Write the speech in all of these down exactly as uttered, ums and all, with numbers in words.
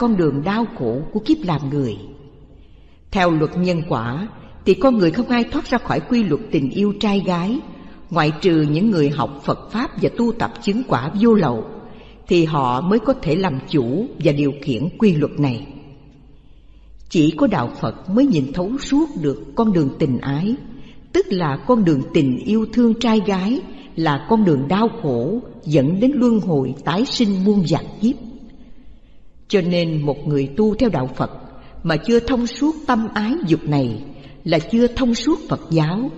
con đường đau khổ của kiếp làm người. Theo luật nhân quả thì con người không ai thoát ra khỏi quy luật tình yêu trai gái, ngoại trừ những người học Phật Pháp và tu tập chứng quả vô lậu, thì họ mới có thể làm chủ và điều khiển quy luật này. Chỉ có đạo Phật mới nhìn thấu suốt được con đường tình ái, tức là con đường tình yêu thương trai gái, là con đường đau khổ dẫn đến luân hồi tái sinh muôn vạn kiếp. Cho nên một người tu theo đạo Phật mà chưa thông suốt tâm ái dục này là chưa thông suốt Phật giáo.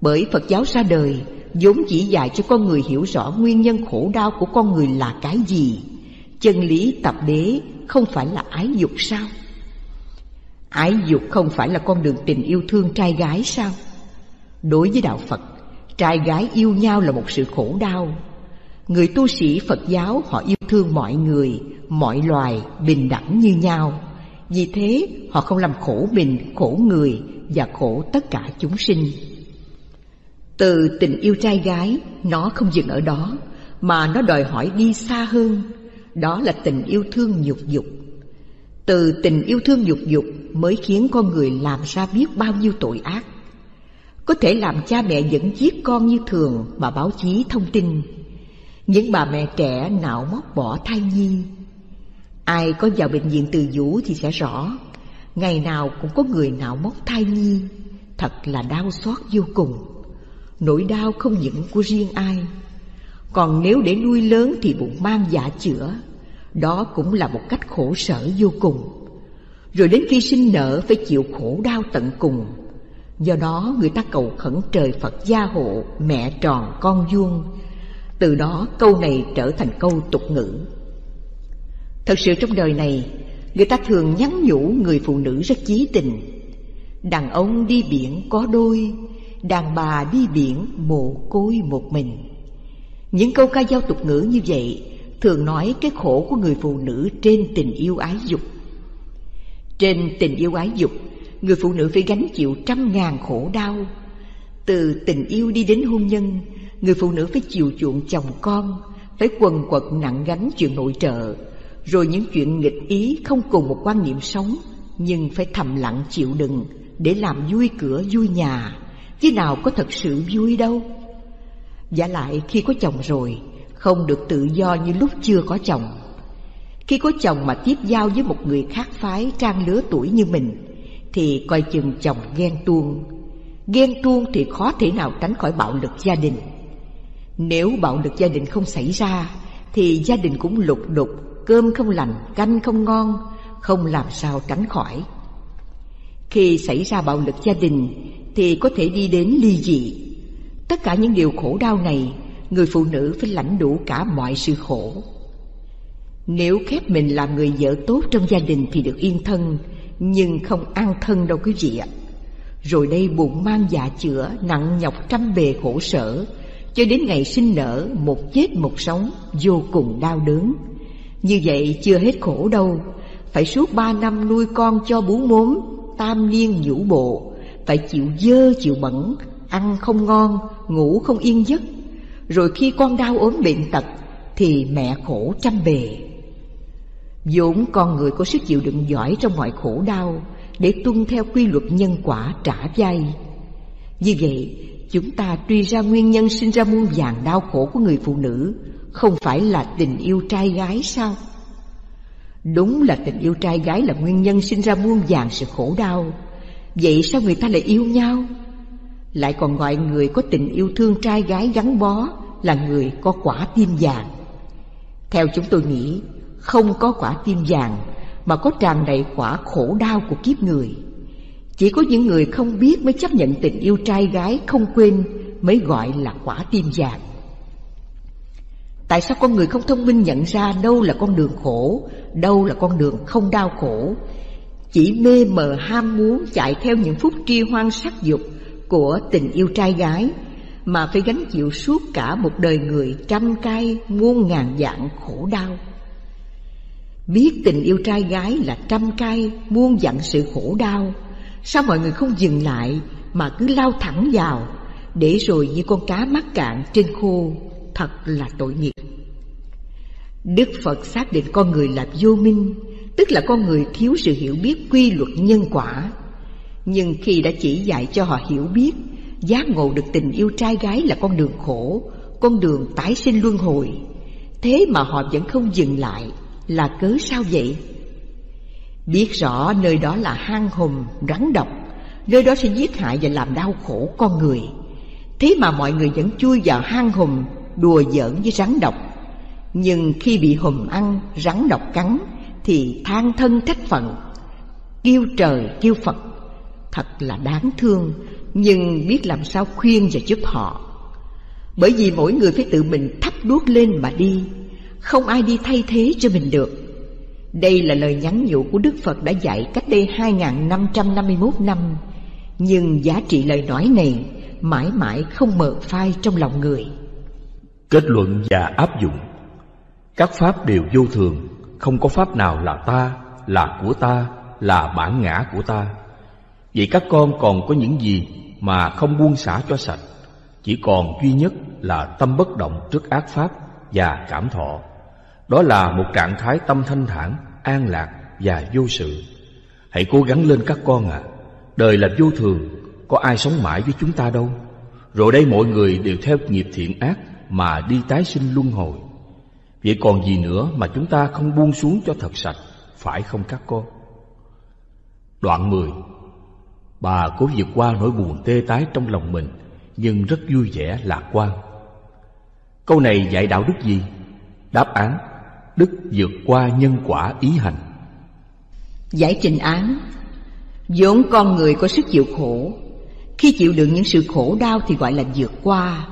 Bởi Phật giáo ra đời vốn chỉ dạy cho con người hiểu rõ nguyên nhân khổ đau của con người là cái gì. Chân lý tập đế không phải là ái dục sao? Ái dục không phải là con đường tình yêu thương trai gái sao? Đối với đạo Phật, trai gái yêu nhau là một sự khổ đau. Người tu sĩ Phật giáo họ yêu thương mọi người, mọi loài bình đẳng như nhau. Vì thế họ không làm khổ mình, khổ người và khổ tất cả chúng sinh. Từ tình yêu trai gái, nó không dừng ở đó, mà nó đòi hỏi đi xa hơn. Đó là tình yêu thương nhục dục. Từ tình yêu thương nhục dục mới khiến con người làm ra biết bao nhiêu tội ác. Có thể làm cha mẹ vẫn giết con như thường mà báo chí thông tin. Những bà mẹ trẻ nạo móc bỏ thai nhi. Ai có vào bệnh viện Từ Dũ thì sẽ rõ, ngày nào cũng có người nạo móc thai nhi. Thật là đau xót vô cùng. Nỗi đau không những của riêng ai. Còn nếu để nuôi lớn thì bụng mang dạ chữa, đó cũng là một cách khổ sở vô cùng. Rồi đến khi sinh nở phải chịu khổ đau tận cùng. Do đó người ta cầu khẩn trời Phật gia hộ, mẹ tròn con vuông. Từ đó câu này trở thành câu tục ngữ. Thật sự trong đời này, người ta thường nhắn nhủ người phụ nữ rất chí tình. Đàn ông đi biển có đôi, đàn bà đi biển mồ côi một mình. Những câu ca dao tục ngữ như vậy thường nói cái khổ của người phụ nữ trên tình yêu ái dục. Trên tình yêu ái dục, người phụ nữ phải gánh chịu trăm ngàn khổ đau. Từ tình yêu đi đến hôn nhân, người phụ nữ phải chiều chuộng chồng con, phải quần quật nặng gánh chuyện nội trợ, rồi những chuyện nghịch ý không cùng một quan niệm sống, nhưng phải thầm lặng chịu đựng để làm vui cửa vui nhà, chứ nào có thật sự vui đâu. Vả lại khi có chồng rồi, không được tự do như lúc chưa có chồng. Khi có chồng mà tiếp giao với một người khác phái trang lứa tuổi như mình, thì coi chừng chồng ghen tuông. Ghen tuông thì khó thể nào tránh khỏi bạo lực gia đình. Nếu bạo lực gia đình không xảy ra, thì gia đình cũng lục đục, cơm không lành, canh không ngon, không làm sao tránh khỏi. Khi xảy ra bạo lực gia đình, thì có thể đi đến ly dị. Tất cả những điều khổ đau này, người phụ nữ phải lãnh đủ cả mọi sự khổ. Nếu khép mình làm người vợ tốt trong gia đình thì được yên thân, nhưng không an thân đâu quý vị ạ. Rồi đây bụng mang dạ chữa, nặng nhọc trăm bề khổ sở, cho đến ngày sinh nở, một chết một sống, vô cùng đau đớn. Như vậy chưa hết khổ đâu, phải suốt ba năm nuôi con cho bú mốm, tam niên nhũ bộ, phải chịu dơ chịu bẩn, ăn không ngon, ngủ không yên giấc. Rồi khi con đau ốm bệnh tật thì mẹ khổ trăm bề. Vốn con người có sức chịu đựng giỏi trong mọi khổ đau, để tuân theo quy luật nhân quả trả vai. Như vậy chúng ta truy ra nguyên nhân sinh ra muôn vàn đau khổ của người phụ nữ, không phải là tình yêu trai gái sao? Đúng là tình yêu trai gái là nguyên nhân sinh ra muôn vàn sự khổ đau. Vậy sao người ta lại yêu nhau? Lại còn gọi người có tình yêu thương trai gái gắn bó là người có quả tim vàng. Theo chúng tôi nghĩ, không có quả tim vàng mà có tràn đầy quả khổ đau của kiếp người. Chỉ có những người không biết mới chấp nhận tình yêu trai gái không quên mới gọi là quả tim vàng. Tại sao con người không thông minh nhận ra đâu là con đường khổ, đâu là con đường không đau khổ, chỉ mê mờ ham muốn chạy theo những phút tri hoang sắc dục của tình yêu trai gái, mà phải gánh chịu suốt cả một đời người trăm cay muôn ngàn dạng khổ đau? Biết tình yêu trai gái là trăm cay muôn vạn sự khổ đau, sao mọi người không dừng lại mà cứ lao thẳng vào, để rồi như con cá mắc cạn trên khô? Thật là tội nghiệp. Đức Phật xác định con người là vô minh, tức là con người thiếu sự hiểu biết quy luật nhân quả. Nhưng khi đã chỉ dạy cho họ hiểu biết, giác ngộ được tình yêu trai gái là con đường khổ, con đường tái sinh luân hồi, thế mà họ vẫn không dừng lại, là cớ sao vậy? Biết rõ nơi đó là hang hùm, rắn độc, nơi đó sẽ giết hại và làm đau khổ con người, thế mà mọi người vẫn chui vào hang hùm, đùa giỡn với rắn độc. Nhưng khi bị hùm ăn, rắn độc cắn, thì than thân trách phận, kêu trời kêu Phật. Thật là đáng thương, nhưng biết làm sao khuyên và giúp họ. Bởi vì mỗi người phải tự mình thắp đuốc lên mà đi, không ai đi thay thế cho mình được. Đây là lời nhắn nhủ của Đức Phật đã dạy cách đây hai nghìn năm trăm năm mươi mốt năm, nhưng giá trị lời nói này mãi mãi không mờ phai trong lòng người. Kết luận và áp dụng. Các pháp đều vô thường, không có pháp nào là ta, là của ta, là bản ngã của ta. Vậy các con còn có những gì mà không buông xả cho sạch? Chỉ còn duy nhất là tâm bất động trước ác pháp và cảm thọ. Đó là một trạng thái tâm thanh thản, an lạc và vô sự. Hãy cố gắng lên các con ạ. À, đời là vô thường, có ai sống mãi với chúng ta đâu. Rồi đây mọi người đều theo nghiệp thiện ác mà đi tái sinh luân hồi. Vậy còn gì nữa mà chúng ta không buông xuống cho thật sạch, phải không các con? Đoạn mười. Bà cố vượt qua nỗi buồn tê tái trong lòng mình, nhưng rất vui vẻ lạc quan. Câu này dạy đạo đức gì? Đáp án: đức vượt qua nhân quả ý hành. Giải trình án: vốn con người có sức chịu khổ, khi chịu đựng những sự khổ đau thì gọi là vượt qua.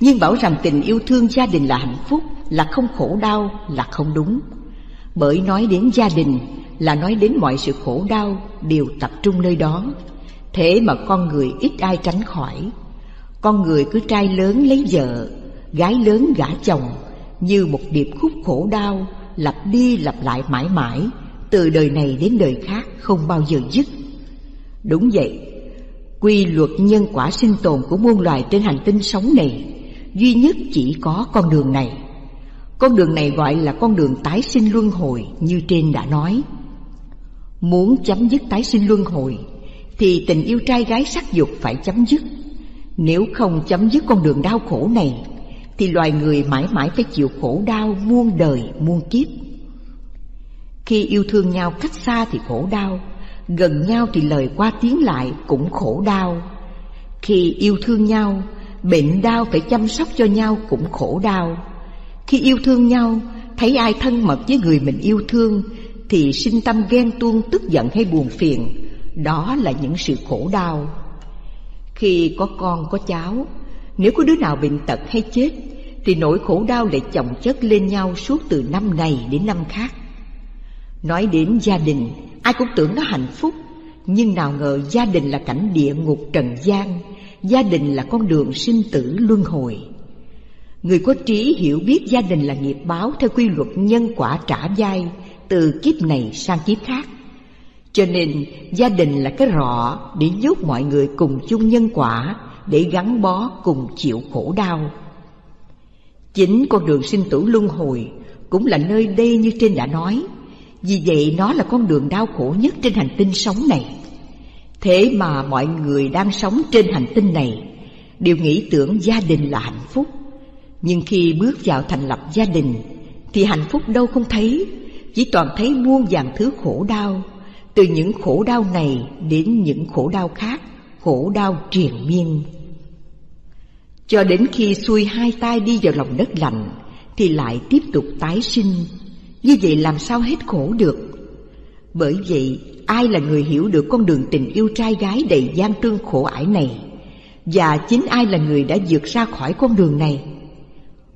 Nhưng bảo rằng tình yêu thương gia đình là hạnh phúc, là không khổ đau là không đúng. Bởi nói đến gia đình là nói đến mọi sự khổ đau đều tập trung nơi đó. Thế mà con người ít ai tránh khỏi. Con người cứ trai lớn lấy vợ, gái lớn gả chồng, như một điệp khúc khổ đau lặp đi lặp lại mãi mãi, từ đời này đến đời khác không bao giờ dứt. Đúng vậy, quy luật nhân quả sinh tồn của muôn loài trên hành tinh sống này duy nhất chỉ có con đường này. Con đường này gọi là con đường tái sinh luân hồi như trên đã nói. Muốn chấm dứt tái sinh luân hồi thì tình yêu trai gái sắc dục phải chấm dứt. Nếu không chấm dứt con đường đau khổ này thì loài người mãi mãi phải chịu khổ đau muôn đời muôn kiếp. Khi yêu thương nhau cách xa thì khổ đau, gần nhau thì lời qua tiếng lại cũng khổ đau. Khi yêu thương nhau, bệnh đau phải chăm sóc cho nhau cũng khổ đau. Khi yêu thương nhau, thấy ai thân mật với người mình yêu thương thì sinh tâm ghen tuông, tức giận hay buồn phiền, đó là những sự khổ đau. Khi có con có cháu, nếu có đứa nào bệnh tật hay chết thì nỗi khổ đau lại chồng chất lên nhau suốt từ năm này đến năm khác. Nói đến gia đình, ai cũng tưởng nó hạnh phúc, nhưng nào ngờ gia đình là cảnh địa ngục trần gian, gia đình là con đường sinh tử luân hồi. Người có trí hiểu biết gia đình là nghiệp báo theo quy luật nhân quả trả vai từ kiếp này sang kiếp khác. Cho nên gia đình là cái rọ để giúp mọi người cùng chung nhân quả, để gắn bó cùng chịu khổ đau. Chính con đường sinh tử luân hồi cũng là nơi đây như trên đã nói. Vì vậy nó là con đường đau khổ nhất trên hành tinh sống này. Thế mà mọi người đang sống trên hành tinh này đều nghĩ tưởng gia đình là hạnh phúc. Nhưng khi bước vào thành lập gia đình thì hạnh phúc đâu không thấy, chỉ toàn thấy muôn vàn thứ khổ đau. Từ những khổ đau này đến những khổ đau khác, khổ đau triền miên. Cho đến khi xuôi hai tay đi vào lòng đất lạnh thì lại tiếp tục tái sinh. Như vậy làm sao hết khổ được? Bởi vậy, ai là người hiểu được con đường tình yêu trai gái đầy gian truân khổ ải này? Và chính ai là người đã vượt ra khỏi con đường này?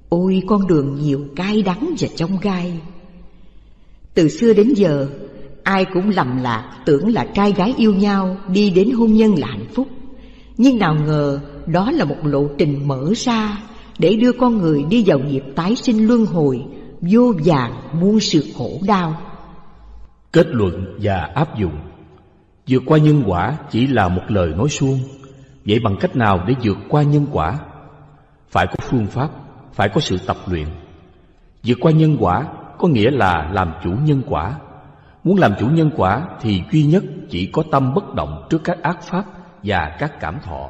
Ôi, con đường nhiều cay đắng và chông gai. Từ xưa đến giờ, ai cũng lầm lạc tưởng là trai gái yêu nhau đi đến hôn nhân là hạnh phúc. Nhưng nào ngờ đó là một lộ trình mở ra để đưa con người đi vào nghiệp tái sinh luân hồi, vô vàn muôn sự khổ đau. Kết luận và áp dụng. Vượt qua nhân quả chỉ là một lời nói suông. Vậy bằng cách nào để vượt qua nhân quả? Phải có phương pháp, phải có sự tập luyện. Vượt qua nhân quả có nghĩa là làm chủ nhân quả. Muốn làm chủ nhân quả thì duy nhất chỉ có tâm bất động trước các ác pháp và các cảm thọ.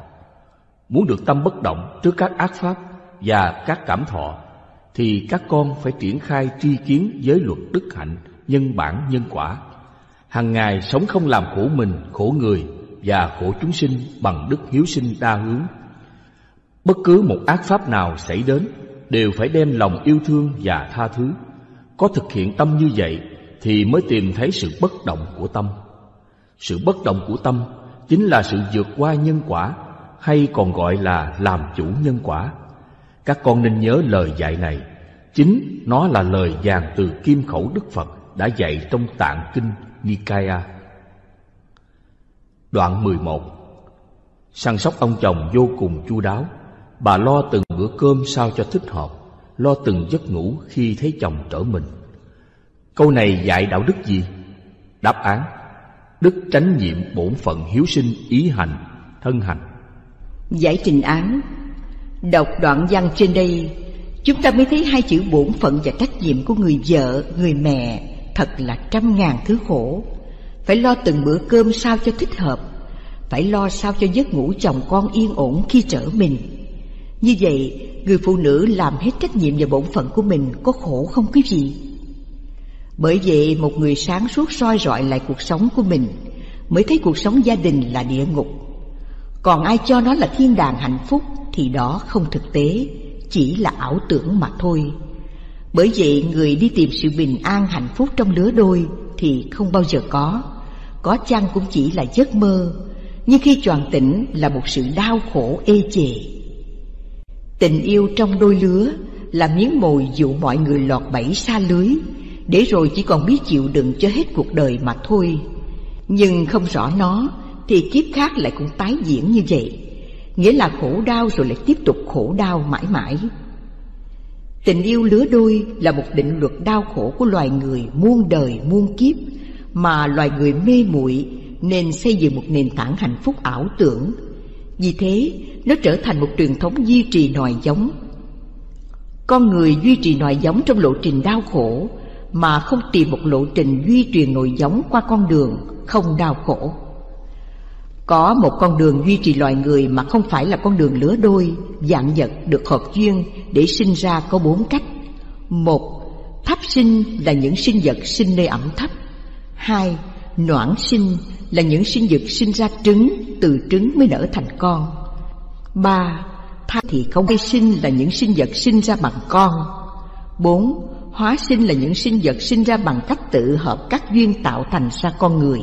Muốn được tâm bất động trước các ác pháp và các cảm thọ thì các con phải triển khai tri kiến giới luật đức hạnh, nhân bản, nhân quả. Hằng ngày sống không làm khổ mình, khổ người và khổ chúng sinh bằng đức hiếu sinh đa hướng. Bất cứ một ác pháp nào xảy đến đều phải đem lòng yêu thương và tha thứ. Có thực hiện tâm như vậy thì mới tìm thấy sự bất động của tâm. Sự bất động của tâm chính là sự vượt qua nhân quả, hay còn gọi là làm chủ nhân quả. Các con nên nhớ lời dạy này, chính nó là lời vàng từ kim khẩu Đức Phật đã dạy trong Tạng Kinh Nikaya. Đoạn mười một. Săn sóc ông chồng vô cùng chu đáo. Bà lo từng bữa cơm sao cho thích hợp, lo từng giấc ngủ khi thấy chồng trở mình. Câu này dạy đạo đức gì? Đáp án: đức tránh nhiệm bổn phận hiếu sinh ý hành, thân hành. Giải trình án. Đọc đoạn văn trên đây, chúng ta mới thấy hai chữ bổn phận và trách nhiệm của người vợ, người mẹ thật là trăm ngàn thứ khổ. Phải lo từng bữa cơm sao cho thích hợp, phải lo sao cho giấc ngủ chồng con yên ổn khi trở mình. Như vậy, người phụ nữ làm hết trách nhiệm và bổn phận của mình có khổ không quý vị? Bởi vậy, một người sáng suốt soi rọi lại cuộc sống của mình mới thấy cuộc sống gia đình là địa ngục. Còn ai cho nó là thiên đàng hạnh phúc thì đó không thực tế, chỉ là ảo tưởng mà thôi. Bởi vậy, người đi tìm sự bình an hạnh phúc trong lứa đôi thì không bao giờ có. Có chăng cũng chỉ là giấc mơ, nhưng khi choàng tỉnh là một sự đau khổ ê chề. Tình yêu trong đôi lứa là miếng mồi dụ mọi người lọt bẫy xa lưới, để rồi chỉ còn biết chịu đựng cho hết cuộc đời mà thôi. Nhưng không rõ nó thì kiếp khác lại cũng tái diễn như vậy, nghĩa là khổ đau rồi lại tiếp tục khổ đau mãi mãi. Tình yêu lứa đôi là một định luật đau khổ của loài người muôn đời muôn kiếp, mà loài người mê muội nên xây dựng một nền tảng hạnh phúc ảo tưởng. Vì thế, nó trở thành một truyền thống duy trì nòi giống. Con người duy trì nòi giống trong lộ trình đau khổ, mà không tìm một lộ trình duy trì nòi giống qua con đường không đau khổ. Có một con đường duy trì loài người mà không phải là con đường lứa đôi, vạn vật được hợp duyên để sinh ra có bốn cách. Một, thấp sinh là những sinh vật sinh nơi ẩm thấp. Hai, noãn sinh là những sinh vật sinh ra trứng, từ trứng mới nở thành con. Ba, thai thì không hay sinh là những sinh vật sinh ra bằng con. Bốn, hóa sinh là những sinh vật sinh ra bằng cách tự hợp các duyên tạo thành ra con người.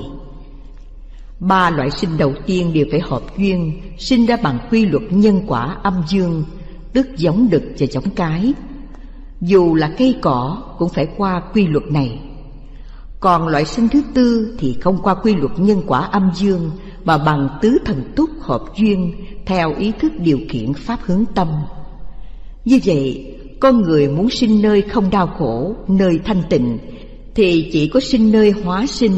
Ba loại sinh đầu tiên đều phải hợp duyên, sinh ra bằng quy luật nhân quả âm dương, tức giống đực và giống cái. Dù là cây cỏ cũng phải qua quy luật này. Còn loại sinh thứ tư thì không qua quy luật nhân quả âm dương, mà bằng tứ thần túc hợp duyên theo ý thức điều khiển pháp hướng tâm. Như vậy, con người muốn sinh nơi không đau khổ, nơi thanh tịnh thì chỉ có sinh nơi hóa sinh.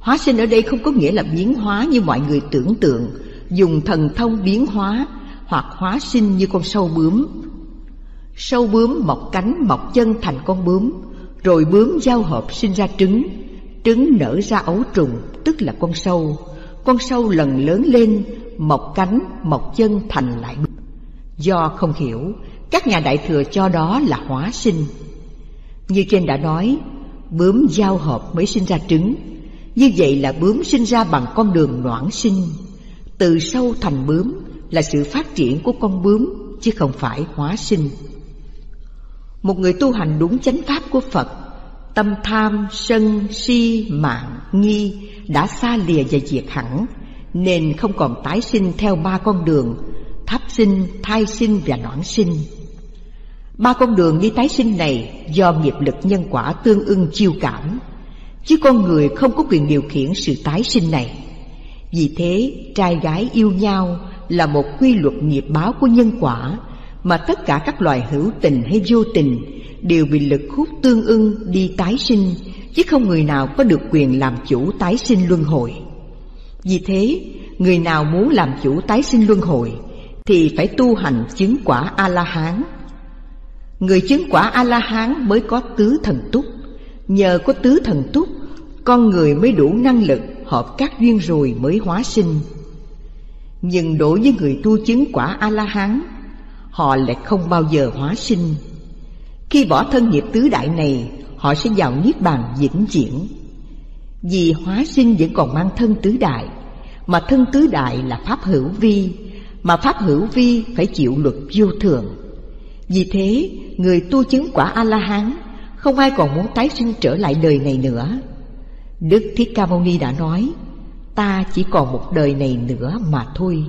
Hóa sinh ở đây không có nghĩa là biến hóa như mọi người tưởng tượng, dùng thần thông biến hóa, hoặc hóa sinh như con sâu bướm. Sâu bướm mọc cánh, mọc chân thành con bướm, rồi bướm giao hợp sinh ra trứng, trứng nở ra ấu trùng, tức là con sâu. Con sâu lần lớn lên, mọc cánh, mọc chân thành lại bướm. Do không hiểu, các nhà đại thừa cho đó là hóa sinh. Như trên đã nói, bướm giao hợp mới sinh ra trứng. Như vậy là bướm sinh ra bằng con đường noãn sinh. Từ sâu thành bướm là sự phát triển của con bướm, chứ không phải hóa sinh. Một người tu hành đúng chánh pháp của Phật, tâm tham, sân, si, mạn, nghi đã xa lìa và diệt hẳn, nên không còn tái sinh theo ba con đường tháp sinh, thai sinh và noãn sinh. Ba con đường đi tái sinh này do nghiệp lực nhân quả tương ưng chiêu cảm, chứ con người không có quyền điều khiển sự tái sinh này. Vì thế, trai gái yêu nhau là một quy luật nghiệp báo của nhân quả, mà tất cả các loài hữu tình hay vô tình đều bị lực hút tương ưng đi tái sinh, chứ không người nào có được quyền làm chủ tái sinh luân hồi. Vì thế, người nào muốn làm chủ tái sinh luân hồi thì phải tu hành chứng quả A-la-hán. Người chứng quả A-la-hán mới có tứ thần túc. Nhờ có tứ thần túc, con người mới đủ năng lực hợp các duyên rồi mới hóa sinh. Nhưng đối với người tu chứng quả A-la-hán, họ lại không bao giờ hóa sinh. Khi bỏ thân nghiệp tứ đại này, họ sẽ vào niết bàn vĩnh viễn. Vì hóa sinh vẫn còn mang thân tứ đại, mà thân tứ đại là pháp hữu vi, mà pháp hữu vi phải chịu luật vô thường. Vì thế, người tu chứng quả A-la-hán không ai còn muốn tái sinh trở lại đời này nữa. Đức Thích Ca Mâu Ni đã nói, ta chỉ còn một đời này nữa mà thôi.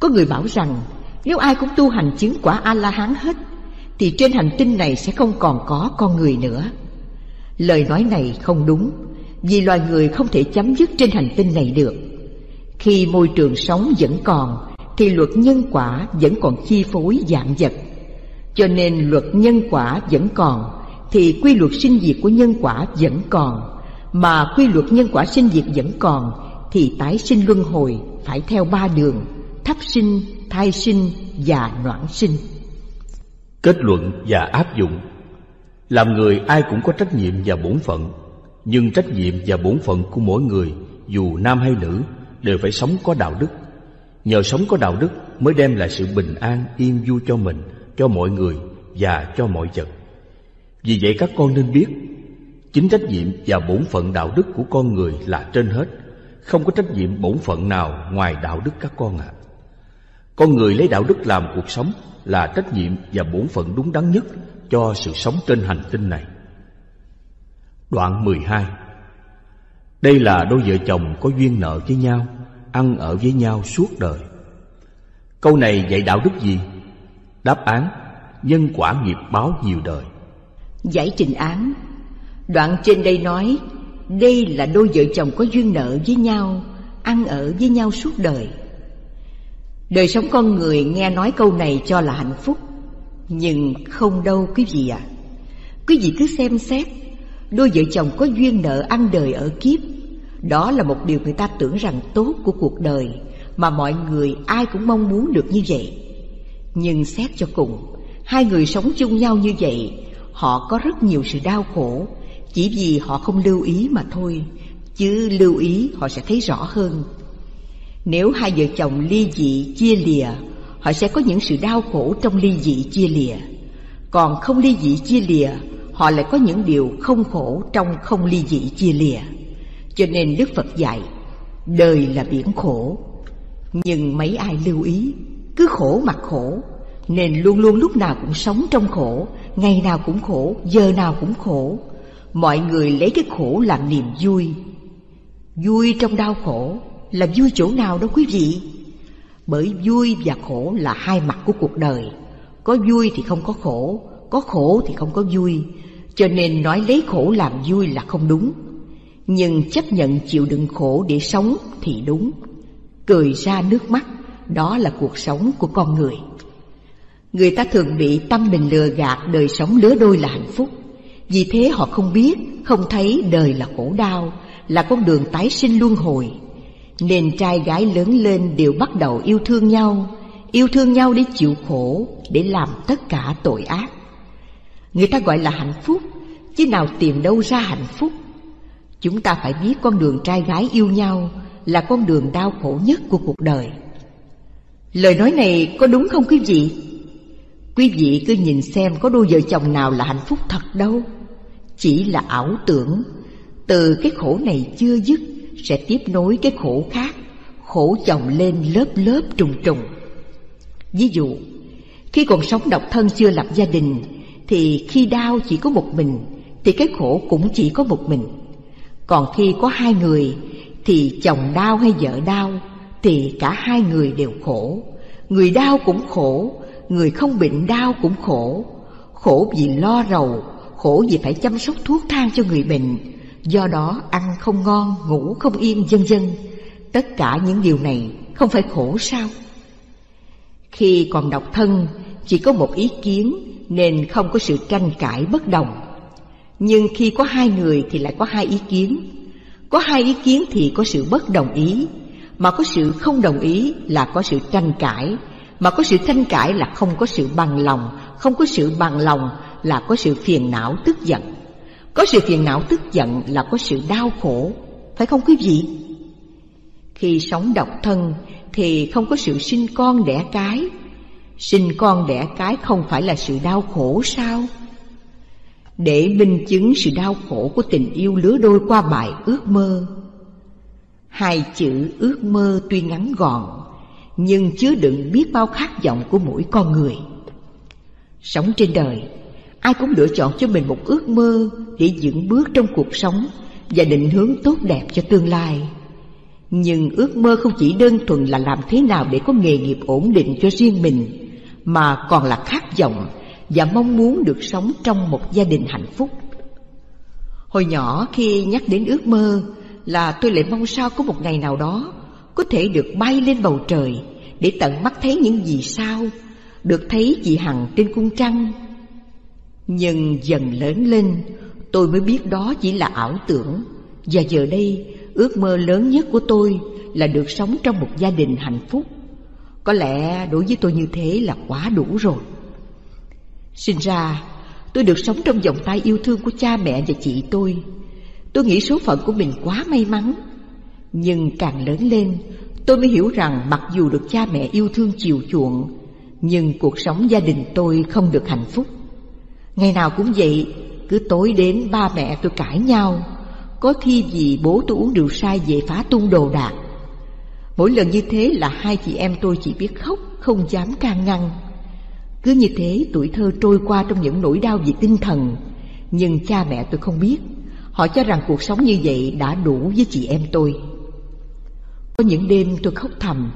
Có người bảo rằng, nếu ai cũng tu hành chứng quả A-la-hán hết, thì trên hành tinh này sẽ không còn có con người nữa. Lời nói này không đúng, vì loài người không thể chấm dứt trên hành tinh này được. Khi môi trường sống vẫn còn, thì luật nhân quả vẫn còn chi phối vạn vật. Cho nên luật nhân quả vẫn còn, thì quy luật sinh diệt của nhân quả vẫn còn. Mà quy luật nhân quả sinh diệt vẫn còn, thì tái sinh luân hồi phải theo ba đường: thấp sinh, thai sinh và noãn sinh. Kết luận và áp dụng. Làm người ai cũng có trách nhiệm và bổn phận, nhưng trách nhiệm và bổn phận của mỗi người, dù nam hay nữ, đều phải sống có đạo đức. Nhờ sống có đạo đức mới đem lại sự bình an, yên vui cho mình, cho mọi người và cho mọi vật. Vì vậy các con nên biết, chính trách nhiệm và bổn phận đạo đức của con người là trên hết, không có trách nhiệm bổn phận nào ngoài đạo đức các con ạ. À. Con người lấy đạo đức làm cuộc sống là trách nhiệm và bổn phận đúng đắn nhất cho sự sống trên hành tinh này. Đoạn mười hai. Đây là đôi vợ chồng có duyên nợ với nhau, ăn ở với nhau suốt đời. Câu này dạy đạo đức gì? Đáp án: nhân quả nghiệp báo nhiều đời. Giải trình án. Đoạn trên đây nói, đây là đôi vợ chồng có duyên nợ với nhau, ăn ở với nhau suốt đời. Đời sống con người nghe nói câu này cho là hạnh phúc, nhưng không đâu quý vị ạ. À. Quý vị cứ xem xét, đôi vợ chồng có duyên nợ ăn đời ở kiếp, đó là một điều người ta tưởng rằng tốt của cuộc đời, mà mọi người ai cũng mong muốn được như vậy. Nhưng xét cho cùng, hai người sống chung nhau như vậy, họ có rất nhiều sự đau khổ, chỉ vì họ không lưu ý mà thôi, chứ lưu ý họ sẽ thấy rõ hơn. Nếu hai vợ chồng ly dị chia lìa, họ sẽ có những sự đau khổ trong ly dị chia lìa. Còn không ly dị chia lìa, họ lại có những điều không khổ trong không ly dị chia lìa. Cho nên Đức Phật dạy, đời là biển khổ. Nhưng mấy ai lưu ý, cứ khổ mặc khổ, nên luôn luôn lúc nào cũng sống trong khổ, ngày nào cũng khổ, giờ nào cũng khổ. Mọi người lấy cái khổ làm niềm vui. Vui trong đau khổ là vui chỗ nào đó quý vị? Bởi vui và khổ là hai mặt của cuộc đời. Có vui thì không có khổ, có khổ thì không có vui. Cho nên nói lấy khổ làm vui là không đúng. Nhưng chấp nhận chịu đựng khổ để sống thì đúng. Cười ra nước mắt, đó là cuộc sống của con người. Người ta thường bị tâm mình lừa gạt đời sống lứa đôi là hạnh phúc. Vì thế họ không biết, không thấy đời là khổ đau, là con đường tái sinh luân hồi. Nên trai gái lớn lên đều bắt đầu yêu thương nhau, yêu thương nhau để chịu khổ, để làm tất cả tội ác. Người ta gọi là hạnh phúc, chứ nào tìm đâu ra hạnh phúc. Chúng ta phải biết con đường trai gái yêu nhau là con đường đau khổ nhất của cuộc đời. Lời nói này có đúng không quý vị? Quý vị cứ nhìn xem có đôi vợ chồng nào là hạnh phúc thật đâu. Chỉ là ảo tưởng. Từ cái khổ này chưa dứt sẽ tiếp nối cái khổ khác, khổ chồng lên lớp lớp trùng trùng. Ví dụ, khi còn sống độc thân chưa lập gia đình, thì khi đau chỉ có một mình, thì cái khổ cũng chỉ có một mình. Còn khi có hai người, thì chồng đau hay vợ đau, thì cả hai người đều khổ. Người đau cũng khổ, người không bệnh đau cũng khổ. Khổ vì lo rầu, khổ vì phải chăm sóc thuốc thang cho người bệnh, do đó ăn không ngon, ngủ không yên, vân vân. Tất cả những điều này không phải khổ sao? Khi còn độc thân, chỉ có một ý kiến nên không có sự tranh cãi bất đồng. Nhưng khi có hai người thì lại có hai ý kiến. Có hai ý kiến thì có sự bất đồng ý, mà có sự không đồng ý là có sự tranh cãi, mà có sự tranh cãi là không có sự bằng lòng, không có sự bằng lòng là có sự phiền não tức giận, Có sự phiền não tức giận là có sự đau khổ, phải không quý vị? Khi sống độc thân thì không có sự sinh con đẻ cái. Sinh con đẻ cái không phải là sự đau khổ sao? Để minh chứng sự đau khổ của tình yêu lứa đôi qua bài ước mơ. Hai chữ ước mơ tuy ngắn gọn nhưng chứa đựng biết bao khát vọng của mỗi con người. Sống trên đời, ai cũng lựa chọn cho mình một ước mơ để vững bước trong cuộc sống và định hướng tốt đẹp cho tương lai. Nhưng ước mơ không chỉ đơn thuần là làm thế nào để có nghề nghiệp ổn định cho riêng mình, mà còn là khát vọng và mong muốn được sống trong một gia đình hạnh phúc. Hồi nhỏ khi nhắc đến ước mơ là tôi lại mong sao có một ngày nào đó có thể được bay lên bầu trời để tận mắt thấy những vì sao, được thấy chị Hằng trên cung trăng. Nhưng dần lớn lên tôi mới biết đó chỉ là ảo tưởng. Và giờ đây ước mơ lớn nhất của tôi là được sống trong một gia đình hạnh phúc. Có lẽ đối với tôi như thế là quá đủ rồi. Sinh ra tôi được sống trong vòng tay yêu thương của cha mẹ và chị tôi. Tôi nghĩ số phận của mình quá may mắn. Nhưng càng lớn lên tôi mới hiểu rằng mặc dù được cha mẹ yêu thương chiều chuộng, nhưng cuộc sống gia đình tôi không được hạnh phúc. Ngày nào cũng vậy, cứ tối đến ba mẹ tôi cãi nhau. Có khi vì bố tôi uống rượu say về phá tung đồ đạc. Mỗi lần như thế là hai chị em tôi chỉ biết khóc, không dám can ngăn. Cứ như thế tuổi thơ trôi qua trong những nỗi đau về tinh thần. Nhưng cha mẹ tôi không biết, họ cho rằng cuộc sống như vậy đã đủ với chị em tôi. Có những đêm tôi khóc thầm,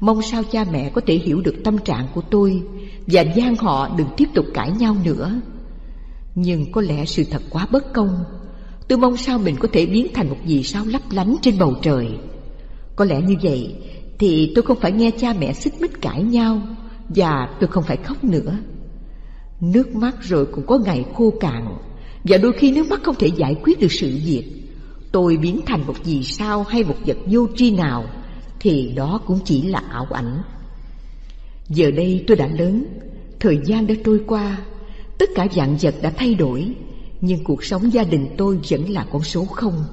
mong sao cha mẹ có thể hiểu được tâm trạng của tôi và van họ đừng tiếp tục cãi nhau nữa. Nhưng có lẽ sự thật quá bất công. Tôi mong sao mình có thể biến thành một vì sao lấp lánh trên bầu trời. Có lẽ như vậy thì tôi không phải nghe cha mẹ xích mích cãi nhau, và tôi không phải khóc nữa. Nước mắt rồi cũng có ngày khô cạn, và đôi khi nước mắt không thể giải quyết được sự việc. Tôi biến thành một vì sao hay một vật vô tri nào thì đó cũng chỉ là ảo ảnh. Giờ đây tôi đã lớn, thời gian đã trôi qua, tất cả vạn vật đã thay đổi, nhưng cuộc sống gia đình tôi vẫn là con số không.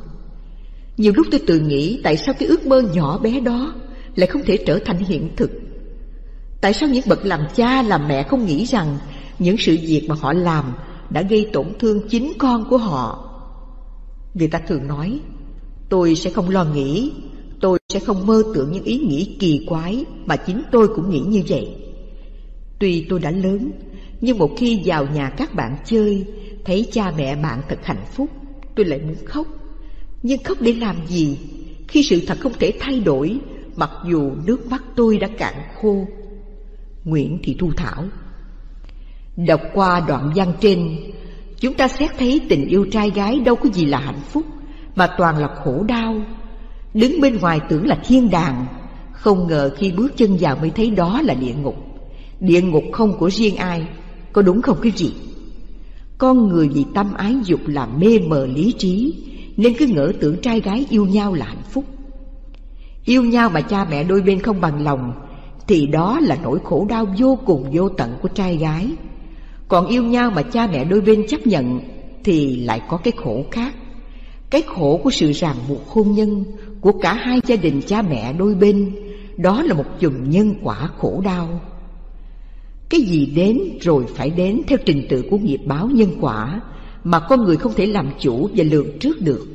Nhiều lúc tôi tự nghĩ tại sao cái ước mơ nhỏ bé đó lại không thể trở thành hiện thực. Tại sao những bậc làm cha làm mẹ không nghĩ rằng những sự việc mà họ làm đã gây tổn thương chính con của họ? Người ta thường nói, tôi sẽ không lo nghĩ, tôi sẽ không mơ tưởng những ý nghĩ kỳ quái mà chính tôi cũng nghĩ như vậy. Tuy tôi đã lớn, nhưng một khi vào nhà các bạn chơi, thấy cha mẹ bạn thật hạnh phúc, tôi lại muốn khóc. Nhưng khóc để làm gì khi sự thật không thể thay đổi, mặc dù nước mắt tôi đã cạn khô. Nguyễn Thị Thu Thảo. Đọc qua đoạn văn trên, chúng ta xét thấy tình yêu trai gái đâu có gì là hạnh phúc, mà toàn là khổ đau. Đứng bên ngoài tưởng là thiên đàng, không ngờ khi bước chân vào mới thấy đó là địa ngục. Địa ngục không của riêng ai, có đúng không quý vị? Con người vì tâm ái dục là mê mờ lý trí, nên cứ ngỡ tưởng trai gái yêu nhau là hạnh phúc. Yêu nhau mà cha mẹ đôi bên không bằng lòng thì đó là nỗi khổ đau vô cùng vô tận của trai gái. Còn yêu nhau mà cha mẹ đôi bên chấp nhận thì lại có cái khổ khác, cái khổ của sự ràng buộc hôn nhân của cả hai gia đình cha mẹ đôi bên. Đó là một chùm nhân quả khổ đau. Cái gì đến rồi phải đến theo trình tự của nghiệp báo nhân quả mà con người không thể làm chủ và lường trước được.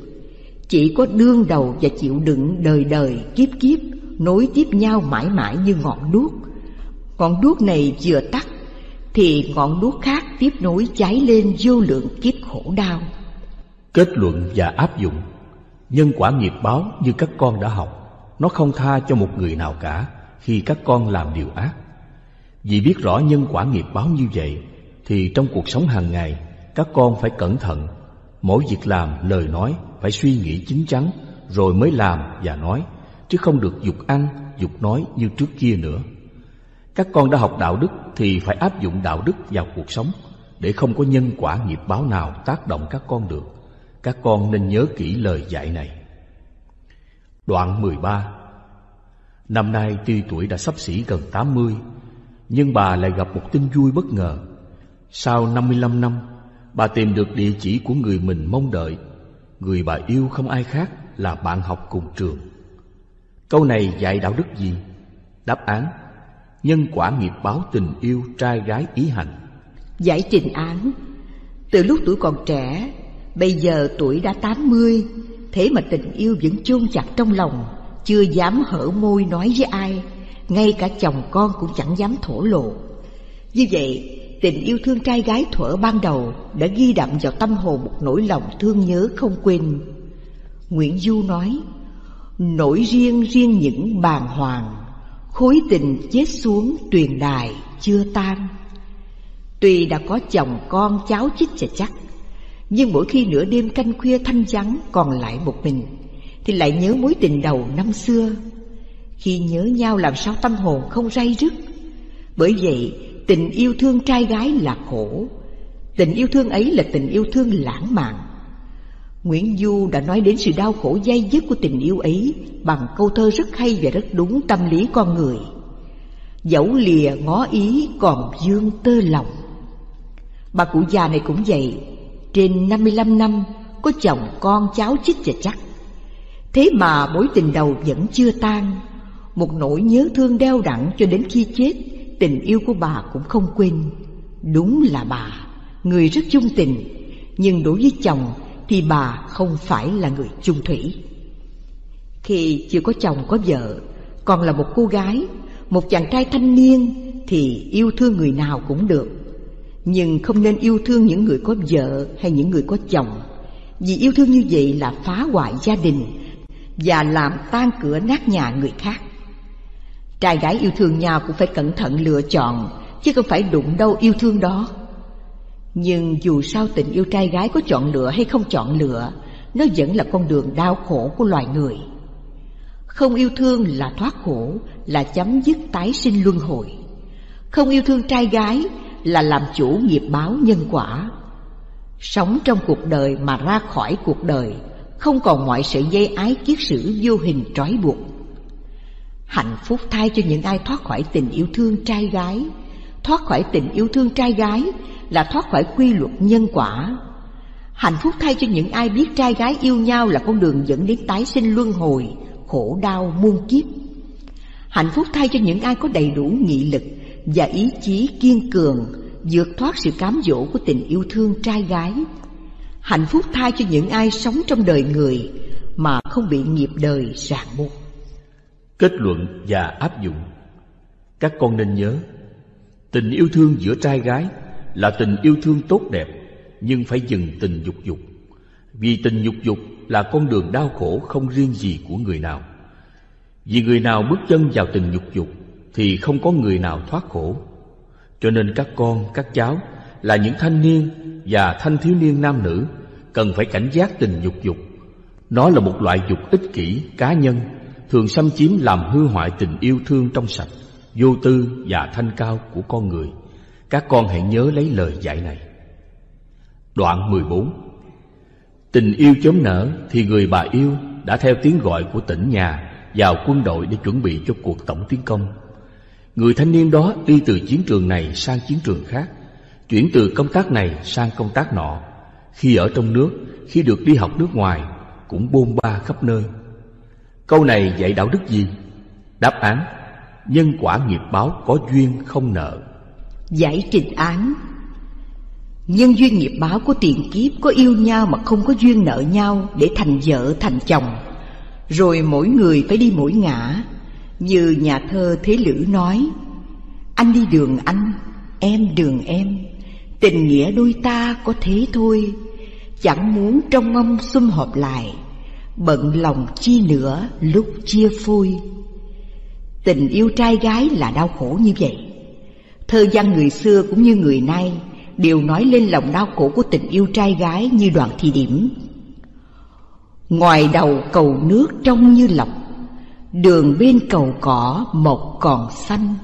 Chỉ có đương đầu và chịu đựng đời đời kiếp kiếp, nối tiếp nhau mãi mãi như ngọn đuốc. Ngọn đuốc này vừa tắt thì ngọn đuốc khác tiếp nối cháy lên vô lượng kiếp khổ đau. Kết luận và áp dụng. Nhân quả nghiệp báo như các con đã học, nó không tha cho một người nào cả khi các con làm điều ác. Vì biết rõ nhân quả nghiệp báo như vậy thì trong cuộc sống hàng ngày các con phải cẩn thận. Mỗi việc làm, lời nói phải suy nghĩ chín chắn rồi mới làm và nói, chứ không được dục ăn, dục nói như trước kia nữa. Các con đã học đạo đức thì phải áp dụng đạo đức vào cuộc sống để không có nhân quả nghiệp báo nào tác động các con được. Các con nên nhớ kỹ lời dạy này. Đoạn mười ba. Năm nay tuy tuổi đã xấp xỉ gần tám mươi, nhưng bà lại gặp một tin vui bất ngờ. Sau năm mươi lăm năm, bà tìm được địa chỉ của người mình mong đợi. Người bà yêu không ai khác là bạn học cùng trường. Câu này dạy đạo đức gì? Đáp án: nhân quả nghiệp báo tình yêu trai gái ý hành. Giải trình án: từ lúc tuổi còn trẻ, bây giờ tuổi đã tám mươi, thế mà tình yêu vẫn chôn chặt trong lòng, chưa dám hở môi nói với ai, ngay cả chồng con cũng chẳng dám thổ lộ. Như vậy, tình yêu thương trai gái thuở ban đầu đã ghi đậm vào tâm hồn một nỗi lòng thương nhớ không quên. Nguyễn Du nói: nỗi riêng riêng những bàng hoàng, khối tình chết xuống tuyền đài chưa tan. Tuy đã có chồng con cháu chích chà chắc, nhưng mỗi khi nửa đêm canh khuya thanh vắng còn lại một mình, thì lại nhớ mối tình đầu năm xưa. Khi nhớ nhau làm sao tâm hồn không ray rứt. Bởi vậy, tình yêu thương trai gái là khổ. Tình yêu thương ấy là tình yêu thương lãng mạn. Nguyễn Du đã nói đến sự đau khổ day dứt của tình yêu ấy bằng câu thơ rất hay và rất đúng tâm lý con người: dẫu lìa ngó ý còn vương tơ lòng. Bà cụ già này cũng vậy, trên năm mươi lăm năm, có chồng con cháu chích chà chắc, thế mà mối tình đầu vẫn chưa tan. Một nỗi nhớ thương đeo đẳng cho đến khi chết, tình yêu của bà cũng không quên. Đúng là bà, người rất chung tình, nhưng đối với chồng thì bà không phải là người chung thủy. Khi chưa có chồng có vợ, còn là một cô gái, một chàng trai thanh niên thì yêu thương người nào cũng được, nhưng không nên yêu thương những người có vợ hay những người có chồng, vì yêu thương như vậy là phá hoại gia đình và làm tan cửa nát nhà người khác. Trai gái yêu thương nhau cũng phải cẩn thận lựa chọn, chứ không phải đụng đâu yêu thương đó. Nhưng dù sao tình yêu trai gái có chọn lựa hay không chọn lựa, nó vẫn là con đường đau khổ của loài người. Không yêu thương là thoát khổ, là chấm dứt tái sinh luân hồi. Không yêu thương trai gái là làm chủ nghiệp báo nhân quả. Sống trong cuộc đời mà ra khỏi cuộc đời, không còn mọi sợi dây ái kiết sử vô hình trói buộc. Hạnh phúc thay cho những ai thoát khỏi tình yêu thương trai gái. Thoát khỏi tình yêu thương trai gái là thoát khỏi quy luật nhân quả. Hạnh phúc thay cho những ai biết trai gái yêu nhau là con đường dẫn đến tái sinh luân hồi, khổ đau muôn kiếp. Hạnh phúc thay cho những ai có đầy đủ nghị lực và ý chí kiên cường vượt thoát sự cám dỗ của tình yêu thương trai gái. Hạnh phúc thay cho những ai sống trong đời người mà không bị nghiệp đời ràng buộc. Kết luận và áp dụng: các con nên nhớ, tình yêu thương giữa trai gái là tình yêu thương tốt đẹp, nhưng phải dừng tình dục dục, vì tình dục dục là con đường đau khổ không riêng gì của người nào. Vì người nào bước chân vào tình dục dục thì không có người nào thoát khổ. Cho nên các con, các cháu là những thanh niên và thanh thiếu niên nam nữ cần phải cảnh giác tình dục dục. Nó là một loại dục ích kỷ, cá nhân, thường xâm chiếm làm hư hoại tình yêu thương trong sạch, vô tư và thanh cao của con người. Các con hãy nhớ lấy lời dạy này. Đoạn mười bốn. Tình yêu chớm nở thì người bà yêu đã theo tiếng gọi của tỉnh nhà vào quân đội để chuẩn bị cho cuộc tổng tiến công. Người thanh niên đó đi từ chiến trường này sang chiến trường khác, chuyển từ công tác này sang công tác nọ. Khi ở trong nước, khi được đi học nước ngoài, cũng bôn ba khắp nơi. Câu này dạy đạo đức gì? Đáp án: nhân quả nghiệp báo có duyên không nợ. Giải trình án: nhân duyên nghiệp báo của tiền kiếp có yêu nhau mà không có duyên nợ nhau để thành vợ thành chồng, rồi mỗi người phải đi mỗi ngã. Như nhà thơ Thế Lữ nói: anh đi đường anh, em đường em, tình nghĩa đôi ta có thế thôi. Chẳng muốn trông mong sum họp lại, bận lòng chi nữa lúc chia phôi. Tình yêu trai gái là đau khổ như vậy. Thơ văn người xưa cũng như người nay đều nói lên lòng đau khổ của tình yêu trai gái như đoạn thị điểm: ngoài đầu cầu nước trong như lọc, đường bên cầu cỏ mọc còn xanh.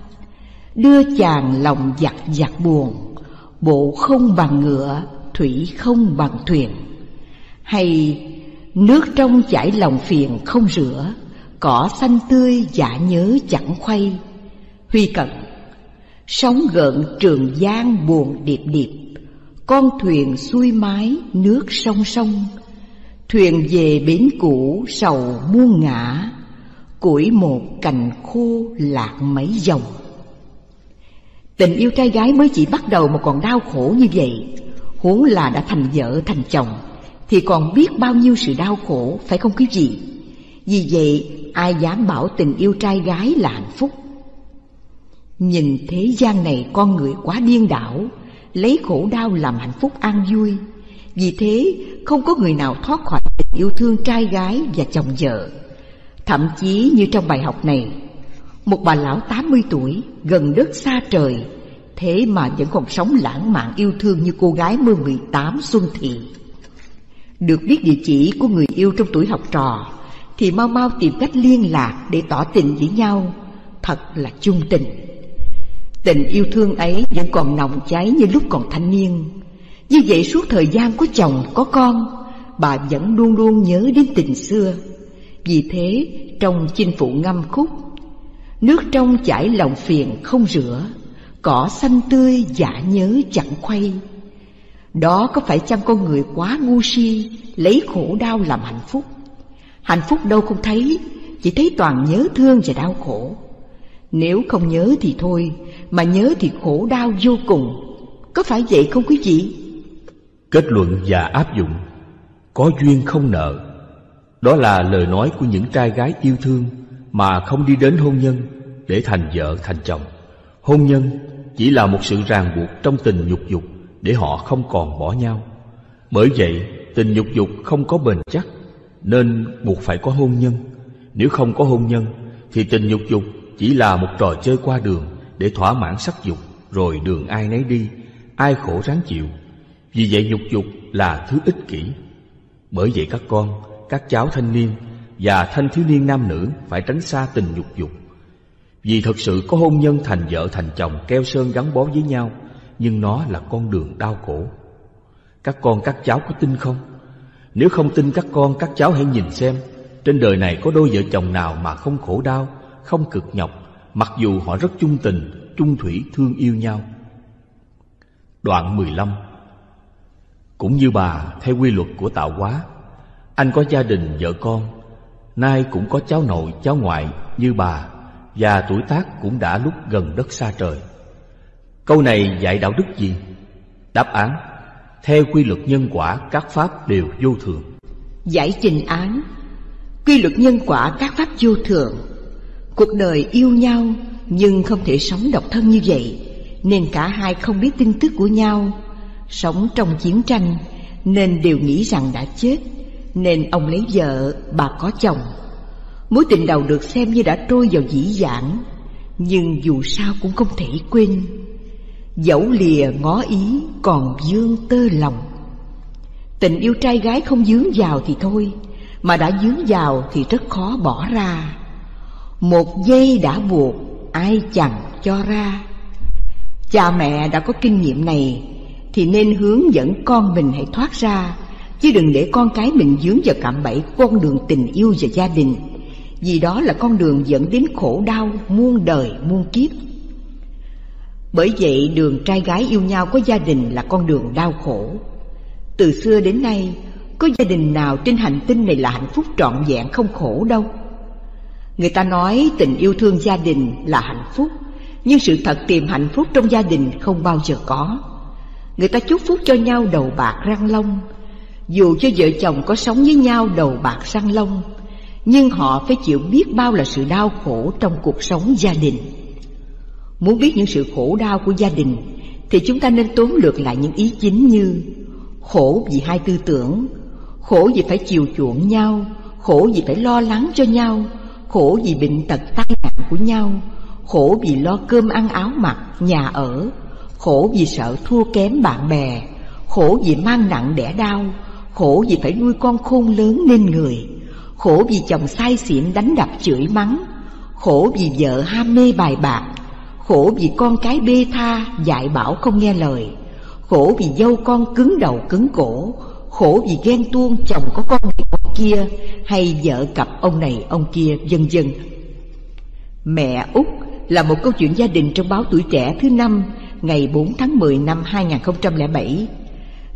Đưa chàng lòng giặc giặc buồn, bộ không bằng ngựa, thủy không bằng thuyền. Hay nước trong chảy lòng phiền không rửa, cỏ xanh tươi giả nhớ chẳng khuây. Huy Cận: sóng gợn Trường Giang buồn điệp điệp, con thuyền xuôi mái nước song song. Thuyền về bến cũ sầu muôn ngã, củi một cành khô lạc mấy dòng. Tình yêu trai gái mới chỉ bắt đầu mà còn đau khổ như vậy, huống là đã thành vợ thành chồng thì còn biết bao nhiêu sự đau khổ, phải không quý vị? Vì vậy ai dám bảo tình yêu trai gái là hạnh phúc? Nhìn thế gian này con người quá điên đảo, lấy khổ đau làm hạnh phúc an vui. Vì thế không có người nào thoát khỏi tình yêu thương trai gái và chồng vợ. Thậm chí như trong bài học này, một bà lão tám mươi tuổi, gần đất xa trời, thế mà vẫn còn sống lãng mạn yêu thương như cô gái mười mười tám xuân thị. Được biết địa chỉ của người yêu trong tuổi học trò thì mau mau tìm cách liên lạc để tỏ tình với nhau, thật là chung tình. Tình yêu thương ấy vẫn còn nồng cháy như lúc còn thanh niên. Như vậy suốt thời gian có chồng có con, bà vẫn luôn luôn nhớ đến tình xưa. Vì thế trong Chinh Phụ ngâm khúc: nước trong chảy lòng phiền không rửa, cỏ xanh tươi giả nhớ chẳng khuây. Đó có phải chăng con người quá ngu si, lấy khổ đau làm hạnh phúc? Hạnh phúc đâu không thấy, chỉ thấy toàn nhớ thương và đau khổ. Nếu không nhớ thì thôi, mà nhớ thì khổ đau vô cùng. Có phải vậy không quý vị? Kết luận và áp dụng: có duyên không nợ. Đó là lời nói của những trai gái yêu thương mà không đi đến hôn nhân để thành vợ thành chồng. Hôn nhân chỉ là một sự ràng buộc trong tình nhục dục để họ không còn bỏ nhau. Bởi vậy tình nhục dục không có bền chắc nên buộc phải có hôn nhân. Nếu không có hôn nhân thì tình nhục dục chỉ là một trò chơi qua đường để thỏa mãn sắc dục, rồi đường ai nấy đi, ai khổ ráng chịu. Vì vậy nhục dục là thứ ích kỷ. Bởi vậy các con, các cháu thanh niên và thanh thiếu niên nam nữ phải tránh xa tình nhục dục. Vì thật sự có hôn nhân thành vợ thành chồng keo sơn gắn bó với nhau, nhưng nó là con đường đau khổ. Các con các cháu có tin không? Nếu không tin các con các cháu hãy nhìn xem, trên đời này có đôi vợ chồng nào mà không khổ đau, không cực nhọc, mặc dù họ rất chung tình, chung thủy thương yêu nhau. Đoạn mười lăm. Cũng như bà, theo quy luật của tạo hóa, anh có gia đình vợ con, nay cũng có cháu nội cháu ngoại như bà, và tuổi tác cũng đã lúc gần đất xa trời. Câu này dạy đạo đức gì? Đáp án: theo quy luật nhân quả các pháp đều vô thường. Giải trình án: quy luật nhân quả các pháp vô thường. Cuộc đời yêu nhau nhưng không thể sống độc thân như vậy, nên cả hai không biết tin tức của nhau. Sống trong chiến tranh nên đều nghĩ rằng đã chết, nên ông lấy vợ, bà có chồng. Mối tình đầu được xem như đã trôi vào dĩ vãng, nhưng dù sao cũng không thể quên. Dẫu lìa ngó ý còn vương tơ lòng. Tình yêu trai gái không vướng vào thì thôi, mà đã vướng vào thì rất khó bỏ ra. Một giây đã buộc, ai chẳng cho ra. Cha mẹ đã có kinh nghiệm này thì nên hướng dẫn con mình hãy thoát ra, chứ đừng để con cái mình vướng vào cạm bẫy của con đường tình yêu và gia đình. Vì đó là con đường dẫn đến khổ đau muôn đời muôn kiếp. Bởi vậy đường trai gái yêu nhau có gia đình là con đường đau khổ. Từ xưa đến nay, có gia đình nào trên hành tinh này là hạnh phúc trọn vẹn không khổ đâu. Người ta nói tình yêu thương gia đình là hạnh phúc, nhưng sự thật tìm hạnh phúc trong gia đình không bao giờ có. Người ta chúc phúc cho nhau đầu bạc răng long, dù cho vợ chồng có sống với nhau đầu bạc răng long, nhưng họ phải chịu biết bao là sự đau khổ trong cuộc sống gia đình. Muốn biết những sự khổ đau của gia đình thì chúng ta nên tóm lược lại những ý chính như: khổ vì hai tư tưởng, khổ vì phải chiều chuộng nhau, khổ vì phải lo lắng cho nhau, khổ vì bệnh tật tai nạn của nhau, khổ vì lo cơm ăn áo mặc, nhà ở, khổ vì sợ thua kém bạn bè, khổ vì mang nặng đẻ đau, khổ vì phải nuôi con khôn lớn nên người, khổ vì chồng say xỉn đánh đập chửi mắng, khổ vì vợ ham mê bài bạc, khổ vì con cái bê tha dạy bảo không nghe lời, khổ vì dâu con cứng đầu cứng cổ, khổ vì ghen tuông chồng có con này con kia hay vợ cặp ông này ông kia, vân vân. Mẹ Út là một câu chuyện gia đình trong báo Tuổi Trẻ thứ năm ngày bốn tháng mười năm hai nghìn không trăm lẻ bảy.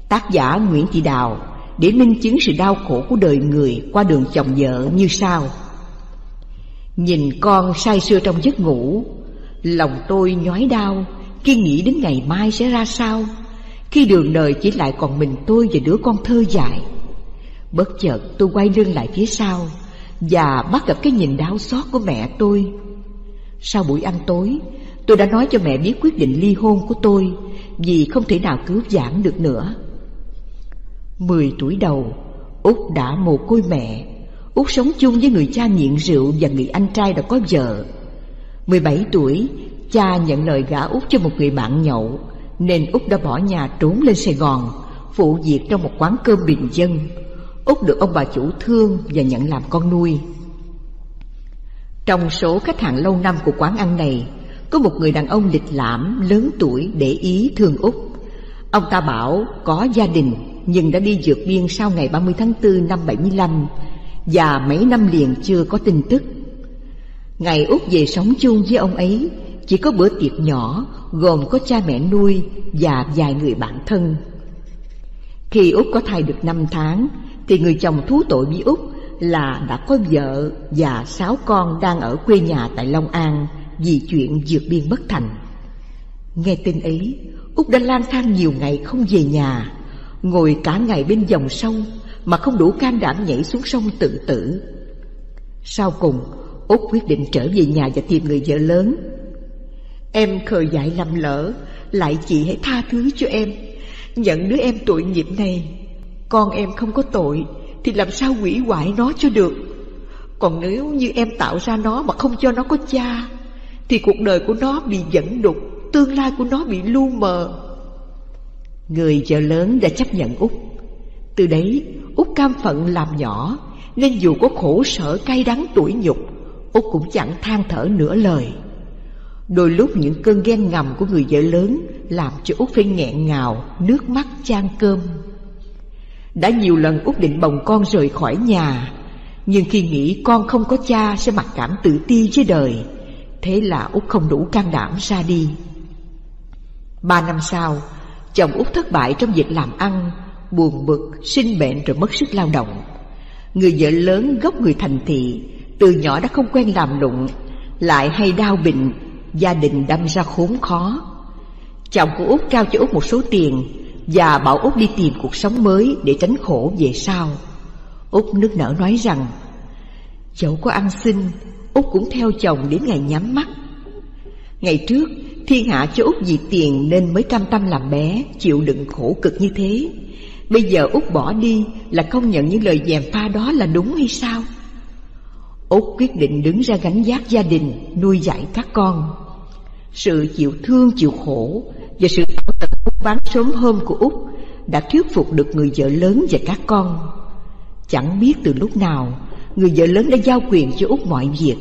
tác giả Nguyễn Thị Đào để minh chứng sự đau khổ của đời người qua đường chồng vợ như sau. Nhìn con say sưa trong giấc ngủ, lòng tôi nhói đau khi nghĩ đến ngày mai sẽ ra sao, khi đường đời chỉ lại còn mình tôi và đứa con thơ dại. Bất chợt tôi quay lưng lại phía sau và bắt gặp cái nhìn đau xót của mẹ tôi. Sau buổi ăn tối, tôi đã nói cho mẹ biết quyết định ly hôn của tôi vì không thể nào cứu vãn được nữa. Mười tuổi đầu, Út đã mồ côi mẹ. Út sống chung với người cha nghiện rượu và người anh trai đã có vợ. Mười bảy tuổi, cha nhận lời gả Út cho một người bạn nhậu, nên Út đã bỏ nhà trốn lên Sài Gòn, phụ việc trong một quán cơm bình dân. Út được ông bà chủ thương và nhận làm con nuôi. Trong số khách hàng lâu năm của quán ăn này, có một người đàn ông lịch lãm, lớn tuổi để ý thương Út. Ông ta bảo có gia đình nhưng đã đi vượt biên sau ngày ba mươi tháng tư năm bảy mươi lăm và mấy năm liền chưa có tin tức. Ngày Út về sống chung với ông ấy, chỉ có bữa tiệc nhỏ gồm có cha mẹ nuôi và vài người bạn thân. Khi Út có thai được năm tháng thì người chồng thú tội với Út là đã có vợ và sáu con đang ở quê nhà tại Long An vì chuyện vượt biên bất thành. Nghe tin ấy, Út đã lang thang nhiều ngày không về nhà, ngồi cả ngày bên dòng sông mà không đủ can đảm nhảy xuống sông tự tử. Sau cùng, Út quyết định trở về nhà và tìm người vợ lớn. Em khờ dại lầm lỡ, lại chị hãy tha thứ cho em, nhận đứa em tội nghiệp này. Con em không có tội thì làm sao hủy hoại nó cho được. Còn nếu như em tạo ra nó mà không cho nó có cha thì cuộc đời của nó bị dẫn đục, tương lai của nó bị lu mờ. Người vợ lớn đã chấp nhận Út. Từ đấy, Út cam phận làm nhỏ, nên dù có khổ sở cay đắng tủi nhục, Út cũng chẳng than thở nửa lời. Đôi lúc những cơn ghen ngầm của người vợ lớn làm cho Út phải nghẹn ngào, nước mắt chan cơm. Đã nhiều lần Út định bồng con rời khỏi nhà, nhưng khi nghĩ con không có cha sẽ mặc cảm tự ti với đời, thế là Út không đủ can đảm ra đi. Ba năm sau, chồng Út thất bại trong việc làm ăn, buồn bực, sinh bệnh rồi mất sức lao động. Người vợ lớn gốc người thành thị, từ nhỏ đã không quen làm lụng, lại hay đau bệnh, gia đình đâm ra khốn khó. Chồng của Út trao cho Út một số tiền và bảo Út đi tìm cuộc sống mới để tránh khổ về sau. Út nức nở nói rằng dẫu có ăn xin, Út cũng theo chồng đến ngày nhắm mắt. Ngày trước thiên hạ cho Út vì tiền nên mới cam tâm làm bé, chịu đựng khổ cực như thế. Bây giờ Út bỏ đi là công nhận những lời gièm pha đó là đúng hay sao? Út quyết định đứng ra gánh vác gia đình, nuôi dạy các con. Sự chịu thương chịu khổ và sự tận bán sớm hôm của Út đã thuyết phục được người vợ lớn và các con. Chẳng biết từ lúc nào, người vợ lớn đã giao quyền cho Út mọi việc,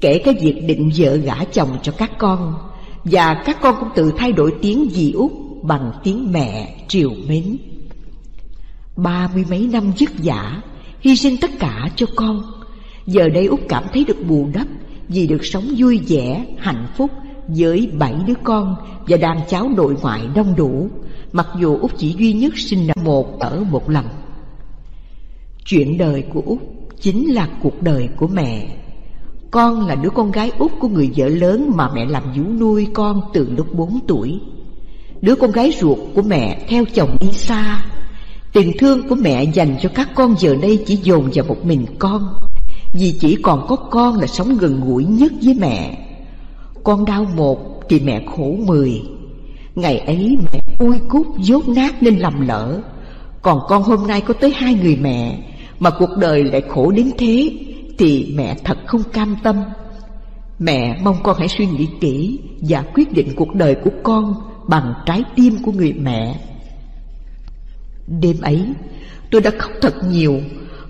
kể cả việc định vợ gả chồng cho các con, và các con cũng tự thay đổi tiếng dì Út bằng tiếng mẹ trìu mến. Ba mươi mấy năm vất vả, hy sinh tất cả cho con, giờ đây Út cảm thấy được bù đắp vì được sống vui vẻ, hạnh phúc với bảy đứa con và đàn cháu nội ngoại đông đủ, mặc dù Út chỉ duy nhất sinh ra một ở một lần. Chuyện đời của Út chính là cuộc đời của mẹ. Con là đứa con gái út của người vợ lớn mà mẹ làm vú nuôi con từ lúc bốn tuổi. Đứa con gái ruột của mẹ theo chồng đi xa. Tình thương của mẹ dành cho các con giờ đây chỉ dồn vào một mình con, vì chỉ còn có con là sống gần gũi nhất với mẹ. Con đau một thì mẹ khổ mười. Ngày ấy mẹ ui cút dốt nát nên lầm lỡ, còn con hôm nay có tới hai người mẹ mà cuộc đời lại khổ đến thế thì mẹ thật không cam tâm. Mẹ mong con hãy suy nghĩ kỹ và quyết định cuộc đời của con bằng trái tim của người mẹ. Đêm ấy, tôi đã khóc thật nhiều,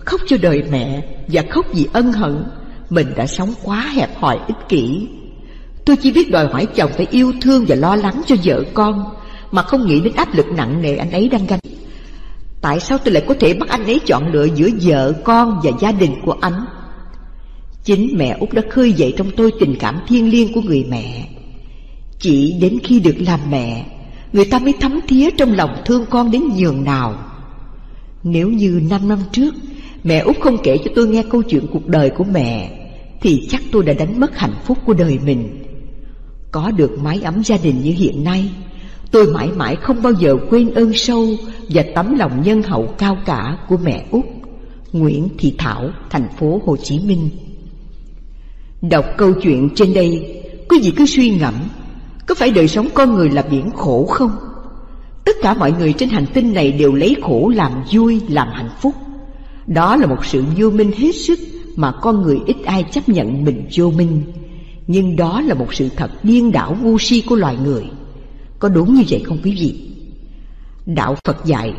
khóc cho đời mẹ và khóc vì ân hận mình đã sống quá hẹp hòi ích kỷ. Tôi chỉ biết đòi hỏi chồng phải yêu thương và lo lắng cho vợ con mà không nghĩ đến áp lực nặng nề anh ấy đang gánh. Tại sao tôi lại có thể bắt anh ấy chọn lựa giữa vợ con và gia đình của anh? Chính mẹ Út đã khơi dậy trong tôi tình cảm thiêng liêng của người mẹ. Chỉ đến khi được làm mẹ, người ta mới thấm thía trong lòng thương con đến nhường nào. Nếu như năm năm trước mẹ Út không kể cho tôi nghe câu chuyện cuộc đời của mẹ, thì chắc tôi đã đánh mất hạnh phúc của đời mình. Có được mái ấm gia đình như hiện nay, tôi mãi mãi không bao giờ quên ơn sâu và tấm lòng nhân hậu cao cả của mẹ Út. Nguyễn Thị Thảo, thành phố Hồ Chí Minh. Đọc câu chuyện trên đây, quý vị cứ suy ngẫm, có phải đời sống con người là biển khổ không? Tất cả mọi người trên hành tinh này đều lấy khổ làm vui, làm hạnh phúc. Đó là một sự vô minh hết sức mà con người ít ai chấp nhận mình vô minh. Nhưng đó là một sự thật điên đảo ngu si của loài người. Có đúng như vậy không quý vị? Đạo Phật dạy,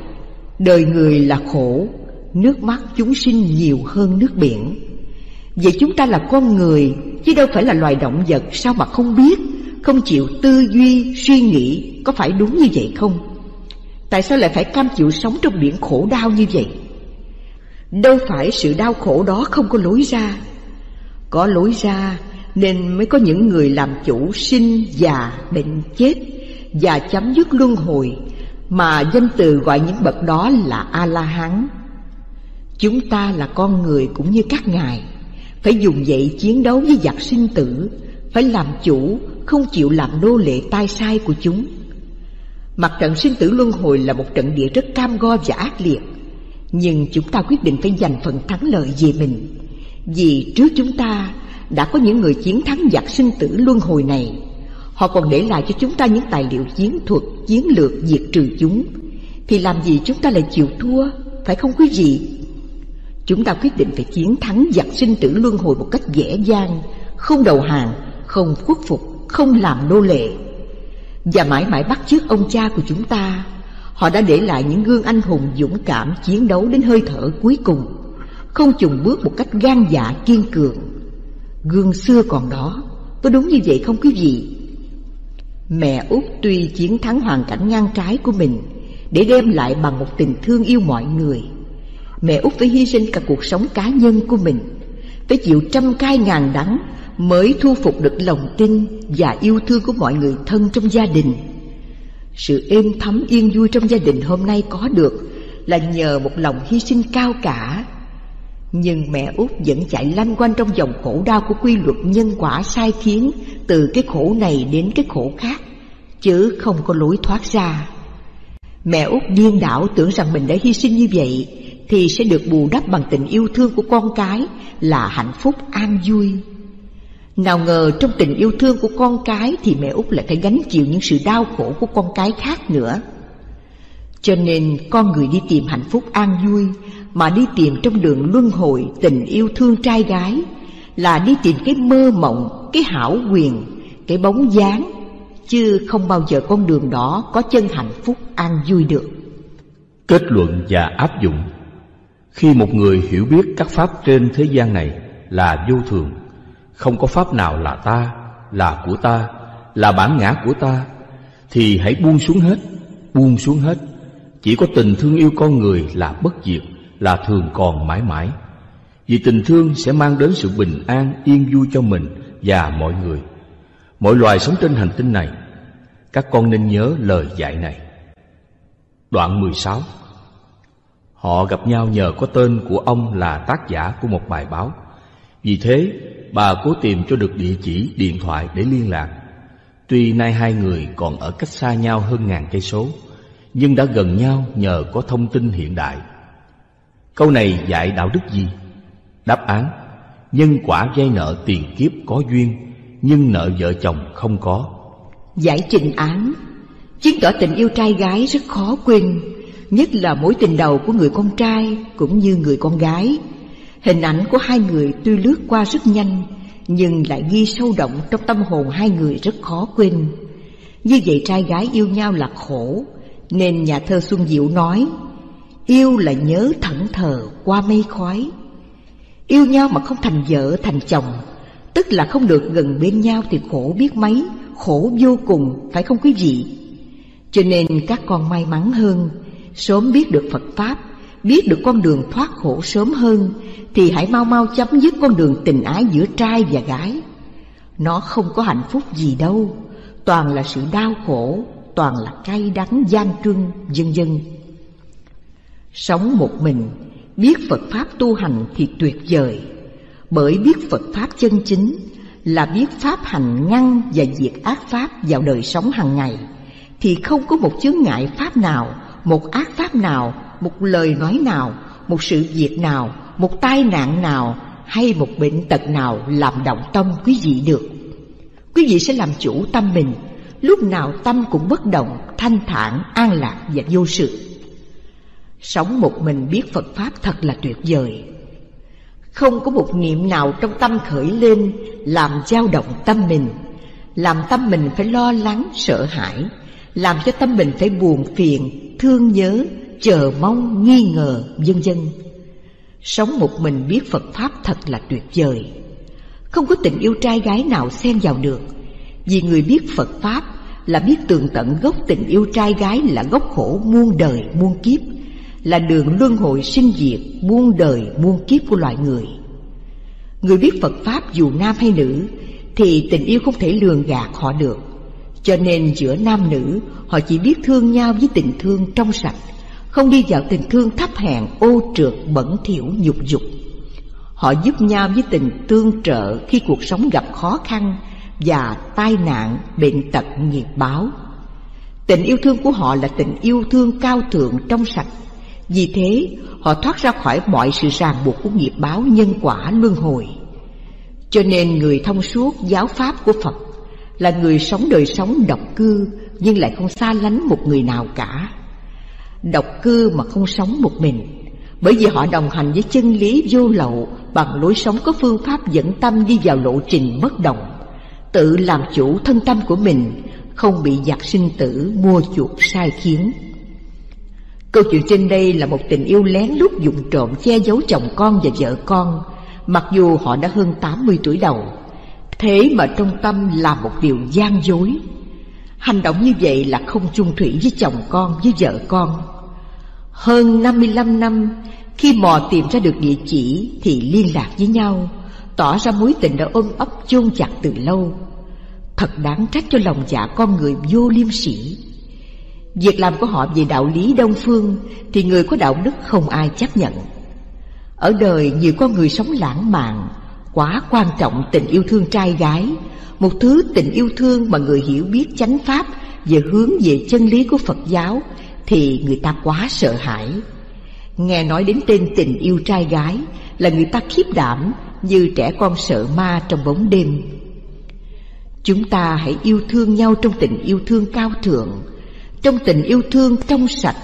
đời người là khổ, nước mắt chúng sinh nhiều hơn nước biển. Vậy chúng ta là con người, chứ đâu phải là loài động vật, sao mà không biết, không chịu tư duy, suy nghĩ, có phải đúng như vậy không? Tại sao lại phải cam chịu sống trong biển khổ đau như vậy? Đâu phải sự đau khổ đó không có lối ra. Có lối ra nên mới có những người làm chủ sinh, già, bệnh, chết và chấm dứt luân hồi, mà danh từ gọi những bậc đó là A-la-hán. Chúng ta là con người cũng như các ngài, phải dùng dậy chiến đấu với giặc sinh tử, phải làm chủ, không chịu làm nô lệ tay sai của chúng. Mặt trận sinh tử luân hồi là một trận địa rất cam go và ác liệt, nhưng chúng ta quyết định phải giành phần thắng lợi về mình. Vì trước chúng ta đã có những người chiến thắng giặc sinh tử luân hồi này. Họ còn để lại cho chúng ta những tài liệu chiến thuật, chiến lược diệt trừ chúng. Thì làm gì chúng ta lại chịu thua, phải không quý vị? Chúng ta quyết định phải chiến thắng giặc sinh tử luân hồi một cách dễ dàng, không đầu hàng, không khuất phục, không làm nô lệ. Và mãi mãi bắt chước ông cha của chúng ta. Họ đã để lại những gương anh hùng dũng cảm chiến đấu đến hơi thở cuối cùng, không chùn bước một cách gan dạ kiên cường. Gương xưa còn đó, có đúng như vậy không quý vị? Mẹ Út tuy chiến thắng hoàn cảnh ngang trái của mình để đem lại bằng một tình thương yêu mọi người, mẹ Út phải hy sinh cả cuộc sống cá nhân của mình, phải chịu trăm cay ngàn đắng mới thu phục được lòng tin và yêu thương của mọi người thân trong gia đình. Sự êm thấm yên vui trong gia đình hôm nay có được là nhờ một lòng hy sinh cao cả. Nhưng mẹ Út vẫn chạy lanh quanh trong dòng khổ đau của quy luật nhân quả sai khiến, từ cái khổ này đến cái khổ khác, chứ không có lối thoát ra. Mẹ Út điên đảo tưởng rằng mình đã hy sinh như vậy thì sẽ được bù đắp bằng tình yêu thương của con cái là hạnh phúc an vui. Nào ngờ trong tình yêu thương của con cái thì mẹ Út lại phải gánh chịu những sự đau khổ của con cái khác nữa. Cho nên con người đi tìm hạnh phúc an vui mà đi tìm trong đường luân hồi tình yêu thương trai gái, là đi tìm cái mơ mộng, cái hảo quyền, cái bóng dáng, chứ không bao giờ con đường đó có chân hạnh phúc an vui được. Kết luận và áp dụng. Khi một người hiểu biết các pháp trên thế gian này là vô thường, không có pháp nào là ta, là của ta, là bản ngã của ta, thì hãy buông xuống hết, buông xuống hết. Chỉ có tình thương yêu con người là bất diệt, là thường còn mãi mãi. Vì tình thương sẽ mang đến sự bình an, yên vui cho mình và mọi người, mọi loài sống trên hành tinh này. Các con nên nhớ lời dạy này. Đoạn mười sáu. Họ gặp nhau nhờ có tên của ông là tác giả của một bài báo. Vì thế, bà cố tìm cho được địa chỉ, điện thoại để liên lạc. Tuy nay hai người còn ở cách xa nhau hơn ngàn cây số, nhưng đã gần nhau nhờ có thông tin hiện đại. Câu này dạy đạo đức gì? Đáp án: nhân quả vay nợ tiền kiếp có duyên, nhưng nợ vợ chồng không có. Giải trình án: chứng tỏ tình yêu trai gái rất khó quên, nhất là mối tình đầu của người con trai cũng như người con gái. Hình ảnh của hai người tuy lướt qua rất nhanh, nhưng lại ghi sâu đậm trong tâm hồn hai người rất khó quên. Như vậy trai gái yêu nhau là khổ, nên nhà thơ Xuân Diệu nói: yêu là nhớ thẫn thờ qua mây khói. Yêu nhau mà không thành vợ thành chồng, tức là không được gần bên nhau thì khổ biết mấy, khổ vô cùng, phải không quý vị? Cho nên các con may mắn hơn, sớm biết được Phật Pháp, biết được con đường thoát khổ sớm hơn, thì hãy mau mau chấm dứt con đường tình ái giữa trai và gái. Nó không có hạnh phúc gì đâu, toàn là sự đau khổ, toàn là cay đắng gian trưng, vân vân. Sống một mình, biết Phật Pháp tu hành thì tuyệt vời, bởi biết Phật Pháp chân chính là biết Pháp hành ngăn và diệt ác Pháp vào đời sống hàng ngày, thì không có một chướng ngại Pháp nào, một ác Pháp nào, một lời nói nào, một sự việc nào, một tai nạn nào hay một bệnh tật nào làm động tâm quý vị được. Quý vị sẽ làm chủ tâm mình, lúc nào tâm cũng bất động, thanh thản, an lạc và vô sự. Sống một mình biết Phật Pháp thật là tuyệt vời. Không có một niệm nào trong tâm khởi lên làm dao động tâm mình, làm tâm mình phải lo lắng, sợ hãi, làm cho tâm mình phải buồn phiền, thương nhớ, chờ mong, nghi ngờ, vân vân. Sống một mình biết Phật Pháp thật là tuyệt vời. Không có tình yêu trai gái nào xen vào được, vì người biết Phật Pháp là biết tường tận gốc tình yêu trai gái là gốc khổ muôn đời muôn kiếp, là đường luân hồi sinh diệt muôn đời muôn kiếp của loài người. Người biết Phật Pháp dù nam hay nữ thì tình yêu không thể lường gạt họ được, cho nên giữa nam nữ họ chỉ biết thương nhau với tình thương trong sạch, không đi vào tình thương thấp hèn, ô trượt, bẩn thỉu, nhục dục. Họ giúp nhau với tình tương trợ khi cuộc sống gặp khó khăn và tai nạn, bệnh tật, nghiệp báo. Tình yêu thương của họ là tình yêu thương cao thượng trong sạch, vì thế họ thoát ra khỏi mọi sự ràng buộc của nghiệp báo, nhân quả, luân hồi. Cho nên người thông suốt giáo pháp của Phật là người sống đời sống độc cư, nhưng lại không xa lánh một người nào cả. Độc cư mà không sống một mình, bởi vì họ đồng hành với chân lý vô lậu bằng lối sống có phương pháp dẫn tâm đi vào lộ trình bất động, tự làm chủ thân tâm của mình, không bị giặc sinh tử mua chuộc sai khiến. Câu chuyện trên đây là một tình yêu lén lút vụng trộm che giấu chồng con và vợ con, mặc dù họ đã hơn tám mươi tuổi đầu, thế mà trong tâm là một điều gian dối. Hành động như vậy là không chung thủy với chồng con, với vợ con. Hơn năm mươi lăm năm, khi mò tìm ra được địa chỉ thì liên lạc với nhau, tỏ ra mối tình đã ôm ấp chôn chặt từ lâu. Thật đáng trách cho lòng dạ con người vô liêm sỉ. Việc làm của họ về đạo lý Đông Phương thì người có đạo đức không ai chấp nhận. Ở đời nhiều con người sống lãng mạn, quá quan trọng tình yêu thương trai gái, một thứ tình yêu thương mà người hiểu biết chánh pháp và hướng về chân lý của Phật giáo thì người ta quá sợ hãi. Nghe nói đến tên tình yêu trai gái là người ta khiếp đảm như trẻ con sợ ma trong bóng đêm. Chúng ta hãy yêu thương nhau trong tình yêu thương cao thượng, trong tình yêu thương trong sạch,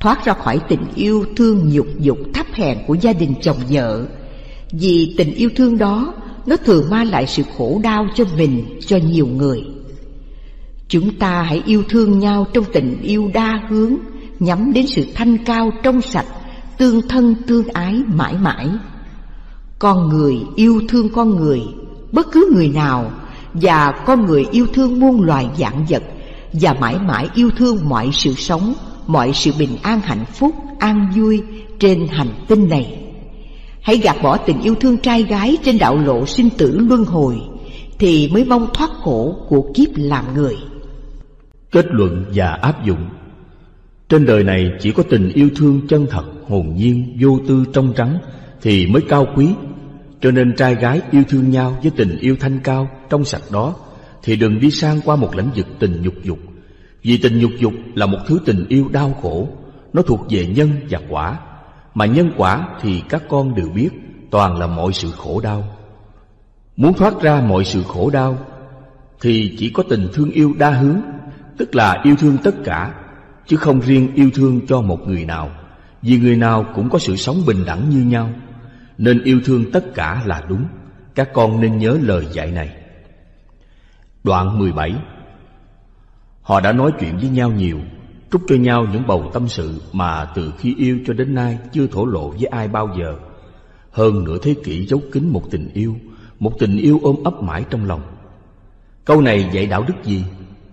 thoát ra khỏi tình yêu thương nhục dục thấp hèn của gia đình chồng vợ. Vì tình yêu thương đó, nó thường mang lại sự khổ đau cho mình, cho nhiều người. Chúng ta hãy yêu thương nhau trong tình yêu đa hướng, nhắm đến sự thanh cao trong sạch, tương thân tương ái mãi mãi. Con người yêu thương con người, bất cứ người nào, và con người yêu thương muôn loài vạn vật, và mãi mãi yêu thương mọi sự sống, mọi sự bình an hạnh phúc, an vui trên hành tinh này. Hãy gạt bỏ tình yêu thương trai gái trên đạo lộ sinh tử luân hồi, thì mới mong thoát khổ của kiếp làm người. Kết luận và áp dụng. Trên đời này chỉ có tình yêu thương chân thật, hồn nhiên, vô tư, trong trắng thì mới cao quý. Cho nên trai gái yêu thương nhau với tình yêu thanh cao, trong sạch đó thì đừng đi sang qua một lãnh vực tình nhục dục. Vì tình nhục dục là một thứ tình yêu đau khổ, nó thuộc về nhân và quả, mà nhân quả thì các con đều biết, toàn là mọi sự khổ đau. Muốn thoát ra mọi sự khổ đau thì chỉ có tình thương yêu đa hướng, tức là yêu thương tất cả, chứ không riêng yêu thương cho một người nào, vì người nào cũng có sự sống bình đẳng như nhau. Nên yêu thương tất cả là đúng, các con nên nhớ lời dạy này. Đoạn mười bảy. Họ đã nói chuyện với nhau nhiều, trút cho nhau những bầu tâm sự mà từ khi yêu cho đến nay chưa thổ lộ với ai bao giờ. Hơn nửa thế kỷ giấu kín một tình yêu, một tình yêu ôm ấp mãi trong lòng. Câu này dạy đạo đức gì?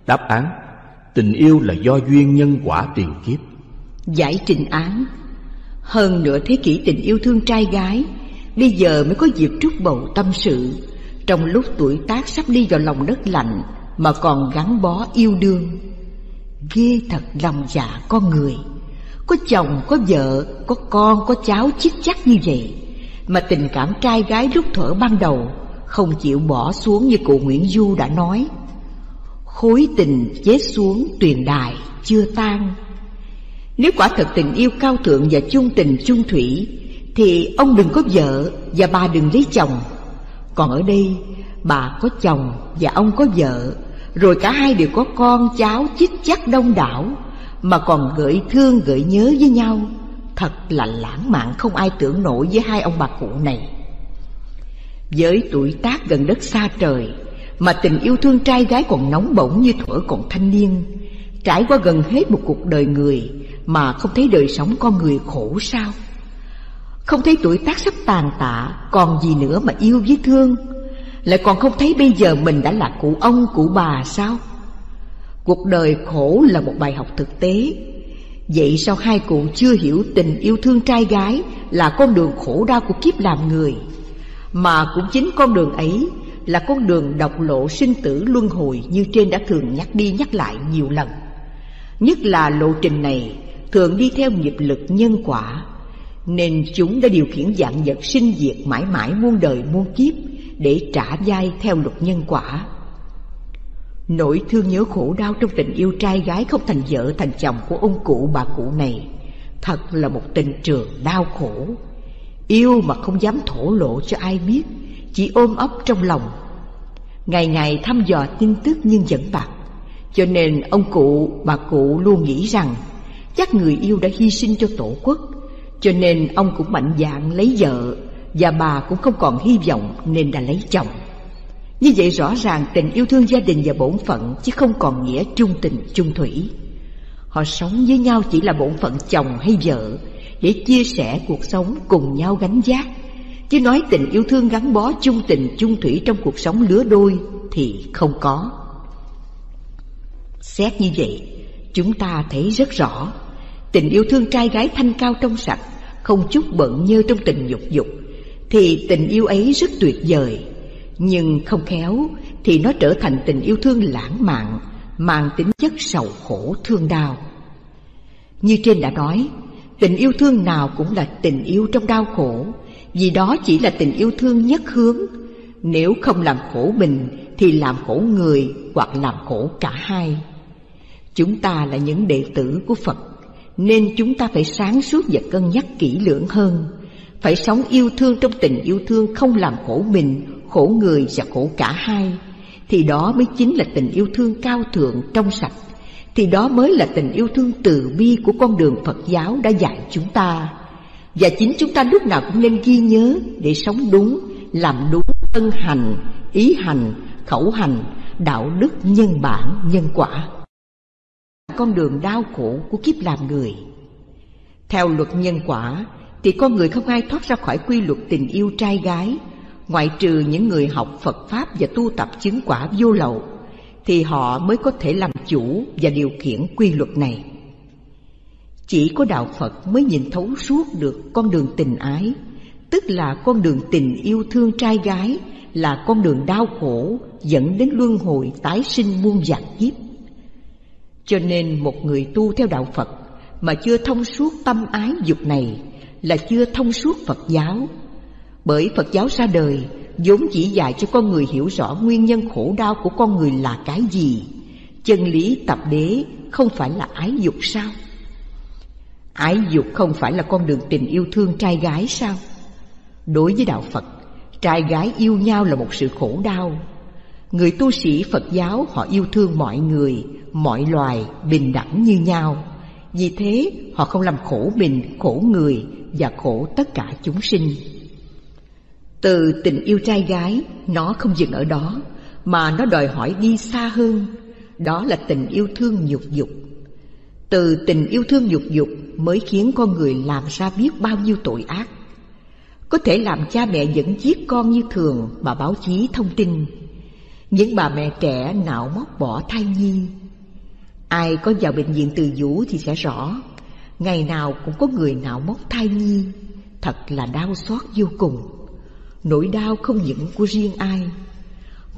Đáp án: tình yêu là do duyên nhân quả tiền kiếp. Giải trình án: hơn nửa thế kỷ tình yêu thương trai gái, bây giờ mới có dịp trút bầu tâm sự, trong lúc tuổi tác sắp đi vào lòng đất lạnh mà còn gắn bó yêu đương. Ghê thật lòng dạ con người. Có chồng, có vợ, có con, có cháu chiếc chắc như vậy, mà tình cảm trai gái lúc thuở ban đầu không chịu bỏ xuống như cụ Nguyễn Du đã nói. Khối tình chết xuống tuyền đài chưa tan. Nếu quả thật tình yêu cao thượng và chung tình chung thủy thì ông đừng có vợ và bà đừng lấy chồng. Còn ở đây, bà có chồng và ông có vợ, rồi cả hai đều có con cháu chích chác đông đảo, mà còn gợi thương gợi nhớ với nhau. Thật là lãng mạn không ai tưởng nổi với hai ông bà cụ này. Với tuổi tác gần đất xa trời mà tình yêu thương trai gái còn nóng bỏng như thuở còn thanh niên, trải qua gần hết một cuộc đời người mà không thấy đời sống con người khổ sao? Không thấy tuổi tác sắp tàn tạ còn gì nữa mà yêu với thương? Lại còn không thấy bây giờ mình đã là cụ ông cụ bà sao? Cuộc đời khổ là một bài học thực tế. Vậy sao hai cụ chưa hiểu tình yêu thương trai gái là con đường khổ đau của kiếp làm người, mà cũng chính con đường ấy là con đường độc lộ sinh tử luân hồi như trên đã thường nhắc đi nhắc lại nhiều lần. Nhất là lộ trình này thường đi theo nghiệp lực nhân quả, nên chúng đã điều khiển vạn vật sinh diệt mãi mãi muôn đời muôn kiếp để trả vai theo luật nhân quả. Nỗi thương nhớ khổ đau trong tình yêu trai gái không thành vợ thành chồng của ông cụ bà cụ này thật là một tình trường đau khổ. Yêu mà không dám thổ lộ cho ai biết, chỉ ôm ấp trong lòng, ngày ngày thăm dò tin tức nhưng vẫn bạc. Cho nên ông cụ bà cụ luôn nghĩ rằng chắc người yêu đã hy sinh cho tổ quốc, cho nên ông cũng mạnh dạn lấy vợ, và bà cũng không còn hy vọng nên đã lấy chồng. Như vậy rõ ràng tình yêu thương gia đình và bổn phận chứ không còn nghĩa chung tình chung thủy. Họ sống với nhau chỉ là bổn phận chồng hay vợ, để chia sẻ cuộc sống cùng nhau gánh vác, chứ nói tình yêu thương gắn bó chung tình chung thủy trong cuộc sống lứa đôi thì không có. Xét như vậy, chúng ta thấy rất rõ tình yêu thương trai gái thanh cao trong sạch, không chút bận nhơ trong tình dục dục thì tình yêu ấy rất tuyệt vời. Nhưng không khéo thì nó trở thành tình yêu thương lãng mạn, mang tính chất sầu khổ thương đau. Như trên đã nói, tình yêu thương nào cũng là tình yêu trong đau khổ, vì đó chỉ là tình yêu thương nhất hướng. Nếu không làm khổ mình thì làm khổ người hoặc làm khổ cả hai. Chúng ta là những đệ tử của Phật nên chúng ta phải sáng suốt và cân nhắc kỹ lưỡng hơn, phải sống yêu thương trong tình yêu thương không làm khổ mình, khổ người và khổ cả hai, thì đó mới chính là tình yêu thương cao thượng trong sạch, thì đó mới là tình yêu thương từ bi của con đường Phật giáo đã dạy chúng ta. Và chính chúng ta lúc nào cũng nên ghi nhớ để sống đúng, làm đúng thân hành, ý hành, khẩu hành, đạo đức nhân bản, nhân quả. Con đường đau khổ của kiếp làm người. Theo luật nhân quả thì con người không ai thoát ra khỏi quy luật tình yêu trai gái, ngoại trừ những người học Phật Pháp và tu tập chứng quả vô lậu, thì họ mới có thể làm chủ và điều khiển quy luật này. Chỉ có đạo Phật mới nhìn thấu suốt được con đường tình ái, tức là con đường tình yêu thương trai gái, là con đường đau khổ dẫn đến luân hồi tái sinh muôn vạn kiếp. Cho nên một người tu theo đạo Phật mà chưa thông suốt tâm ái dục này là chưa thông suốt Phật giáo. Bởi Phật giáo ra đời vốn chỉ dạy cho con người hiểu rõ nguyên nhân khổ đau của con người là cái gì. Chân lý tập đế không phải là ái dục sao? Ái dục không phải là con đường tình yêu thương trai gái sao? Đối với đạo Phật, trai gái yêu nhau là một sự khổ đau. Người tu sĩ Phật giáo họ yêu thương mọi người, mọi loài bình đẳng như nhau. Vì thế họ không làm khổ mình, khổ người và khổ tất cả chúng sinh. Từ tình yêu trai gái, nó không dừng ở đó, mà nó đòi hỏi đi xa hơn. Đó là tình yêu thương nhục dục. Từ tình yêu thương nhục dục mới khiến con người làm ra biết bao nhiêu tội ác. Có thể làm cha mẹ vẫn giết con như thường mà báo chí thông tin. Những bà mẹ trẻ nạo móc bỏ thai nhi. Ai có vào bệnh viện Từ Dũ thì sẽ rõ, ngày nào cũng có người nạo móc thai nhi. Thật là đau xót vô cùng. Nỗi đau không những của riêng ai.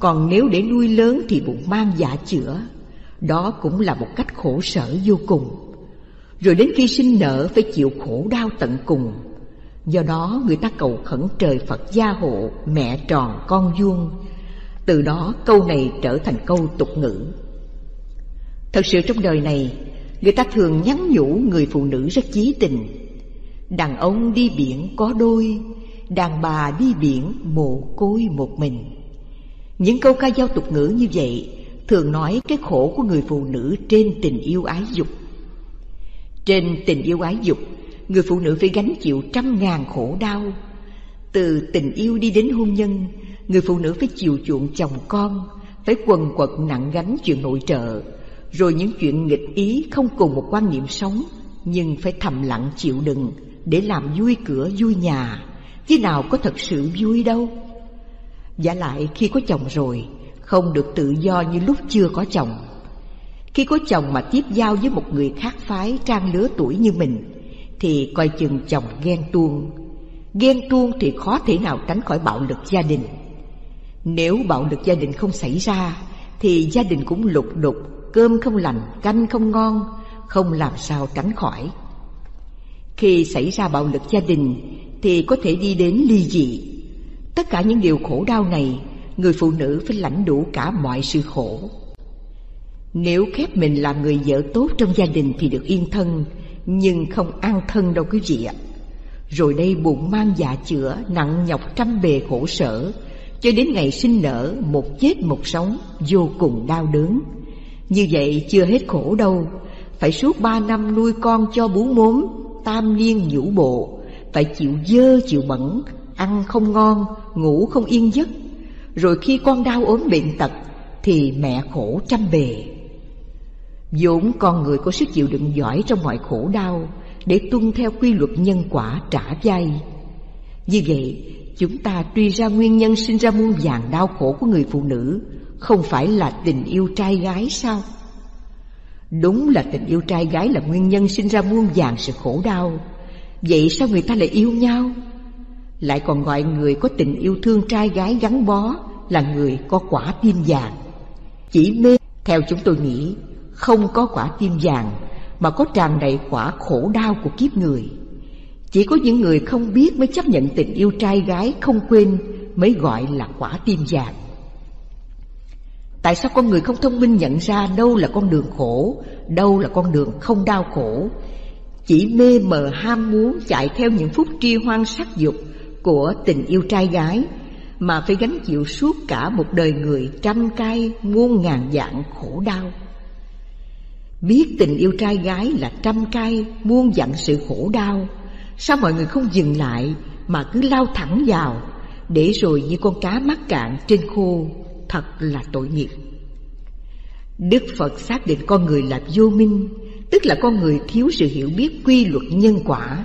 Còn nếu để nuôi lớn thì bụng mang dạ chữa. đó cũng là một cách khổ sở vô cùng. Rồi đến khi sinh nở phải chịu khổ đau tận cùng. Do đó người ta cầu khẩn trời Phật gia hộ, mẹ tròn con vuông. Từ đó câu này trở thành câu tục ngữ. Thật sự trong đời này, người ta thường nhắn nhủ người phụ nữ rất chí tình. Đàn ông đi biển có đôi, đàn bà đi biển mồ côi một mình. Những câu ca dao tục ngữ như vậy thường nói cái khổ của người phụ nữ trên tình yêu ái dục. Trên tình yêu ái dục, người phụ nữ phải gánh chịu trăm ngàn khổ đau. Từ tình yêu đi đến hôn nhân, người phụ nữ phải chiều chuộng chồng con, phải quần quật nặng gánh chuyện nội trợ, rồi những chuyện nghịch ý không cùng một quan niệm sống, nhưng phải thầm lặng chịu đựng để làm vui cửa vui nhà, chứ nào có thật sự vui đâu. Vả lại khi có chồng rồi, không được tự do như lúc chưa có chồng. Khi có chồng mà tiếp giao với một người khác phái trang lứa tuổi như mình, thì coi chừng chồng ghen tuông. Ghen tuông thì khó thể nào tránh khỏi bạo lực gia đình. Nếu bạo lực gia đình không xảy ra, thì gia đình cũng lục đục, cơm không lành, canh không ngon, không làm sao tránh khỏi. Khi xảy ra bạo lực gia đình, thì có thể đi đến ly dị. Tất cả những điều khổ đau này, người phụ nữ phải lãnh đủ cả mọi sự khổ. Nếu khép mình làm người vợ tốt trong gia đình thì được yên thân, nhưng không an thân đâu quý vị ạ. Rồi đây bụng mang dạ chữa, nặng nhọc trăm bề khổ sở, cho đến ngày sinh nở, một chết một sống, vô cùng đau đớn. Như vậy chưa hết khổ đâu, phải suốt ba năm nuôi con cho bú mốm, tam niên nhũ bộ, phải chịu dơ chịu bẩn, ăn không ngon, ngủ không yên giấc. Rồi khi con đau ốm bệnh tật thì mẹ khổ trăm bề. Vốn con người có sức chịu đựng giỏi trong mọi khổ đau, để tuân theo quy luật nhân quả trả vai. Như vậy chúng ta truy ra nguyên nhân sinh ra muôn vàn đau khổ của người phụ nữ, không phải là tình yêu trai gái sao? Đúng là tình yêu trai gái là nguyên nhân sinh ra muôn vàn sự khổ đau. Vậy sao người ta lại yêu nhau? Lại còn gọi người có tình yêu thương trai gái gắn bó là người có quả tim vàng. Chỉ mê, theo chúng tôi nghĩ, không có quả tim vàng mà có tràn đầy quả khổ đau của kiếp người. Chỉ có những người không biết mới chấp nhận tình yêu trai gái không quên mới gọi là quả tim vàng. Tại sao con người không thông minh nhận ra đâu là con đường khổ, đâu là con đường không đau khổ? Chỉ mê mờ ham muốn chạy theo những phút tri hoang sắc dục của tình yêu trai gái mà phải gánh chịu suốt cả một đời người trăm cay muôn ngàn dạng khổ đau. Biết tình yêu trai gái là trăm cay muôn vạn sự khổ đau, sao mọi người không dừng lại mà cứ lao thẳng vào, để rồi như con cá mắc cạn trên khô, thật là tội nghiệp. Đức Phật xác định con người là vô minh, tức là con người thiếu sự hiểu biết quy luật nhân quả.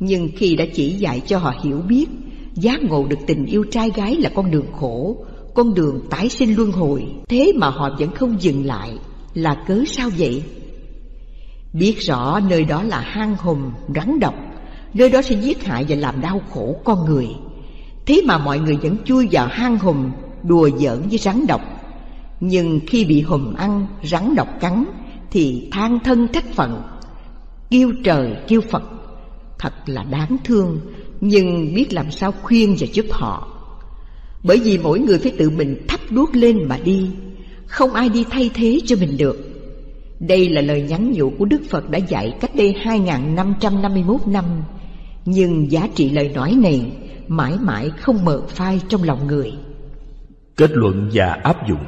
Nhưng khi đã chỉ dạy cho họ hiểu biết, giác ngộ được tình yêu trai gái là con đường khổ, con đường tái sinh luân hồi, thế mà họ vẫn không dừng lại, là cớ sao vậy? Biết rõ nơi đó là hang hùm, rắn độc, nơi đó sẽ giết hại và làm đau khổ con người, thế mà mọi người vẫn chui vào hang hùm, đùa giỡn với rắn độc. Nhưng khi bị hùm ăn, rắn độc cắn thì than thân trách phận, kêu trời kêu Phật, thật là đáng thương. Nhưng biết làm sao khuyên và giúp họ, bởi vì mỗi người phải tự mình thắp đuốc lên mà đi, không ai đi thay thế cho mình được. Đây là lời nhắn nhủ của Đức Phật đã dạy cách đây hai nghìn năm trăm năm mươi mốt năm, nhưng giá trị lời nói này mãi mãi không mờ phai trong lòng người. Kết luận và áp dụng.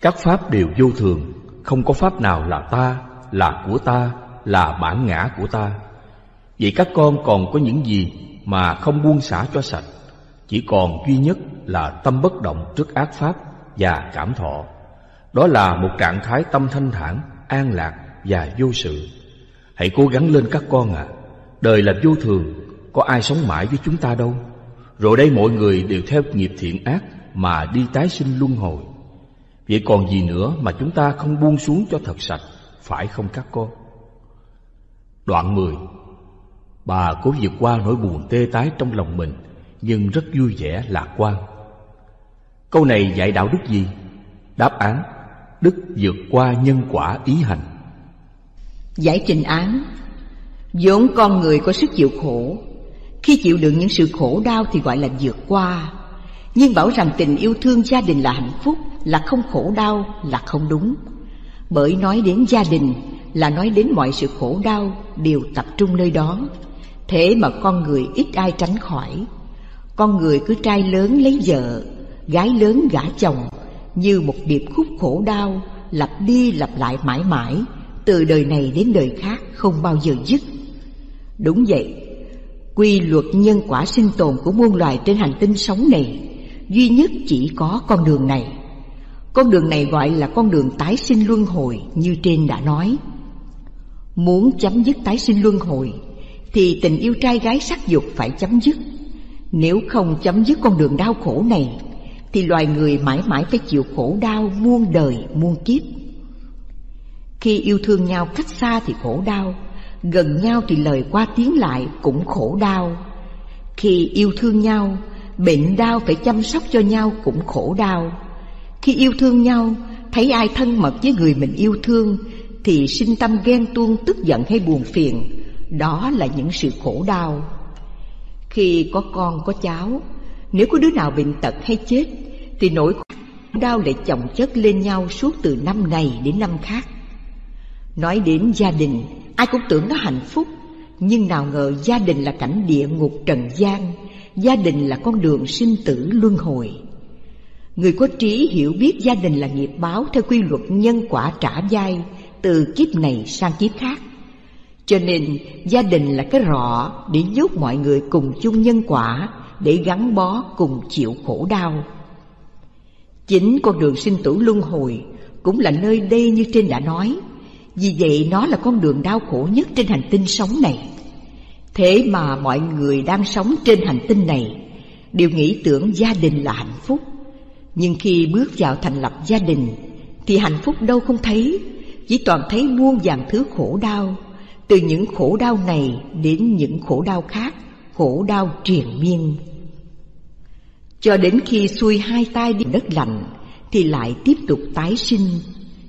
Các pháp đều vô thường, không có pháp nào là ta, là của ta, là bản ngã của ta. Vậy các con còn có những gì mà không buông xả cho sạch? Chỉ còn duy nhất là tâm bất động trước ác pháp và cảm thọ. Đó là một trạng thái tâm thanh thản, an lạc và vô sự. Hãy cố gắng lên các con ạ. À, đời là vô thường, có ai sống mãi với chúng ta đâu. Rồi đây mọi người đều theo nghiệp thiện ác mà đi tái sinh luân hồi. Vậy còn gì nữa mà chúng ta không buông xuống cho thật sạch, phải không các con? Đoạn mười. Bà cố vượt qua nỗi buồn tê tái trong lòng mình, nhưng rất vui vẻ lạc quan. Câu này dạy đạo đức gì? Đáp án: đức vượt qua nhân quả ý hành. Giải trình án. Vốn con người có sức chịu khổ, khi chịu đựng những sự khổ đau thì gọi là vượt qua. Nhưng bảo rằng tình yêu thương gia đình là hạnh phúc, là không khổ đau là không đúng. Bởi nói đến gia đình là nói đến mọi sự khổ đau đều tập trung nơi đó. Thế mà con người ít ai tránh khỏi. Con người cứ trai lớn lấy vợ, gái lớn gả chồng, như một điệp khúc khổ đau lặp đi lặp lại mãi mãi, từ đời này đến đời khác không bao giờ dứt. Đúng vậy, quy luật nhân quả sinh tồn của muôn loài trên hành tinh sống này duy nhất chỉ có con đường này. Con đường này gọi là con đường tái sinh luân hồi như trên đã nói. Muốn chấm dứt tái sinh luân hồi thì tình yêu trai gái sắc dục phải chấm dứt. Nếu không chấm dứt con đường đau khổ này thì loài người mãi mãi phải chịu khổ đau muôn đời muôn kiếp. Khi yêu thương nhau cách xa thì khổ đau, gần nhau thì lời qua tiếng lại cũng khổ đau. Khi yêu thương nhau, bệnh đau phải chăm sóc cho nhau cũng khổ đau. Khi yêu thương nhau, thấy ai thân mật với người mình yêu thương thì sinh tâm ghen tuông, tức giận hay buồn phiền, đó là những sự khổ đau. Khi có con có cháu, nếu có đứa nào bệnh tật hay chết thì nỗi khổ đau lại chồng chất lên nhau suốt từ năm này đến năm khác. Nói đến gia đình, ai cũng tưởng nó hạnh phúc, nhưng nào ngờ gia đình là cảnh địa ngục trần gian, gia đình là con đường sinh tử luân hồi. Người có trí hiểu biết gia đình là nghiệp báo theo quy luật nhân quả trả dai từ kiếp này sang kiếp khác. Cho nên gia đình là cái rọ để nhốt mọi người cùng chung nhân quả, để gắn bó cùng chịu khổ đau. Chính con đường sinh tử luân hồi cũng là nơi đây như trên đã nói. Vì vậy nó là con đường đau khổ nhất trên hành tinh sống này. Thế mà mọi người đang sống trên hành tinh này đều nghĩ tưởng gia đình là hạnh phúc. Nhưng khi bước vào thành lập gia đình thì hạnh phúc đâu không thấy, chỉ toàn thấy muôn vàn thứ khổ đau. Từ những khổ đau này đến những khổ đau khác, khổ đau triền miên. Cho đến khi xuôi hai tay đi đất lạnh thì lại tiếp tục tái sinh.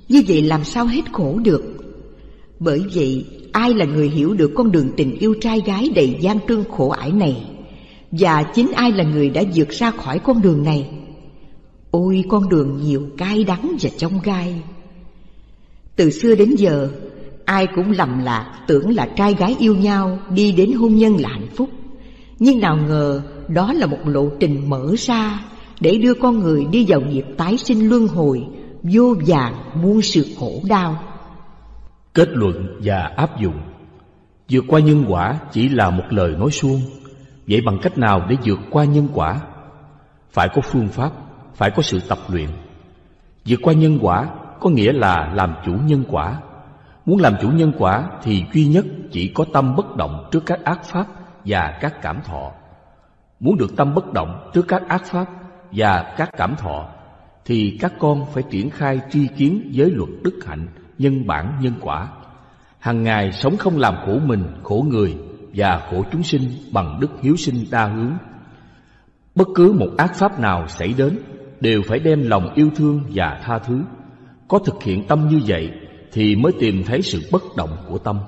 Như vậy làm sao hết khổ được? Bởi vậy, ai là người hiểu được con đường tình yêu trai gái đầy gian truân khổ ải này? Và chính ai là người đã vượt ra khỏi con đường này? Ôi, con đường nhiều cay đắng và chông gai. Từ xưa đến giờ, ai cũng lầm lạc tưởng là trai gái yêu nhau đi đến hôn nhân là hạnh phúc. Nhưng nào ngờ đó là một lộ trình mở ra để đưa con người đi vào nghiệp tái sinh luân hồi, vô vàn muôn sự khổ đau. Kết luận và áp dụng. Vượt qua nhân quả chỉ là một lời nói suông. Vậy bằng cách nào để vượt qua nhân quả? Phải có phương pháp, phải có sự tập luyện. Vượt qua nhân quả có nghĩa là làm chủ nhân quả. Muốn làm chủ nhân quả thì duy nhất chỉ có tâm bất động trước các ác pháp và các cảm thọ. Muốn được tâm bất động trước các ác pháp và các cảm thọ thì các con phải triển khai tri kiến giới luật đức hạnh, nhân bản, nhân quả. Hằng ngày sống không làm khổ mình, khổ người và khổ chúng sinh bằng đức hiếu sinh đa hướng. Bất cứ một ác pháp nào xảy đến đều phải đem lòng yêu thương và tha thứ. Có thực hiện tâm như vậy thì mới tìm thấy sự bất động của tâm.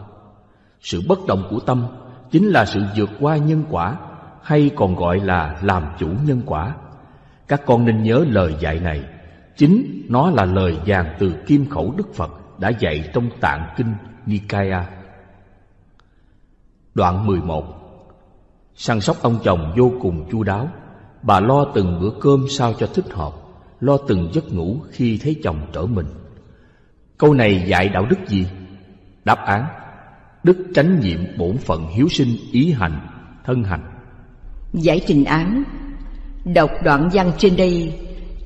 Sự bất động của tâm chính là sự vượt qua nhân quả, hay còn gọi là làm chủ nhân quả. Các con nên nhớ lời dạy này, chính nó là lời vàng từ kim khẩu Đức Phật đã dạy trong Tạng Kinh Nikaya. Đoạn mười một. Săn sóc ông chồng vô cùng chu đáo, bà lo từng bữa cơm sao cho thích hợp, lo từng giấc ngủ khi thấy chồng trở mình. Câu này dạy đạo đức gì? Đáp án: đức tránh nhiệm bổn phận hiếu sinh ý hành, thân hành. Giải trình án. Đọc đoạn văn trên đây,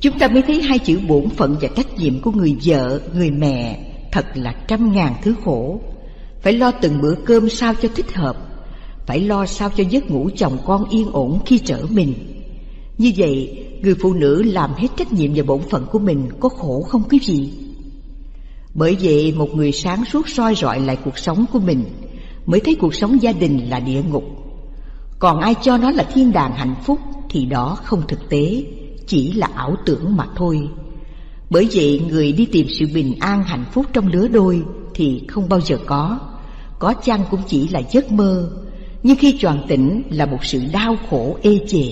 chúng ta mới thấy hai chữ bổn phận và trách nhiệm của người vợ, người mẹ thật là trăm ngàn thứ khổ. Phải lo từng bữa cơm sao cho thích hợp, phải lo sao cho giấc ngủ chồng con yên ổn khi trở mình. Như vậy, người phụ nữ làm hết trách nhiệm và bổn phận của mình có khổ không quý vị? Bởi vậy, một người sáng suốt soi rọi lại cuộc sống của mình mới thấy cuộc sống gia đình là địa ngục. Còn ai cho nó là thiên đàng hạnh phúc thì đó không thực tế, chỉ là ảo tưởng mà thôi. Bởi vậy người đi tìm sự bình an hạnh phúc trong lứa đôi thì không bao giờ có. Có chăng cũng chỉ là giấc mơ, nhưng khi choàng tỉnh là một sự đau khổ ê chề.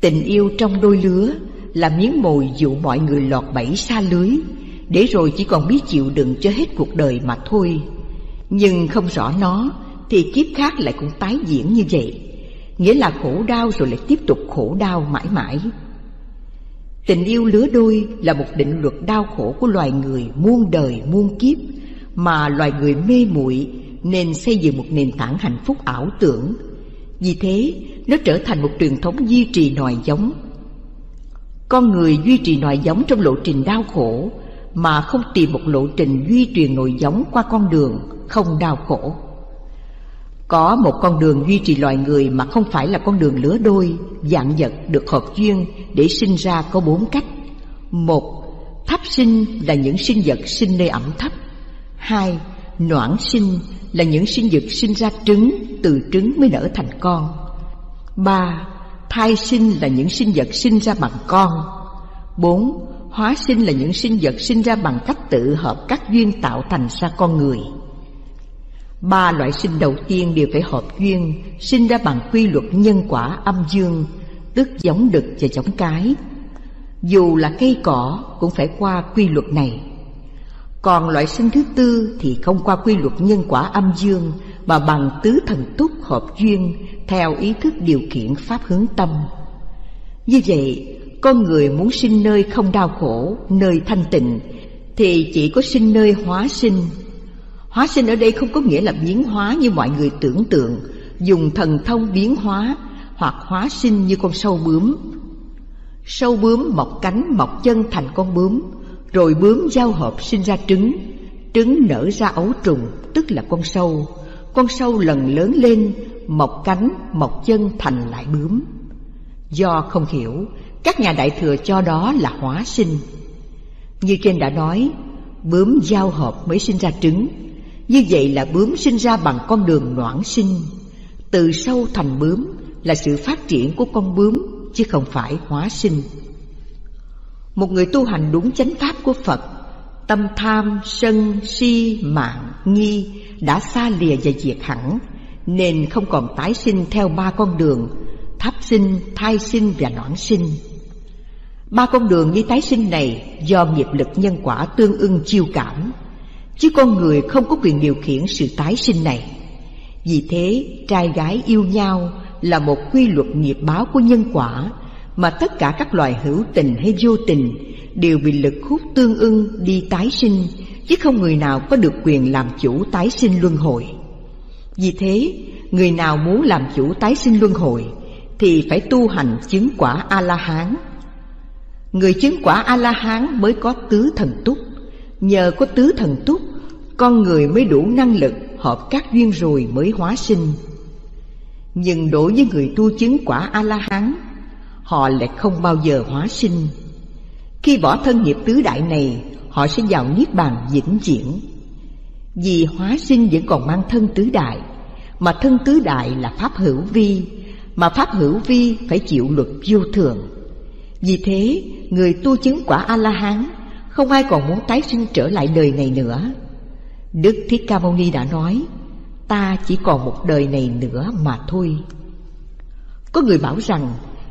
Tình yêu trong đôi lứa là miếng mồi dụ mọi người lọt bẫy xa lưới, để rồi chỉ còn biết chịu đựng cho hết cuộc đời mà thôi. Nhưng không rõ nó thì kiếp khác lại cũng tái diễn như vậy, nghĩa là khổ đau rồi lại tiếp tục khổ đau mãi mãi. Tình yêu lứa đôi là một định luật đau khổ của loài người muôn đời muôn kiếp, mà loài người mê muội nên xây dựng một nền tảng hạnh phúc ảo tưởng. Vì thế nó trở thành một truyền thống duy trì nòi giống. Con người duy trì nòi giống trong lộ trình đau khổ, mà không tìm một lộ trình duy truyền nòi giống qua con đường không đau khổ. Có một con đường duy trì loài người mà không phải là con đường lứa đôi, vạn vật được hợp duyên để sinh ra có bốn cách. Một, thấp sinh là những sinh vật sinh nơi ẩm thấp. Hai, noãn sinh là những sinh vật sinh ra trứng, từ trứng mới nở thành con. Ba, thai sinh là những sinh vật sinh ra bằng con. Bốn, hóa sinh là những sinh vật sinh ra bằng cách tự hợp các duyên tạo thành ra con người. Ba loại sinh đầu tiên đều phải hợp duyên, sinh ra bằng quy luật nhân quả âm dương, tức giống đực và giống cái. Dù là cây cỏ cũng phải qua quy luật này. Còn loại sinh thứ tư thì không qua quy luật nhân quả âm dương, mà bằng tứ thần túc hợp duyên theo ý thức điều khiển pháp hướng tâm. Như vậy, con người muốn sinh nơi không đau khổ, nơi thanh tịnh, thì chỉ có sinh nơi hóa sinh. Hóa sinh ở đây không có nghĩa là biến hóa như mọi người tưởng tượng, dùng thần thông biến hóa, hoặc hóa sinh như con sâu bướm. Sâu bướm mọc cánh, mọc chân thành con bướm, rồi bướm giao hợp sinh ra trứng, trứng nở ra ấu trùng, tức là con sâu. Con sâu lần lớn lên, mọc cánh, mọc chân thành lại bướm. Do không hiểu, các nhà đại thừa cho đó là hóa sinh. Như trên đã nói, bướm giao hợp mới sinh ra trứng. Như vậy là bướm sinh ra bằng con đường noãn sinh. Từ sâu thành bướm là sự phát triển của con bướm, chứ không phải hóa sinh. Một người tu hành đúng chánh pháp của Phật, tâm tham, sân, si, mạn, nghi đã xa lìa và diệt hẳn, nên không còn tái sinh theo ba con đường tháp sinh, thai sinh và noãn sinh. Ba con đường đi tái sinh này do nghiệp lực nhân quả tương ưng chiêu cảm, chứ con người không có quyền điều khiển sự tái sinh này. Vì thế, trai gái yêu nhau là một quy luật nghiệp báo của nhân quả, mà tất cả các loài hữu tình hay vô tình đều bị lực hút tương ưng đi tái sinh, chứ không người nào có được quyền làm chủ tái sinh luân hồi. Vì thế, người nào muốn làm chủ tái sinh luân hồi thì phải tu hành chứng quả A-la-hán. Người chứng quả A-la-hán mới có tứ thần túc. Nhờ có tứ thần túc, con người mới đủ năng lực hợp các duyên rồi mới hóa sinh. Nhưng đối với người tu chứng quả A-la-hán, họ lại không bao giờ hóa sinh. Khi bỏ thân nghiệp tứ đại này, họ sẽ vào niết bàn vĩnh viễn. Vì hóa sinh vẫn còn mang thân tứ đại, mà thân tứ đại là pháp hữu vi, mà pháp hữu vi phải chịu luật vô thường. Vì thế, người tu chứng quả A-la-hán không ai còn muốn tái sinh trở lại đời này nữa. Đức Thích Ca Mâu Ni đã nói, ta chỉ còn một đời này nữa mà thôi. Có người bảo rằng,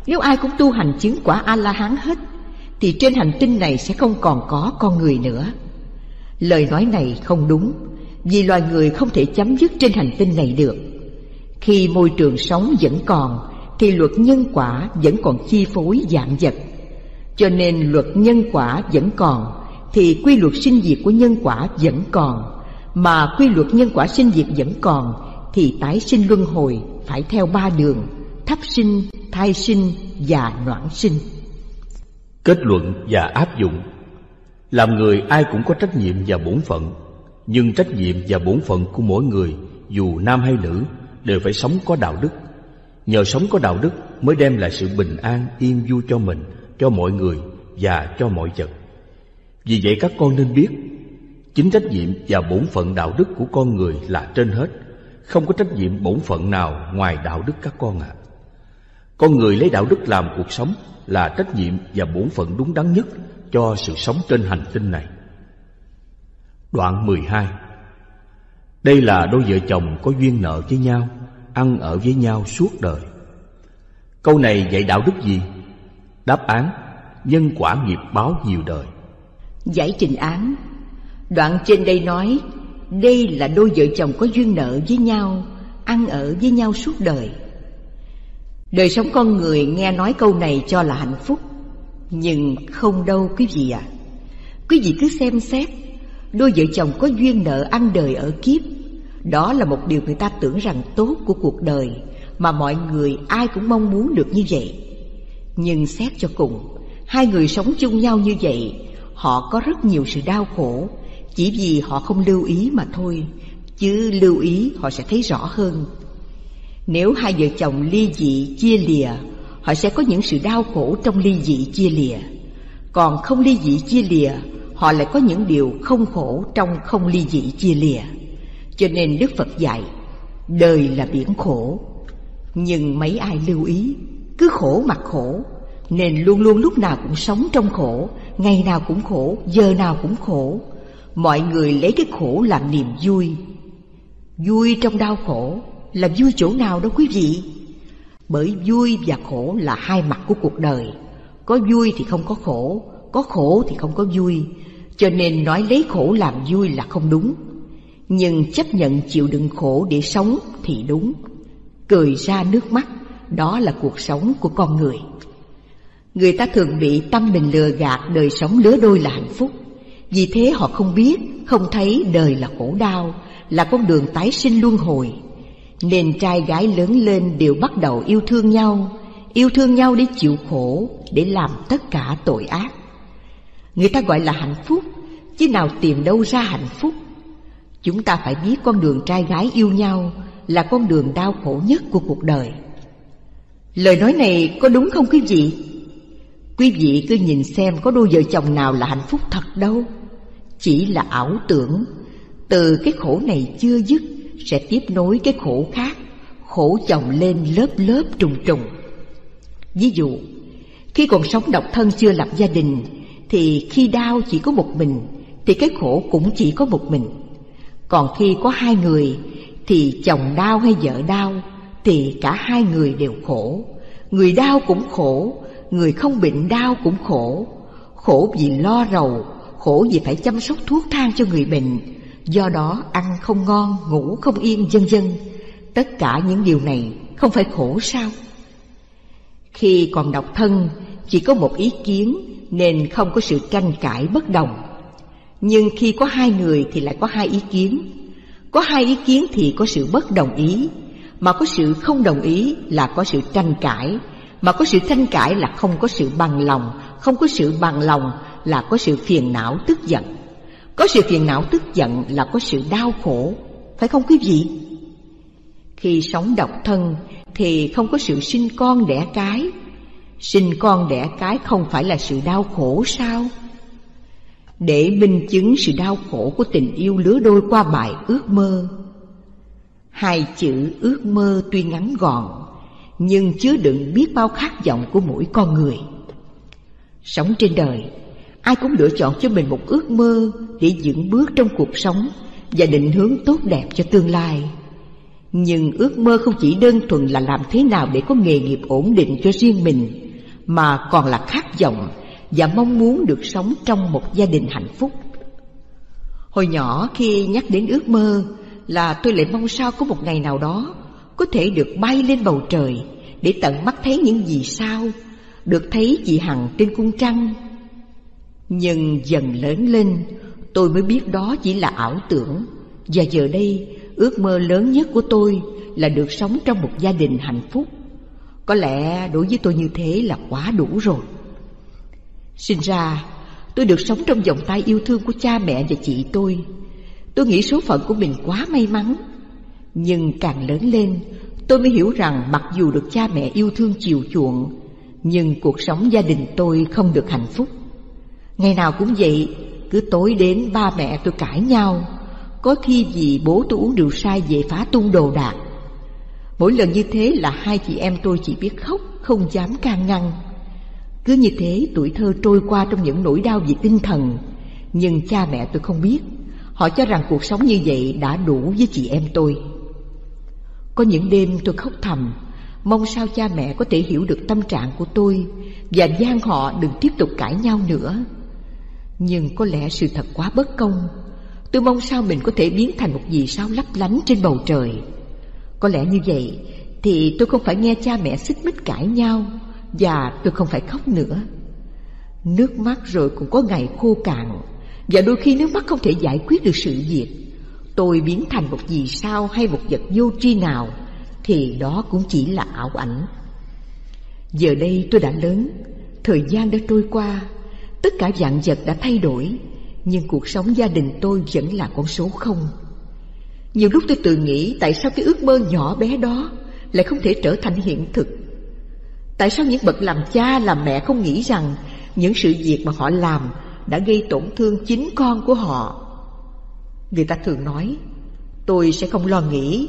nếu ai cũng tu hành chứng quả A-la-hán hết, thì trên hành tinh này sẽ không còn có con người nữa. Lời nói này không đúng, vì loài người không thể chấm dứt trên hành tinh này được. Khi môi trường sống vẫn còn, thì luật nhân quả vẫn còn chi phối vạn vật. Cho nên luật nhân quả vẫn còn, thì quy luật sinh diệt của nhân quả vẫn còn. Mà quy luật nhân quả sinh diệt vẫn còn, thì tái sinh luân hồi phải theo ba đường, thấp sinh, thai sinh và noãn sinh. Kết luận và áp dụng. Làm người ai cũng có trách nhiệm và bổn phận, nhưng trách nhiệm và bổn phận của mỗi người, dù nam hay nữ, đều phải sống có đạo đức. Nhờ sống có đạo đức mới đem lại sự bình an, yên vui cho mình, cho mọi người và cho mọi vật. Vì vậy các con nên biết, chính trách nhiệm và bổn phận đạo đức của con người là trên hết, không có trách nhiệm bổn phận nào ngoài đạo đức các con ạ. À. Con người lấy đạo đức làm cuộc sống là trách nhiệm và bổn phận đúng đắn nhất cho sự sống trên hành tinh này. Đoạn mười hai. Đây là đôi vợ chồng có duyên nợ với nhau, ăn ở với nhau suốt đời. Câu này dạy đạo đức gì? Đáp án: nhân quả nghiệp báo nhiều đời. Giải trình án. Đoạn trên đây nói đây là đôi vợ chồng có duyên nợ với nhau, ăn ở với nhau suốt đời. Đời sống con người nghe nói câu này cho là hạnh phúc, nhưng không đâu quý vị ạ. À. Quý vị cứ xem xét, đôi vợ chồng có duyên nợ ăn đời ở kiếp, đó là một điều người ta tưởng rằng tốt của cuộc đời, mà mọi người ai cũng mong muốn được như vậy. Nhưng xét cho cùng, hai người sống chung nhau như vậy, họ có rất nhiều sự đau khổ, chỉ vì họ không lưu ý mà thôi, chứ lưu ý họ sẽ thấy rõ hơn. Nếu hai vợ chồng ly dị chia lìa, họ sẽ có những sự đau khổ trong ly dị chia lìa. Còn không ly dị chia lìa, họ lại có những điều không khổ trong không ly dị chia lìa. Cho nên Đức Phật dạy, đời là biển khổ. Nhưng mấy ai lưu ý, cứ khổ mặc khổ, nên luôn luôn lúc nào cũng sống trong khổ, ngày nào cũng khổ, giờ nào cũng khổ. Mọi người lấy cái khổ làm niềm vui. Vui trong đau khổ là vui chỗ nào đó quý vị? Bởi vui và khổ là hai mặt của cuộc đời. Có vui thì không có khổ, có khổ thì không có vui. Cho nên nói lấy khổ làm vui là không đúng. Nhưng chấp nhận chịu đựng khổ để sống thì đúng. Cười ra nước mắt, đó là cuộc sống của con người. Người ta thường bị tâm mình lừa gạt đời sống lứa đôi là hạnh phúc. Vì thế họ không biết, không thấy đời là khổ đau, là con đường tái sinh luân hồi. Nên trai gái lớn lên đều bắt đầu yêu thương nhau, yêu thương nhau để chịu khổ, để làm tất cả tội ác. Người ta gọi là hạnh phúc, chứ nào tìm đâu ra hạnh phúc. Chúng ta phải biết con đường trai gái yêu nhau là con đường đau khổ nhất của cuộc đời. Lời nói này có đúng không quý vị? Quý vị cứ nhìn xem có đôi vợ chồng nào là hạnh phúc thật đâu. Chỉ là ảo tưởng. Từ cái khổ này chưa dứt sẽ tiếp nối cái khổ khác, khổ chồng lên lớp lớp trùng trùng. Ví dụ, khi còn sống độc thân chưa lập gia đình, thì khi đau chỉ có một mình, thì cái khổ cũng chỉ có một mình. Còn khi có hai người, thì chồng đau hay vợ đau, thì cả hai người đều khổ. Người đau cũng khổ, người không bệnh đau cũng khổ. Khổ vì lo rầu, khổ vì phải chăm sóc thuốc thang cho người bệnh, do đó ăn không ngon, ngủ không yên, vân vân. Tất cả những điều này không phải khổ sao? Khi còn độc thân, chỉ có một ý kiến nên không có sự tranh cãi bất đồng. Nhưng khi có hai người thì lại có hai ý kiến. Có hai ý kiến thì có sự bất đồng ý, mà có sự không đồng ý là có sự tranh cãi, mà có sự tranh cãi là không có sự bằng lòng, không có sự bằng lòng là có sự phiền não tức giận. Có sự phiền não tức giận là có sự đau khổ, phải không quý vị? Khi sống độc thân thì không có sự sinh con đẻ cái. Sinh con đẻ cái không phải là sự đau khổ sao? Để minh chứng sự đau khổ của tình yêu lứa đôi qua bài ước mơ. Hai chữ ước mơ tuy ngắn gọn, nhưng chứa đựng biết bao khát vọng của mỗi con người. Sống trên đời, ai cũng lựa chọn cho mình một ước mơ để vững bước trong cuộc sống và định hướng tốt đẹp cho tương lai. Nhưng ước mơ không chỉ đơn thuần là làm thế nào để có nghề nghiệp ổn định cho riêng mình, mà còn là khát vọng và mong muốn được sống trong một gia đình hạnh phúc. Hồi nhỏ khi nhắc đến ước mơ là tôi lại mong sao có một ngày nào đó có thể được bay lên bầu trời để tận mắt thấy những vì sao, được thấy chị Hằng trên cung trăng. Nhưng dần lớn lên, tôi mới biết đó chỉ là ảo tưởng. Và giờ đây, ước mơ lớn nhất của tôi là được sống trong một gia đình hạnh phúc. Có lẽ đối với tôi như thế là quá đủ rồi. Sinh ra, tôi được sống trong vòng tay yêu thương của cha mẹ và chị tôi. Tôi nghĩ số phận của mình quá may mắn. Nhưng càng lớn lên, tôi mới hiểu rằng mặc dù được cha mẹ yêu thương chiều chuộng, nhưng cuộc sống gia đình tôi không được hạnh phúc. Ngày nào cũng vậy, cứ tối đến ba mẹ tôi cãi nhau. Có khi vì bố tôi uống rượu say về phá tung đồ đạc. Mỗi lần như thế là hai chị em tôi chỉ biết khóc, không dám can ngăn. Cứ như thế tuổi thơ trôi qua trong những nỗi đau về tinh thần. Nhưng cha mẹ tôi không biết, họ cho rằng cuộc sống như vậy đã đủ với chị em tôi. Có những đêm tôi khóc thầm, mong sao cha mẹ có thể hiểu được tâm trạng của tôi và van họ đừng tiếp tục cãi nhau nữa. Nhưng có lẽ sự thật quá bất công. Tôi mong sao mình có thể biến thành một vì sao lấp lánh trên bầu trời. Có lẽ như vậy thì tôi không phải nghe cha mẹ xích mích cãi nhau, và tôi không phải khóc nữa. Nước mắt rồi cũng có ngày khô cạn, và đôi khi nước mắt không thể giải quyết được sự việc. Tôi biến thành một vì sao hay một vật vô tri nào thì đó cũng chỉ là ảo ảnh. Giờ đây tôi đã lớn, thời gian đã trôi qua, tất cả vạn vật đã thay đổi, nhưng cuộc sống gia đình tôi vẫn là con số không. Nhiều lúc tôi tự nghĩ tại sao cái ước mơ nhỏ bé đó lại không thể trở thành hiện thực. Tại sao những bậc làm cha làm mẹ không nghĩ rằng những sự việc mà họ làm đã gây tổn thương chính con của họ? Người ta thường nói, tôi sẽ không lo nghĩ,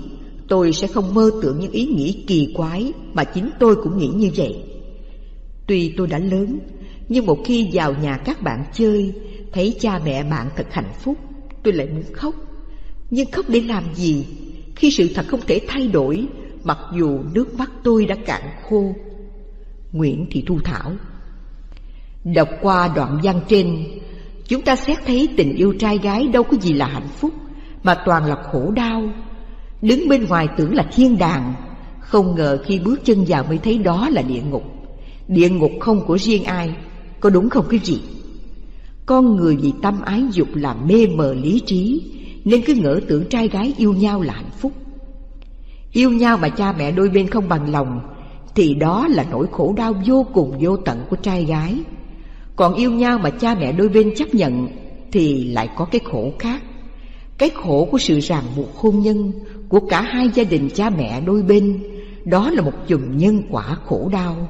tôi sẽ không mơ tưởng những ý nghĩ kỳ quái mà chính tôi cũng nghĩ như vậy. Tuy tôi đã lớn, nhưng một khi vào nhà các bạn chơi, thấy cha mẹ bạn thật hạnh phúc, tôi lại muốn khóc. Nhưng khóc để làm gì, khi sự thật không thể thay đổi, mặc dù nước mắt tôi đã cạn khô. Nguyễn Thị Thu Thảo. Đọc qua đoạn văn trên, chúng ta xét thấy tình yêu trai gái đâu có gì là hạnh phúc, mà toàn là khổ đau. Đứng bên ngoài tưởng là thiên đàng, không ngờ khi bước chân vào mới thấy đó là địa ngục. Địa ngục không của riêng ai, có đúng không quý vị? Con người vì tâm ái dục là mê mờ lý trí, nên cứ ngỡ tưởng trai gái yêu nhau là hạnh phúc. Yêu nhau mà cha mẹ đôi bên không bằng lòng thì đó là nỗi khổ đau vô cùng vô tận của trai gái. Còn yêu nhau mà cha mẹ đôi bên chấp nhận thì lại có cái khổ khác, cái khổ của sự ràng buộc hôn nhân của cả hai gia đình cha mẹ đôi bên. Đó là một chùm nhân quả khổ đau.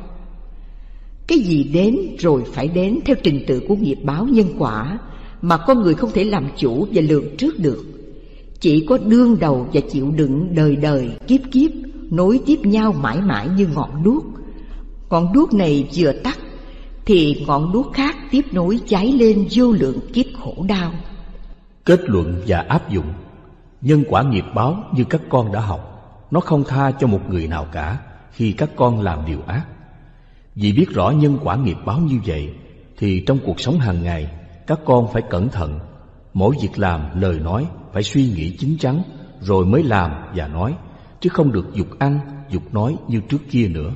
Cái gì đến rồi phải đến theo trình tự của nghiệp báo nhân quả mà con người không thể làm chủ và lường trước được. Chỉ có đương đầu và chịu đựng đời đời kiếp kiếp, nối tiếp nhau mãi mãi như ngọn đuốc. Ngọn đuốc này vừa tắt thì ngọn đuốc khác tiếp nối cháy lên vô lượng kiếp khổ đau. Kết luận và áp dụng. Nhân quả nghiệp báo như các con đã học, nó không tha cho một người nào cả khi các con làm điều ác. Vì biết rõ nhân quả nghiệp báo như vậy thì trong cuộc sống hàng ngày các con phải cẩn thận. Mỗi việc làm, lời nói phải suy nghĩ chín chắn rồi mới làm và nói, chứ không được dục ăn, dục nói như trước kia nữa.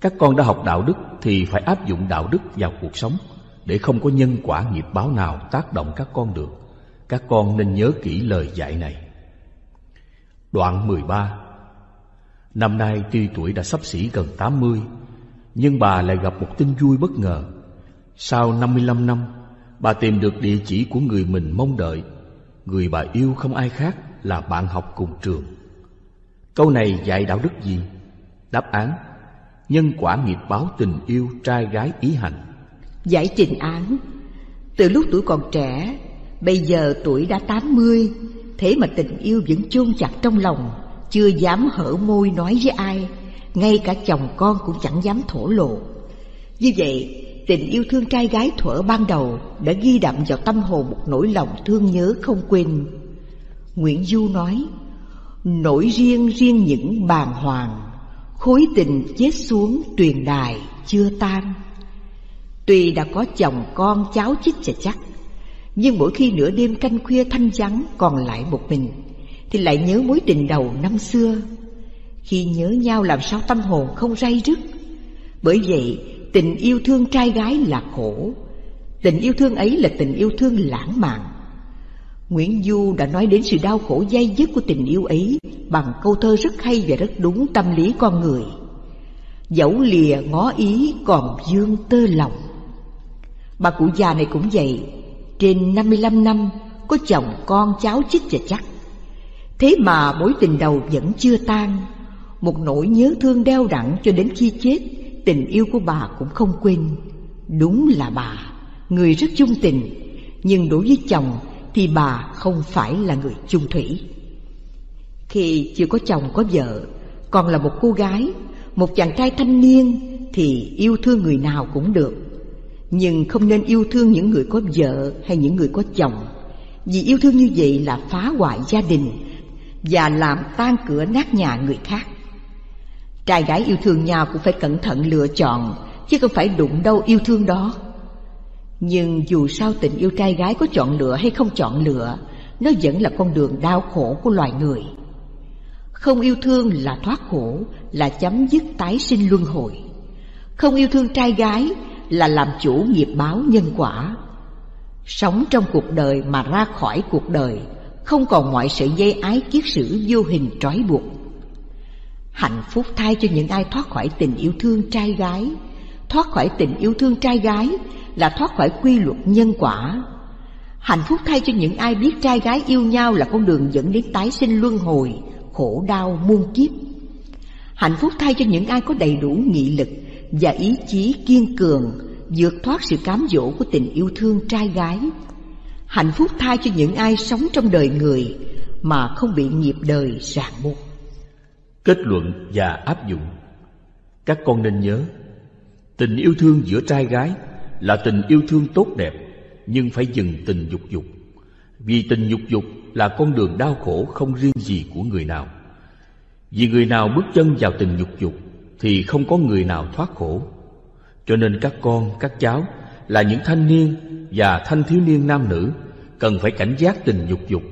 Các con đã học đạo đức thì phải áp dụng đạo đức vào cuộc sống để không có nhân quả nghiệp báo nào tác động các con được. Các con nên nhớ kỹ lời dạy này. Đoạn mười ba. Năm nay tuy tuổi đã xấp xỉ gần tám mươi, nhưng bà lại gặp một tin vui bất ngờ. Sau năm mươi lăm năm, bà tìm được địa chỉ của người mình mong đợi. Người bà yêu không ai khác là bạn học cùng trường. Câu này dạy đạo đức gì? Đáp án: nhân quả nghiệp báo tình yêu trai gái ý hành. Giải trình án: từ lúc tuổi còn trẻ, bây giờ tuổi đã tám mươi, thế mà tình yêu vẫn chôn chặt trong lòng, chưa dám hở môi nói với ai, ngay cả chồng con cũng chẳng dám thổ lộ. Như vậy, tình yêu thương trai gái thuở ban đầu đã ghi đậm vào tâm hồn một nỗi lòng thương nhớ không quên. Nguyễn Du nói: nỗi riêng riêng những bàng hoàng, khối tình chết xuống tuyền đài chưa tan. Tuy đã có chồng con cháu chích chà chắc, nhưng mỗi khi nửa đêm canh khuya thanh vắng còn lại một mình thì lại nhớ mối tình đầu năm xưa. Khi nhớ nhau làm sao tâm hồn không ray rứt. Bởi vậy tình yêu thương trai gái là khổ. Tình yêu thương ấy là tình yêu thương lãng mạn. Nguyễn Du đã nói đến sự đau khổ day dứt của tình yêu ấy bằng câu thơ rất hay và rất đúng tâm lý con người: dẫu lìa ngó ý còn vương tơ lòng. Bà cụ già này cũng vậy, trên năm mươi lăm năm, có chồng con cháu chích chà chắc, thế mà mối tình đầu vẫn chưa tan. Một nỗi nhớ thương đeo đẳng cho đến khi chết, tình yêu của bà cũng không quên. Đúng là bà, người rất chung tình, nhưng đối với chồng thì bà không phải là người chung thủy. Khi chưa có chồng có vợ, còn là một cô gái, một chàng trai thanh niên thì yêu thương người nào cũng được, nhưng không nên yêu thương những người có vợ hay những người có chồng, vì yêu thương như vậy là phá hoại gia đình và làm tan cửa nát nhà người khác. Trai gái yêu thương nhau cũng phải cẩn thận lựa chọn, chứ không phải đụng đâu yêu thương đó. Nhưng dù sao tình yêu trai gái có chọn lựa hay không chọn lựa, nó vẫn là con đường đau khổ của loài người. Không yêu thương là thoát khổ, là chấm dứt tái sinh luân hồi. Không yêu thương trai gái là làm chủ nghiệp báo nhân quả. Sống trong cuộc đời mà ra khỏi cuộc đời, không còn mọi sợi dây ái kiết sử vô hình trói buộc. Hạnh phúc thay cho những ai thoát khỏi tình yêu thương trai gái. Thoát khỏi tình yêu thương trai gái là thoát khỏi quy luật nhân quả. Hạnh phúc thay cho những ai biết trai gái yêu nhau là con đường dẫn đến tái sinh luân hồi, khổ đau muôn kiếp. Hạnh phúc thay cho những ai có đầy đủ nghị lực và ý chí kiên cường, vượt thoát sự cám dỗ của tình yêu thương trai gái. Hạnh phúc thay cho những ai sống trong đời người mà không bị nghiệp đời ràng buộc. Kết luận và áp dụng. Các con nên nhớ, tình yêu thương giữa trai gái là tình yêu thương tốt đẹp, nhưng phải dừng tình dục dục. Vì tình dục dục là con đường đau khổ không riêng gì của người nào. Vì người nào bước chân vào tình dục dục thì không có người nào thoát khổ. Cho nên các con, các cháu là những thanh niên và thanh thiếu niên nam nữ cần phải cảnh giác tình dục dục.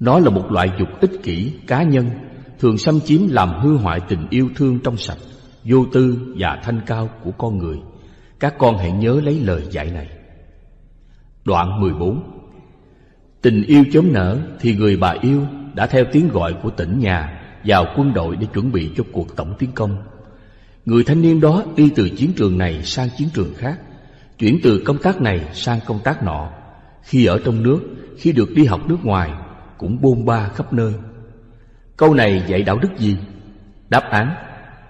Nó là một loại dục ích kỷ, cá nhân, thường xâm chiếm làm hư hoại tình yêu thương trong sạch, vô tư và thanh cao của con người. Các con hãy nhớ lấy lời dạy này. Đoạn mười bốn. Tình yêu chớm nở thì người bà yêu đã theo tiếng gọi của tỉnh nhà vào quân đội để chuẩn bị cho cuộc tổng tiến công. Người thanh niên đó đi từ chiến trường này sang chiến trường khác, chuyển từ công tác này sang công tác nọ. Khi ở trong nước, khi được đi học nước ngoài, cũng bôn ba khắp nơi. Câu này dạy đạo đức gì? Đáp án: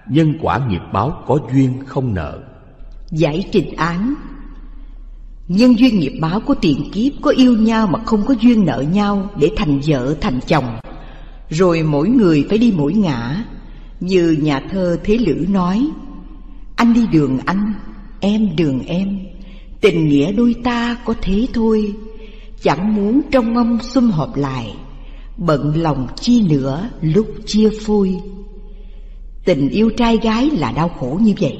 nhân quả nghiệp báo có duyên không nợ. Giải trình án: nhân duyên nghiệp báo của tiền kiếp có yêu nhau mà không có duyên nợ nhau để thành vợ thành chồng, rồi mỗi người phải đi mỗi ngã. Như nhà thơ Thế Lữ nói: anh đi đường anh, em đường em, tình nghĩa đôi ta có thế thôi, chẳng muốn trong mong sum họp lại, bận lòng chi nữa lúc chia phôi. Tình yêu trai gái là đau khổ như vậy.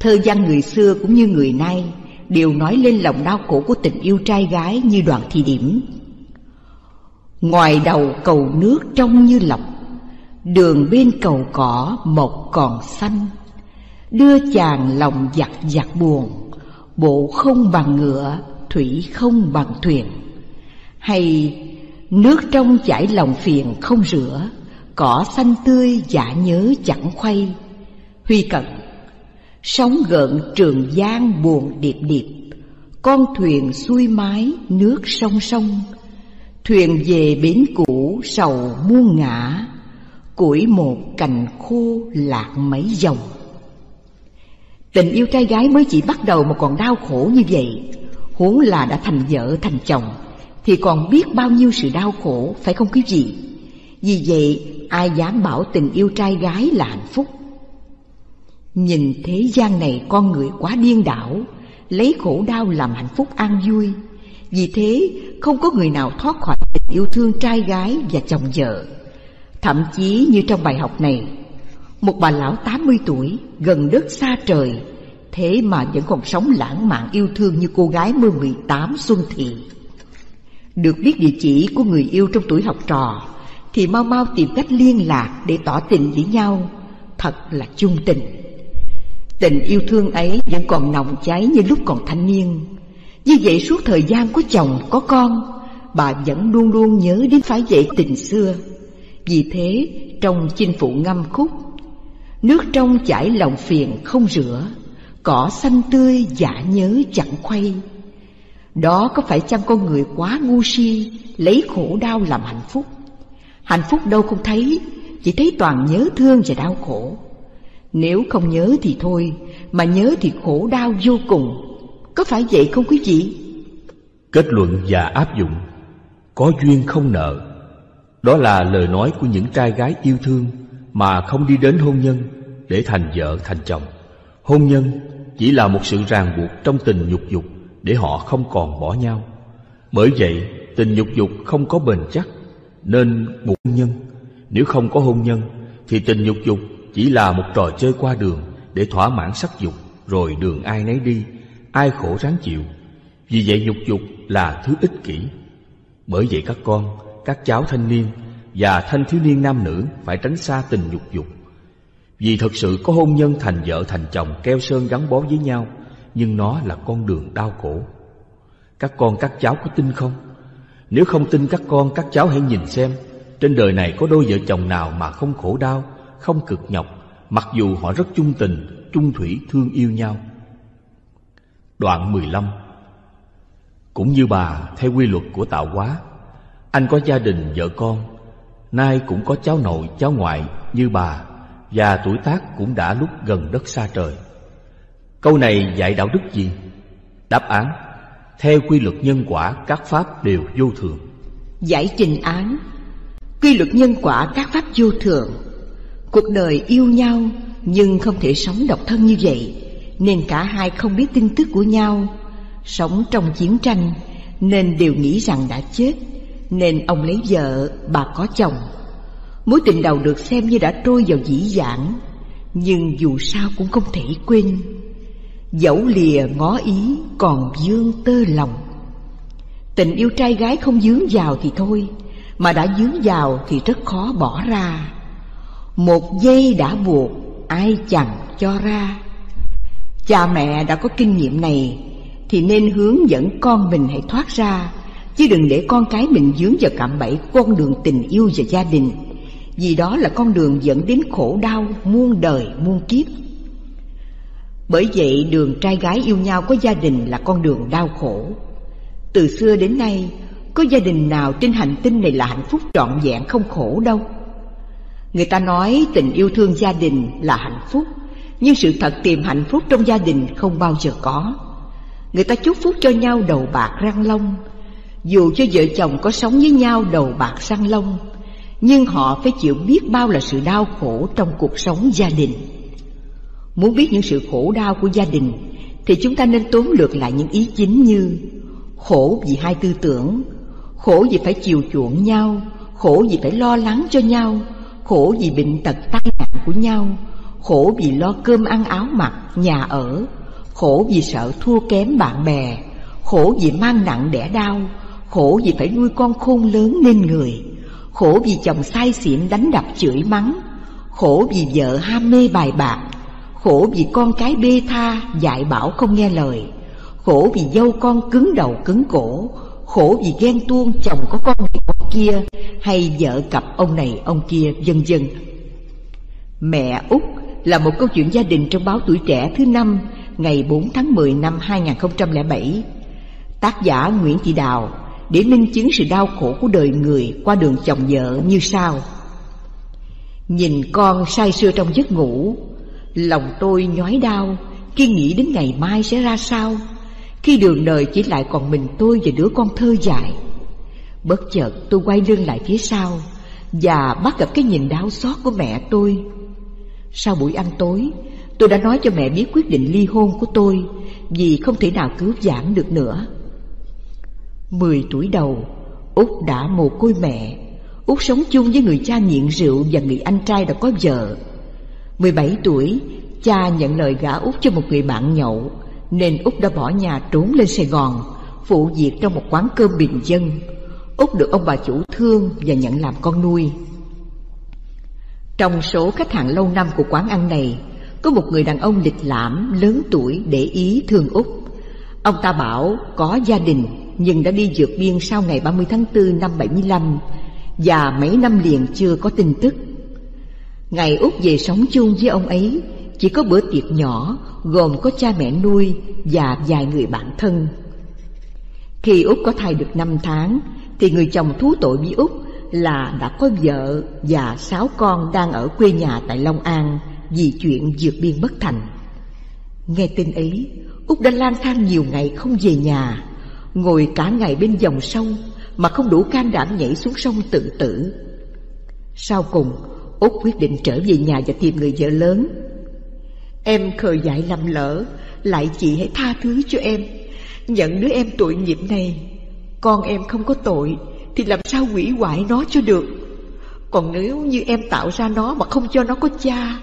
Thơ văn người xưa cũng như người nay đều nói lên lòng đau khổ của tình yêu trai gái như đoạn thị điểm: ngoài đầu cầu nước trong như lọc, đường bên cầu cỏ mọc còn xanh, đưa chàng lòng giặc giặc buồn, bộ không bằng ngựa, thủy không bằng thuyền. Hay nước trong chảy lòng phiền không rửa, cỏ xanh tươi dạ nhớ chẳng khuây. Huy Cận: sóng gợn Trường Giang buồn điệp điệp, con thuyền xuôi mái nước sông sông, thuyền về bến cũ sầu muôn ngã, củi một cành khô lạc mấy dòng. Tình yêu trai gái mới chỉ bắt đầu mà còn đau khổ như vậy, huống là đã thành vợ thành chồng thì còn biết bao nhiêu sự đau khổ, phải không quý vị? Vì vậy ai dám bảo tình yêu trai gái là hạnh phúc? Nhìn thế gian này con người quá điên đảo, lấy khổ đau làm hạnh phúc an vui. Vì thế không có người nào thoát khỏi tình yêu thương trai gái và chồng vợ. Thậm chí như trong bài học này, một bà lão tám mươi tuổi, gần đất xa trời, thế mà vẫn còn sống lãng mạn yêu thương như cô gái mới mười tám xuân thị. Được biết địa chỉ của người yêu trong tuổi học trò thì mau mau tìm cách liên lạc để tỏ tình với nhau. Thật là chung tình. Tình yêu thương ấy vẫn còn nồng cháy như lúc còn thanh niên. Như vậy suốt thời gian có chồng có con, bà vẫn luôn luôn nhớ đến phái dạy tình xưa. Vì thế trong Chinh Phụ ngâm khúc: nước trong chảy lòng phiền không rửa, cỏ xanh tươi dạ nhớ chẳng khuây. Đó có phải chăng con người quá ngu si, lấy khổ đau làm hạnh phúc? Hạnh phúc đâu không thấy, chỉ thấy toàn nhớ thương và đau khổ. Nếu không nhớ thì thôi, mà nhớ thì khổ đau vô cùng. Có phải vậy không quý vị? Kết luận và áp dụng: có duyên không nợ. Đó là lời nói của những trai gái yêu thương mà không đi đến hôn nhân để thành vợ thành chồng, Hôn nhân chỉ là một sự ràng buộc trong tình nhục dục để họ không còn bỏ nhau. Bởi vậy, tình nhục dục không có bền chắc nên buộc hôn nhân. Nếu không có hôn nhân thì tình nhục dục chỉ là một trò chơi qua đường để thỏa mãn sắc dục, rồi đường ai nấy đi, ai khổ ráng chịu. Vì vậy nhục dục là thứ ích kỷ. Bởi vậy các con, các cháu thanh niên và thanh thiếu niên nam nữ phải tránh xa tình nhục dục. Vì thật sự có hôn nhân thành vợ thành chồng keo sơn gắn bó với nhau, nhưng nó là con đường đau khổ. Các con các cháu có tin không? Nếu không tin các con các cháu hãy nhìn xem, trên đời này có đôi vợ chồng nào mà không khổ đau, không cực nhọc, mặc dù họ rất chung tình, chung thủy thương yêu nhau. Đoạn mười lăm. Cũng như bà, theo quy luật của tạo hóa, anh có gia đình vợ con, nay cũng có cháu nội cháu ngoại như bà, và tuổi tác cũng đã lúc gần đất xa trời. Câu này dạy đạo đức gì? Đáp án: theo quy luật nhân quả, các pháp đều vô thường. Giải trình án: quy luật nhân quả, các pháp vô thường. Cuộc đời yêu nhau nhưng không thể sống độc thân như vậy, nên cả hai không biết tin tức của nhau. Sống trong chiến tranh nên đều nghĩ rằng đã chết, nên ông lấy vợ, bà có chồng. Mối tình đầu được xem như đã trôi vào dĩ vãng, nhưng dù sao cũng không thể quên. Dẫu lìa ngó ý còn vương tơ lòng. Tình yêu trai gái không vướng vào thì thôi, mà đã vướng vào thì rất khó bỏ ra. Một giây đã buộc, ai chẳng cho ra. Cha mẹ đã có kinh nghiệm này thì nên hướng dẫn con mình hãy thoát ra, chứ đừng để con cái mình vướng vào cạm bẫy của con đường tình yêu và gia đình, vì đó là con đường dẫn đến khổ đau muôn đời muôn kiếp. Bởi vậy đường trai gái yêu nhau có gia đình là con đường đau khổ. Từ xưa đến nay, có gia đình nào trên hành tinh này là hạnh phúc trọn vẹn không khổ đâu. Người ta nói tình yêu thương gia đình là hạnh phúc, nhưng sự thật tìm hạnh phúc trong gia đình không bao giờ có. Người ta chúc phúc cho nhau đầu bạc răng long, dù cho vợ chồng có sống với nhau đầu bạc răng long, nhưng họ phải chịu biết bao là sự đau khổ trong cuộc sống gia đình. Muốn biết những sự khổ đau của gia đình thì chúng ta nên tóm lược lại những ý chính như: khổ vì hai tư tưởng, khổ vì phải chiều chuộng nhau, khổ vì phải lo lắng cho nhau, khổ vì bệnh tật tai nạn của nhau, khổ vì lo cơm ăn áo mặc, nhà ở, khổ vì sợ thua kém bạn bè, khổ vì mang nặng đẻ đau, khổ vì phải nuôi con khôn lớn nên người, khổ vì chồng say xỉn đánh đập chửi mắng, khổ vì vợ ham mê bài bạc, khổ vì con cái bê tha dạy bảo không nghe lời, khổ vì dâu con cứng đầu cứng cổ, khổ vì ghen tuông chồng có con này con kia hay vợ cặp ông này ông kia, vân vân. Mẹ Út là một câu chuyện gia đình trong báo Tuổi Trẻ thứ năm ngày bốn tháng mười năm hai nghìn không trăm lẻ bảy. Tác giả Nguyễn Thị Đào để minh chứng sự đau khổ của đời người qua đường chồng vợ như sau: nhìn con say sưa trong giấc ngủ, lòng tôi nhói đau khi nghĩ đến ngày mai sẽ ra sao, khi đường đời chỉ lại còn mình tôi và đứa con thơ dại. Bất chợt tôi quay lưng lại phía sau và bắt gặp cái nhìn đau xót của mẹ tôi. Sau buổi ăn tối, tôi đã nói cho mẹ biết quyết định ly hôn của tôi, vì không thể nào cứu vãn được nữa. Mười tuổi đầu, Út đã mồ côi mẹ. Út sống chung với người cha nghiện rượu và người anh trai đã có vợ. Mười bảy tuổi, cha nhận lời gả Út cho một người bạn nhậu, nên Út đã bỏ nhà trốn lên Sài Gòn, phụ việc trong một quán cơm bình dân. Út được ông bà chủ thương và nhận làm con nuôi. Trong số khách hàng lâu năm của quán ăn này, có một người đàn ông lịch lãm, lớn tuổi để ý thương Út. Ông ta bảo có gia đình nhưng đã đi vượt biên sau ngày ba mươi tháng tư năm bảy mươi lăm và mấy năm liền chưa có tin tức. Ngày Út về sống chung với ông ấy, chỉ có bữa tiệc nhỏ gồm có cha mẹ nuôi và vài người bạn thân. Khi Út có thai được năm tháng thì người chồng thú tội với Út là đã có vợ và sáu con đang ở quê nhà tại Long An vì chuyện vượt biên bất thành. Nghe tin ấy, Út đã lang thang nhiều ngày không về nhà, ngồi cả ngày bên dòng sông mà không đủ can đảm nhảy xuống sông tự tử. Sau cùng, Út quyết định trở về nhà và tìm người vợ lớn. Em khờ dại lầm lỡ, lại chị hãy tha thứ cho em. Nhận đứa em tội nghiệp này, con em không có tội thì làm sao hủy hoại nó cho được. Còn nếu như em tạo ra nó mà không cho nó có cha,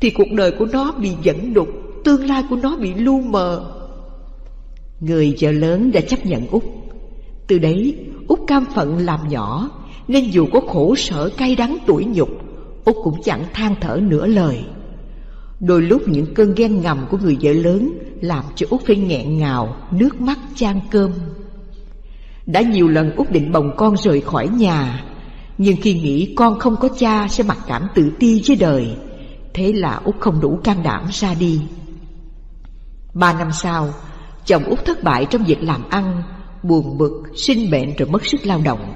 thì cuộc đời của nó bị dẫn đục, tương lai của nó bị lu mờ. Người vợ lớn đã chấp nhận Út. Từ đấy Út cam phận làm nhỏ, nên dù có khổ sở cay đắng tủi nhục, Út cũng chẳng than thở nửa lời. Đôi lúc những cơn ghen ngầm của người vợ lớn làm cho Út phải nghẹn ngào, nước mắt chan cơm. Đã nhiều lần Út định bồng con rời khỏi nhà, nhưng khi nghĩ con không có cha sẽ mặc cảm tự ti với đời, thế là Út không đủ can đảm ra đi. Ba năm sau, chồng Út thất bại trong việc làm ăn, buồn bực, sinh bệnh rồi mất sức lao động.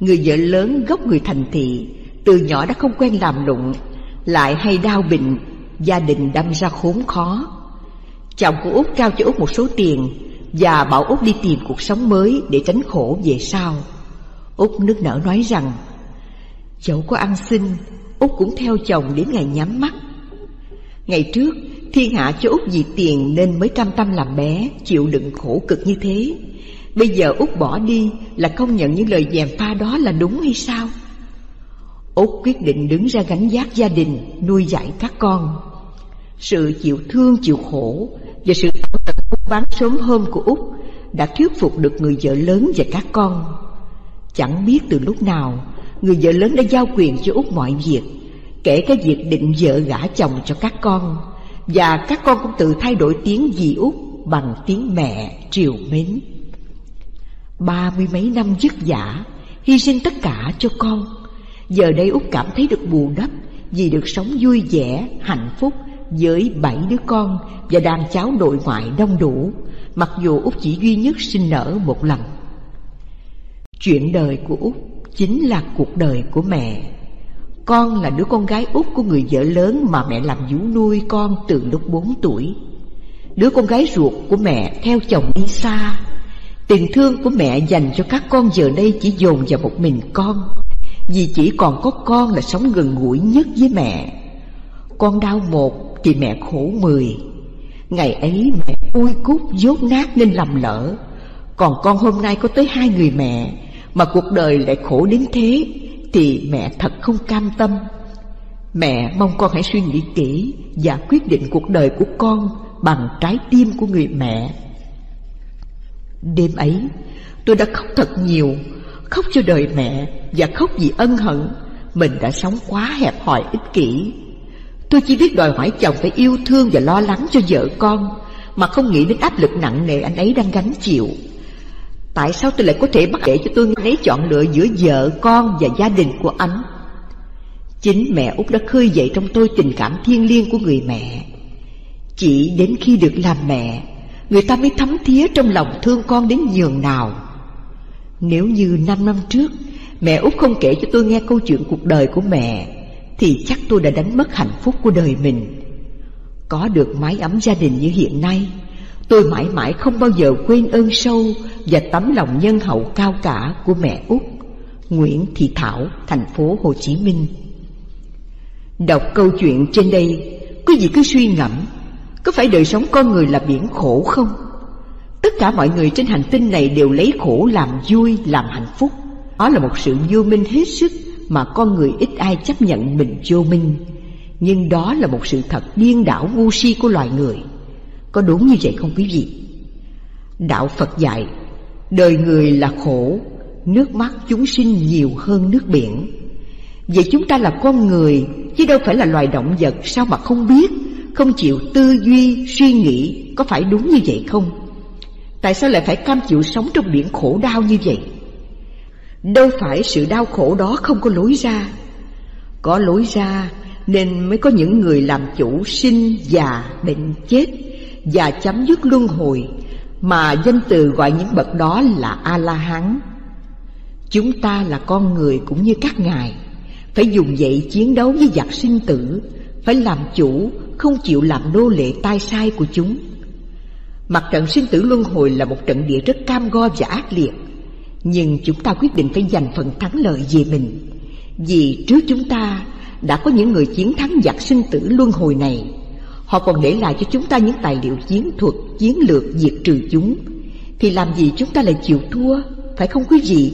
Người vợ lớn gốc người thành thị, từ nhỏ đã không quen làm lụng, lại hay đau bệnh, gia đình đâm ra khốn khó. Chồng của Út trao cho Út một số tiền và bảo Út đi tìm cuộc sống mới để tránh khổ về sau. Út nức nở nói rằng dẫu có ăn xin, Út cũng theo chồng đến ngày nhắm mắt. Ngày trước thiên hạ cho Út vì tiền nên mới cam tâm làm bé, chịu đựng khổ cực như thế. Bây giờ Út bỏ đi là công nhận những lời gièm pha đó là đúng hay sao? Út quyết định đứng ra gánh vác gia đình, nuôi dạy các con. Sự chịu thương chịu khổ và sự tận tật buôn bán sớm hôm của Út đã thuyết phục được người vợ lớn và các con. Chẳng biết từ lúc nào, người vợ lớn đã giao quyền cho Út mọi việc, kể cả việc định vợ gả chồng cho các con, và các con cũng tự thay đổi tiếng dì Út bằng tiếng mẹ triều mến. Ba mươi mấy năm vất vả, hy sinh tất cả cho con, giờ đây Út cảm thấy được bù đắp vì được sống vui vẻ, hạnh phúc với bảy đứa con và đàn cháu nội ngoại đông đủ, mặc dù Út chỉ duy nhất sinh nở một lần. Chuyện đời của Út chính là cuộc đời của mẹ. Con là đứa con gái út của người vợ lớn mà mẹ làm vú nuôi con từ lúc bốn tuổi. Đứa con gái ruột của mẹ theo chồng đi xa. Tình thương của mẹ dành cho các con giờ đây chỉ dồn vào một mình con, vì chỉ còn có con là sống gần gũi nhất với mẹ. Con đau một thì mẹ khổ mười. Ngày ấy mẹ ui cút dốt nát nên làm lỡ, còn con hôm nay có tới hai người mẹ mà cuộc đời lại khổ đến thế thì mẹ thật không cam tâm. Mẹ mong con hãy suy nghĩ kỹ và quyết định cuộc đời của con bằng trái tim của người mẹ. Đêm ấy tôi đã khóc thật nhiều, khóc cho đời mẹ và khóc vì ân hận mình đã sống quá hẹp hòi ích kỷ. Tôi chỉ biết đòi hỏi chồng phải yêu thương và lo lắng cho vợ con, mà không nghĩ đến áp lực nặng nề anh ấy đang gánh chịu. Tại sao tôi lại có thể bắt để cho tôi nghe nấy chọn lựa giữa vợ con và gia đình của anh? Chính mẹ Út đã khơi dậy trong tôi tình cảm thiêng liêng của người mẹ. Chỉ đến khi được làm mẹ, người ta mới thấm thía trong lòng thương con đến nhường nào. Nếu như năm năm trước mẹ Út không kể cho tôi nghe câu chuyện cuộc đời của mẹ, thì chắc tôi đã đánh mất hạnh phúc của đời mình. Có được mái ấm gia đình như hiện nay, tôi mãi mãi không bao giờ quên ơn sâu và tấm lòng nhân hậu cao cả của mẹ Út. Nguyễn Thị Thảo, thành phố Hồ Chí Minh. Đọc câu chuyện trên đây, quý vị cứ suy ngẫm, có phải đời sống con người là biển khổ không? Tất cả mọi người trên hành tinh này đều lấy khổ làm vui, làm hạnh phúc. Đó là một sự vô minh hết sức mà con người ít ai chấp nhận mình vô minh. Nhưng đó là một sự thật điên đảo ngu si của loài người. Có đúng như vậy không quý vị? Đạo Phật dạy, đời người là khổ, nước mắt chúng sinh nhiều hơn nước biển. Vậy chúng ta là con người, chứ đâu phải là loài động vật, sao mà không biết, không chịu tư duy, suy nghĩ, có phải đúng như vậy không? Tại sao lại phải cam chịu sống trong biển khổ đau như vậy? Đâu phải sự đau khổ đó không có lối ra. Có lối ra nên mới có những người làm chủ sinh, già, bệnh, chết và chấm dứt luân hồi, mà danh từ gọi những bậc đó là A-la-hán. Chúng ta là con người cũng như các ngài, phải dùng dậy chiến đấu với giặc sinh tử, phải làm chủ, không chịu làm nô lệ tay sai của chúng. Mặt trận sinh tử luân hồi là một trận địa rất cam go và ác liệt, nhưng chúng ta quyết định phải giành phần thắng lợi về mình, vì trước chúng ta đã có những người chiến thắng giặc sinh tử luân hồi này. Họ còn để lại cho chúng ta những tài liệu chiến thuật, chiến lược diệt trừ chúng. Thì làm gì chúng ta lại chịu thua, phải không quý vị?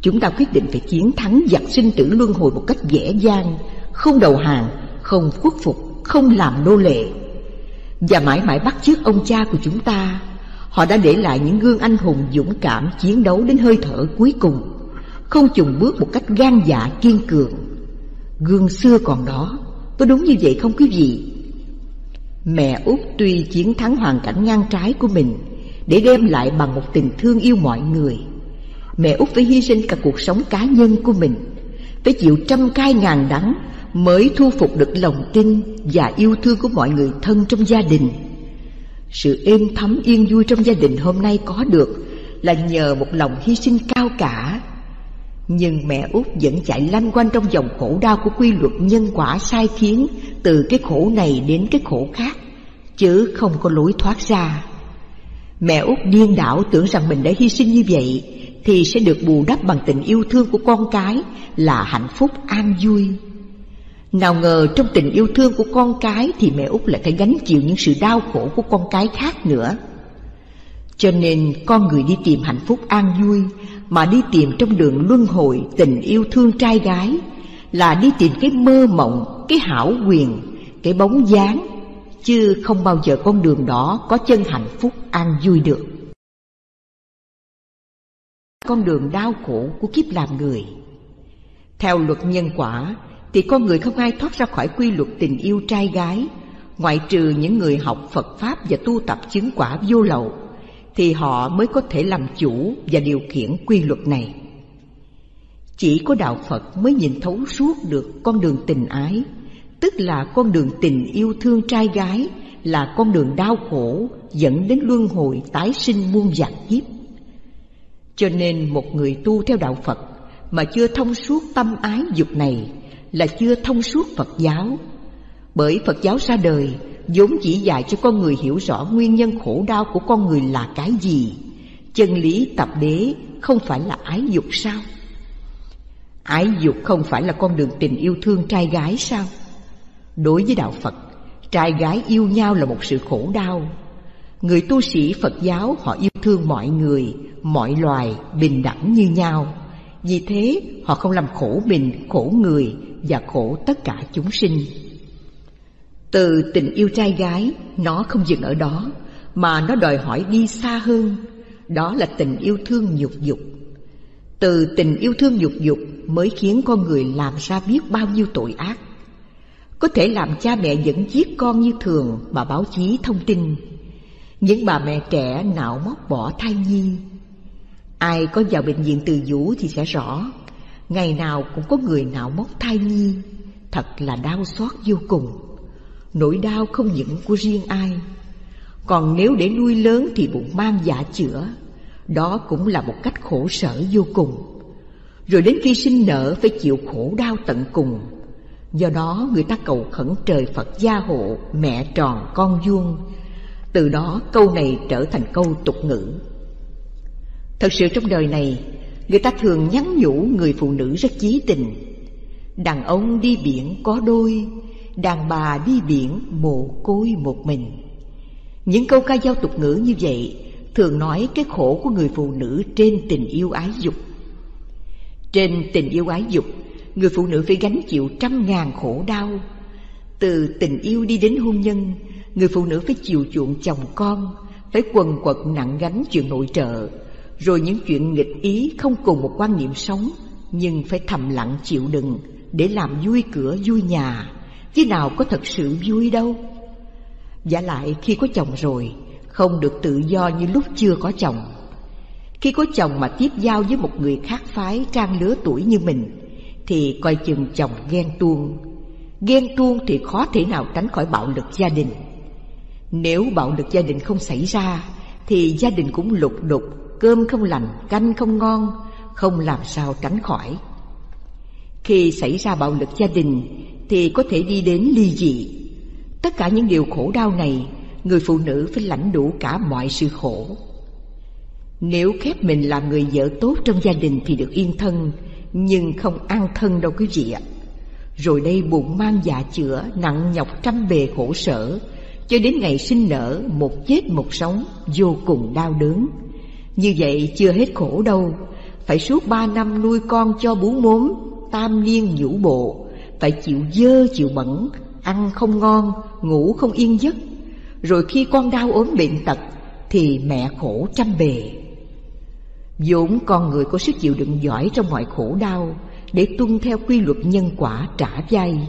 Chúng ta quyết định phải chiến thắng giặc sinh tử luân hồi một cách dễ dàng, không đầu hàng, không khuất phục, không làm nô lệ. Và mãi mãi bắt chước ông cha của chúng ta. Họ đã để lại những gương anh hùng dũng cảm chiến đấu đến hơi thở cuối cùng, không chùn bước một cách gan dạ kiên cường. Gương xưa còn đó, có đúng như vậy không quý vị? Mẹ Út tuy chiến thắng hoàn cảnh ngang trái của mình để đem lại bằng một tình thương yêu mọi người, mẹ Út phải hy sinh cả cuộc sống cá nhân của mình, phải chịu trăm cay ngàn đắng mới thu phục được lòng tin và yêu thương của mọi người thân trong gia đình. Sự êm thấm yên vui trong gia đình hôm nay có được là nhờ một lòng hy sinh cao cả. Nhưng mẹ Út vẫn chạy lanh quanh trong dòng khổ đau của quy luật nhân quả sai khiến, từ cái khổ này đến cái khổ khác, chứ không có lối thoát ra. Mẹ Út điên đảo tưởng rằng mình đã hy sinh như vậy thì sẽ được bù đắp bằng tình yêu thương của con cái là hạnh phúc an vui. Nào ngờ trong tình yêu thương của con cái thì mẹ Út lại phải gánh chịu những sự đau khổ của con cái khác nữa. Cho nên con người đi tìm hạnh phúc an vui mà đi tìm trong đường luân hồi tình yêu thương trai gái, là đi tìm cái mơ mộng, cái hảo quyền, cái bóng dáng, chứ không bao giờ con đường đó có chân hạnh phúc an vui được. Con đường đau khổ của kiếp làm người. Theo luật nhân quả thì con người không ai thoát ra khỏi quy luật tình yêu trai gái, ngoại trừ những người học Phật Pháp và tu tập chứng quả vô lậu, thì họ mới có thể làm chủ và điều khiển quy luật này. Chỉ có đạo Phật mới nhìn thấu suốt được con đường tình ái, tức là con đường tình yêu thương trai gái, là con đường đau khổ dẫn đến luân hồi tái sinh muôn vạn kiếp. Cho nên một người tu theo đạo Phật mà chưa thông suốt tâm ái dục này là chưa thông suốt Phật giáo. Bởi Phật giáo ra đời vốn chỉ dạy cho con người hiểu rõ nguyên nhân khổ đau của con người là cái gì. Chân lý tập đế không phải là ái dục sao? Ái dục không phải là con đường tình yêu thương trai gái sao? Đối với đạo Phật, trai gái yêu nhau là một sự khổ đau. Người tu sĩ Phật giáo họ yêu thương mọi người, mọi loài bình đẳng như nhau. Vì thế họ không làm khổ mình, khổ người và khổ tất cả chúng sinh. Từ tình yêu trai gái, nó không dừng ở đó, mà nó đòi hỏi đi xa hơn. Đó là tình yêu thương nhục dục. Từ tình yêu thương nhục dục mới khiến con người làm ra biết bao nhiêu tội ác. Có thể làm cha mẹ vẫn giết con như thường mà báo chí thông tin. Những bà mẹ trẻ nạo móc bỏ thai nhi. Ai có vào bệnh viện Từ Dũ thì sẽ rõ, ngày nào cũng có người nạo móc thai nhi. Thật là đau xót vô cùng. Nỗi đau không những của riêng ai. Còn nếu để nuôi lớn thì bụng mang dạ chữa. Đó cũng là một cách khổ sở vô cùng. Rồi đến khi sinh nở phải chịu khổ đau tận cùng. Do đó người ta cầu khẩn trời Phật gia hộ, mẹ tròn con vuông. Từ đó câu này trở thành câu tục ngữ. Thật sự trong đời này, người ta thường nhắn nhủ người phụ nữ rất chí tình. Đàn ông đi biển có đôi, đàn bà đi biển mồ côi một mình. Những câu ca dao tục ngữ như vậy thường nói cái khổ của người phụ nữ trên tình yêu ái dục. Trên tình yêu ái dục, người phụ nữ phải gánh chịu trăm ngàn khổ đau. Từ tình yêu đi đến hôn nhân, người phụ nữ phải chiều chuộng chồng con, phải quần quật nặng gánh chuyện nội trợ, rồi những chuyện nghịch ý không cùng một quan niệm sống, nhưng phải thầm lặng chịu đựng để làm vui cửa vui nhà, chứ nào có thật sự vui đâu. Vả lại khi có chồng rồi, không được tự do như lúc chưa có chồng. Khi có chồng mà tiếp giao với một người khác phái trang lứa tuổi như mình, thì coi chừng chồng ghen tuông. Ghen tuông thì khó thể nào tránh khỏi bạo lực gia đình. Nếu bạo lực gia đình không xảy ra, thì gia đình cũng lục đục, cơm không lành, canh không ngon, không làm sao tránh khỏi. Khi xảy ra bạo lực gia đình, thì có thể đi đến ly dị. Tất cả những điều khổ đau này, người phụ nữ phải lãnh đủ cả mọi sự khổ. Nếu khép mình làm người vợ tốt trong gia đình thì được yên thân, nhưng không an thân đâu quý vị ạ. rồi đây buồn mang dạ chữa, nặng nhọc trăm bề khổ sở, cho đến ngày sinh nở, một chết một sống, vô cùng đau đớn. Như vậy chưa hết khổ đâu, phải suốt ba năm nuôi con cho bú mốm, tam niên nhũ bộ, phải chịu dơ chịu bẩn, ăn không ngon, ngủ không yên giấc. Rồi khi con đau ốm bệnh tật thì mẹ khổ trăm bề. Vốn con người có sức chịu đựng giỏi trong mọi khổ đau, để tuân theo quy luật nhân quả trả vay.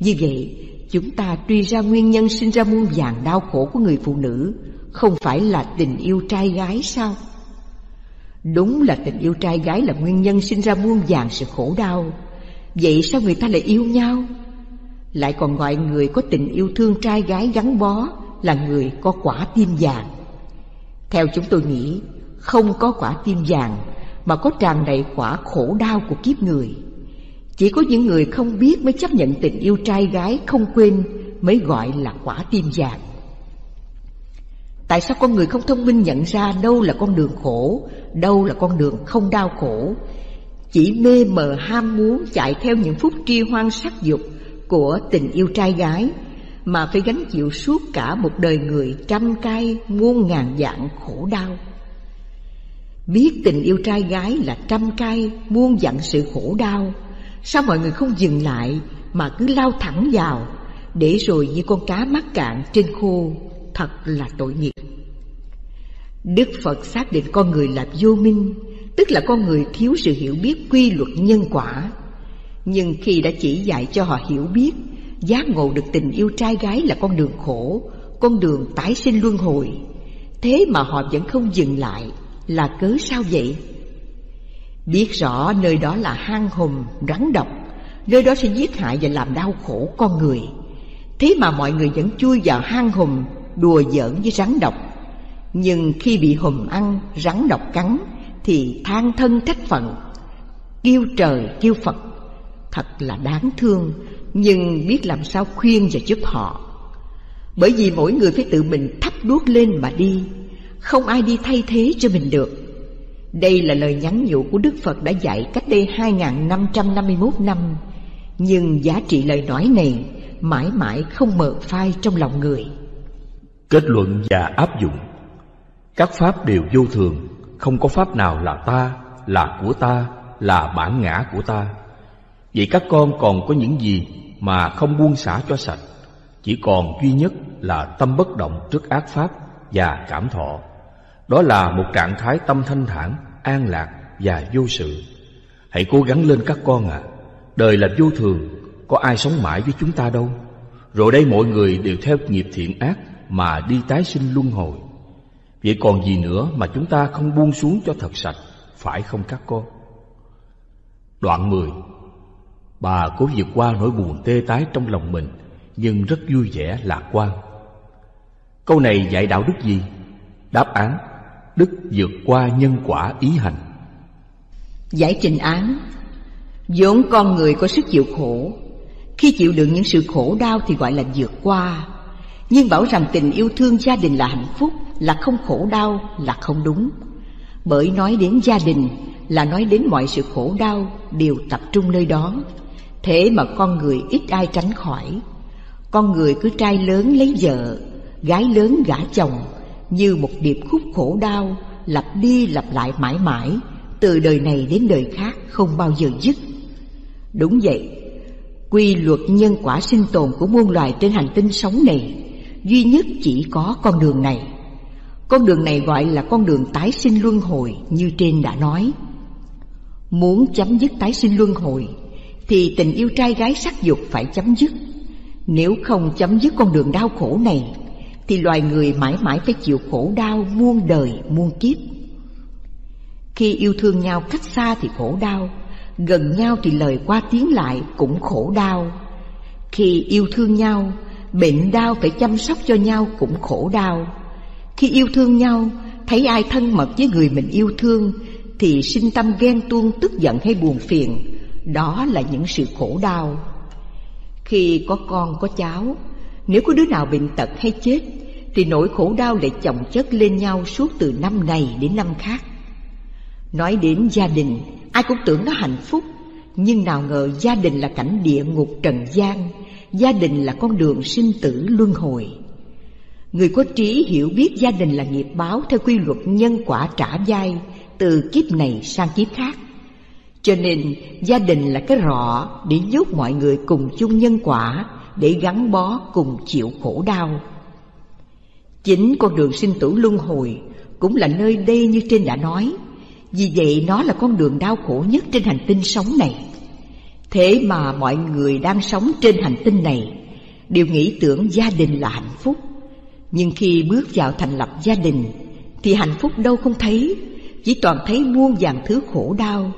Như vậy, chúng ta truy ra nguyên nhân sinh ra muôn vàn đau khổ của người phụ nữ, không phải là tình yêu trai gái sao? Đúng là tình yêu trai gái là nguyên nhân sinh ra muôn vàn sự khổ đau. Vậy sao người ta lại yêu nhau? Lại còn gọi người có tình yêu thương trai gái gắn bó là người có quả tim vàng. Theo chúng tôi nghĩ, không có quả tim vàng mà có tràn đầy quả khổ đau của kiếp người. Chỉ có những người không biết mới chấp nhận tình yêu trai gái không quên mới gọi là quả tim vàng. Tại sao con người không thông minh nhận ra đâu là con đường khổ, đâu là con đường không đau khổ, chỉ mê mờ ham muốn chạy theo những phút tri hoang sắc dục của tình yêu trai gái, mà phải gánh chịu suốt cả một đời người trăm cay muôn ngàn dạng khổ đau? Biết tình yêu trai gái là trăm cay muôn vạn sự khổ đau, sao mọi người không dừng lại mà cứ lao thẳng vào, để rồi như con cá mắc cạn trên khô? Thật là tội nghiệp. Đức Phật xác định con người là vô minh, tức là con người thiếu sự hiểu biết quy luật nhân quả. Nhưng khi đã chỉ dạy cho họ hiểu biết, giác ngộ được tình yêu trai gái là con đường khổ, con đường tái sinh luân hồi, thế mà họ vẫn không dừng lại, là cớ sao vậy? Biết rõ nơi đó là hang hùm, rắn độc, nơi đó sẽ giết hại và làm đau khổ con người, thế mà mọi người vẫn chui vào hang hùm, đùa giỡn với rắn độc. Nhưng khi bị hùm ăn, rắn độc cắn thì than thân trách phận, kêu trời kêu Phật. Thật là đáng thương, nhưng biết làm sao khuyên và giúp họ. Bởi vì mỗi người phải tự mình thắp đuốc lên mà đi, không ai đi thay thế cho mình được. Đây là lời nhắn nhủ của Đức Phật đã dạy cách đây hai nghìn năm trăm năm mươi mốt năm, nhưng giá trị lời nói này mãi mãi không mờ phai trong lòng người. Kết luận và áp dụng. Các pháp đều vô thường, không có pháp nào là ta, là của ta, là bản ngã của ta. Vậy các con còn có những gì mà không buông xả cho sạch? Chỉ còn duy nhất là tâm bất động trước ác pháp và cảm thọ. Đó là một trạng thái tâm thanh thản, an lạc và vô sự. Hãy cố gắng lên các con ạ. À, đời là vô thường, có ai sống mãi với chúng ta đâu. Rồi đây mọi người đều theo nghiệp thiện ác mà đi tái sinh luân hồi. Vậy còn gì nữa mà chúng ta không buông xuống cho thật sạch, phải không các con? Đoạn mười. Bà cố vượt qua nỗi buồn tê tái trong lòng mình, nhưng rất vui vẻ lạc quan. Câu này dạy đạo đức gì? Đáp án: đức vượt qua nhân quả ý hành. Giải trình án. Vốn con người có sức chịu khổ, khi chịu đựng những sự khổ đau thì gọi là vượt qua. Nhưng bảo rằng tình yêu thương gia đình là hạnh phúc, là không khổ đau là không đúng. Bởi nói đến gia đình là nói đến mọi sự khổ đau đều tập trung nơi đó. Thế mà con người ít ai tránh khỏi. Con người cứ trai lớn lấy vợ, gái lớn gả chồng, như một điệp khúc khổ đau lặp đi lặp lại mãi mãi, từ đời này đến đời khác không bao giờ dứt. Đúng vậy, quy luật nhân quả sinh tồn của muôn loài trên hành tinh sống này duy nhất chỉ có con đường này. Con đường này gọi là con đường tái sinh luân hồi như trên đã nói. Muốn chấm dứt tái sinh luân hồi thì tình yêu trai gái sắc dục phải chấm dứt. Nếu không chấm dứt con đường đau khổ này thì loài người mãi mãi phải chịu khổ đau muôn đời muôn kiếp. Khi yêu thương nhau cách xa thì khổ đau, gần nhau thì lời qua tiếng lại cũng khổ đau. Khi yêu thương nhau, bệnh đau phải chăm sóc cho nhau cũng khổ đau. Khi yêu thương nhau, thấy ai thân mật với người mình yêu thương thì sinh tâm ghen tuông, tức giận hay buồn phiền, đó là những sự khổ đau. Khi có con có cháu, nếu có đứa nào bệnh tật hay chết thì nỗi khổ đau lại chồng chất lên nhau suốt từ năm này đến năm khác. Nói đến gia đình, ai cũng tưởng nó hạnh phúc, nhưng nào ngờ gia đình là cảnh địa ngục trần gian, gia đình là con đường sinh tử luân hồi. Người có trí hiểu biết gia đình là nghiệp báo theo quy luật nhân quả trả dai từ kiếp này sang kiếp khác. Cho nên gia đình là cái rọ để nhốt mọi người cùng chung nhân quả, để gắn bó cùng chịu khổ đau. Chính con đường sinh tử luân hồi cũng là nơi đây như trên đã nói, vì vậy nó là con đường đau khổ nhất trên hành tinh sống này. Thế mà mọi người đang sống trên hành tinh này đều nghĩ tưởng gia đình là hạnh phúc, nhưng khi bước vào thành lập gia đình thì hạnh phúc đâu không thấy, chỉ toàn thấy muôn vàn thứ khổ đau,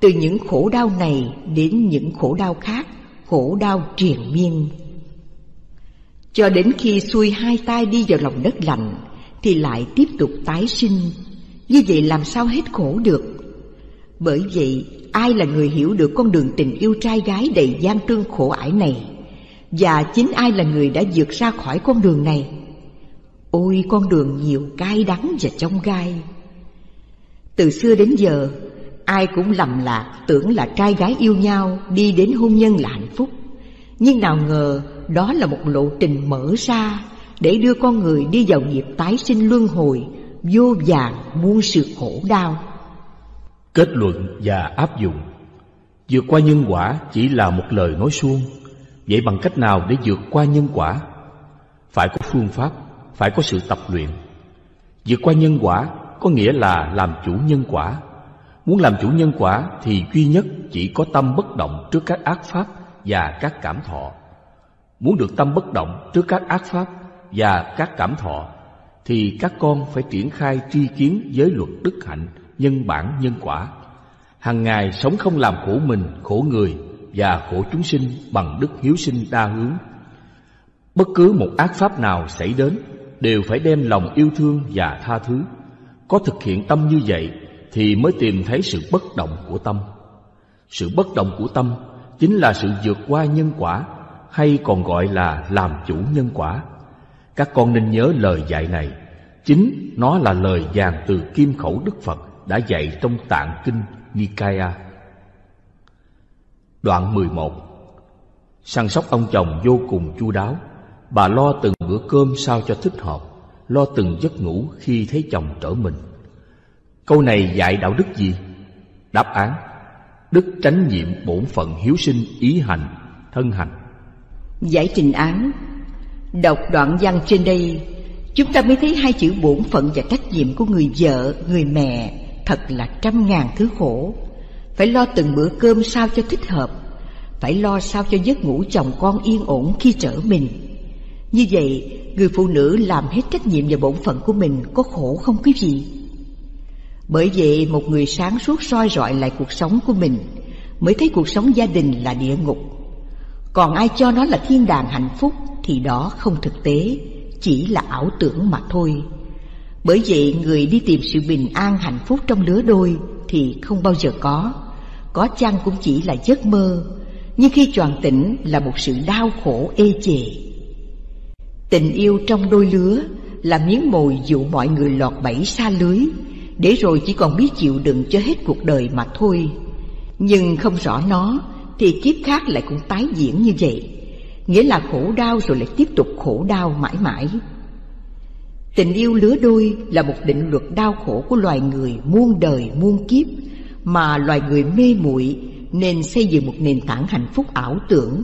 từ những khổ đau này đến những khổ đau khác, khổ đau triền miên. Cho đến khi xuôi hai tay đi vào lòng đất lạnh thì lại tiếp tục tái sinh. Như vậy làm sao hết khổ được? Bởi vậy, ai là người hiểu được con đường tình yêu trai gái đầy gian truân khổ ải này? Và chính ai là người đã vượt ra khỏi con đường này? Ôi, con đường nhiều cay đắng và chông gai. Từ xưa đến giờ, ai cũng lầm lạc tưởng là trai gái yêu nhau đi đến hôn nhân là hạnh phúc. Nhưng nào ngờ đó là một lộ trình mở ra để đưa con người đi vào nghiệp tái sinh luân hồi, vô vàn muôn sự khổ đau. Kết luận và áp dụng. Vượt qua nhân quả chỉ là một lời nói suông. Vậy bằng cách nào để vượt qua nhân quả? Phải có phương pháp, phải có sự tập luyện. Vượt qua nhân quả có nghĩa là làm chủ nhân quả. Muốn làm chủ nhân quả thì duy nhất chỉ có tâm bất động trước các ác pháp và các cảm thọ. Muốn được tâm bất động trước các ác pháp và các cảm thọ thì các con phải triển khai tri kiến giới luật đức hạnh, nhân bản nhân quả. Hằng ngày sống không làm khổ mình, khổ người và khổ chúng sinh bằng đức hiếu sinh đa hướng. Bất cứ một ác pháp nào xảy đến đều phải đem lòng yêu thương và tha thứ. Có thực hiện tâm như vậy thì mới tìm thấy sự bất động của tâm. Sự bất động của tâm chính là sự vượt qua nhân quả, hay còn gọi là làm chủ nhân quả. Các con nên nhớ lời dạy này, chính nó là lời vàng từ kim khẩu Đức Phật đã dạy trong Tạng Kinh Nikaya. Đoạn mười một. Săn sóc ông chồng vô cùng chu đáo, bà lo từng bữa cơm sao cho thích hợp, lo từng giấc ngủ khi thấy chồng trở mình. Câu này dạy đạo đức gì? Đáp án: đức tránh nhiệm bổn phận hiếu sinh ý hành, thân hành. Giải trình án. Đọc đoạn văn trên đây, chúng ta mới thấy hai chữ bổn phận và trách nhiệm của người vợ, người mẹ thật là trăm ngàn thứ khổ. Phải lo từng bữa cơm sao cho thích hợp, phải lo sao cho giấc ngủ chồng con yên ổn khi trở mình. Như vậy, người phụ nữ làm hết trách nhiệm và bổn phận của mình có khổ không quý vị? Bởi vậy, một người sáng suốt soi rọi lại cuộc sống của mình mới thấy cuộc sống gia đình là địa ngục. Còn ai cho nó là thiên đàng hạnh phúc thì đó không thực tế, chỉ là ảo tưởng mà thôi. Bởi vậy, người đi tìm sự bình an hạnh phúc trong lứa đôi thì không bao giờ có. Có chăng cũng chỉ là giấc mơ, nhưng khi choàng tỉnh là một sự đau khổ ê chề. Tình yêu trong đôi lứa là miếng mồi dụ mọi người lọt bẫy xa lưới, để rồi chỉ còn biết chịu đựng cho hết cuộc đời mà thôi. Nhưng không rõ nó thì kiếp khác lại cũng tái diễn như vậy, nghĩa là khổ đau rồi lại tiếp tục khổ đau mãi mãi. Tình yêu lứa đôi là một định luật đau khổ của loài người muôn đời muôn kiếp, mà loài người mê muội nên xây dựng một nền tảng hạnh phúc ảo tưởng.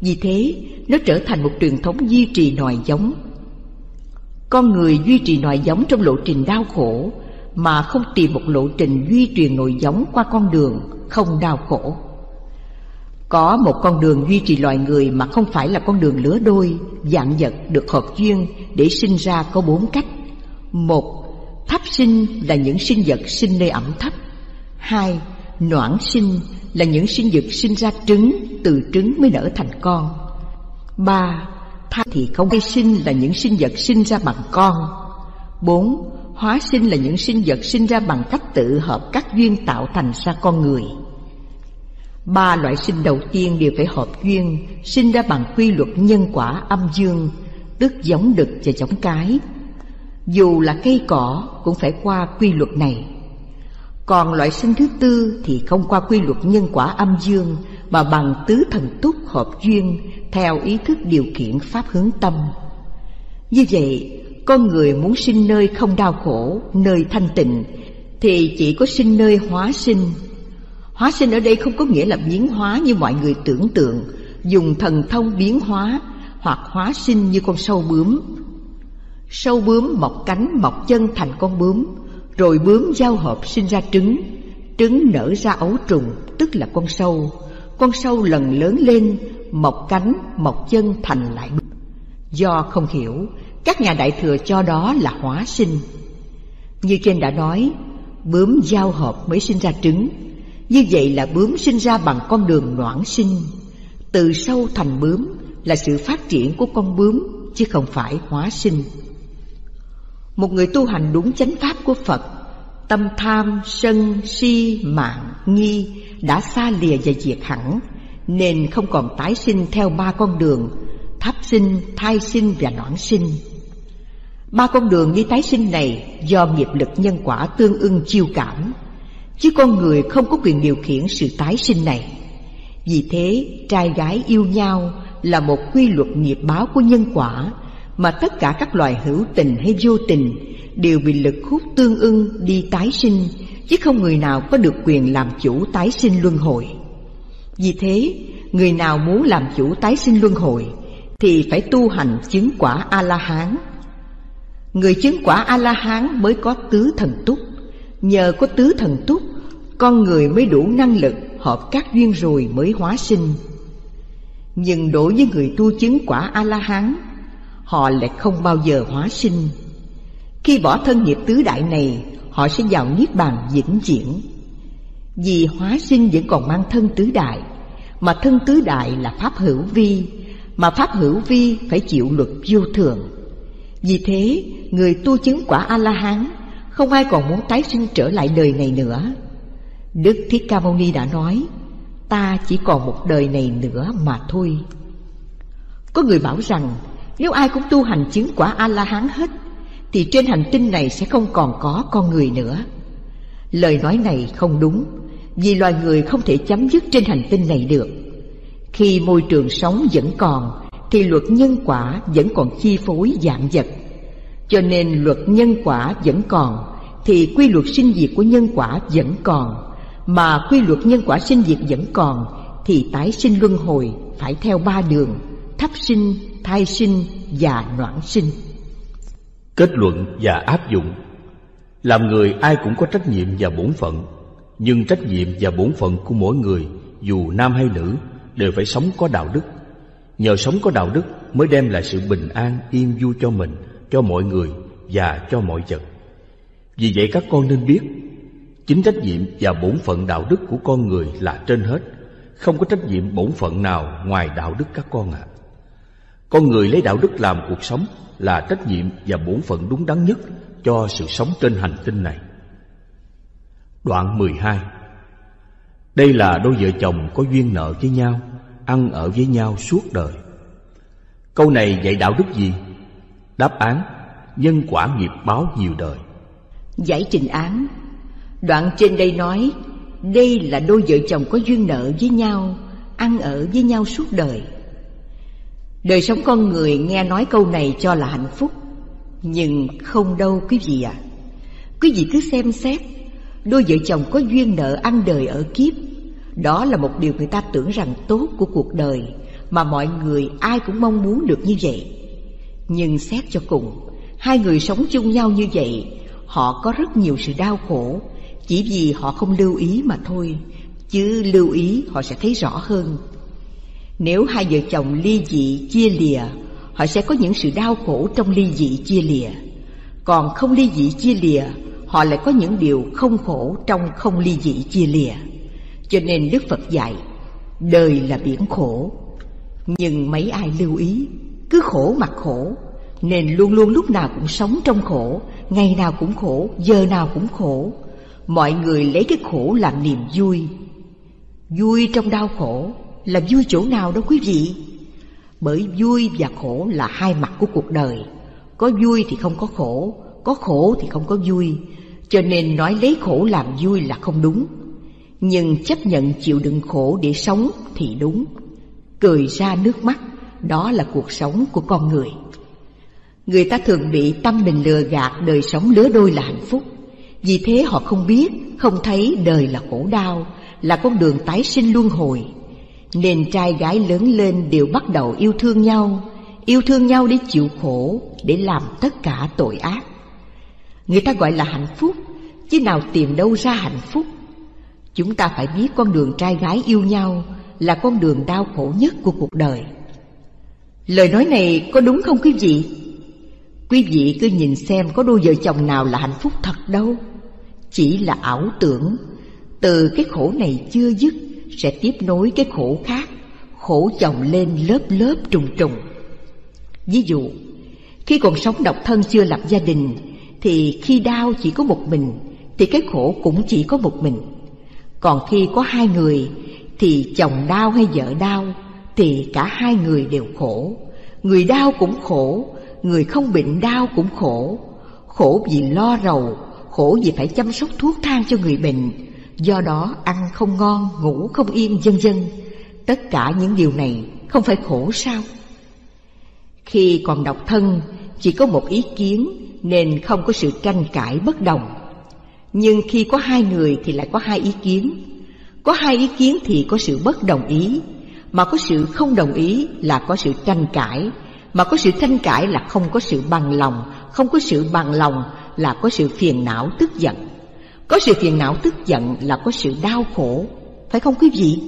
Vì thế, nó trở thành một truyền thống duy trì nòi giống. Con người duy trì nòi giống trong lộ trình đau khổ, mà không tìm một lộ trình duy trì nòi giống qua con đường không đau khổ. Có một con đường duy trì loài người mà không phải là con đường lứa đôi, vạn vật được hợp duyên để sinh ra có bốn cách. Một, thấp sinh là những sinh vật sinh nơi ẩm thấp. Hai, noãn sinh là những sinh vật sinh ra trứng, từ trứng mới nở thành con. Ba, thai thì không hay sinh là những sinh vật sinh ra bằng con. Bốn, hóa sinh là những sinh vật sinh ra bằng cách tự hợp các duyên tạo thành ra con người. Ba loại sinh đầu tiên đều phải hợp duyên, sinh ra bằng quy luật nhân quả âm dương, tức giống đực và giống cái. Dù là cây cỏ cũng phải qua quy luật này. Còn loại sinh thứ tư thì không qua quy luật nhân quả âm dương, mà bằng tứ thần túc hợp duyên theo ý thức điều kiện pháp hướng tâm. Như vậy, con người muốn sinh nơi không đau khổ, nơi thanh tịnh, thì chỉ có sinh nơi hóa sinh. Hóa sinh ở đây không có nghĩa là biến hóa như mọi người tưởng tượng, dùng thần thông biến hóa, hoặc hóa sinh như con sâu bướm. Sâu bướm mọc cánh mọc chân thành con bướm, rồi bướm giao hợp sinh ra trứng, trứng nở ra ấu trùng, tức là con sâu. Con sâu lần lớn lên, mọc cánh mọc chân thành lại bướm. Do không hiểu, các nhà đại thừa cho đó là hóa sinh. Như trên đã nói, bướm giao hợp mới sinh ra trứng. Như vậy là bướm sinh ra bằng con đường noãn sinh. Từ sâu thành bướm là sự phát triển của con bướm, chứ không phải hóa sinh. Một người tu hành đúng chánh pháp của Phật, tâm tham, sân, si, mạn, nghi đã xa lìa và diệt hẳn, nên không còn tái sinh theo ba con đường tháp sinh, thai sinh và noãn sinh. Ba con đường đi tái sinh này do nghiệp lực nhân quả tương ưng chiêu cảm, chứ con người không có quyền điều khiển sự tái sinh này. Vì thế, trai gái yêu nhau là một quy luật nghiệp báo của nhân quả, mà tất cả các loài hữu tình hay vô tình đều bị lực hút tương ưng đi tái sinh, chứ không người nào có được quyền làm chủ tái sinh luân hồi. Vì thế, người nào muốn làm chủ tái sinh luân hồi thì phải tu hành chứng quả A-la-hán. Người chứng quả A-la-hán mới có tứ thần túc. Nhờ có tứ thần túc, con người mới đủ năng lực hợp các duyên rồi mới hóa sinh. Nhưng đối với người tu chứng quả A-la-hán, họ lại không bao giờ hóa sinh. Khi bỏ thân nghiệp tứ đại này, họ sẽ vào niết bàn vĩnh viễn. Vì hóa sinh vẫn còn mang thân tứ đại, mà thân tứ đại là pháp hữu vi, mà pháp hữu vi phải chịu luật vô thường. Vì thế, người tu chứng quả A-la-hán không ai còn muốn tái sinh trở lại đời này nữa. Đức Thích Ca Mâu Ni đã nói, ta chỉ còn một đời này nữa mà thôi. Có người bảo rằng, nếu ai cũng tu hành chứng quả A-la-hán hết, thì trên hành tinh này sẽ không còn có con người nữa. Lời nói này không đúng, vì loài người không thể chấm dứt trên hành tinh này được. Khi môi trường sống vẫn còn, thì luật nhân quả vẫn còn chi phối vạn vật. Cho nên luật nhân quả vẫn còn, thì quy luật sinh diệt của nhân quả vẫn còn. Mà quy luật nhân quả sinh diệt vẫn còn, thì tái sinh luân hồi phải theo ba đường: tháp sinh, thai sinh và noãn sinh. Kết luận và áp dụng. Làm người ai cũng có trách nhiệm và bổn phận, nhưng trách nhiệm và bổn phận của mỗi người, dù nam hay nữ, đều phải sống có đạo đức. Nhờ sống có đạo đức mới đem lại sự bình an, yên vui cho mình, cho mọi người và cho mọi vật. Vì vậy các con nên biết, chính trách nhiệm và bổn phận đạo đức của con người là trên hết. Không có trách nhiệm bổn phận nào ngoài đạo đức các con ạ. À. Con người lấy đạo đức làm cuộc sống là trách nhiệm và bổn phận đúng đắn nhất cho sự sống trên hành tinh này. Đoạn mười hai. Đây là đôi vợ chồng có duyên nợ với nhau, ăn ở với nhau suốt đời. Câu này dạy đạo đức gì? Đáp án: nhân quả nghiệp báo nhiều đời. Giải trình án. Đoạn trên đây nói, đây là đôi vợ chồng có duyên nợ với nhau, ăn ở với nhau suốt đời. Đời sống con người nghe nói câu này cho là hạnh phúc, nhưng không đâu quý vị ạ. À. Quý vị cứ xem xét, đôi vợ chồng có duyên nợ ăn đời ở kiếp, đó là một điều người ta tưởng rằng tốt của cuộc đời, mà mọi người ai cũng mong muốn được như vậy. Nhưng xét cho cùng, hai người sống chung nhau như vậy, họ có rất nhiều sự đau khổ, chỉ vì họ không lưu ý mà thôi, chứ lưu ý họ sẽ thấy rõ hơn. Nếu hai vợ chồng ly dị chia lìa, họ sẽ có những sự đau khổ trong ly dị chia lìa. Còn không ly dị chia lìa, họ lại có những điều không khổ trong không ly dị chia lìa. Cho nên Đức Phật dạy, đời là biển khổ. Nhưng mấy ai lưu ý, cứ khổ mặc khổ, nên luôn luôn lúc nào cũng sống trong khổ, ngày nào cũng khổ, giờ nào cũng khổ. Mọi người lấy cái khổ làm niềm vui. Vui trong đau khổ là vui chỗ nào đó quý vị? Bởi vui và khổ là hai mặt của cuộc đời. Có vui thì không có khổ, có khổ thì không có vui. Cho nên nói lấy khổ làm vui là không đúng, nhưng chấp nhận chịu đựng khổ để sống thì đúng. Cười ra nước mắt, đó là cuộc sống của con người. Người ta thường bị tâm mình lừa gạt đời sống lứa đôi là hạnh phúc. Vì thế họ không biết, không thấy đời là khổ đau, là con đường tái sinh luân hồi. Nên trai gái lớn lên đều bắt đầu yêu thương nhau, yêu thương nhau để chịu khổ, để làm tất cả tội ác. Người ta gọi là hạnh phúc, chứ nào tìm đâu ra hạnh phúc. Chúng ta phải biết con đường trai gái yêu nhau là con đường đau khổ nhất của cuộc đời. Lời nói này có đúng không quý vị? Quý vị cứ nhìn xem có đôi vợ chồng nào là hạnh phúc thật đâu. Chỉ là ảo tưởng, từ cái khổ này chưa dứt sẽ tiếp nối cái khổ khác, khổ chồng lên lớp lớp trùng trùng. Ví dụ, khi còn sống độc thân chưa lập gia đình, thì khi đau chỉ có một mình, thì cái khổ cũng chỉ có một mình. Còn khi có hai người, thì chồng đau hay vợ đau, thì cả hai người đều khổ. Người đau cũng khổ, người không bệnh đau cũng khổ. Khổ vì lo rầu, khổ vì phải chăm sóc thuốc thang cho người bệnh, do đó ăn không ngon, ngủ không yên, vân vân. Tất cả những điều này không phải khổ sao? Khi còn độc thân, chỉ có một ý kiến nên không có sự tranh cãi bất đồng. Nhưng khi có hai người thì lại có hai ý kiến. Có hai ý kiến thì có sự bất đồng ý, mà có sự không đồng ý là có sự tranh cãi, mà có sự tranh cãi là không có sự bằng lòng, không có sự bằng lòng là có sự phiền não tức giận, có sự phiền não tức giận là có sự đau khổ, phải không quý vị?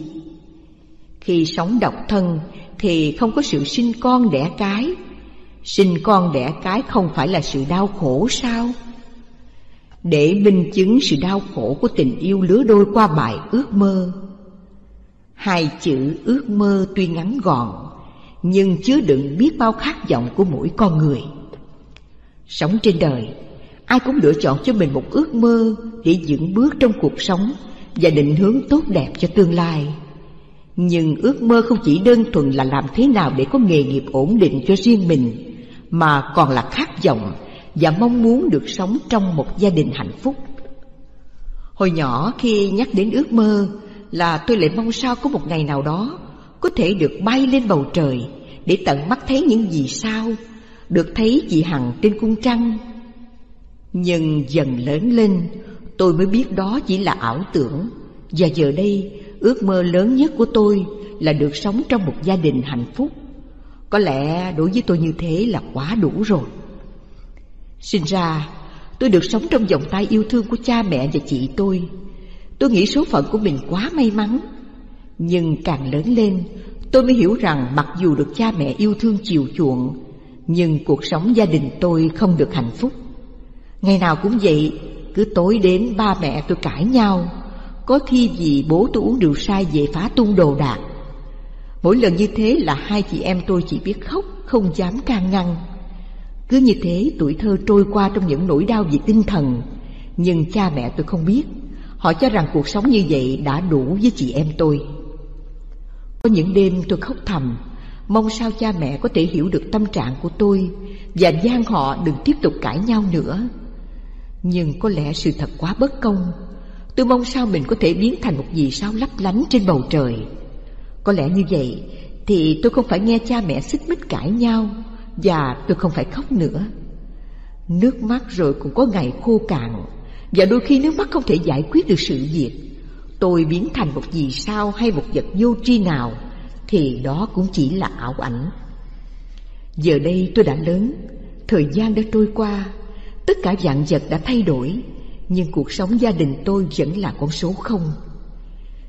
Khi sống độc thân thì không có sự sinh con đẻ cái. Sinh con đẻ cái không phải là sự đau khổ sao? Để minh chứng sự đau khổ của tình yêu lứa đôi qua bài Ước Mơ. Hai chữ ước mơ tuy ngắn gọn, nhưng chứa đựng biết bao khát vọng của mỗi con người. Sống trên đời, ai cũng lựa chọn cho mình một ước mơ để vững bước trong cuộc sống và định hướng tốt đẹp cho tương lai. Nhưng ước mơ không chỉ đơn thuần là làm thế nào để có nghề nghiệp ổn định cho riêng mình, mà còn là khát vọng và mong muốn được sống trong một gia đình hạnh phúc. Hồi nhỏ khi nhắc đến ước mơ là tôi lại mong sao có một ngày nào đó có thể được bay lên bầu trời để tận mắt thấy những vì sao, được thấy chị Hằng trên cung trăng. Nhưng dần lớn lên tôi mới biết đó chỉ là ảo tưởng. Và giờ đây ước mơ lớn nhất của tôi là được sống trong một gia đình hạnh phúc. Có lẽ đối với tôi như thế là quá đủ rồi. Sinh ra tôi được sống trong vòng tay yêu thương của cha mẹ và chị tôi. Tôi nghĩ số phận của mình quá may mắn. Nhưng càng lớn lên tôi mới hiểu rằng mặc dù được cha mẹ yêu thương chiều chuộng, nhưng cuộc sống gia đình tôi không được hạnh phúc. Ngày nào cũng vậy, cứ tối đến ba mẹ tôi cãi nhau. Có khi vì bố tôi uống rượu say về phá tung đồ đạc. Mỗi lần như thế là hai chị em tôi chỉ biết khóc, không dám can ngăn. Cứ như thế tuổi thơ trôi qua trong những nỗi đau về tinh thần. Nhưng cha mẹ tôi không biết, họ cho rằng cuộc sống như vậy đã đủ với chị em tôi. Có những đêm tôi khóc thầm, mong sao cha mẹ có thể hiểu được tâm trạng của tôi và gian họ đừng tiếp tục cãi nhau nữa. Nhưng có lẽ sự thật quá bất công. Tôi mong sao mình có thể biến thành một vì sao lấp lánh trên bầu trời. Có lẽ như vậy thì tôi không phải nghe cha mẹ xích mích cãi nhau, và tôi không phải khóc nữa. Nước mắt rồi cũng có ngày khô cạn, và đôi khi nước mắt không thể giải quyết được sự việc. Tôi biến thành một vì sao hay một vật vô tri nào thì đó cũng chỉ là ảo ảnh. Giờ đây tôi đã lớn, thời gian đã trôi qua, tất cả vạn vật đã thay đổi, nhưng cuộc sống gia đình tôi vẫn là con số không.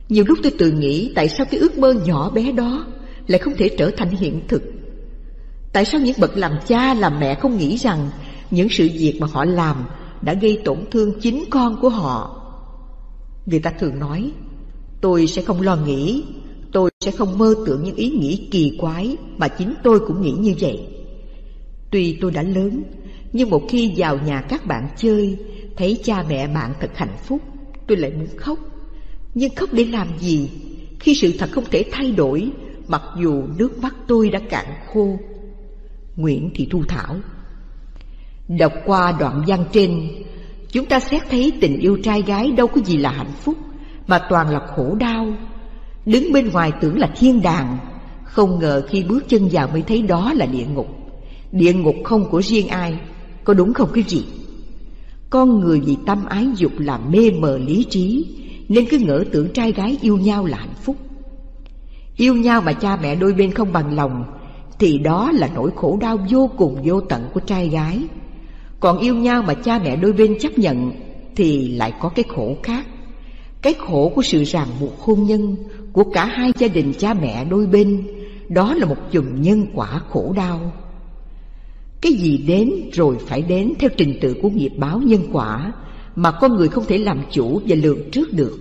Nhiều lúc tôi tự nghĩ tại sao cái ước mơ nhỏ bé đó lại không thể trở thành hiện thực. Tại sao những bậc làm cha làm mẹ không nghĩ rằng những sự việc mà họ làm đã gây tổn thương chính con của họ? Người ta thường nói, tôi sẽ không lo nghĩ, tôi sẽ không mơ tưởng những ý nghĩ kỳ quái mà chính tôi cũng nghĩ như vậy. Tuy tôi đã lớn, nhưng một khi vào nhà các bạn chơi, thấy cha mẹ bạn thật hạnh phúc, tôi lại muốn khóc. Nhưng khóc để làm gì khi sự thật không thể thay đổi, mặc dù nước mắt tôi đã cạn khô. Nguyễn Thị Thu Thảo. Đọc qua đoạn văn trên, Chúng ta xét thấy tình yêu trai gái đâu có gì là hạnh phúc, mà toàn là khổ đau. Đứng bên ngoài tưởng là thiên đàng, không ngờ khi bước chân vào mới thấy đó là địa ngục. Địa ngục không của riêng ai, có đúng không quý vị? Con người vì tâm ái dục làm mê mờ lý trí, nên cứ ngỡ tưởng trai gái yêu nhau là hạnh phúc. Yêu nhau mà cha mẹ đôi bên không bằng lòng thì đó là nỗi khổ đau vô cùng vô tận của trai gái. Còn yêu nhau mà cha mẹ đôi bên chấp nhận thì lại có cái khổ khác. Cái khổ của sự ràng buộc hôn nhân của cả hai gia đình cha mẹ đôi bên, đó là một chùm nhân quả khổ đau. Cái gì đến rồi phải đến theo trình tự của nghiệp báo nhân quả mà con người không thể làm chủ và lường trước được.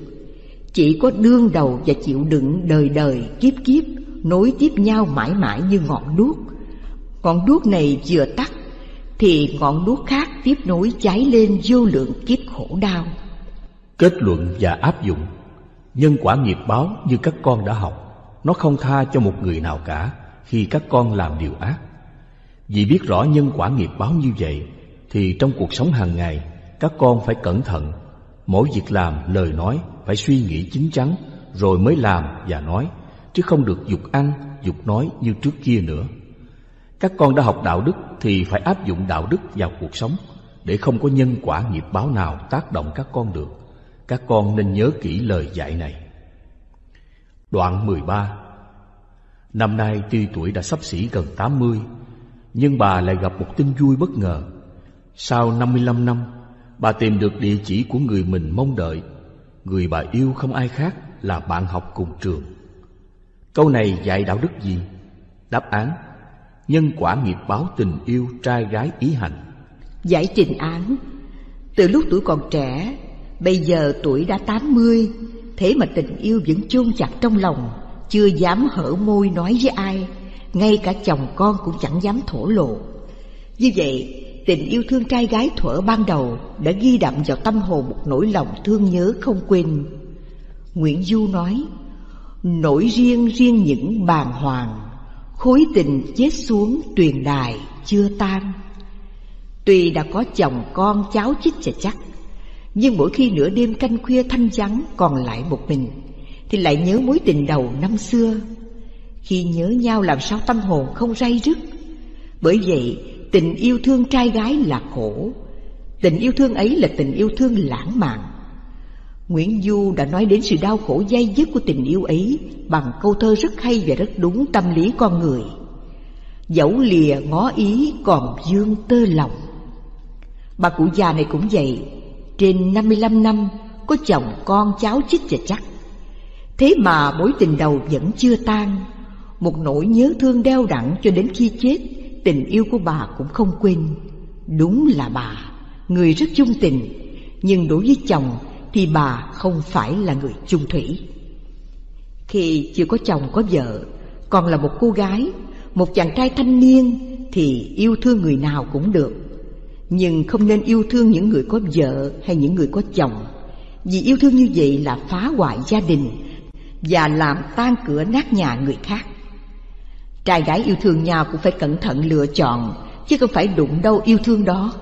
Chỉ có đương đầu và chịu đựng đời đời kiếp kiếp, nối tiếp nhau mãi mãi như ngọn đuốc. Ngọn đuốc này vừa tắt thì ngọn đuốc khác tiếp nối cháy lên vô lượng kiếp khổ đau. Kết luận và áp dụng. Nhân quả nghiệp báo như các con đã học, nó không tha cho một người nào cả khi các con làm điều ác. Vì biết rõ nhân quả nghiệp báo như vậy thì trong cuộc sống hàng ngày các con phải cẩn thận. Mỗi việc làm, lời nói phải suy nghĩ chín chắn rồi mới làm và nói, chứ không được dục ăn, dục nói như trước kia nữa. Các con đã học đạo đức thì phải áp dụng đạo đức vào cuộc sống để không có nhân quả nghiệp báo nào tác động các con được. Các con nên nhớ kỹ lời dạy này. Đoạn mười ba. Năm nay tuy tuổi đã xấp xỉ gần tám mươi, nhưng bà lại gặp một tin vui bất ngờ. Sau năm mươi lăm năm, bà tìm được địa chỉ của người mình mong đợi. Người bà yêu không ai khác là bạn học cùng trường. Câu này dạy đạo đức gì? Đáp án: nhân quả nghiệp báo tình yêu trai gái ý hành. Giải trình án: từ lúc tuổi còn trẻ, bây giờ tuổi đã tám mươi, thế mà tình yêu vẫn chôn chặt trong lòng, chưa dám hở môi nói với ai, ngay cả chồng con cũng chẳng dám thổ lộ. Như vậy, tình yêu thương trai gái thuở ban đầu đã ghi đậm vào tâm hồn một nỗi lòng thương nhớ không quên. Nguyễn Du nói: nỗi riêng riêng những bàng hoàng, khối tình chết xuống tuyền đài chưa tan. Tuy đã có chồng con cháu chích chà chắc, nhưng mỗi khi nửa đêm canh khuya thanh vắng còn lại một mình thì lại nhớ mối tình đầu năm xưa. Khi nhớ nhau làm sao tâm hồn không ray rứt. Bởi vậy tình yêu thương trai gái là khổ. Tình yêu thương ấy là tình yêu thương lãng mạn. Nguyễn Du đã nói đến sự đau khổ day dứt của tình yêu ấy bằng câu thơ rất hay và rất đúng tâm lý con người: dẫu lìa ngó ý còn vương tơ lòng. Bà cụ già này cũng vậy, trên năm mươi lăm năm, có chồng con cháu chích chà chắc, thế mà mối tình đầu vẫn chưa tan. Một nỗi nhớ thương đeo đẳng cho đến khi chết, tình yêu của bà cũng không quên. Đúng là bà, người rất chung tình, nhưng đối với chồng thì bà không phải là người chung thủy. Khi chưa có chồng có vợ, còn là một cô gái, một chàng trai thanh niên thì yêu thương người nào cũng được. Nhưng không nên yêu thương những người có vợ hay những người có chồng, vì yêu thương như vậy là phá hoại gia đình và làm tan cửa nát nhà người khác. Trai gái yêu thương nhau cũng phải cẩn thận lựa chọn, chứ không phải đụng đâu yêu thương đó.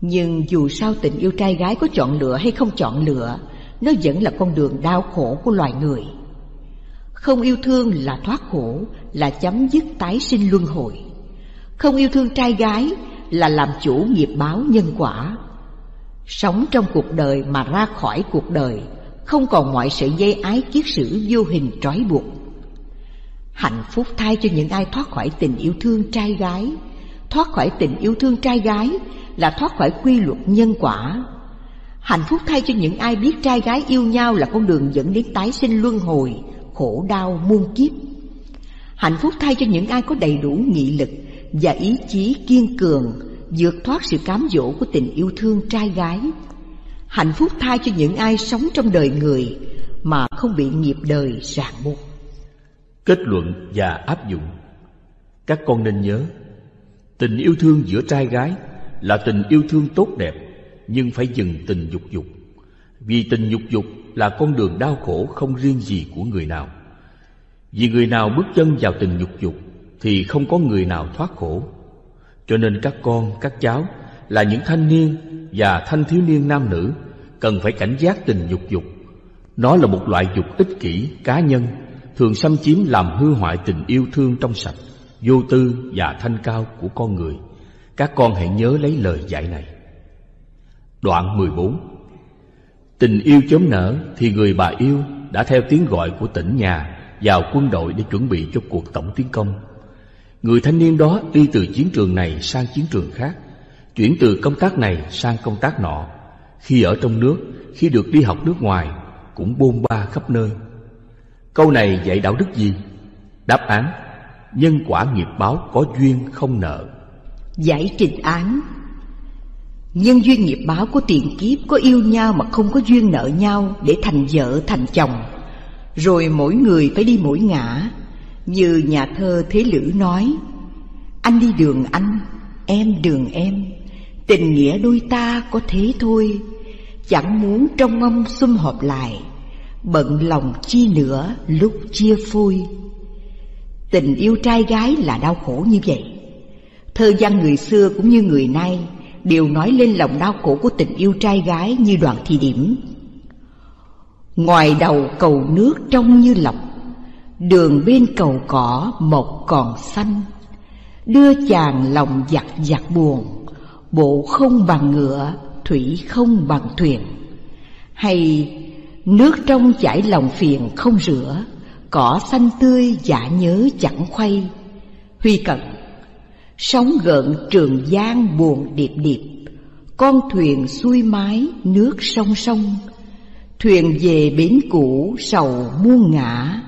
Nhưng dù sao tình yêu trai gái có chọn lựa hay không chọn lựa, nó vẫn là con đường đau khổ của loài người. Không yêu thương là thoát khổ, là chấm dứt tái sinh luân hồi. Không yêu thương trai gái là làm chủ nghiệp báo nhân quả. Sống trong cuộc đời mà ra khỏi cuộc đời, không còn mọi sợi dây ái kiết sử vô hình trói buộc. Hạnh phúc thay cho những ai thoát khỏi tình yêu thương trai gái. Thoát khỏi tình yêu thương trai gái là thoát khỏi quy luật nhân quả. Hạnh phúc thay cho những ai biết trai gái yêu nhau là con đường dẫn đến tái sinh luân hồi, khổ đau muôn kiếp. Hạnh phúc thay cho những ai có đầy đủ nghị lực và ý chí kiên cường, vượt thoát sự cám dỗ của tình yêu thương trai gái. Hạnh phúc thay cho những ai sống trong đời người mà không bị nghiệp đời ràng buộc. Kết luận và áp dụng. Các con nên nhớ, tình yêu thương giữa trai gái là tình yêu thương tốt đẹp, nhưng phải dừng tình dục dục. Vì tình dục dục là con đường đau khổ không riêng gì của người nào. Vì người nào bước chân vào tình dục dục thì không có người nào thoát khổ. Cho nên các con, các cháu là những thanh niên và thanh thiếu niên nam nữ cần phải cảnh giác tình dục dục. Nó là một loại dục ích kỷ, cá nhân, thường xâm chiếm làm hư hoại tình yêu thương trong sạch, vô tư và thanh cao của con người. Các con hãy nhớ lấy lời dạy này. Đoạn mười bốn. Tình yêu chớm nở thì người bà yêu đã theo tiếng gọi của tỉnh nhà vào quân đội để chuẩn bị cho cuộc tổng tiến công. Người thanh niên đó đi từ chiến trường này sang chiến trường khác, chuyển từ công tác này sang công tác nọ. Khi ở trong nước, khi được đi học nước ngoài, cũng bôn ba khắp nơi. Câu này dạy đạo đức gì? Đáp án: nhân quả nghiệp báo có duyên không nợ. Giải trình án: nhân duyên nghiệp báo của tiền kiếp có yêu nhau mà không có duyên nợ nhau để thành vợ thành chồng, rồi mỗi người phải đi mỗi ngã. Như nhà thơ Thế Lữ nói: anh đi đường anh, em đường em, tình nghĩa đôi ta có thế thôi, chẳng muốn trong mâm sum họp lại, bận lòng chi nữa lúc chia phôi. Tình yêu trai gái là đau khổ như vậy. Thơ văn người xưa cũng như người nay đều nói lên lòng đau khổ của tình yêu trai gái như đoạn thị điểm: ngoài đầu cầu nước trong như lọc, đường bên cầu cỏ mọc còn xanh, đưa chàng lòng giặc giặc buồn, bộ không bằng ngựa, thủy không bằng thuyền. Hay nước trong chảy lòng phiền không rửa, cỏ xanh tươi dạ nhớ chẳng khuây. Huy Cận: sóng gợn Trường Giang buồn điệp điệp, con thuyền xuôi mái nước sông sông, thuyền về bến cũ sầu muôn ngã,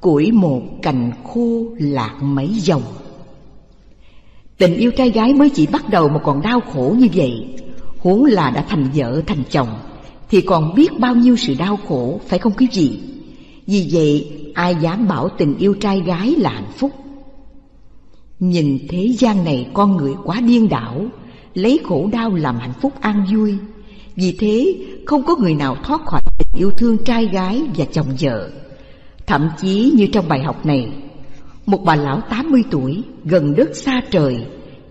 củi một cành khô lạc mấy dòng. Tình yêu trai gái mới chỉ bắt đầu mà còn đau khổ như vậy, huống là đã thành vợ thành chồng thì còn biết bao nhiêu sự đau khổ, phải không quý vị? Vì vậy ai dám bảo tình yêu trai gái là hạnh phúc? Nhìn thế gian này con người quá điên đảo, lấy khổ đau làm hạnh phúc an vui. Vì thế không có người nào thoát khỏi tình yêu thương trai gái và chồng vợ. Thậm chí như trong bài học này, một bà lão tám mươi tuổi, gần đất xa trời,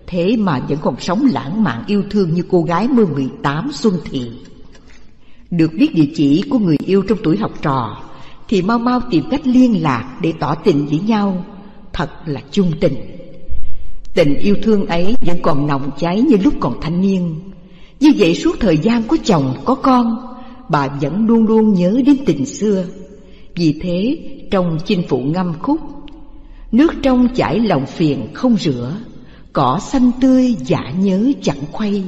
thế mà vẫn còn sống lãng mạn yêu thương như cô gái mới mười tám xuân thị. Được biết địa chỉ của người yêu trong tuổi học trò thì mau mau tìm cách liên lạc để tỏ tình với nhau. Thật là chung tình. Tình yêu thương ấy vẫn còn nồng cháy như lúc còn thanh niên. Như vậy suốt thời gian có chồng có con, bà vẫn luôn luôn nhớ đến tình xưa. Vì thế trong Chinh Phụ Ngâm khúc: nước trong chảy lòng phiền không rửa, cỏ xanh tươi dạ nhớ chẳng khuây,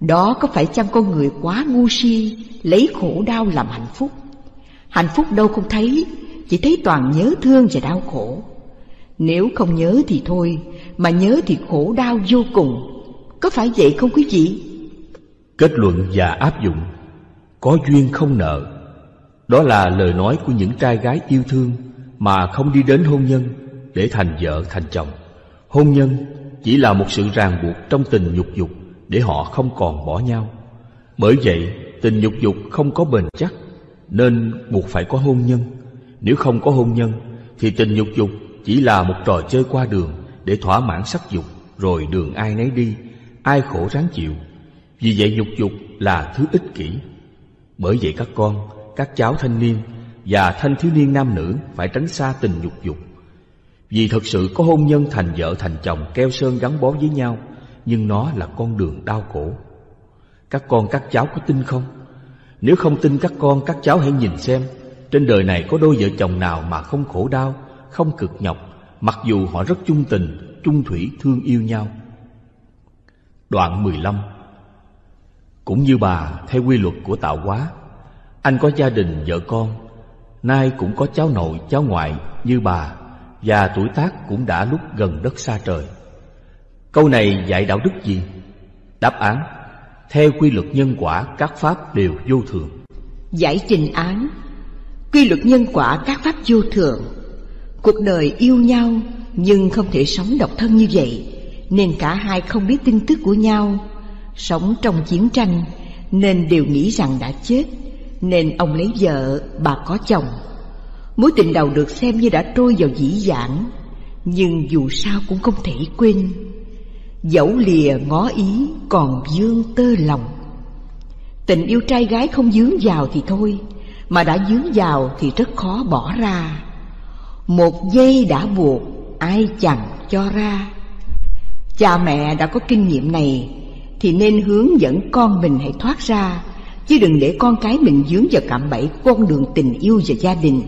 đó có phải chăng con người quá ngu si, lấy khổ đau làm hạnh phúc? Hạnh phúc đâu không thấy, chỉ thấy toàn nhớ thương và đau khổ. Nếu không nhớ thì thôi, mà nhớ thì khổ đau vô cùng. Có phải vậy không quý vị? Kết luận và áp dụng: có duyên không nợ. Đó là lời nói của những trai gái yêu thương mà không đi đến hôn nhân để thành vợ thành chồng. Hôn nhân chỉ là một sự ràng buộc trong tình nhục dục để họ không còn bỏ nhau. Bởi vậy tình nhục dục không có bền chắc nên buộc phải có hôn nhân. Nếu không có hôn nhân thì tình nhục dục chỉ là một trò chơi qua đường để thỏa mãn sắc dục, rồi đường ai nấy đi, ai khổ ráng chịu. Vì vậy nhục dục là thứ ích kỷ. Bởi vậy các con, các cháu thanh niên và thanh thiếu niên nam nữ phải tránh xa tình nhục dục. Vì thật sự có hôn nhân thành vợ thành chồng keo sơn gắn bó với nhau, nhưng nó là con đường đau khổ. Các con các cháu có tin không? Nếu không tin các con các cháu hãy nhìn xem, trên đời này có đôi vợ chồng nào mà không khổ đau, không cực nhọc, mặc dù họ rất chung tình, chung thủy thương yêu nhau. Đoạn mười lăm. Cũng như bà, theo quy luật của tạo hóa, anh có gia đình vợ con, nay cũng có cháu nội cháu ngoại như bà, và tuổi tác cũng đã lúc gần đất xa trời. Câu này dạy đạo đức gì? Đáp án: theo quy luật nhân quả các pháp đều vô thường. Giải trình án: quy luật nhân quả các pháp vô thường. Cuộc đời yêu nhau nhưng không thể sống độc thân như vậy, nên cả hai không biết tin tức của nhau. Sống trong chiến tranh nên đều nghĩ rằng đã chết, nên ông lấy vợ, bà có chồng. Mối tình đầu được xem như đã trôi vào dĩ vãng, nhưng dù sao cũng không thể quên. dẫu lìa ngó ý còn vương tơ lòng. Tình yêu trai gái không vướng vào thì thôi, mà đã vướng vào thì rất khó bỏ ra. Một giây đã buộc, ai chẳng cho ra. Cha mẹ đã có kinh nghiệm này thì nên hướng dẫn con mình hãy thoát ra, chứ đừng để con cái mình vướng vào cạm bẫy của con đường tình yêu và gia đình,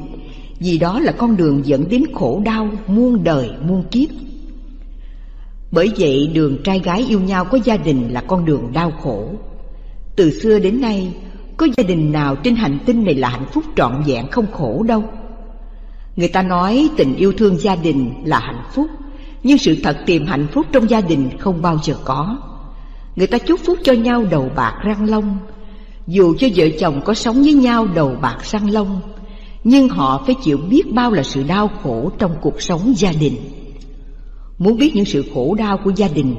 vì đó là con đường dẫn đến khổ đau muôn đời muôn kiếp. Bởi vậy đường trai gái yêu nhau có gia đình là con đường đau khổ. Từ xưa đến nay, có gia đình nào trên hành tinh này là hạnh phúc trọn vẹn không khổ đâu. Người ta nói tình yêu thương gia đình là hạnh phúc, nhưng sự thật tìm hạnh phúc trong gia đình không bao giờ có. Người ta chúc phúc cho nhau đầu bạc răng long, dù cho vợ chồng có sống với nhau đầu bạc răng long, nhưng họ phải chịu biết bao là sự đau khổ trong cuộc sống gia đình. Muốn biết những sự khổ đau của gia đình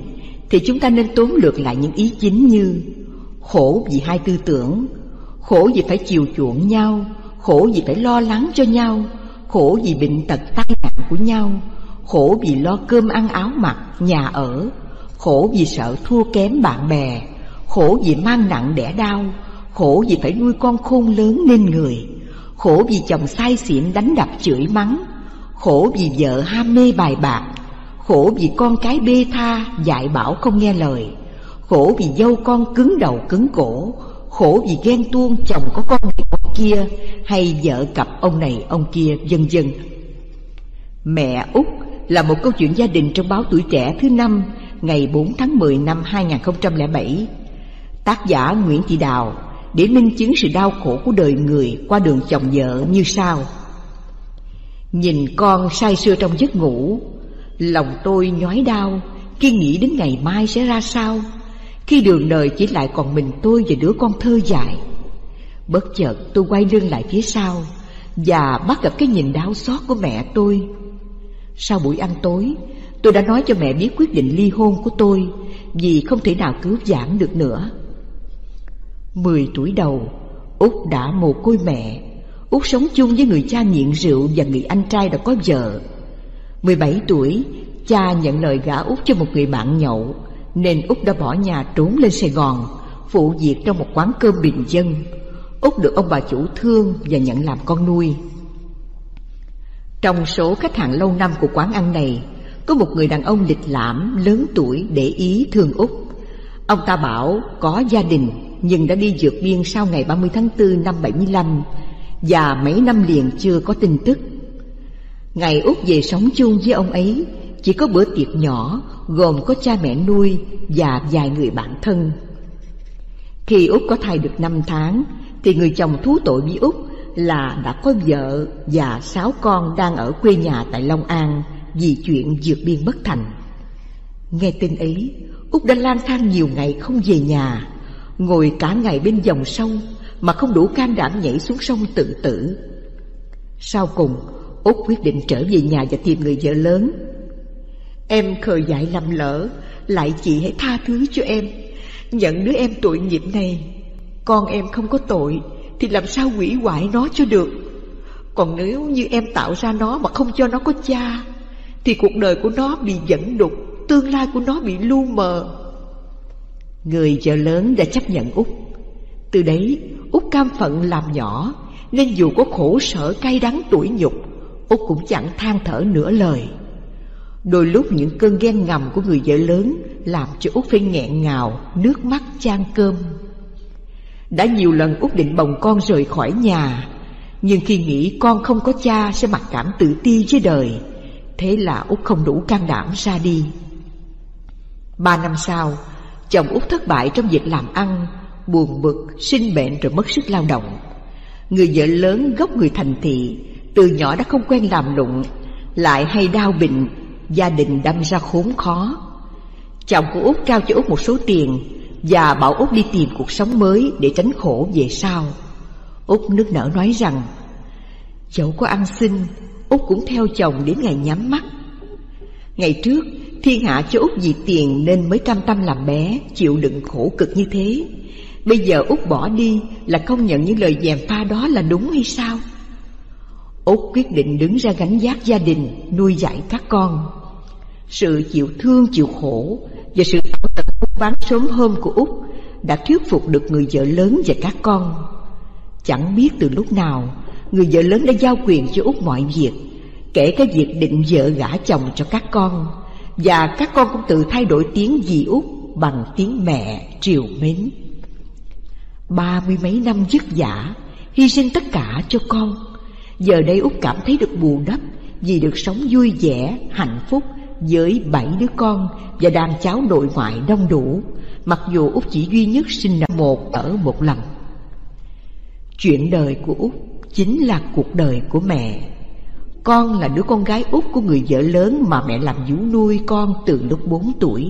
thì chúng ta nên tóm lược lại những ý chính như: khổ vì hai tư tưởng, khổ vì phải chiều chuộng nhau, khổ vì phải lo lắng cho nhau, khổ vì bệnh tật tai nạn của nhau, khổ vì lo cơm ăn áo mặc, nhà ở, khổ vì sợ thua kém bạn bè, khổ vì mang nặng đẻ đau, khổ vì phải nuôi con khôn lớn nên người, khổ vì chồng say xỉn đánh đập chửi mắng, khổ vì vợ ham mê bài bạc, khổ vì con cái bê tha dạy bảo không nghe lời, khổ vì dâu con cứng đầu cứng cổ, khổ vì ghen tuông chồng có con này con kia hay vợ cặp ông này ông kia, vân vân. Mẹ Út là một câu chuyện gia đình trong báo Tuổi Trẻ thứ năm ngày bốn tháng mười năm hai nghìn không trăm lẻ bảy. Tác giả Nguyễn Thị Đào để minh chứng sự đau khổ của đời người qua đường chồng vợ như sau: nhìn con say sưa trong giấc ngủ, lòng tôi nhói đau khi nghĩ đến ngày mai sẽ ra sao, khi đường đời chỉ lại còn mình tôi và đứa con thơ dại. Bất chợt tôi quay lưng lại phía sau và bắt gặp cái nhìn đau xót của mẹ tôi. Sau buổi ăn tối, tôi đã nói cho mẹ biết quyết định ly hôn của tôi vì không thể nào cứu vãn được nữa. Mười tuổi đầu, Út đã mồ côi mẹ. Út sống chung với người cha nghiện rượu và người anh trai đã có vợ. Mười bảy tuổi, cha nhận lời gả Út cho một người bạn nhậu, nên Út đã bỏ nhà trốn lên Sài Gòn, phụ việc trong một quán cơm bình dân. Út được ông bà chủ thương và nhận làm con nuôi. Trong số khách hàng lâu năm của quán ăn này, có một người đàn ông lịch lãm, lớn tuổi để ý thương Út. Ông ta bảo có gia đình nhưng đã đi vượt biên sau ngày ba mươi tháng tư năm bảy mươi lăm và mấy năm liền chưa có tin tức. Ngày Út về sống chung với ông ấy, chỉ có bữa tiệc nhỏ gồm có cha mẹ nuôi và vài người bạn thân. Khi Út có thai được năm tháng thì người chồng thú tội với Út là đã có vợ và sáu con đang ở quê nhà tại Long An vì chuyện vượt biên bất thành. Nghe tin ấy, Út đã lang thang nhiều ngày không về nhà, ngồi cả ngày bên dòng sông mà không đủ can đảm nhảy xuống sông tự tử. Sau cùng, Út quyết định trở về nhà và tìm người vợ lớn. Em khờ dại lầm lỡ, lại chị hãy tha thứ cho em, nhận đứa em tội nghiệp này. Con em không có tội thì làm sao hủy hoại nó cho được. Còn nếu như em tạo ra nó mà không cho nó có cha thì cuộc đời của nó bị dẫn đục, tương lai của nó bị lu mờ. Người vợ lớn đã chấp nhận Út. Từ đấy, Út cam phận làm nhỏ, nên dù có khổ sở cay đắng tủi nhục, Út cũng chẳng than thở nửa lời. Đôi lúc những cơn ghen ngầm của người vợ lớn làm cho Út phải nghẹn ngào, nước mắt chan cơm. Đã nhiều lần Út định bồng con rời khỏi nhà, nhưng khi nghĩ con không có cha sẽ mặc cảm tự ti với đời, thế là Út không đủ can đảm ra đi. Ba năm sau, chồng Út thất bại trong việc làm ăn, buồn bực, sinh bệnh rồi mất sức lao động. Người vợ lớn gốc người thành thị, từ nhỏ đã không quen làm lụng, lại hay đau bệnh, gia đình đâm ra khốn khó. Chồng của Út trao cho Út một số tiền và bảo Út đi tìm cuộc sống mới để tránh khổ về sau. Út nức nở nói rằng dẫu có ăn xin, Út cũng theo chồng đến ngày nhắm mắt. Ngày trước thiên hạ cho Út vì tiền nên mới cam tâm làm bé, chịu đựng khổ cực như thế. Bây giờ Út bỏ đi là công nhận những lời gièm pha đó là đúng hay sao? Út quyết định đứng ra gánh vác gia đình, nuôi dạy các con. Sự chịu thương chịu khổ và sự tận tật bán sớm hôm của Úc đã thuyết phục được người vợ lớn và các con. Chẳng biết từ lúc nào, người vợ lớn đã giao quyền cho Úc mọi việc, kể cả việc định vợ gả chồng cho các con, và các con cũng tự thay đổi tiếng dì Úc bằng tiếng mẹ triều mến. Ba mươi mấy năm vất vả, hy sinh tất cả cho con, giờ đây Úc cảm thấy được bù đắp vì được sống vui vẻ, hạnh phúc với bảy đứa con và đàn cháu nội ngoại đông đủ, mặc dù Úc chỉ duy nhất sinh ra một ở một lần. Chuyện đời của Úc chính là cuộc đời của mẹ. Con là đứa con gái út của người vợ lớn mà mẹ làm vú nuôi con từ lúc bốn tuổi.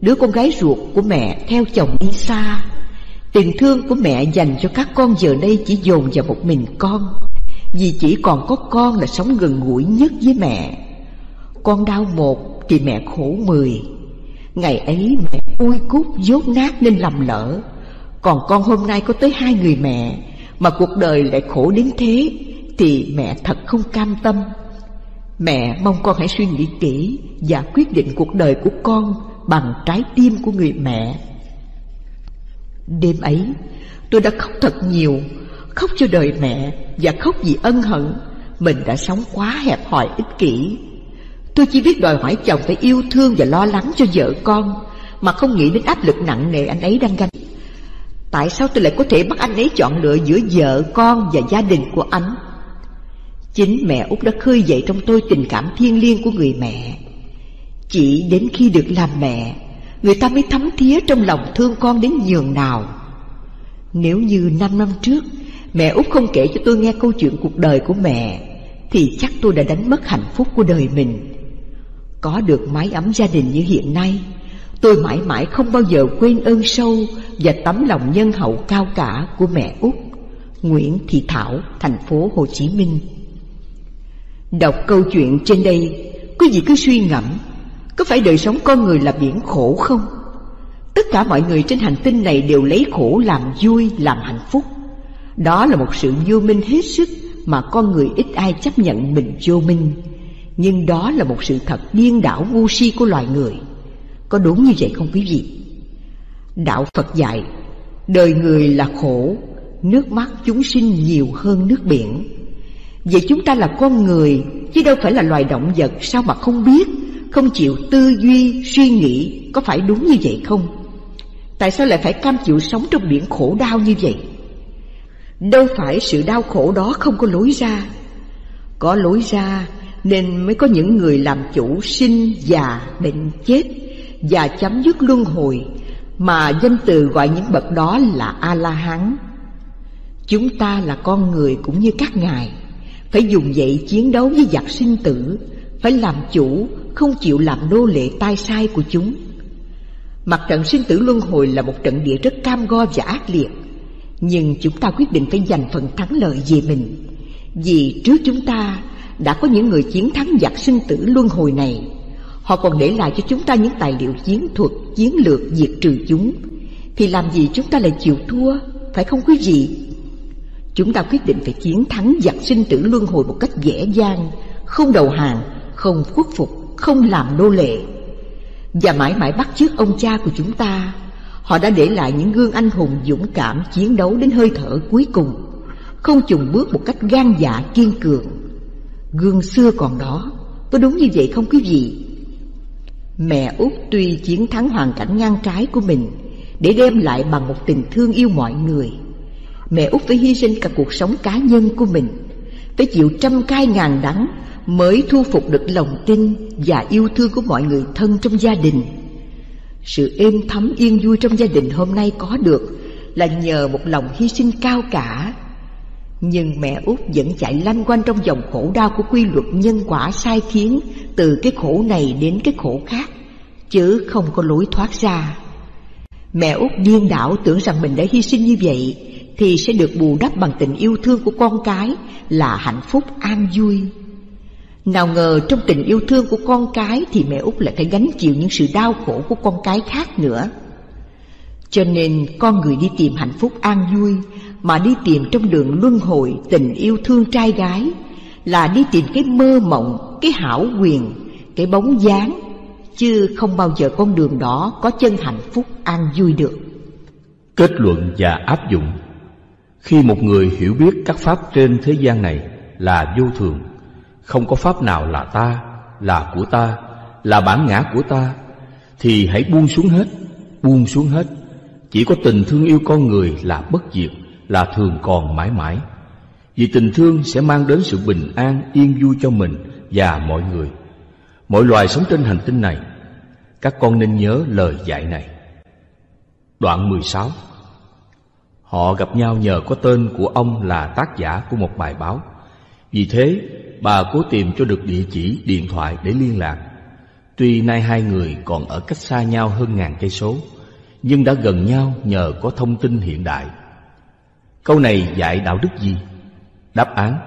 Đứa con gái ruột của mẹ theo chồng đi xa. Tình thương của mẹ dành cho các con giờ đây chỉ dồn vào một mình con, vì chỉ còn có con là sống gần gũi nhất với mẹ. Con đau một thì mẹ khổ mười. Ngày ấy mẹ ui cút dốt nát nên lầm lỡ, còn con hôm nay có tới hai người mẹ mà cuộc đời lại khổ đến thế thì mẹ thật không cam tâm. Mẹ mong con hãy suy nghĩ kỹ và quyết định cuộc đời của con bằng trái tim của người mẹ. Đêm ấy tôi đã khóc thật nhiều, khóc cho đời mẹ và khóc vì ân hận mình đã sống quá hẹp hòi ích kỷ. Tôi chỉ biết đòi hỏi chồng phải yêu thương và lo lắng cho vợ con, mà không nghĩ đến áp lực nặng nề anh ấy đang gánh. Tại sao tôi lại có thể bắt anh ấy chọn lựa giữa vợ con và gia đình của anh? Chính mẹ Út đã khơi dậy trong tôi tình cảm thiêng liêng của người mẹ. Chỉ đến khi được làm mẹ, người ta mới thấm thía trong lòng thương con đến nhường nào. Nếu như năm năm trước mẹ Út không kể cho tôi nghe câu chuyện cuộc đời của mẹ, thì chắc tôi đã đánh mất hạnh phúc của đời mình. Có được mái ấm gia đình như hiện nay, tôi mãi mãi không bao giờ quên ơn sâu và tấm lòng nhân hậu cao cả của mẹ Út. Nguyễn Thị Thảo, thành phố Hồ Chí Minh. Đọc câu chuyện trên đây, quý vị cứ suy ngẫm, có phải đời sống con người là biển khổ không? Tất cả mọi người trên hành tinh này đều lấy khổ làm vui, làm hạnh phúc. Đó là một sự vô minh hết sức mà con người ít ai chấp nhận mình vô minh. Nhưng đó là một sự thật điên đảo ngu si của loài người. Có đúng như vậy không quý vị? Đạo Phật dạy, đời người là khổ, nước mắt chúng sinh nhiều hơn nước biển. Vậy chúng ta là con người, chứ đâu phải là loài động vật, sao mà không biết, không chịu tư duy, suy nghĩ, có phải đúng như vậy không? Tại sao lại phải cam chịu sống trong biển khổ đau như vậy? Đâu phải sự đau khổ đó không có lối ra. Có lối ra nên mới có những người làm chủ sinh, già, bệnh, chết và chấm dứt luân hồi, mà danh từ gọi những bậc đó là A-la-hán. Chúng ta là con người cũng như các ngài, phải dùng dậy chiến đấu với giặc sinh tử, phải làm chủ, không chịu làm nô lệ tai sai của chúng. Mặt trận sinh tử luân hồi là một trận địa rất cam go và ác liệt, nhưng chúng ta quyết định phải giành phần thắng lợi về mình, vì trước chúng ta đã có những người chiến thắng giặc sinh tử luân hồi này. Họ còn để lại cho chúng ta những tài liệu chiến thuật, chiến lược diệt trừ chúng, thì làm gì chúng ta lại chịu thua, phải không quý vị? Chúng ta quyết định phải chiến thắng giặc sinh tử luân hồi một cách dễ dàng, không đầu hàng, không khuất phục, không làm nô lệ. Và mãi mãi bắt chước ông cha của chúng ta, họ đã để lại những gương anh hùng dũng cảm chiến đấu đến hơi thở cuối cùng, không chùn bước một cách gan dạ kiên cường. Gương xưa còn đó, có đúng như vậy không quý vị? Mẹ Út tuy chiến thắng hoàn cảnh ngang trái của mình để đem lại bằng một tình thương yêu mọi người, mẹ Út phải hy sinh cả cuộc sống cá nhân của mình, phải chịu trăm cay ngàn đắng mới thu phục được lòng tin và yêu thương của mọi người thân trong gia đình. Sự êm thấm yên vui trong gia đình hôm nay có được là nhờ một lòng hy sinh cao cả. Nhưng mẹ Út vẫn chạy lanh quanh trong dòng khổ đau của quy luật nhân quả sai khiến, từ cái khổ này đến cái khổ khác, chứ không có lối thoát ra. Mẹ Út điên đảo tưởng rằng mình đã hy sinh như vậy thì sẽ được bù đắp bằng tình yêu thương của con cái là hạnh phúc an vui. Nào ngờ trong tình yêu thương của con cái thì mẹ Út lại phải gánh chịu những sự đau khổ của con cái khác nữa. Cho nên con người đi tìm hạnh phúc an vui mà đi tìm trong đường luân hồi tình yêu thương trai gái, là đi tìm cái mơ mộng, cái hảo quyền, cái bóng dáng, chứ không bao giờ con đường đó có chân hạnh phúc an vui được. Kết luận và áp dụng. Khi một người hiểu biết các pháp trên thế gian này là vô thường, không có pháp nào là ta, là của ta, là bản ngã của ta, thì hãy buông xuống hết, buông xuống hết. Chỉ có tình thương yêu con người là bất diệt, là thường còn mãi mãi. Vì tình thương sẽ mang đến sự bình an, yên vui cho mình và mọi người, mọi loài sống trên hành tinh này. Các con nên nhớ lời dạy này. Đoạn mười sáu. Họ gặp nhau nhờ có tên của ông là tác giả của một bài báo. Vì thế, bà cố tìm cho được địa chỉ điện thoại để liên lạc. Tuy nay hai người còn ở cách xa nhau hơn ngàn cây số, nhưng đã gần nhau nhờ có thông tin hiện đại. Câu này dạy đạo đức gì? Đáp án: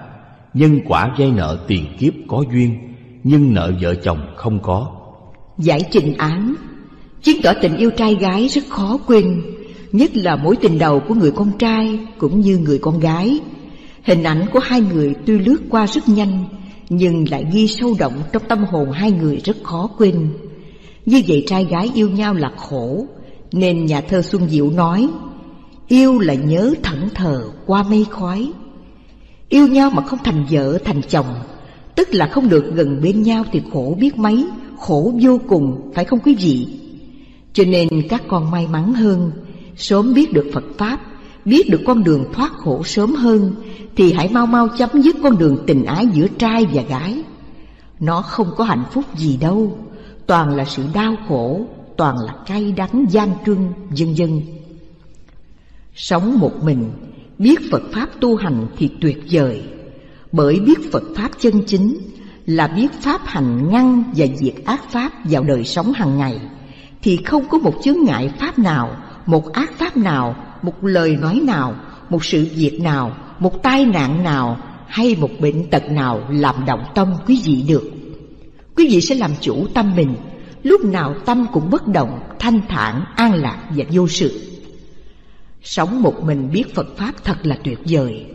nhân quả vay nợ tiền kiếp có duyên, nhưng nợ vợ chồng không có. Giải trình án chứng tỏ tình yêu trai gái rất khó quên, nhất là mối tình đầu của người con trai cũng như người con gái. Hình ảnh của hai người tuy lướt qua rất nhanh, nhưng lại ghi sâu đậm trong tâm hồn hai người rất khó quên. Như vậy trai gái yêu nhau là khổ, nên nhà thơ Xuân Diệu nói: yêu là nhớ thẫn thờ qua mây khói. Yêu nhau mà không thành vợ thành chồng, tức là không được gần bên nhau thì khổ biết mấy, khổ vô cùng, phải không quý vị? Cho nên các con may mắn hơn, sớm biết được Phật Pháp, biết được con đường thoát khổ sớm hơn, thì hãy mau mau chấm dứt con đường tình ái giữa trai và gái. Nó không có hạnh phúc gì đâu, toàn là sự đau khổ, toàn là cay đắng gian truân, vân vân. Sống một mình, biết Phật Pháp tu hành thì tuyệt vời, bởi biết Phật Pháp chân chính là biết Pháp hành ngăn và diệt ác Pháp vào đời sống hàng ngày, thì không có một chướng ngại Pháp nào, một ác Pháp nào, một lời nói nào, một sự việc nào, một tai nạn nào hay một bệnh tật nào làm động tâm quý vị được. Quý vị sẽ làm chủ tâm mình, lúc nào tâm cũng bất động, thanh thản, an lạc và vô sự. Sống một mình biết Phật Pháp thật là tuyệt vời.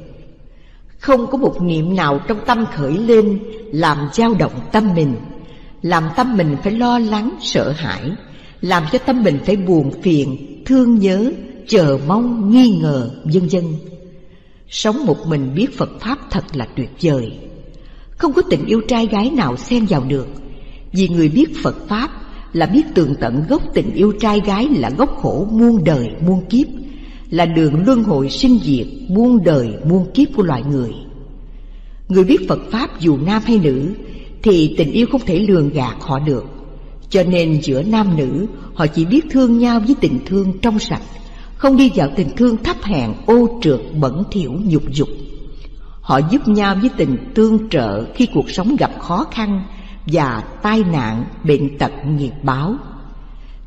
Không có một niệm nào trong tâm khởi lên làm dao động tâm mình, làm tâm mình phải lo lắng, sợ hãi, làm cho tâm mình phải buồn phiền, thương nhớ, chờ mong, nghi ngờ, vân vân. Sống một mình biết Phật Pháp thật là tuyệt vời. Không có tình yêu trai gái nào xen vào được, vì người biết Phật Pháp là biết tường tận gốc tình yêu trai gái là gốc khổ muôn đời muôn kiếp, là đường luân hồi sinh diệt muôn đời muôn kiếp của loài người. Người biết Phật Pháp dù nam hay nữ thì tình yêu không thể lường gạt họ được. Cho nên giữa nam nữ họ chỉ biết thương nhau với tình thương trong sạch, không đi vào tình thương thấp hèn ô trượt bẩn thỉu nhục dục. Họ giúp nhau với tình tương trợ khi cuộc sống gặp khó khăn và tai nạn, bệnh tật, nghiệp báo.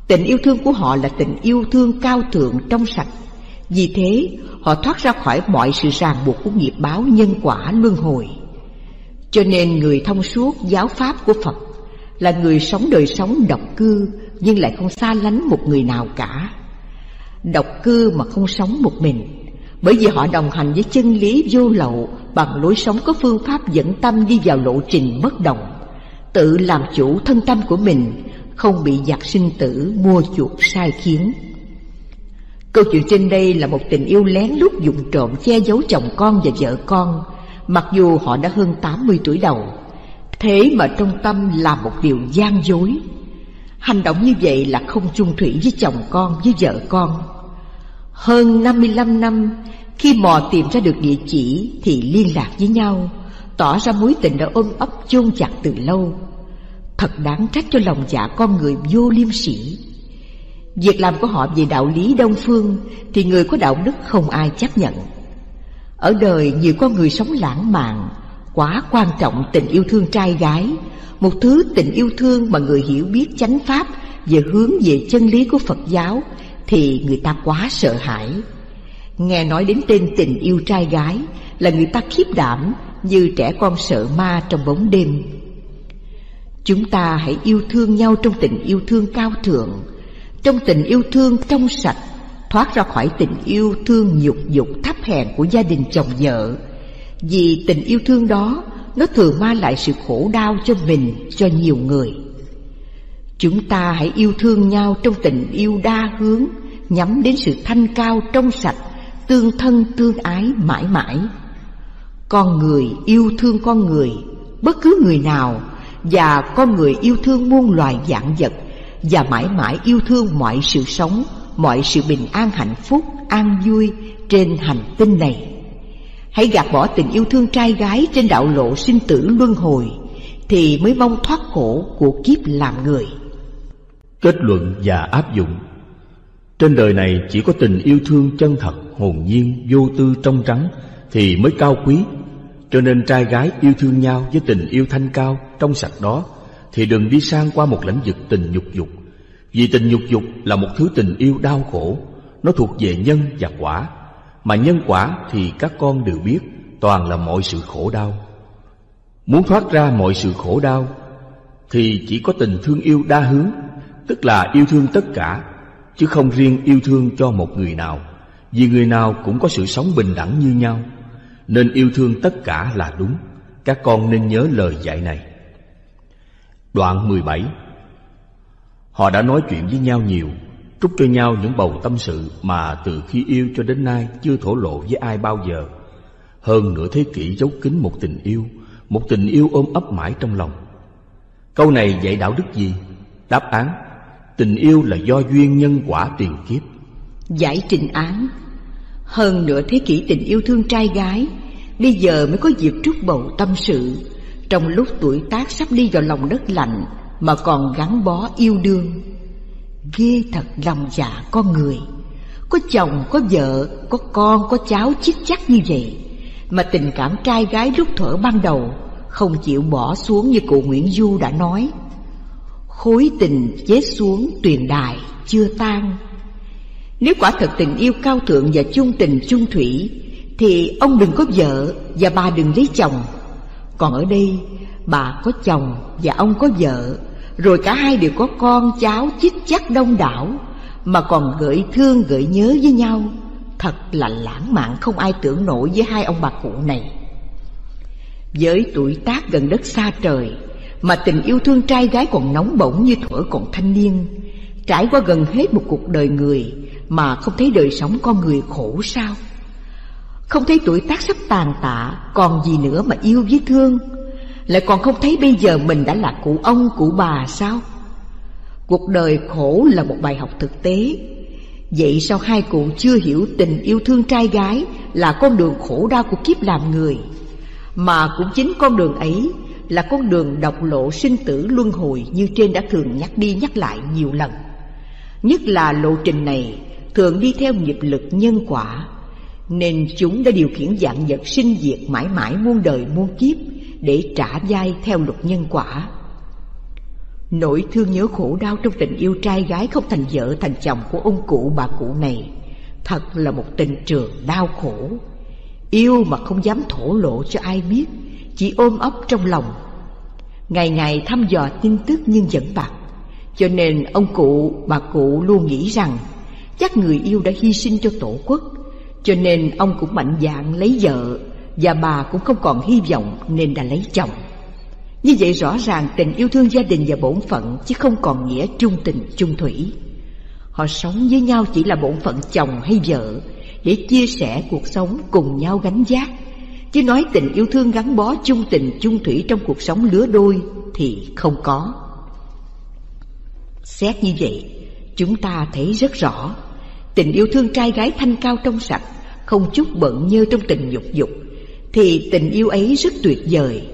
Tình yêu thương của họ là tình yêu thương cao thượng trong sạch. Vì thế, họ thoát ra khỏi mọi sự ràng buộc của nghiệp báo, nhân quả, luân hồi. Cho nên người thông suốt giáo pháp của Phật là người sống đời sống độc cư, nhưng lại không xa lánh một người nào cả. Độc cư mà không sống một mình, bởi vì họ đồng hành với chân lý vô lậu bằng lối sống có phương pháp dẫn tâm đi vào lộ trình bất động, tự làm chủ thân tâm của mình, không bị giặc sinh tử mua chuộc sai khiến. Câu chuyện trên đây là một tình yêu lén lút vụng trộm che giấu chồng con và vợ con, mặc dù họ đã hơn tám mươi tuổi đầu. Thế mà trong tâm là một điều gian dối. Hành động như vậy là không chung thủy với chồng con, với vợ con. Hơn năm mươi lăm năm, khi mò tìm ra được địa chỉ thì liên lạc với nhau, tỏ ra mối tình đã ôm ấp chôn chặt từ lâu. Thật đáng trách cho lòng dạ con người vô liêm sỉ. Việc làm của họ về đạo lý Đông Phương thì người có đạo đức không ai chấp nhận. Ở đời nhiều con người sống lãng mạn, quá quan trọng tình yêu thương trai gái, một thứ tình yêu thương mà người hiểu biết chánh pháp về hướng về chân lý của Phật giáo thì người ta quá sợ hãi. Nghe nói đến tên tình yêu trai gái là người ta khiếp đảm như trẻ con sợ ma trong bóng đêm. Chúng ta hãy yêu thương nhau trong tình yêu thương cao thượng, trong tình yêu thương trong sạch, thoát ra khỏi tình yêu thương nhục dục thấp hèn của gia đình chồng vợ. Vì tình yêu thương đó, nó thường mang lại sự khổ đau cho mình, cho nhiều người. Chúng ta hãy yêu thương nhau trong tình yêu đa hướng, nhắm đến sự thanh cao trong sạch, tương thân tương ái mãi mãi. Con người yêu thương con người, bất cứ người nào, và con người yêu thương muôn loài vạn vật, và mãi mãi yêu thương mọi sự sống, mọi sự bình an hạnh phúc, an vui trên hành tinh này. Hãy gạt bỏ tình yêu thương trai gái trên đạo lộ sinh tử luân hồi, thì mới mong thoát khổ của kiếp làm người. Kết luận và áp dụng. Trên đời này chỉ có tình yêu thương chân thật, hồn nhiên, vô tư, trong trắng thì mới cao quý. Cho nên trai gái yêu thương nhau với tình yêu thanh cao, trong sạch đó, thì đừng đi sang qua một lãnh vực tình nhục dục. Vì tình nhục dục là một thứ tình yêu đau khổ, nó thuộc về nhân và quả. Mà nhân quả thì các con đều biết, toàn là mọi sự khổ đau. Muốn thoát ra mọi sự khổ đau thì chỉ có tình thương yêu đa hướng, tức là yêu thương tất cả, chứ không riêng yêu thương cho một người nào. Vì người nào cũng có sự sống bình đẳng như nhau, nên yêu thương tất cả là đúng. Các con nên nhớ lời dạy này. Đoạn mười bảy. Họ đã nói chuyện với nhau nhiều, trút cho nhau những bầu tâm sự mà từ khi yêu cho đến nay chưa thổ lộ với ai bao giờ. Hơn nửa thế kỷ giấu kín một tình yêu, một tình yêu ôm ấp mãi trong lòng. Câu này dạy đạo đức gì? Đáp án: tình yêu là do duyên nhân quả tiền kiếp. Giải trình án: hơn nửa thế kỷ tình yêu thương trai gái, bây giờ mới có dịp trút bầu tâm sự, trong lúc tuổi tác sắp đi vào lòng đất lạnh mà còn gắn bó yêu đương. Ghê thật lòng dạ con người. Có chồng, có vợ, có con, có cháu chích chắc như vậy, mà tình cảm trai gái lúc thuở ban đầu không chịu bỏ xuống, như cụ Nguyễn Du đã nói: khối tình chết xuống tuyền đài chưa tan. Nếu quả thật tình yêu cao thượng và chung tình chung thủy, thì ông đừng có vợ và bà đừng lấy chồng. Còn ở đây, bà có chồng và ông có vợ, rồi cả hai đều có con cháu chích chác đông đảo, mà còn gợi thương gợi nhớ với nhau. Thật là lãng mạn không ai tưởng nổi với hai ông bà cụ này. Với tuổi tác gần đất xa trời, mà tình yêu thương trai gái còn nóng bỏng như thuở còn thanh niên, trải qua gần hết một cuộc đời người mà không thấy đời sống con người khổ sao? Không thấy tuổi tác sắp tàn tạ còn gì nữa mà yêu với thương? Lại còn không thấy bây giờ mình đã là cụ ông cụ bà sao? Cuộc đời khổ là một bài học thực tế. Vậy sao hai cụ chưa hiểu tình yêu thương trai gái là con đường khổ đau của kiếp làm người, mà cũng chính con đường ấy là con đường độc lộ sinh tử luân hồi như trên đã thường nhắc đi nhắc lại nhiều lần. Nhất là lộ trình này thường đi theo nghiệp lực nhân quả, nên chúng đã điều khiển vạn vật sinh diệt mãi mãi muôn đời muôn kiếp để trả vai theo luật nhân quả. Nỗi thương nhớ khổ đau trong tình yêu trai gái không thành vợ thành chồng của ông cụ bà cụ này thật là một tình trường đau khổ. Yêu mà không dám thổ lộ cho ai biết, chỉ ôm ấp trong lòng, ngày ngày thăm dò tin tức nhưng vẫn bạc. Cho nên ông cụ bà cụ luôn nghĩ rằng chắc người yêu đã hy sinh cho tổ quốc, cho nên ông cũng mạnh dạn lấy vợ, và bà cũng không còn hy vọng nên đã lấy chồng. Như vậy rõ ràng tình yêu thương gia đình và bổn phận chứ không còn nghĩa chung tình chung thủy. Họ sống với nhau chỉ là bổn phận chồng hay vợ, để chia sẻ cuộc sống cùng nhau gánh vác, chứ nói tình yêu thương gắn bó chung tình chung thủy trong cuộc sống lứa đôi thì không có. Xét như vậy, chúng ta thấy rất rõ tình yêu thương trai gái thanh cao trong sạch, không chút bận nhơ trong tình dục dục, thì tình yêu ấy rất tuyệt vời.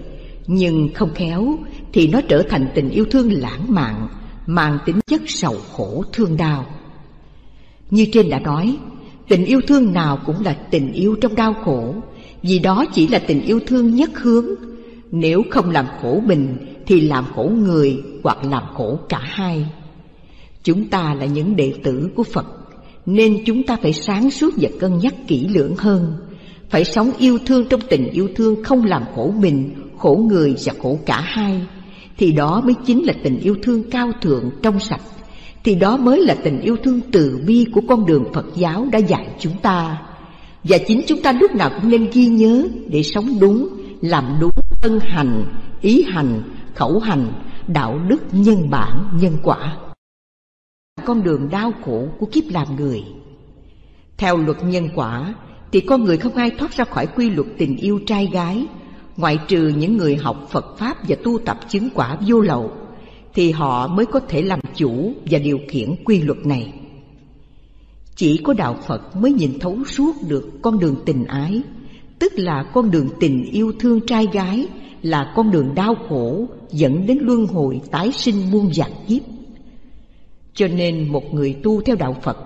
Nhưng không khéo thì nó trở thành tình yêu thương lãng mạn, mang tính chất sầu khổ thương đau. Như trên đã nói, tình yêu thương nào cũng là tình yêu trong đau khổ, vì đó chỉ là tình yêu thương nhất hướng. Nếu không làm khổ mình thì làm khổ người, hoặc làm khổ cả hai. Chúng ta là những đệ tử của Phật, nên chúng ta phải sáng suốt và cân nhắc kỹ lưỡng hơn, phải sống yêu thương trong tình yêu thương không làm khổ mình, khổ người và khổ cả hai, thì đó mới chính là tình yêu thương cao thượng trong sạch, thì đó mới là tình yêu thương từ bi của con đường Phật giáo đã dạy chúng ta. Và chính chúng ta lúc nào cũng nên ghi nhớ để sống đúng, làm đúng thân hành, ý hành, khẩu hành, đạo đức nhân bản nhân quả, con đường đau khổ của kiếp làm người. Theo luật nhân quả thì con người không ai thoát ra khỏi quy luật tình yêu trai gái, ngoại trừ những người học Phật Pháp và tu tập chứng quả vô lậu, thì họ mới có thể làm chủ và điều khiển quy luật này. Chỉ có đạo Phật mới nhìn thấu suốt được con đường tình ái, tức là con đường tình yêu thương trai gái, là con đường đau khổ dẫn đến luân hồi tái sinh muôn vạn kiếp. Cho nên một người tu theo đạo Phật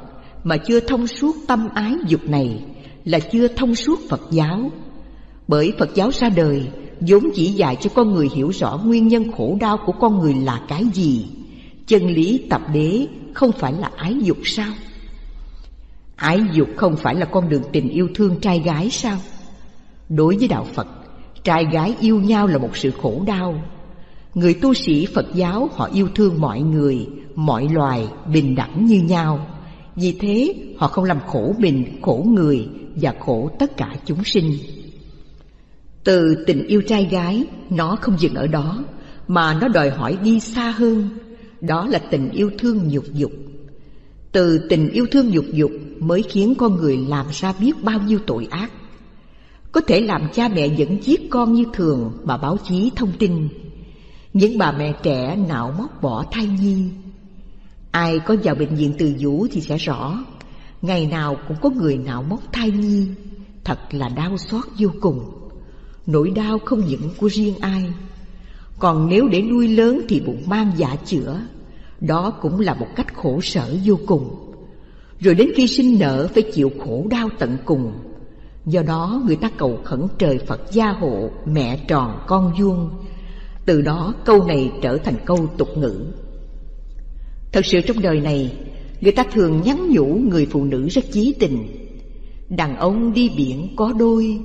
mà chưa thông suốt tâm ái dục này là chưa thông suốt Phật giáo. Bởi Phật giáo ra đời vốn chỉ dạy cho con người hiểu rõ nguyên nhân khổ đau của con người là cái gì. Chân lý tập đế không phải là ái dục sao? Ái dục không phải là con đường tình yêu thương trai gái sao? Đối với đạo Phật, trai gái yêu nhau là một sự khổ đau. Người tu sĩ Phật giáo họ yêu thương mọi người, mọi loài bình đẳng như nhau. Vì thế họ không làm khổ mình, khổ người và khổ tất cả chúng sinh. Từ tình yêu trai gái, nó không dừng ở đó, mà nó đòi hỏi đi xa hơn. Đó là tình yêu thương nhục dục. Từ tình yêu thương nhục dục mới khiến con người làm ra biết bao nhiêu tội ác. Có thể làm cha mẹ vẫn giết con như thường mà báo chí thông tin. Những bà mẹ trẻ nạo móc bỏ thai nhi. Ai có vào bệnh viện Từ Dũ thì sẽ rõ, ngày nào cũng có người nạo móc thai nhi. Thật là đau xót vô cùng. Nỗi đau không những của riêng ai. Còn nếu để nuôi lớn thì bụng mang dạ chữa. Đó cũng là một cách khổ sở vô cùng. Rồi đến khi sinh nở phải chịu khổ đau tận cùng. Do đó người ta cầu khẩn trời Phật gia hộ, mẹ tròn con vuông. Từ đó câu này trở thành câu tục ngữ. Thật sự trong đời này, người ta thường nhắn nhủ người phụ nữ rất chí tình. Đàn ông đi biển có đôi,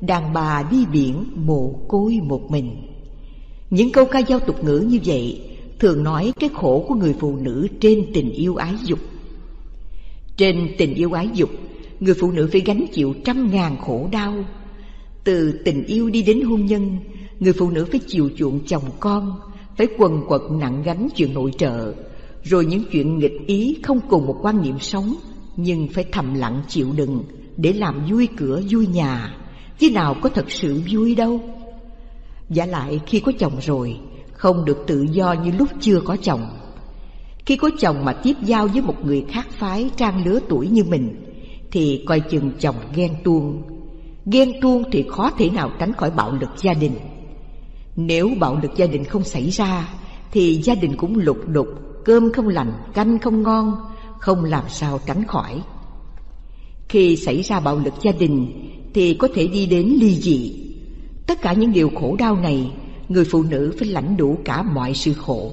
đàn bà đi biển mồ côi một mình. Những câu ca dao tục ngữ như vậy thường nói cái khổ của người phụ nữ trên tình yêu ái dục. Trên tình yêu ái dục, người phụ nữ phải gánh chịu trăm ngàn khổ đau. Từ tình yêu đi đến hôn nhân, người phụ nữ phải chiều chuộng chồng con, phải quần quật nặng gánh chuyện nội trợ, rồi những chuyện nghịch ý không cùng một quan niệm sống, nhưng phải thầm lặng chịu đựng để làm vui cửa vui nhà, chứ nào có thật sự vui đâu. Vả lại khi có chồng rồi, không được tự do như lúc chưa có chồng. Khi có chồng mà tiếp giao với một người khác phái trang lứa tuổi như mình, thì coi chừng chồng ghen tuông. Ghen tuông thì khó thể nào tránh khỏi bạo lực gia đình. Nếu bạo lực gia đình không xảy ra, thì gia đình cũng lục đục, cơm không lành, canh không ngon, không làm sao tránh khỏi. Khi xảy ra bạo lực gia đình, thì có thể đi đến ly dị. Tất cả những điều khổ đau này, người phụ nữ phải lãnh đủ cả mọi sự khổ.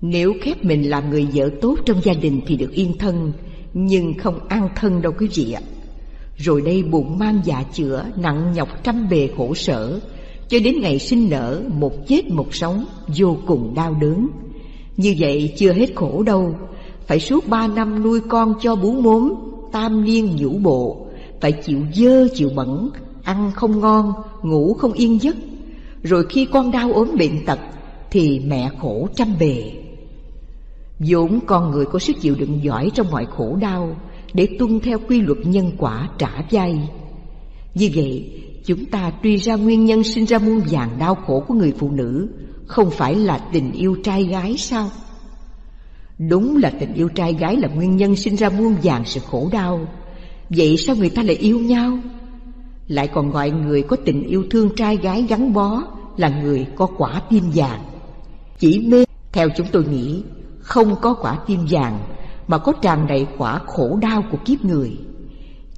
Nếu khép mình làm người vợ tốt trong gia đình thì được yên thân, nhưng không an thân đâu quý vị ạ. Rồi đây bụng mang dạ chữa, nặng nhọc trăm bề khổ sở, cho đến ngày sinh nở, một chết một sống, vô cùng đau đớn. Như vậy chưa hết khổ đâu, phải suốt ba năm nuôi con cho bú mốm, tam niên nhũ bộ, phải chịu dơ chịu bẩn, ăn không ngon, ngủ không yên giấc. Rồi khi con đau ốm bệnh tật thì mẹ khổ trăm bề. Vốn con người có sức chịu đựng giỏi trong mọi khổ đau, để tuân theo quy luật nhân quả trả vai. Như vậy chúng ta truy ra nguyên nhân sinh ra muôn vàn đau khổ của người phụ nữ, không phải là tình yêu trai gái sao? Đúng là tình yêu trai gái là nguyên nhân sinh ra muôn vàn sự khổ đau. Vậy sao người ta lại yêu nhau? Lại còn gọi người có tình yêu thương trai gái gắn bó là người có quả tim vàng. Chỉ mê theo chúng tôi nghĩ, không có quả tim vàng mà có tràn đầy quả khổ đau của kiếp người.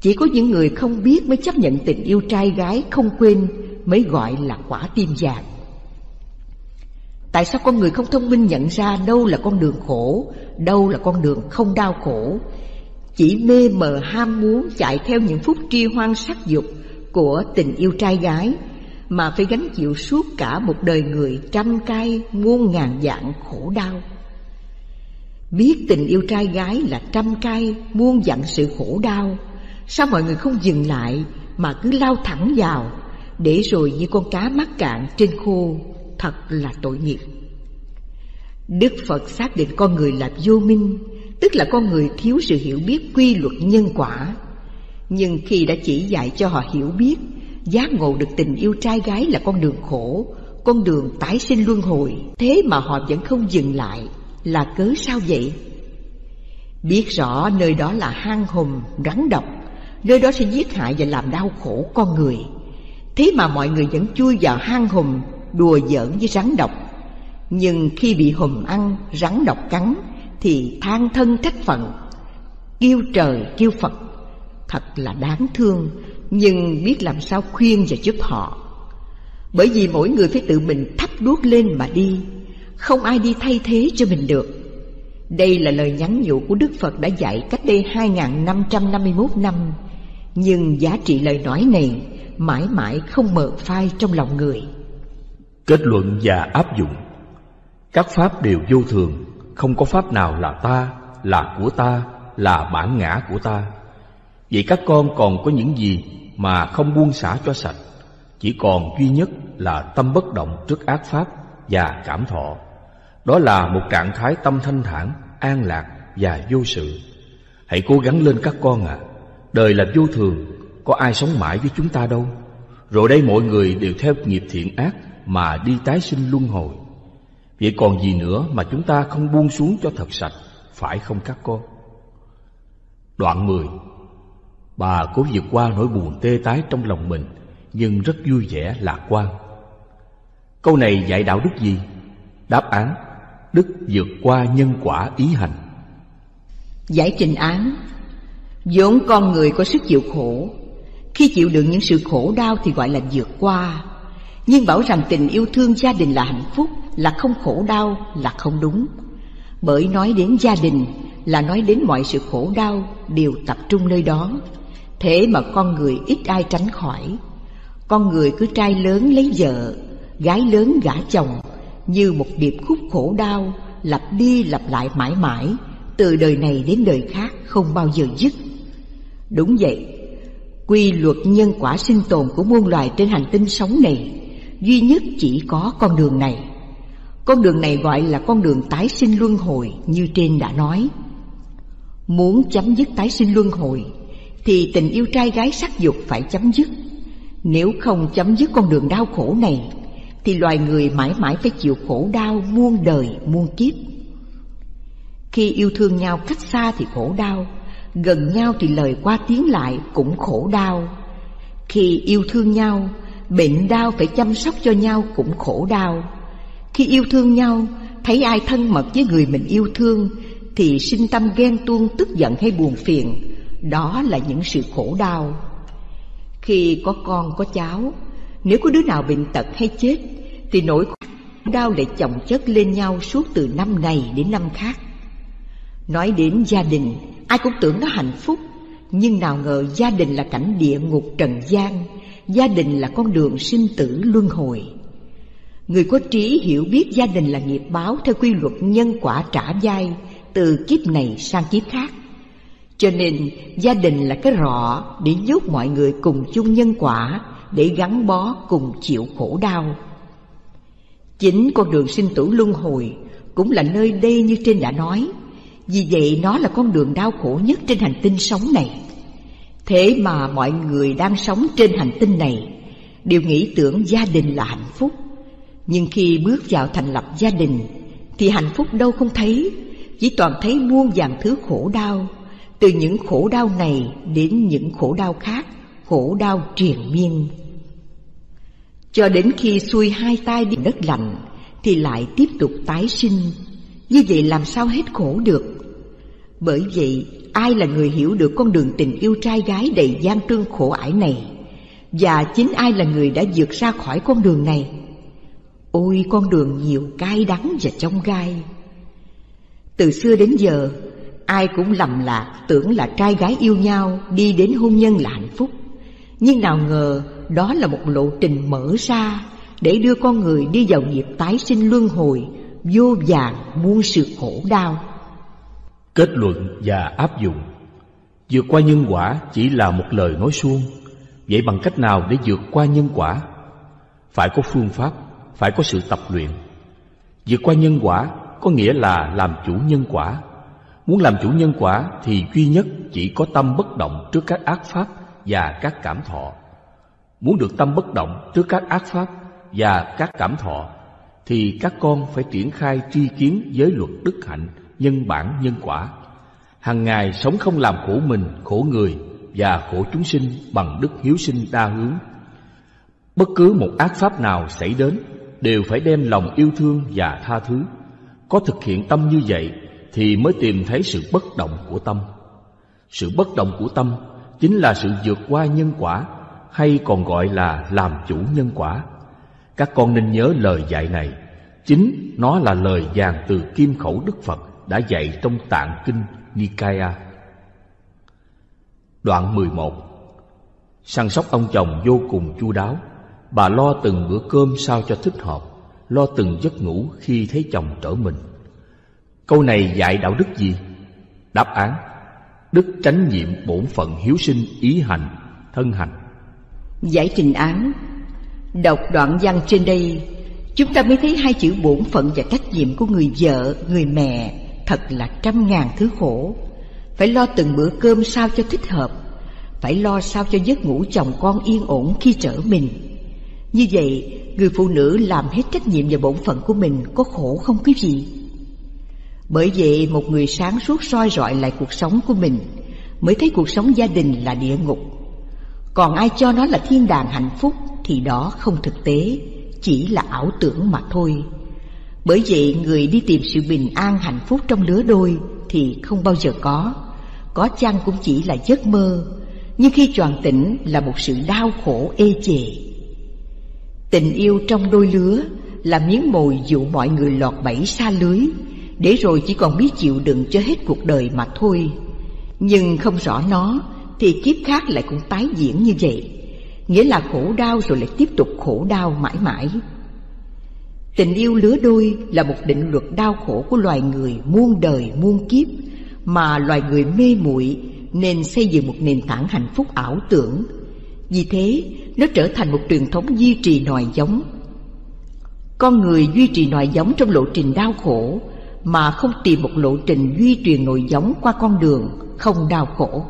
Chỉ có những người không biết mới chấp nhận tình yêu trai gái không quên mới gọi là quả tim vàng. Tại sao con người không thông minh nhận ra đâu là con đường khổ, đâu là con đường không đau khổ? Chỉ mê mờ ham muốn chạy theo những phút tri hoang sắc dục của tình yêu trai gái mà phải gánh chịu suốt cả một đời người trăm cay muôn ngàn dạng khổ đau. Biết tình yêu trai gái là trăm cay muôn vạn sự khổ đau, sao mọi người không dừng lại mà cứ lao thẳng vào, để rồi như con cá mắc cạn trên khô, thật là tội nghiệp. Đức Phật xác định con người là vô minh, tức là con người thiếu sự hiểu biết quy luật nhân quả. Nhưng khi đã chỉ dạy cho họ hiểu biết, giác ngộ được tình yêu trai gái là con đường khổ, con đường tái sinh luân hồi, thế mà họ vẫn không dừng lại. Là cớ sao vậy? Biết rõ nơi đó là hang hùm, rắn độc, nơi đó sẽ giết hại và làm đau khổ con người, thế mà mọi người vẫn chui vào hang hùm, đùa giỡn với rắn độc. Nhưng khi bị hùm ăn, rắn độc cắn thì than thân trách phận, kêu trời kêu Phật. Thật là đáng thương, nhưng biết làm sao khuyên và giúp họ. Bởi vì mỗi người phải tự mình thắp đuốc lên mà đi, không ai đi thay thế cho mình được. Đây là lời nhắn nhủ của Đức Phật đã dạy cách đây hai nghìn năm trăm năm mươi mốt năm. Nhưng giá trị lời nói này mãi mãi không mờ phai trong lòng người. Kết luận và áp dụng. Các pháp đều vô thường, không có pháp nào là ta, là của ta, là bản ngã của ta. Vậy các con còn có những gì mà không buông xả cho sạch? Chỉ còn duy nhất là tâm bất động trước ác pháp và cảm thọ. Đó là một trạng thái tâm thanh thản, an lạc và vô sự. Hãy cố gắng lên các con ạ. À, đời là vô thường, có ai sống mãi với chúng ta đâu. Rồi đây mọi người đều theo nghiệp thiện ác mà đi tái sinh luân hồi. Vậy còn gì nữa mà chúng ta không buông xuống cho thật sạch, phải không các con? Đoạn mười. Bà cố vượt qua nỗi buồn tê tái trong lòng mình, nhưng rất vui vẻ lạc quan. Câu này dạy đạo đức gì? Đáp án: đức vượt qua nhân quả ý hành. Giải trình án: vốn con người có sức chịu khổ, khi chịu đựng những sự khổ đau thì gọi là vượt qua. Nhưng bảo rằng tình yêu thương gia đình là hạnh phúc, là không khổ đau là không đúng. Bởi nói đến gia đình là nói đến mọi sự khổ đau đều tập trung nơi đó. Thế mà con người ít ai tránh khỏi. Con người cứ trai lớn lấy vợ, gái lớn gả chồng, như một điệp khúc khổ đau lặp đi lặp lại mãi mãi, từ đời này đến đời khác không bao giờ dứt. Đúng vậy, quy luật nhân quả sinh tồn của muôn loài trên hành tinh sống này duy nhất chỉ có con đường này. Con đường này gọi là con đường tái sinh luân hồi như trên đã nói. Muốn chấm dứt tái sinh luân hồi thì tình yêu trai gái sắc dục phải chấm dứt. Nếu không chấm dứt con đường đau khổ này thì loài người mãi mãi phải chịu khổ đau muôn đời muôn kiếp. Khi yêu thương nhau cách xa thì khổ đau, gần nhau thì lời qua tiếng lại cũng khổ đau. Khi yêu thương nhau, bệnh đau phải chăm sóc cho nhau cũng khổ đau. Khi yêu thương nhau, thấy ai thân mật với người mình yêu thương thì sinh tâm ghen tuông, tức giận hay buồn phiền, đó là những sự khổ đau. Khi có con có cháu, nếu có đứa nào bệnh tật hay chết thì nỗi khổ đau lại chồng chất lên nhau suốt từ năm này đến năm khác. Nói đến gia đình, ai cũng tưởng nó hạnh phúc, nhưng nào ngờ gia đình là cảnh địa ngục trần gian, gia đình là con đường sinh tử luân hồi. Người có trí hiểu biết gia đình là nghiệp báo theo quy luật nhân quả trả vai từ kiếp này sang kiếp khác. Cho nên gia đình là cái rọ để nhốt mọi người cùng chung nhân quả, để gắn bó cùng chịu khổ đau. Chính con đường sinh tử luân hồi cũng là nơi đây như trên đã nói. Vì vậy nó là con đường đau khổ nhất trên hành tinh sống này. Thế mà mọi người đang sống trên hành tinh này đều nghĩ tưởng gia đình là hạnh phúc. Nhưng khi bước vào thành lập gia đình thì hạnh phúc đâu không thấy, chỉ toàn thấy muôn vàn thứ khổ đau. Từ những khổ đau này đến những khổ đau khác, khổ đau triền miên. Cho đến khi xuôi hai tay đi đất lạnh thì lại tiếp tục tái sinh. Như vậy làm sao hết khổ được? Bởi vậy, ai là người hiểu được con đường tình yêu trai gái đầy gian truân khổ ải này? Và chính ai là người đã vượt ra khỏi con đường này? Ôi, con đường nhiều cay đắng và chông gai. Từ xưa đến giờ, ai cũng lầm lạc tưởng là trai gái yêu nhau đi đến hôn nhân là hạnh phúc. Nhưng nào ngờ đó là một lộ trình mở ra để đưa con người đi vào nghiệp tái sinh luân hồi, vô vàn muôn sự khổ đau. Kết luận và áp dụng. Vượt qua nhân quả chỉ là một lời nói suông. Vậy bằng cách nào để vượt qua nhân quả? Phải có phương pháp, phải có sự tập luyện. Vượt qua nhân quả có nghĩa là làm chủ nhân quả. Muốn làm chủ nhân quả thì duy nhất chỉ có tâm bất động trước các ác pháp và các cảm thọ. Muốn được tâm bất động trước các ác pháp và các cảm thọ thì các con phải triển khai tri kiến giới luật đức hạnh, nhân bản nhân quả, hằng ngày sống không làm khổ mình, khổ người và khổ chúng sinh bằng đức hiếu sinh đa hướng. Bất cứ một ác pháp nào xảy đến đều phải đem lòng yêu thương và tha thứ. Có thực hiện tâm như vậy thì mới tìm thấy sự bất động của tâm. Sự bất động của tâm chính là sự vượt qua nhân quả, hay còn gọi là làm chủ nhân quả. Các con nên nhớ lời dạy này, chính nó là lời vàng từ kim khẩu Đức Phật đã dạy trong Tạng Kinh Nikaya. Đoạn mười một. Săn sóc ông chồng vô cùng chu đáo, bà lo từng bữa cơm sao cho thích hợp, lo từng giấc ngủ khi thấy chồng trở mình. Câu này dạy đạo đức gì? Đáp án: đức chánh niệm bổn phận hiếu sinh ý hành, thân hành. Giải trình án. Đọc đoạn văn trên đây, chúng ta mới thấy hai chữ bổn phận và trách nhiệm của người vợ, người mẹ thật là trăm ngàn thứ khổ. Phải lo từng bữa cơm sao cho thích hợp, phải lo sao cho giấc ngủ chồng con yên ổn khi trở mình. Như vậy, người phụ nữ làm hết trách nhiệm và bổn phận của mình có khổ không quý vị? Bởi vậy, một người sáng suốt soi rọi lại cuộc sống của mình mới thấy cuộc sống gia đình là địa ngục. Còn ai cho nó là thiên đàng hạnh phúc thì đó không thực tế, chỉ là ảo tưởng mà thôi. Bởi vậy, người đi tìm sự bình an hạnh phúc trong lứa đôi thì không bao giờ có. Có chăng cũng chỉ là giấc mơ, nhưng khi choàng tỉnh là một sự đau khổ ê chề. Tình yêu trong đôi lứa là miếng mồi dụ mọi người lọt bẫy xa lưới, để rồi chỉ còn biết chịu đựng cho hết cuộc đời mà thôi. Nhưng không rõ nó thì kiếp khác lại cũng tái diễn như vậy, nghĩa là khổ đau rồi lại tiếp tục khổ đau mãi mãi. Tình yêu lứa đôi là một định luật đau khổ của loài người muôn đời muôn kiếp, mà loài người mê muội nên xây dựng một nền tảng hạnh phúc ảo tưởng. Vì thế, nó trở thành một truyền thống duy trì nòi giống. Con người duy trì nòi giống trong lộ trình đau khổ, mà không tìm một lộ trình duy trì nòi giống qua con đường không đau khổ.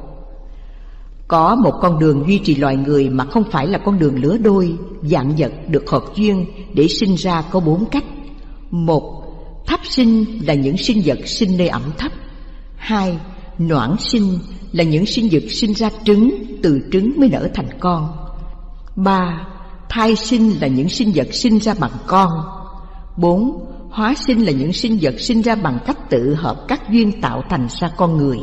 Có một con đường duy trì loài người mà không phải là con đường lứa đôi, vạn vật được hợp duyên để sinh ra có bốn cách. Một, thấp sinh là những sinh vật sinh nơi ẩm thấp. Hai, noãn sinh là những sinh vật sinh ra trứng, từ trứng mới nở thành con. Ba, thai sinh là những sinh vật sinh ra bằng con. Bốn, hóa sinh là những sinh vật sinh ra bằng cách tự hợp các duyên tạo thành ra con người.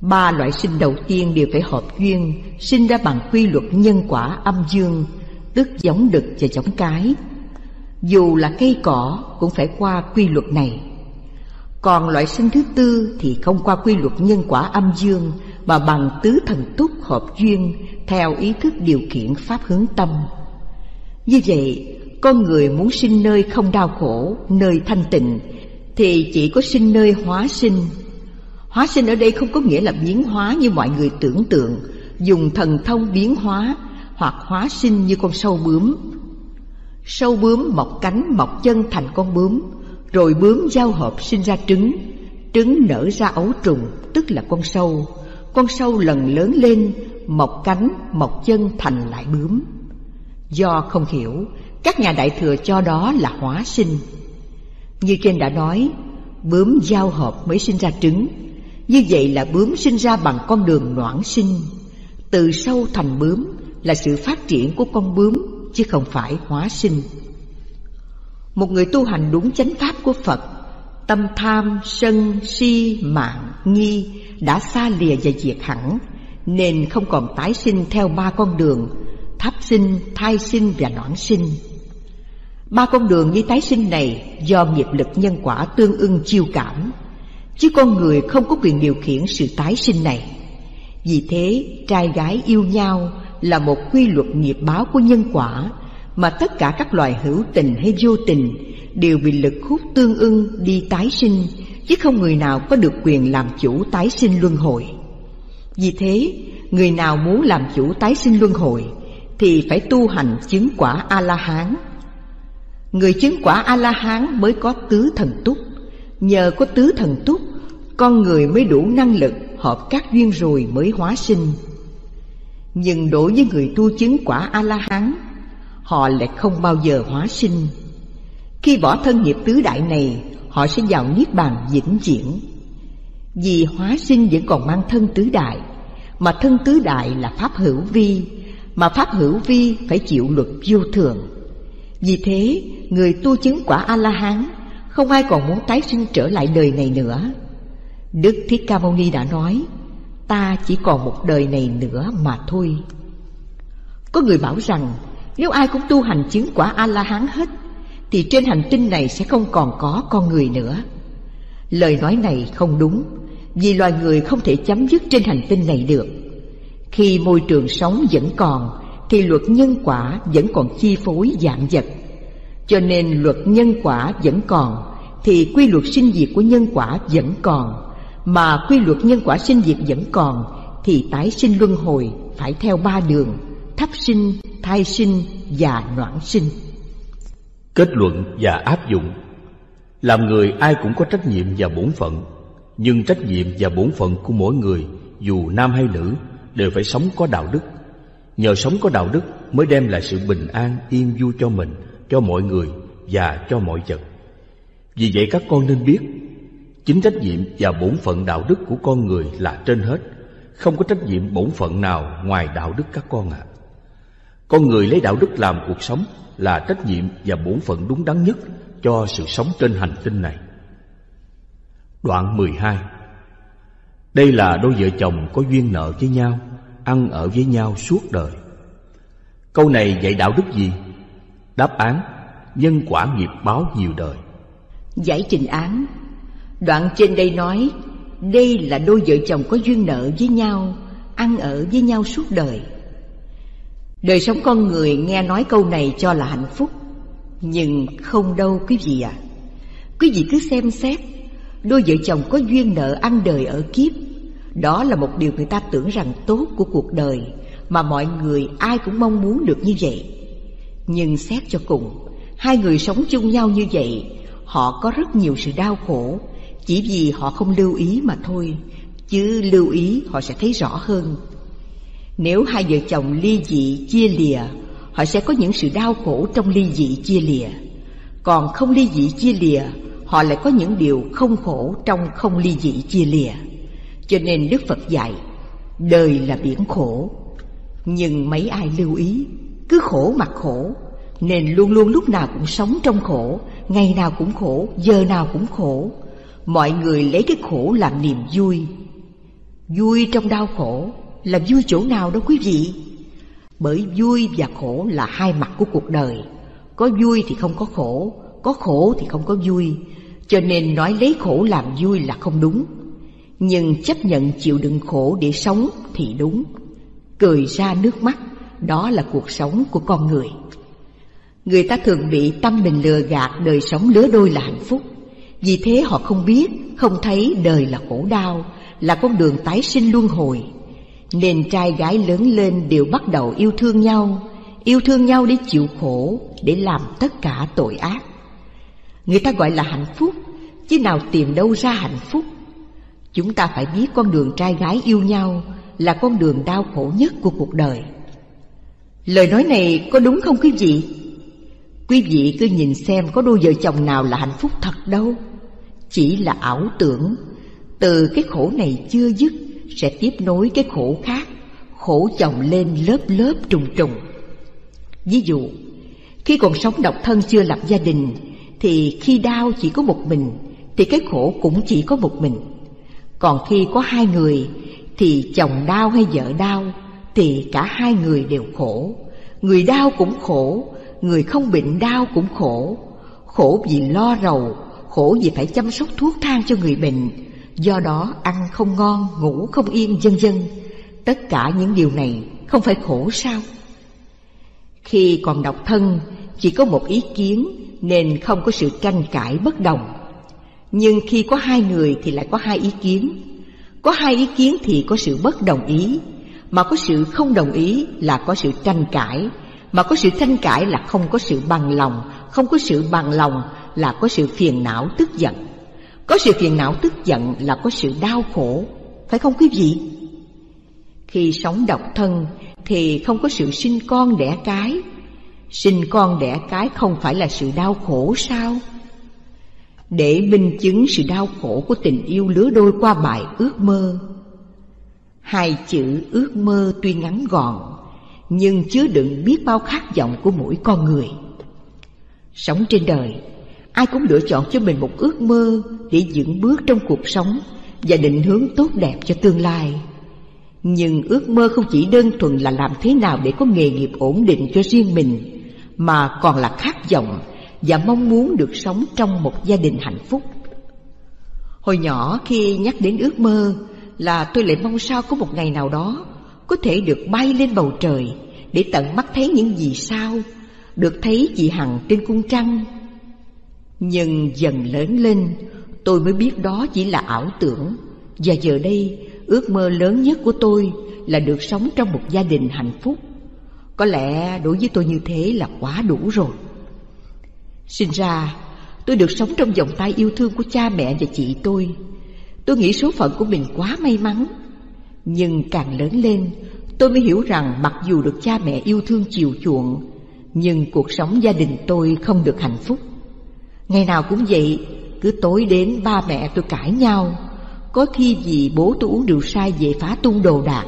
Ba loại sinh đầu tiên đều phải hợp duyên, sinh ra bằng quy luật nhân quả âm dương, tức giống đực và giống cái. Dù là cây cỏ cũng phải qua quy luật này. Còn loại sinh thứ tư thì không qua quy luật nhân quả âm dương, mà bằng tứ thần túc hợp duyên theo ý thức điều khiển pháp hướng tâm. Như vậy, con người muốn sinh nơi không đau khổ, nơi thanh tịnh thì chỉ có sinh nơi hóa sinh. Hóa sinh ở đây không có nghĩa là biến hóa như mọi người tưởng tượng, dùng thần thông biến hóa, hoặc hóa sinh như con sâu bướm. Sâu bướm mọc cánh, mọc chân thành con bướm, rồi bướm giao hợp sinh ra trứng, trứng nở ra ấu trùng, tức là con sâu. Con sâu lần lớn lên, mọc cánh, mọc chân thành lại bướm. Do không hiểu, các nhà đại thừa cho đó là hóa sinh. Như trên đã nói, bướm giao hợp mới sinh ra trứng. Như vậy là bướm sinh ra bằng con đường noãn sinh. Từ sâu thành bướm là sự phát triển của con bướm, chứ không phải hóa sinh. Một người tu hành đúng chánh pháp của Phật, tâm tham, sân, si, mạn, nghi đã xa lìa và diệt hẳn, nên không còn tái sinh theo ba con đường tháp sinh, thai sinh và noãn sinh. Ba con đường như tái sinh này do nghiệp lực nhân quả tương ưng chiêu cảm, chứ con người không có quyền điều khiển sự tái sinh này. Vì thế, trai gái yêu nhau là một quy luật nghiệp báo của nhân quả, mà tất cả các loài hữu tình hay vô tình đều bị lực hút tương ưng đi tái sinh, chứ không người nào có được quyền làm chủ tái sinh luân hồi. Vì thế, người nào muốn làm chủ tái sinh luân hồi thì phải tu hành chứng quả A-la-hán. Người chứng quả A-la-hán mới có tứ thần túc. Nhờ có tứ thần túc, con người mới đủ năng lực hợp các duyên rồi mới hóa sinh. Nhưng đối với người tu chứng quả A-la-hán, họ lại không bao giờ hóa sinh. Khi bỏ thân nghiệp tứ đại này, họ sẽ vào niết bàn vĩnh viễn. Vì hóa sinh vẫn còn mang thân tứ đại, mà thân tứ đại là pháp hữu vi, mà pháp hữu vi phải chịu luật vô thường. Vì thế, người tu chứng quả A-la-hán không ai còn muốn tái sinh trở lại đời này nữa. Đức Thích Ca Mâu Ni đã nói, ta chỉ còn một đời này nữa mà thôi. Có người bảo rằng, nếu ai cũng tu hành chứng quả A-la-hán hết, thì trên hành tinh này sẽ không còn có con người nữa. Lời nói này không đúng, vì loài người không thể chấm dứt trên hành tinh này được. Khi môi trường sống vẫn còn, thì luật nhân quả vẫn còn chi phối vạn vật. Cho nên luật nhân quả vẫn còn, thì quy luật sinh diệt của nhân quả vẫn còn. Mà quy luật nhân quả sinh diệt vẫn còn, thì tái sinh luân hồi phải theo ba đường: thấp sinh, thai sinh và noãn sinh. Kết luận và áp dụng. Làm người ai cũng có trách nhiệm và bổn phận, nhưng trách nhiệm và bổn phận của mỗi người, dù nam hay nữ, đều phải sống có đạo đức. Nhờ sống có đạo đức mới đem lại sự bình an, yên vui cho mình, cho mọi người và cho mọi vật. Vì vậy các con nên biết, chính trách nhiệm và bổn phận đạo đức của con người là trên hết, không có trách nhiệm bổn phận nào ngoài đạo đức các con ạ. À. Con người lấy đạo đức làm cuộc sống là trách nhiệm và bổn phận đúng đắn nhất cho sự sống trên hành tinh này. Đoạn mười hai. Đây là đôi vợ chồng có duyên nợ với nhau, ăn ở với nhau suốt đời. Câu này dạy đạo đức gì? Đáp án: nhân quả nghiệp báo nhiều đời. Giải trình án. Đoạn trên đây nói, đây là đôi vợ chồng có duyên nợ với nhau, ăn ở với nhau suốt đời. Đời sống con người nghe nói câu này cho là hạnh phúc, nhưng không đâu quý vị ạ. À. Quý vị cứ xem xét, đôi vợ chồng có duyên nợ ăn đời ở kiếp, đó là một điều người ta tưởng rằng tốt của cuộc đời, mà mọi người ai cũng mong muốn được như vậy. Nhưng xét cho cùng, hai người sống chung nhau như vậy, họ có rất nhiều sự đau khổ, chỉ vì họ không lưu ý mà thôi, chứ lưu ý họ sẽ thấy rõ hơn. Nếu hai vợ chồng ly dị chia lìa, họ sẽ có những sự đau khổ trong ly dị chia lìa. Còn không ly dị chia lìa, họ lại có những điều không khổ trong không ly dị chia lìa. Cho nên Đức Phật dạy, đời là biển khổ. Nhưng mấy ai lưu ý, cứ khổ mặc khổ, nên luôn luôn lúc nào cũng sống trong khổ, ngày nào cũng khổ, giờ nào cũng khổ. Mọi người lấy cái khổ làm niềm vui. Vui trong đau khổ là vui chỗ nào đó quý vị? Bởi vui và khổ là hai mặt của cuộc đời. Có vui thì không có khổ, có khổ thì không có vui. Cho nên nói lấy khổ làm vui là không đúng. Nhưng chấp nhận chịu đựng khổ để sống thì đúng. Cười ra nước mắt, đó là cuộc sống của con người. Người ta thường bị tâm mình lừa gạt đời sống lứa đôi là hạnh phúc. Vì thế họ không biết, không thấy đời là khổ đau, là con đường tái sinh luân hồi. Nên trai gái lớn lên đều bắt đầu yêu thương nhau, yêu thương nhau để chịu khổ, để làm tất cả tội ác. Người ta gọi là hạnh phúc, chứ nào tìm đâu ra hạnh phúc. Chúng ta phải biết con đường trai gái yêu nhau là con đường đau khổ nhất của cuộc đời. Lời nói này có đúng không quý vị? Quý vị cứ nhìn xem có đôi vợ chồng nào là hạnh phúc thật đâu. Chỉ là ảo tưởng, từ cái khổ này chưa dứt sẽ tiếp nối cái khổ khác, khổ chồng lên lớp lớp trùng trùng. Ví dụ, khi còn sống độc thân chưa lập gia đình, thì khi đau chỉ có một mình, thì cái khổ cũng chỉ có một mình. Còn khi có hai người, thì chồng đau hay vợ đau, thì cả hai người đều khổ. Người đau cũng khổ, người không bệnh đau cũng khổ. Khổ vì lo rầu, khổ vì phải chăm sóc thuốc thang cho người bệnh, do đó ăn không ngon, ngủ không yên, vân vân. Tất cả những điều này không phải khổ sao? Khi còn độc thân, chỉ có một ý kiến nên không có sự tranh cãi bất đồng. Nhưng khi có hai người thì lại có hai ý kiến. Có hai ý kiến thì có sự bất đồng ý, mà có sự không đồng ý là có sự tranh cãi, mà có sự tranh cãi là không có sự bằng lòng, Không có sự bằng lòng là có sự phiền não tức giận. Có sự phiền não tức giận là có sự đau khổ, phải không quý vị? Khi sống độc thân thì không có sự sinh con đẻ cái. Sinh con đẻ cái không phải là sự đau khổ sao? Để minh chứng sự đau khổ của tình yêu lứa đôi qua bài Ước Mơ. Hai chữ ước mơ tuy ngắn gọn nhưng chứa đựng biết bao khát vọng của mỗi con người. Sống trên đời, ai cũng lựa chọn cho mình một ước mơ để vững bước trong cuộc sống và định hướng tốt đẹp cho tương lai. Nhưng ước mơ không chỉ đơn thuần là làm thế nào để có nghề nghiệp ổn định cho riêng mình, mà còn là khát vọng và mong muốn được sống trong một gia đình hạnh phúc. Hồi nhỏ khi nhắc đến ước mơ là tôi lại mong sao có một ngày nào đó có thể được bay lên bầu trời để tận mắt thấy những vì sao, được thấy chị Hằng trên cung trăng. Nhưng dần lớn lên tôi mới biết đó chỉ là ảo tưởng. Và giờ đây ước mơ lớn nhất của tôi là được sống trong một gia đình hạnh phúc. Có lẽ đối với tôi như thế là quá đủ rồi. Sinh ra tôi được sống trong vòng tay yêu thương của cha mẹ và chị tôi. Tôi nghĩ số phận của mình quá may mắn. Nhưng càng lớn lên tôi mới hiểu rằng mặc dù được cha mẹ yêu thương chiều chuộng, nhưng cuộc sống gia đình tôi không được hạnh phúc. Ngày nào cũng vậy, cứ tối đến ba mẹ tôi cãi nhau. Có khi vì bố tôi uống rượu say về phá tung đồ đạc.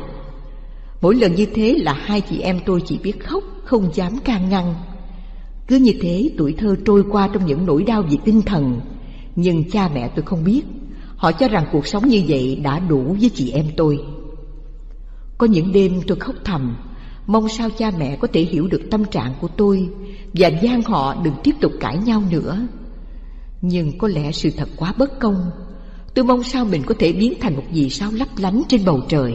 Mỗi lần như thế là hai chị em tôi chỉ biết khóc, không dám can ngăn. Cứ như thế tuổi thơ trôi qua trong những nỗi đau về tinh thần. Nhưng cha mẹ tôi không biết, họ cho rằng cuộc sống như vậy đã đủ với chị em tôi. Có những đêm tôi khóc thầm, mong sao cha mẹ có thể hiểu được tâm trạng của tôi và van họ đừng tiếp tục cãi nhau nữa. Nhưng có lẽ sự thật quá bất công. Tôi mong sao mình có thể biến thành một vì sao lấp lánh trên bầu trời.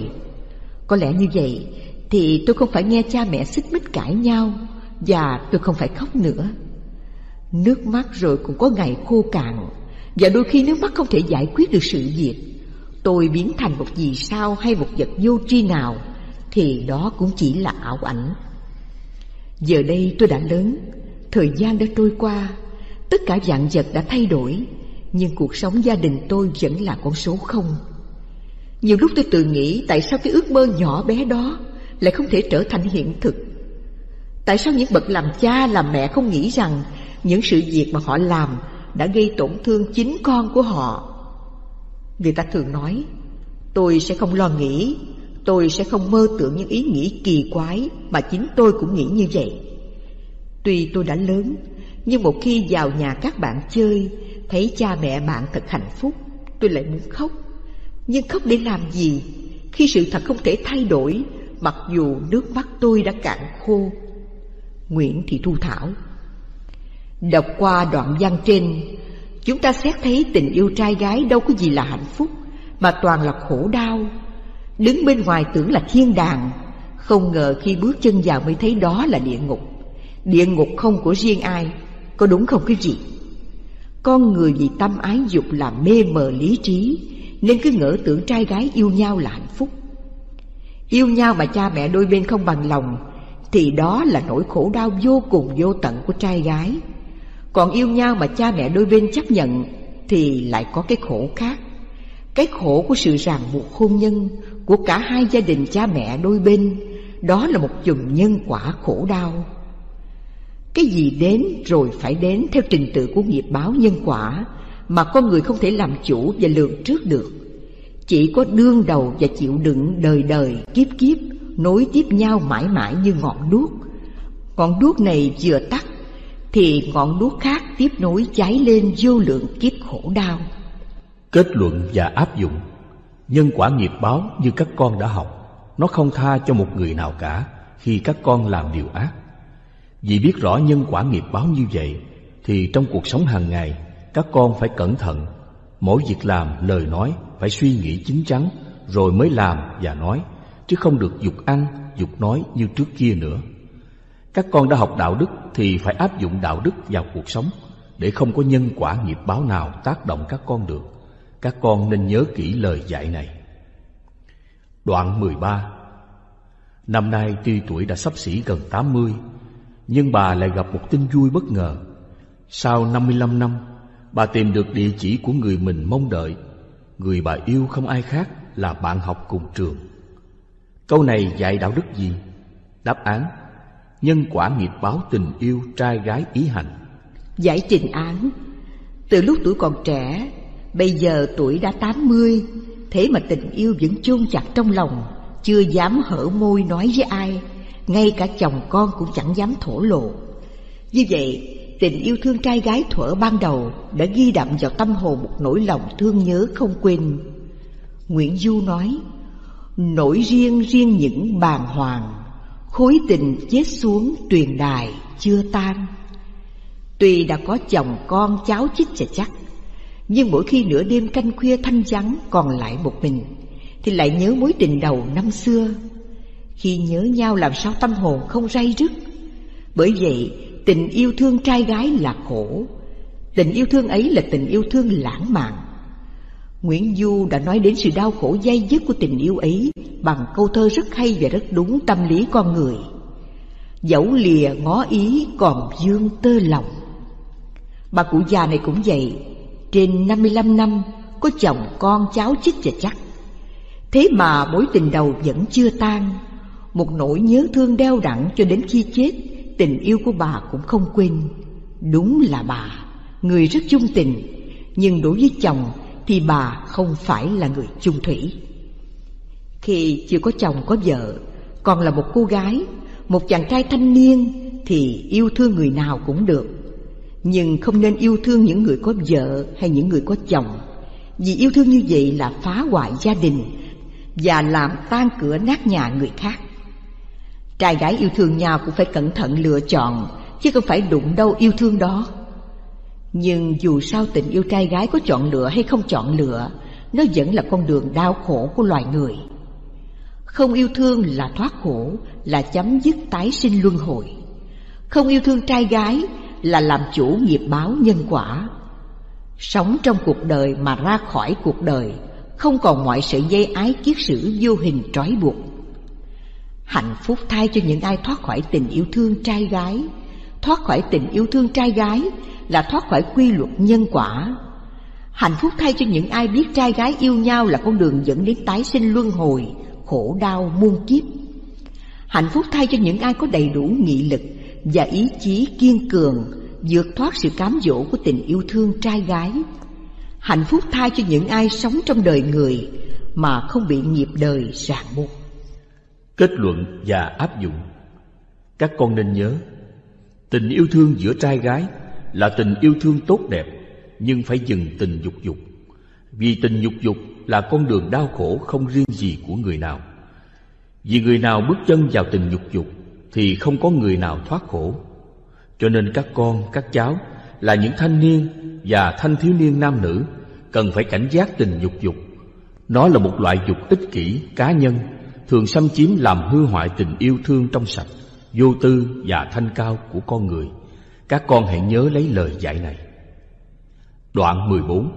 Có lẽ như vậy thì tôi không phải nghe cha mẹ xích mích cãi nhau, và tôi không phải khóc nữa. Nước mắt rồi cũng có ngày khô cạn, và đôi khi nước mắt không thể giải quyết được sự việc. Tôi biến thành một vì sao hay một vật vô tri nào thì đó cũng chỉ là ảo ảnh. Giờ đây tôi đã lớn, thời gian đã trôi qua, tất cả vạn vật đã thay đổi, nhưng cuộc sống gia đình tôi vẫn là con số không. Nhiều lúc tôi tự nghĩ tại sao cái ước mơ nhỏ bé đó lại không thể trở thành hiện thực. Tại sao những bậc làm cha làm mẹ không nghĩ rằng những sự việc mà họ làm đã gây tổn thương chính con của họ? Người ta thường nói, tôi sẽ không lo nghĩ, tôi sẽ không mơ tưởng những ý nghĩ kỳ quái mà chính tôi cũng nghĩ như vậy. Tuy tôi đã lớn, nhưng một khi vào nhà các bạn chơi, thấy cha mẹ bạn thật hạnh phúc, tôi lại muốn khóc. Nhưng khóc để làm gì, khi sự thật không thể thay đổi, mặc dù nước mắt tôi đã cạn khô. Nguyễn Thị Thu Thảo. Đọc qua đoạn văn trên, chúng ta xét thấy tình yêu trai gái đâu có gì là hạnh phúc, mà toàn là khổ đau. Đứng bên ngoài tưởng là thiên đàng, không ngờ khi bước chân vào mới thấy đó là địa ngục. Địa ngục không của riêng ai, có đúng không quý vị? Con người vì tâm ái dục làm mê mờ lý trí, nên cứ ngỡ tưởng trai gái yêu nhau là hạnh phúc. Yêu nhau mà cha mẹ đôi bên không bằng lòng thì đó là nỗi khổ đau vô cùng vô tận của trai gái. Còn yêu nhau mà cha mẹ đôi bên chấp nhận thì lại có cái khổ khác, cái khổ của sự ràng buộc hôn nhân của cả hai gia đình cha mẹ đôi bên. Đó là một chùm nhân quả khổ đau. Cái gì đến rồi phải đến theo trình tự của nghiệp báo nhân quả mà con người không thể làm chủ và lường trước được. Chỉ có đương đầu và chịu đựng đời đời kiếp kiếp, nối tiếp nhau mãi mãi như ngọn đuốc. Ngọn đuốc này vừa tắt thì ngọn đuốc khác tiếp nối cháy lên vô lượng kiếp khổ đau. Kết luận và áp dụng. Nhân quả nghiệp báo như các con đã học, nó không tha cho một người nào cả khi các con làm điều ác. Vì biết rõ nhân quả nghiệp báo như vậy thì trong cuộc sống hàng ngày các con phải cẩn thận. Mỗi việc làm, lời nói phải suy nghĩ chín chắn rồi mới làm và nói, chứ không được dục ăn, dục nói như trước kia nữa. Các con đã học đạo đức thì phải áp dụng đạo đức vào cuộc sống để không có nhân quả nghiệp báo nào tác động các con được. Các con nên nhớ kỹ lời dạy này. Đoạn mười ba. Năm nay tuy tuổi đã xấp xỉ gần tám mươi, nhưng bà lại gặp một tin vui bất ngờ. Sau năm mươi lăm năm, bà tìm được địa chỉ của người mình mong đợi. Người bà yêu không ai khác là bạn học cùng trường. Câu này dạy đạo đức gì? Đáp án: nhân quả nghiệp báo tình yêu trai gái ý hành. Giải trình án: từ lúc tuổi còn trẻ, bây giờ tuổi đã tám mươi, thế mà tình yêu vẫn chôn chặt trong lòng, chưa dám hở môi nói với ai, ngay cả chồng con cũng chẳng dám thổ lộ. Như vậy, tình yêu thương trai gái thuở ban đầu đã ghi đậm vào tâm hồn một nỗi lòng thương nhớ không quên. Nguyễn Du nói: nỗi riêng riêng những bàng hoàng, khối tình chết xuống tuyền đài chưa tan. Tuy đã có chồng con cháu chích chà chắc, nhưng mỗi khi nửa đêm canh khuya thanh vắng còn lại một mình, thì lại nhớ mối tình đầu năm xưa. Khi nhớ nhau làm sao tâm hồn không ray rứt. Bởi vậy, tình yêu thương trai gái là khổ. Tình yêu thương ấy là tình yêu thương lãng mạn. Nguyễn Du đã nói đến sự đau khổ day dứt của tình yêu ấy bằng câu thơ rất hay và rất đúng tâm lý con người: dẫu lìa ngó ý còn vương tơ lòng. Bà cụ già này cũng vậy, trên năm mươi lăm năm, có chồng con cháu chích chà chắc, thế mà mối tình đầu vẫn chưa tan. Một nỗi nhớ thương đeo đẳng cho đến khi chết, tình yêu của bà cũng không quên. Đúng là bà, người rất chung tình, nhưng đối với chồng thì bà không phải là người chung thủy. Khi chưa có chồng có vợ, còn là một cô gái, một chàng trai thanh niên, thì yêu thương người nào cũng được. Nhưng không nên yêu thương những người có vợ hay những người có chồng, vì yêu thương như vậy là phá hoại gia đình và làm tan cửa nát nhà người khác. Trai gái yêu thương nhau cũng phải cẩn thận lựa chọn, chứ không phải đụng đâu yêu thương đó. Nhưng dù sao tình yêu trai gái có chọn lựa hay không chọn lựa, nó vẫn là con đường đau khổ của loài người. Không yêu thương là thoát khổ, là chấm dứt tái sinh luân hồi. Không yêu thương trai gái là làm chủ nghiệp báo nhân quả. Sống trong cuộc đời mà ra khỏi cuộc đời, không còn mọi sợi dây ái kiết sử vô hình trói buộc. Hạnh phúc thay cho những ai thoát khỏi tình yêu thương trai gái. Thoát khỏi tình yêu thương trai gái là thoát khỏi quy luật nhân quả. Hạnh phúc thay cho những ai biết trai gái yêu nhau là con đường dẫn đến tái sinh luân hồi, khổ đau muôn kiếp. Hạnh phúc thay cho những ai có đầy đủ nghị lực và ý chí kiên cường, vượt thoát sự cám dỗ của tình yêu thương trai gái. Hạnh phúc thay cho những ai sống trong đời người mà không bị nghiệp đời ràng buộc. Kết luận và áp dụng: các con nên nhớ, tình yêu thương giữa trai gái là tình yêu thương tốt đẹp, nhưng phải dừng tình dục dục. Vì tình dục dục là con đường đau khổ không riêng gì của người nào. Vì người nào bước chân vào tình dục dục thì không có người nào thoát khổ. Cho nên các con, các cháu là những thanh niên và thanh thiếu niên nam nữ cần phải cảnh giác tình dục dục. Nó là một loại dục ích kỷ, cá nhân, thường xâm chiếm làm hư hoại tình yêu thương trong sạch, vô tư và thanh cao của con người. Các con hãy nhớ lấy lời dạy này. Đoạn mười bốn.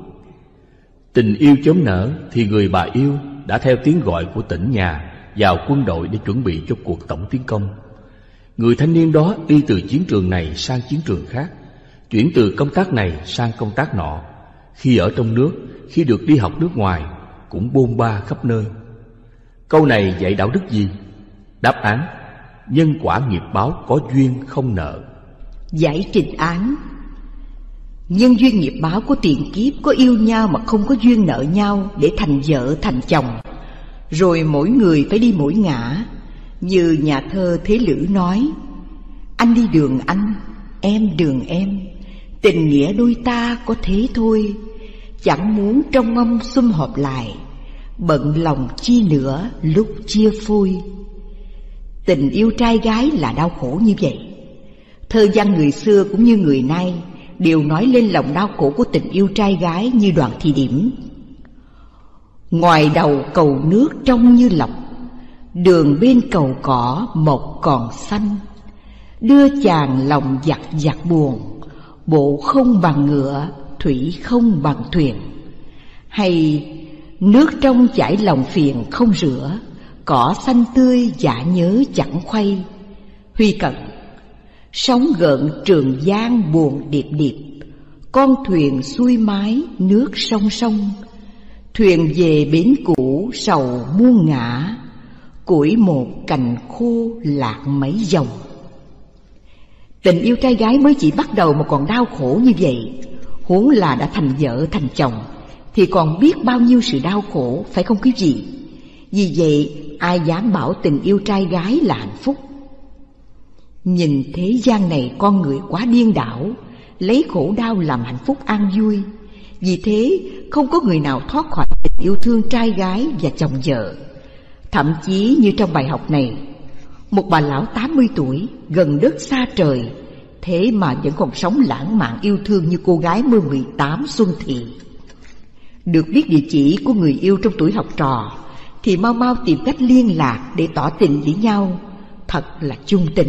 Tình yêu chớm nở thì người bà yêu đã theo tiếng gọi của tỉnh nhà vào quân đội để chuẩn bị cho cuộc tổng tiến công. Người thanh niên đó đi từ chiến trường này sang chiến trường khác, chuyển từ công tác này sang công tác nọ. Khi ở trong nước, khi được đi học nước ngoài, cũng bôn ba khắp nơi. Câu này dạy đạo đức gì? Đáp án: nhân quả nghiệp báo có duyên không nợ. Giải trình án: nhân duyên nghiệp báo của tiền kiếp có yêu nhau mà không có duyên nợ nhau để thành vợ thành chồng, rồi mỗi người phải đi mỗi ngã. Như nhà thơ Thế Lữ nói: anh đi đường anh, em đường em, tình nghĩa đôi ta có thế thôi. Chẳng muốn trong mâm sum họp lại, bận lòng chi nữa lúc chia phôi. Tình yêu trai gái là đau khổ như vậy. Thơ văn người xưa cũng như người nay đều nói lên lòng đau khổ của tình yêu trai gái như đoạn thị điểm: ngoài đầu cầu nước trong như lọc, đường bên cầu cỏ mọc còn xanh. Đưa chàng lòng giặc giặc buồn, bộ không bằng ngựa, thủy không bằng thuyền. Hay nước trong chảy lòng phiền không rửa, cỏ xanh tươi dạ nhớ chẳng khuây. Huy Cận. Sóng gợn Trường Giang buồn điệp điệp, con thuyền xuôi mái nước song song. Thuyền về bến cũ sầu muôn ngã, củi một cành khô lạc mấy dòng. Tình yêu trai gái mới chỉ bắt đầu mà còn đau khổ như vậy, huống là đã thành vợ thành chồng thì còn biết bao nhiêu sự đau khổ, phải không quý vị? Vì vậy ai dám bảo tình yêu trai gái là hạnh phúc. Nhìn thế gian này con người quá điên đảo, lấy khổ đau làm hạnh phúc an vui. Vì thế không có người nào thoát khỏi tình yêu thương trai gái và chồng vợ. Thậm chí như trong bài học này, một bà lão tám mươi tuổi gần đất xa trời, thế mà vẫn còn sống lãng mạn yêu thương như cô gái mới mười tám xuân thị. Được biết địa chỉ của người yêu trong tuổi học trò thì mau mau tìm cách liên lạc để tỏ tình với nhau, thật là chung tình.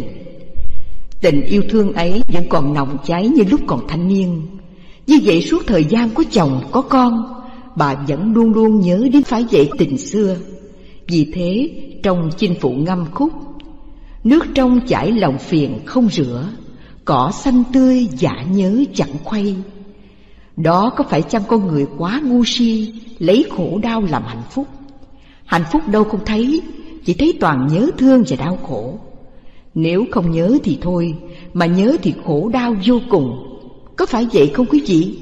Tình yêu thương ấy vẫn còn nồng cháy như lúc còn thanh niên. Như vậy suốt thời gian có chồng có con, bà vẫn luôn luôn nhớ đến phái dậy tình xưa. Vì thế trong Chinh Phụ ngâm khúc: nước trong chảy lòng phiền không rửa, cỏ xanh tươi giả nhớ chẳng khuây. Đó có phải chăng con người quá ngu si, lấy khổ đau làm hạnh phúc? Hạnh phúc đâu không thấy, chỉ thấy toàn nhớ thương và đau khổ. Nếu không nhớ thì thôi, mà nhớ thì khổ đau vô cùng. Có phải vậy không quý vị?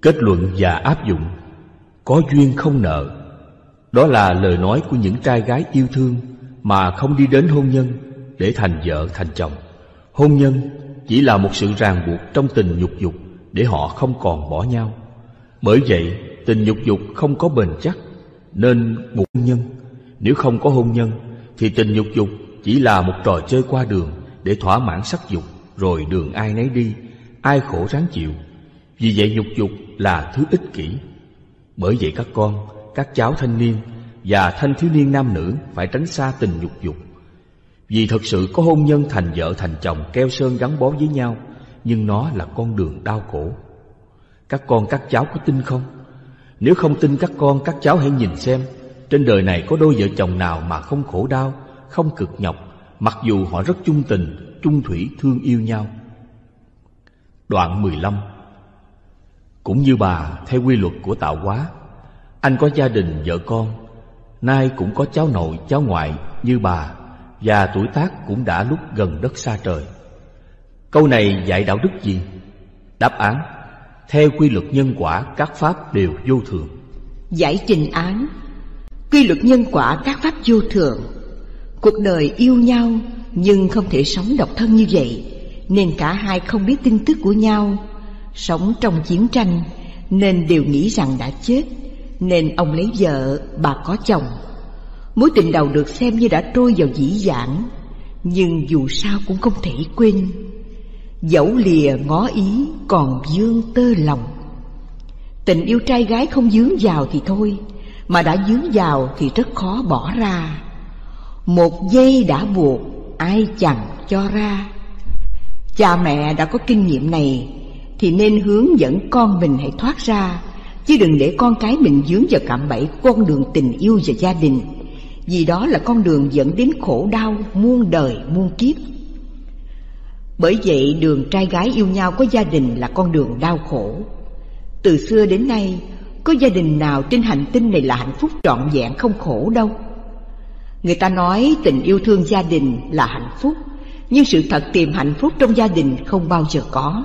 Kết luận và áp dụng: có duyên không nợ. Đó là lời nói của những trai gái yêu thương mà không đi đến hôn nhân để thành vợ thành chồng. Hôn nhân chỉ là một sự ràng buộc trong tình nhục dục để họ không còn bỏ nhau. Bởi vậy tình nhục dục không có bền chắc nên buộc hôn nhân. Nếu không có hôn nhân thì tình nhục dục chỉ là một trò chơi qua đường để thỏa mãn sắc dục, rồi đường ai nấy đi, ai khổ ráng chịu. Vì vậy nhục dục là thứ ích kỷ. Bởi vậy các con, các cháu thanh niên và thanh thiếu niên nam nữ phải tránh xa tình nhục dục. Vì thật sự có hôn nhân thành vợ thành chồng keo sơn gắn bó với nhau, nhưng nó là con đường đau khổ. Các con các cháu có tin không? Nếu không tin các con các cháu hãy nhìn xem, trên đời này có đôi vợ chồng nào mà không khổ đau, không cực nhọc, mặc dù họ rất chung tình, chung thủy thương yêu nhau. Đoạn mười lăm. Cũng như bà, theo quy luật của tạo hóa, anh có gia đình vợ con, nay cũng có cháu nội cháu ngoại như bà, và tuổi tác cũng đã lúc gần đất xa trời. Câu này dạy đạo đức gì? Đáp án: theo quy luật nhân quả các pháp đều vô thường. Giải trình án: quy luật nhân quả các pháp vô thường. Cuộc đời yêu nhau nhưng không thể sống độc thân như vậy, nên cả hai không biết tin tức của nhau. Sống trong chiến tranh nên đều nghĩ rằng đã chết, nên ông lấy vợ, bà có chồng. Mối tình đầu được xem như đã trôi vào dĩ vãng, nhưng dù sao cũng không thể quên. Dẫu lìa ngó ý còn vương tơ lòng. Tình yêu trai gái không vướng vào thì thôi, mà đã vướng vào thì rất khó bỏ ra. Một giây đã buộc, ai chẳng cho ra. Cha mẹ đã có kinh nghiệm này thì nên hướng dẫn con mình hãy thoát ra, chứ đừng để con cái mình vướng vào cạm bẫy con đường tình yêu và gia đình. Vì đó là con đường dẫn đến khổ đau muôn đời muôn kiếp. Bởi vậy đường trai gái yêu nhau có gia đình là con đường đau khổ. Từ xưa đến nay, có gia đình nào trên hành tinh này là hạnh phúc trọn vẹn không khổ đâu. Người ta nói tình yêu thương gia đình là hạnh phúc, nhưng sự thật tìm hạnh phúc trong gia đình không bao giờ có.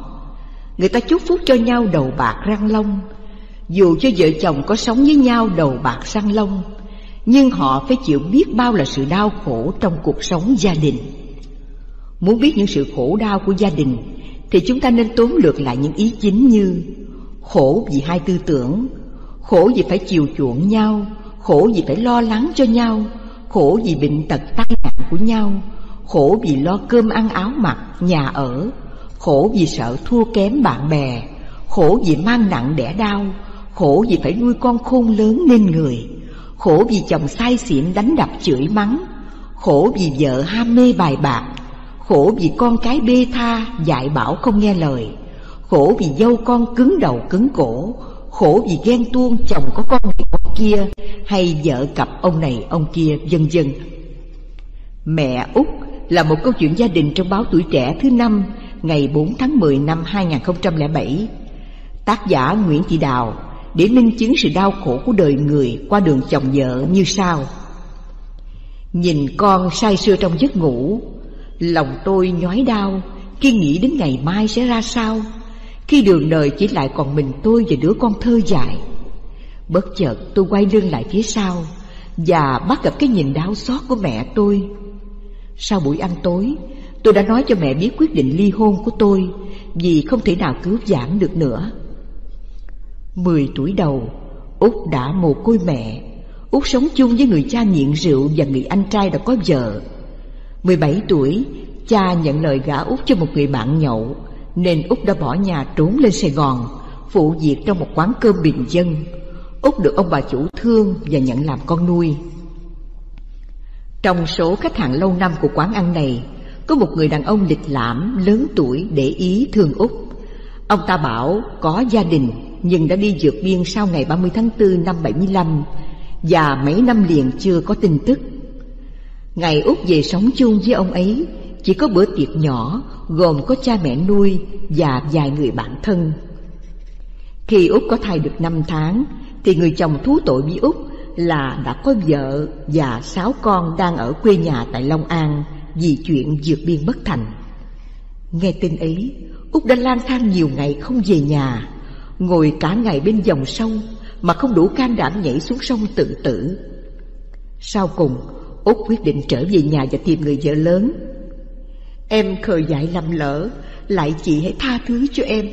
Người ta chúc phúc cho nhau đầu bạc răng long. Dù cho vợ chồng có sống với nhau đầu bạc răng long, nhưng họ phải chịu biết bao là sự đau khổ trong cuộc sống gia đình. Muốn biết những sự khổ đau của gia đình thì chúng ta nên tóm lược lại những ý chính như: khổ vì hai tư tưởng, khổ vì phải chiều chuộng nhau, khổ vì phải lo lắng cho nhau, khổ vì bệnh tật tai nạn của nhau, khổ vì lo cơm ăn áo mặc, nhà ở, khổ vì sợ thua kém bạn bè, khổ vì mang nặng đẻ đau, khổ vì phải nuôi con khôn lớn nên người, khổ vì chồng say xỉn đánh đập chửi mắng, khổ vì vợ ham mê bài bạc, khổ vì con cái bê tha dạy bảo không nghe lời, khổ vì dâu con cứng đầu cứng cổ, khổ vì ghen tuông chồng có con này con kia hay vợ cặp ông này ông kia, vân vân. Mẹ út là một câu chuyện gia đình trong báo Tuổi Trẻ thứ năm ngày bốn tháng mười năm hai nghìn không trăm lẻ bảy. Tác giả Nguyễn Thị Đào để minh chứng sự đau khổ của đời người qua đường chồng vợ như sau. Nhìn con say sưa trong giấc ngủ, lòng tôi nhói đau khi nghĩ đến ngày mai sẽ ra sao, khi đường đời chỉ lại còn mình tôi và đứa con thơ dại. Bất chợt tôi quay lưng lại phía sau và bắt gặp cái nhìn đau xót của mẹ tôi. Sau buổi ăn tối, tôi đã nói cho mẹ biết quyết định ly hôn của tôi vì không thể nào cứu vãn được nữa. Mười tuổi đầu, Út đã mồ côi mẹ. Út sống chung với người cha nghiện rượu và người anh trai đã có vợ. Mười bảy tuổi, cha nhận lời gả Út cho một người bạn nhậu, nên Út đã bỏ nhà trốn lên Sài Gòn, phụ việc trong một quán cơm bình dân. Út được ông bà chủ thương và nhận làm con nuôi. Trong số khách hàng lâu năm của quán ăn này, có một người đàn ông lịch lãm, lớn tuổi, để ý thương Út. Ông ta bảo có gia đình nhưng đã đi vượt biên sau ngày ba mươi tháng tư năm bảy mươi lăm và mấy năm liền chưa có tin tức. Ngày Út về sống chung với ông ấy, chỉ có bữa tiệc nhỏ gồm có cha mẹ nuôi và vài người bạn thân. Khi Út có thai được năm tháng thì người chồng thú tội với Út là đã có vợ và sáu con đang ở quê nhà tại Long An vì chuyện vượt biên bất thành. Nghe tin ấy, Út đã lang thang nhiều ngày không về nhà, ngồi cả ngày bên dòng sông mà không đủ can đảm nhảy xuống sông tự tử. Sau cùng, Út quyết định trở về nhà và tìm người vợ lớn. Em khờ dại lầm lỡ, lại chị hãy tha thứ cho em,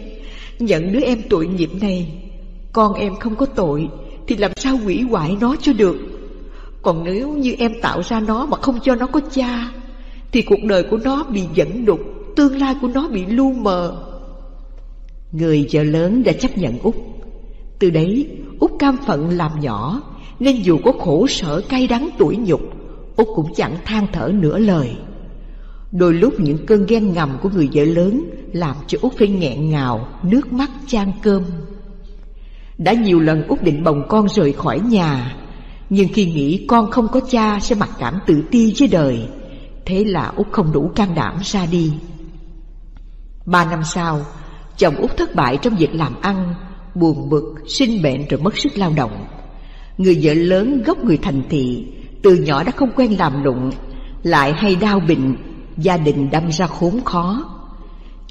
nhận đứa em tội nghiệp này. Con em không có tội thì làm sao hủy hoại nó cho được. Còn nếu như em tạo ra nó mà không cho nó có cha thì cuộc đời của nó bị dẫn đục, tương lai của nó bị lu mờ. Người vợ lớn đã chấp nhận Út. Từ đấy, Út cam phận làm nhỏ, nên dù có khổ sở cay đắng tủi nhục, Út cũng chẳng than thở nửa lời. Đôi lúc những cơn ghen ngầm của người vợ lớn làm cho Út phải nghẹn ngào, nước mắt chan cơm. Đã nhiều lần Út định bồng con rời khỏi nhà, nhưng khi nghĩ con không có cha sẽ mặc cảm tự ti với đời, thế là Út không đủ can đảm ra đi. Ba năm sau, chồng Út thất bại trong việc làm ăn, buồn bực, sinh bệnh rồi mất sức lao động. Người vợ lớn gốc người thành thị, từ nhỏ đã không quen làm lụng, lại hay đau bệnh, gia đình đâm ra khốn khó.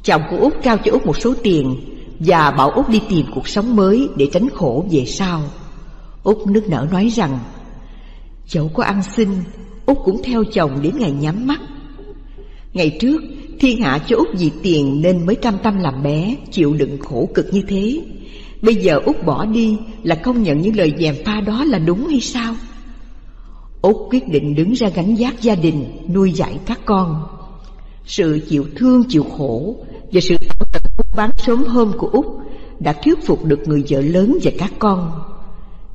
Chồng của Út trao cho Út một số tiền và bảo Út đi tìm cuộc sống mới để tránh khổ về sau. Út nức nở nói rằng dẫu có ăn xin, Út cũng theo chồng đến ngày nhắm mắt. Ngày trước thiên hạ cho Út vì tiền nên mới cam tâm làm bé, chịu đựng khổ cực như thế. Bây giờ Út bỏ đi là công nhận những lời gièm pha đó là đúng hay sao? Út quyết định đứng ra gánh vác gia đình, nuôi dạy các con. Sự chịu thương chịu khổ và sự thảo tật buôn bán sớm hôm của Út đã thuyết phục được người vợ lớn và các con.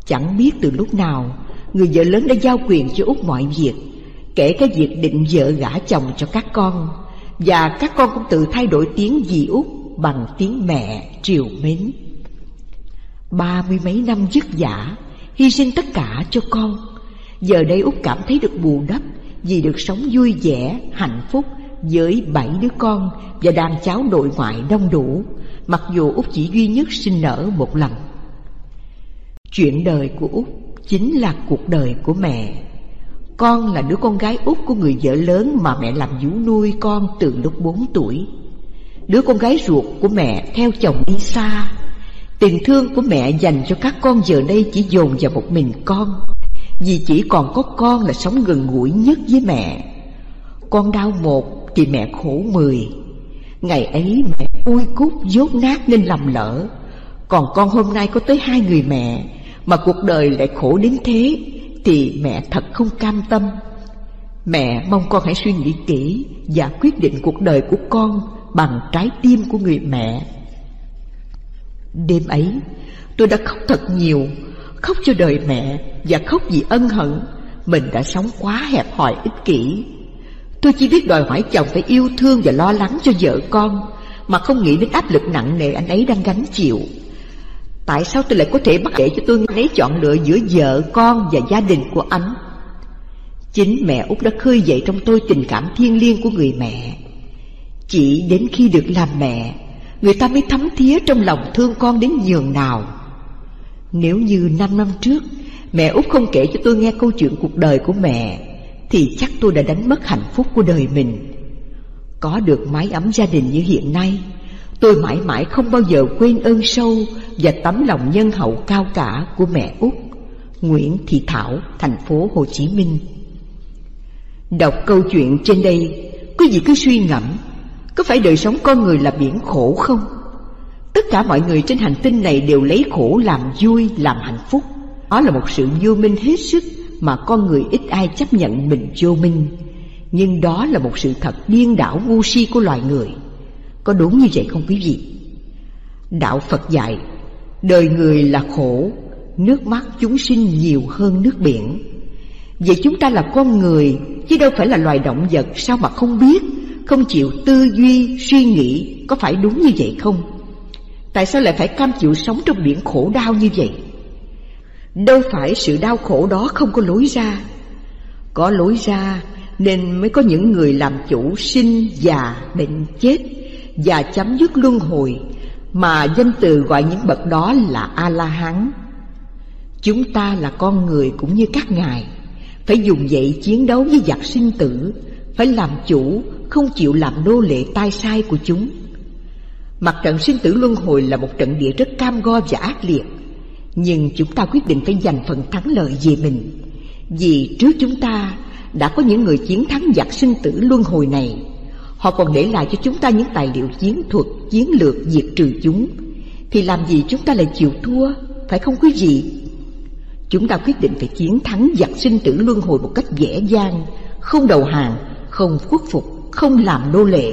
Chẳng biết từ lúc nào, người vợ lớn đã giao quyền cho Út mọi việc, kể cả việc định vợ gả chồng cho các con, và các con cũng tự thay đổi tiếng dì Út bằng tiếng mẹ trìu mến. Ba mươi mấy năm vất vả, hy sinh tất cả cho con, giờ đây Út cảm thấy được bù đắp vì được sống vui vẻ, hạnh phúc với bảy đứa con và đàn cháu nội ngoại đông đủ, mặc dù Út chỉ duy nhất sinh nở một lần. Chuyện đời của Út chính là cuộc đời của mẹ. Con là đứa con gái út của người vợ lớn mà mẹ làm vú nuôi con từ lúc bốn tuổi. Đứa con gái ruột của mẹ theo chồng đi xa. Tình thương của mẹ dành cho các con giờ đây chỉ dồn vào một mình con, vì chỉ còn có con là sống gần gũi nhất với mẹ. Con đau một thì mẹ khổ mười. Ngày ấy mẹ ui cút dốt nát nên lầm lỡ, còn con hôm nay có tới hai người mẹ mà cuộc đời lại khổ đến thế thì mẹ thật không cam tâm. Mẹ mong con hãy suy nghĩ kỹ và quyết định cuộc đời của con bằng trái tim của người mẹ. Đêm ấy tôi đã khóc thật nhiều, khóc cho đời mẹ và khóc vì ân hận mình đã sống quá hẹp hòi ích kỷ. Tôi chỉ biết đòi hỏi chồng phải yêu thương và lo lắng cho vợ con mà không nghĩ đến áp lực nặng nề anh ấy đang gánh chịu. Tại sao tôi lại có thể bắt để cho tôi anh ấy chọn lựa giữa vợ con và gia đình của anh? Chính mẹ Út đã khơi dậy trong tôi tình cảm thiêng liêng của người mẹ. Chỉ đến khi được làm mẹ, người ta mới thấm thía trong lòng thương con đến nhường nào. Nếu như năm năm trước mẹ Út không kể cho tôi nghe câu chuyện cuộc đời của mẹ, thì chắc tôi đã đánh mất hạnh phúc của đời mình. Có được mái ấm gia đình như hiện nay, tôi mãi mãi không bao giờ quên ơn sâu và tấm lòng nhân hậu cao cả của mẹ Út. Nguyễn Thị Thảo, thành phố Hồ Chí Minh. Đọc câu chuyện trên đây, quý vị cứ suy ngẫm, có phải đời sống con người là biển khổ không? Tất cả mọi người trên hành tinh này đều lấy khổ làm vui, làm hạnh phúc. Đó là một sự vô minh hết sức mà con người ít ai chấp nhận mình vô minh. Nhưng đó là một sự thật điên đảo ngu si của loài người. Có đúng như vậy không quý vị? Đạo Phật dạy, đời người là khổ, nước mắt chúng sinh nhiều hơn nước biển. Vậy chúng ta là con người, chứ đâu phải là loài động vật, sao mà không biết, không chịu tư duy, suy nghĩ, có phải đúng như vậy không? Tại sao lại phải cam chịu sống trong biển khổ đau như vậy? Đâu phải sự đau khổ đó không có lối ra. Có lối ra nên mới có những người làm chủ sinh, già, bệnh, chết và chấm dứt luân hồi, mà danh từ gọi những bậc đó là A-la-hán. Chúng ta là con người cũng như các ngài, phải dùng dậy chiến đấu với giặc sinh tử, phải làm chủ, không chịu làm nô lệ tai sai của chúng. Mặt trận sinh tử luân hồi là một trận địa rất cam go và ác liệt, nhưng chúng ta quyết định phải giành phần thắng lợi về mình. Vì trước chúng ta đã có những người chiến thắng giặc sinh tử luân hồi này. Họ còn để lại cho chúng ta những tài liệu chiến thuật, chiến lược diệt trừ chúng. Thì làm gì chúng ta lại chịu thua, phải không quý vị? Chúng ta quyết định phải chiến thắng giặc sinh tử luân hồi một cách dễ dàng, không đầu hàng, không khuất phục, không làm nô lệ.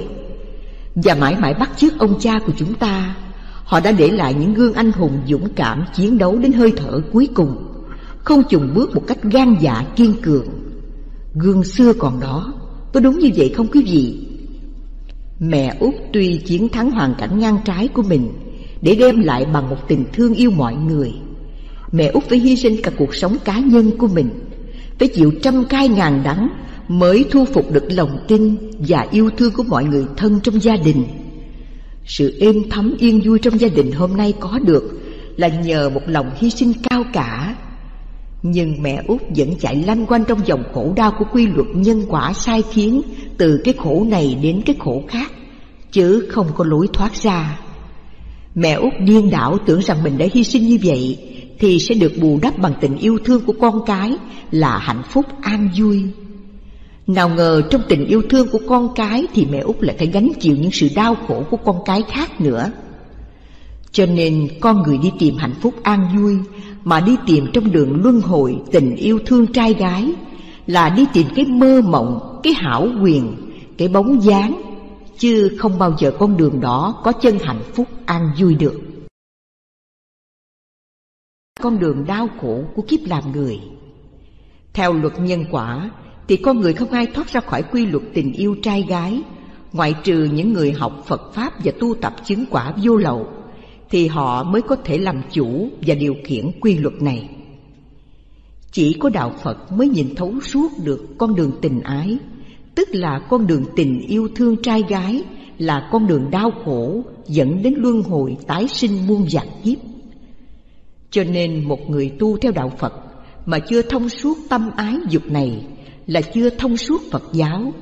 Và mãi mãi bắt chước ông cha của chúng ta. Họ đã để lại những gương anh hùng dũng cảm chiến đấu đến hơi thở cuối cùng, không chùn bước một cách gan dạ kiên cường. Gương xưa còn đó, có đúng như vậy không quý vị? Mẹ Út tuy chiến thắng hoàn cảnh ngang trái của mình để đem lại bằng một tình thương yêu mọi người, mẹ Út phải hy sinh cả cuộc sống cá nhân của mình, phải chịu trăm cay ngàn đắng mới thu phục được lòng tin và yêu thương của mọi người thân trong gia đình. Sự êm thấm yên vui trong gia đình hôm nay có được là nhờ một lòng hy sinh cao cả. Nhưng mẹ Út vẫn chạy lanh quanh trong vòng khổ đau của quy luật nhân quả sai khiến, từ cái khổ này đến cái khổ khác, chứ không có lối thoát ra. Mẹ Út điên đảo tưởng rằng mình đã hy sinh như vậy thì sẽ được bù đắp bằng tình yêu thương của con cái là hạnh phúc an vui. Nào ngờ trong tình yêu thương của con cái thì mẹ Út lại phải gánh chịu những sự đau khổ của con cái khác nữa. Cho nên con người đi tìm hạnh phúc an vui mà đi tìm trong đường luân hồi tình yêu thương trai gái, là đi tìm cái mơ mộng, cái hảo quyền, cái bóng dáng, chứ không bao giờ con đường đó có chân hạnh phúc an vui được. Con đường đau khổ của kiếp làm người. Theo luật nhân quả thì con người không ai thoát ra khỏi quy luật tình yêu trai gái, ngoại trừ những người học Phật Pháp và tu tập chứng quả vô lậu, thì họ mới có thể làm chủ và điều khiển quy luật này. Chỉ có đạo Phật mới nhìn thấu suốt được con đường tình ái, tức là con đường tình yêu thương trai gái, là con đường đau khổ dẫn đến luân hồi tái sinh muôn vạn kiếp. Cho nên một người tu theo đạo Phật mà chưa thông suốt tâm ái dục này là chưa thông suốt Phật giáo.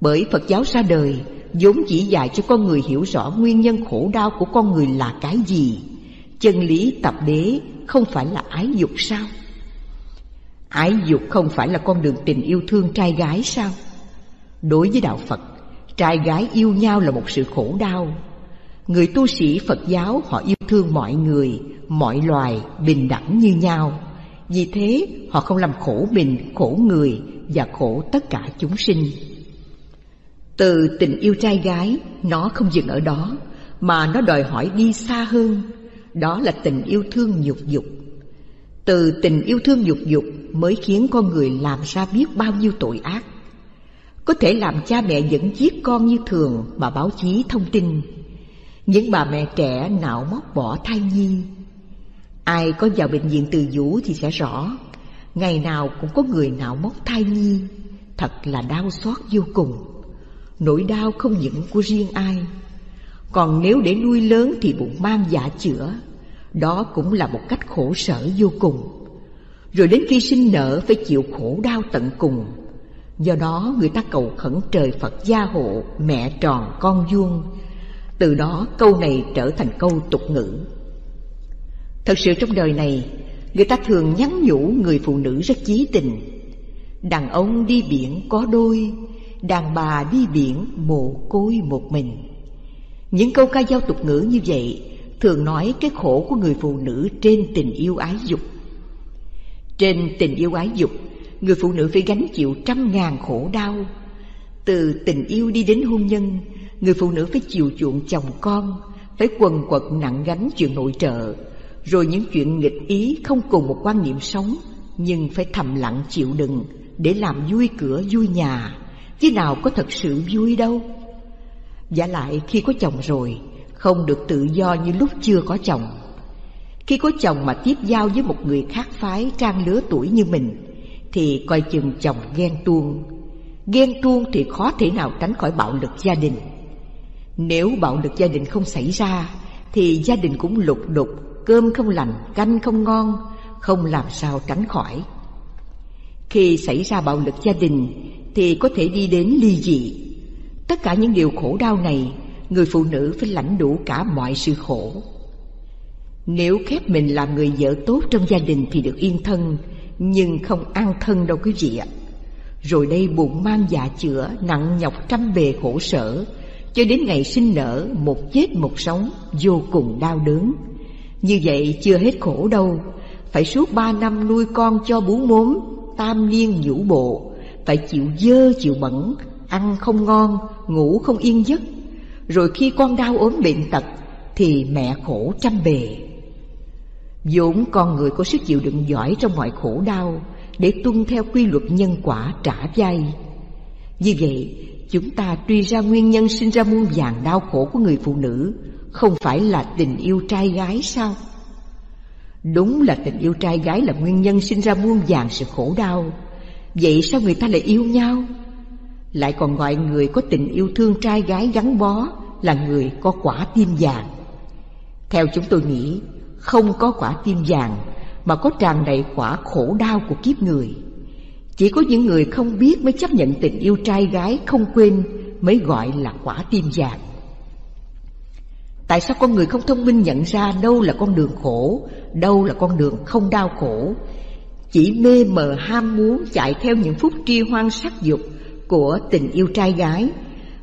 Bởi Phật giáo ra đời vốn chỉ dạy cho con người hiểu rõ nguyên nhân khổ đau của con người là cái gì. Chân lý tập đế không phải là ái dục sao? Ái dục không phải là con đường tình yêu thương trai gái sao? Đối với đạo Phật, trai gái yêu nhau là một sự khổ đau. Người tu sĩ Phật giáo họ yêu thương mọi người, mọi loài bình đẳng như nhau. Vì thế họ không làm khổ mình, khổ người và khổ tất cả chúng sinh. Từ tình yêu trai gái, nó không dừng ở đó mà nó đòi hỏi đi xa hơn. Đó là tình yêu thương nhục dục. Từ tình yêu thương nhục dục mới khiến con người làm ra biết bao nhiêu tội ác, có thể làm cha mẹ vẫn giết con như thường mà báo chí thông tin. Những bà mẹ trẻ nạo móc bỏ thai nhi. Ai có vào bệnh viện Từ Dũ thì sẽ rõ, Ngày nào cũng có người nào móc thai nhi, thật là đau xót vô cùng. Nỗi đau không những của riêng ai, còn nếu để nuôi lớn thì bụng mang dạ chữa, đó cũng là một cách khổ sở vô cùng. Rồi đến khi sinh nở phải chịu khổ đau tận cùng. Do đó người ta cầu khẩn trời Phật gia hộ, mẹ tròn con vuông. Từ đó câu này trở thành câu tục ngữ. Thật sự trong đời này, người ta thường nhắn nhủ người phụ nữ rất chí tình. Đàn ông đi biển có đôi, đàn bà đi biển mồ côi một mình. Những câu ca dao tục ngữ như vậy thường nói cái khổ của người phụ nữ trên tình yêu ái dục. Trên tình yêu ái dục, người phụ nữ phải gánh chịu trăm ngàn khổ đau. Từ tình yêu đi đến hôn nhân, người phụ nữ phải chiều chuộng chồng con, phải quần quật nặng gánh chuyện nội trợ, rồi những chuyện nghịch ý không cùng một quan niệm sống, nhưng phải thầm lặng chịu đựng để làm vui cửa vui nhà, chứ nào có thật sự vui đâu. Vả lại khi có chồng rồi, không được tự do như lúc chưa có chồng. Khi có chồng mà tiếp giao với một người khác phái trang lứa tuổi như mình, thì coi chừng chồng ghen tuông. Ghen tuông thì khó thể nào tránh khỏi bạo lực gia đình. Nếu bạo lực gia đình không xảy ra, thì gia đình cũng lục đục, cơm không lành, canh không ngon, không làm sao tránh khỏi. Khi xảy ra bạo lực gia đình, thì có thể đi đến ly dị. Tất cả những điều khổ đau này, người phụ nữ phải lãnh đủ cả mọi sự khổ. Nếu khép mình làm người vợ tốt trong gia đình thì được yên thân, nhưng không an thân đâu quý vị ạ. Rồi đây bụng mang dạ chữa, nặng nhọc trăm bề khổ sở, cho đến ngày sinh nở, một chết một sống, vô cùng đau đớn. Như vậy chưa hết khổ đâu, phải suốt ba năm nuôi con cho bú mốm, tam niên nhũ bộ, phải chịu dơ chịu bẩn, ăn không ngon, ngủ không yên giấc. Rồi khi con đau ốm bệnh tật thì mẹ khổ trăm bề. Vốn con người có sức chịu đựng giỏi trong mọi khổ đau, để tuân theo quy luật nhân quả trả vai. Như vậy chúng ta truy ra nguyên nhân sinh ra muôn vàn đau khổ của người phụ nữ, không phải là tình yêu trai gái sao? Đúng là tình yêu trai gái là nguyên nhân sinh ra muôn vàn sự khổ đau. Vậy sao người ta lại yêu nhau? Lại còn gọi người có tình yêu thương trai gái gắn bó là người có quả tim vàng. Theo chúng tôi nghĩ, không có quả tim vàng mà có tràn đầy quả khổ đau của kiếp người. Chỉ có những người không biết mới chấp nhận tình yêu trai gái không quên mới gọi là quả tim vàng. Tại sao con người không thông minh nhận ra đâu là con đường khổ, đâu là con đường không đau khổ, chỉ mê mờ ham muốn chạy theo những phút tri hoang sắc dục của tình yêu trai gái,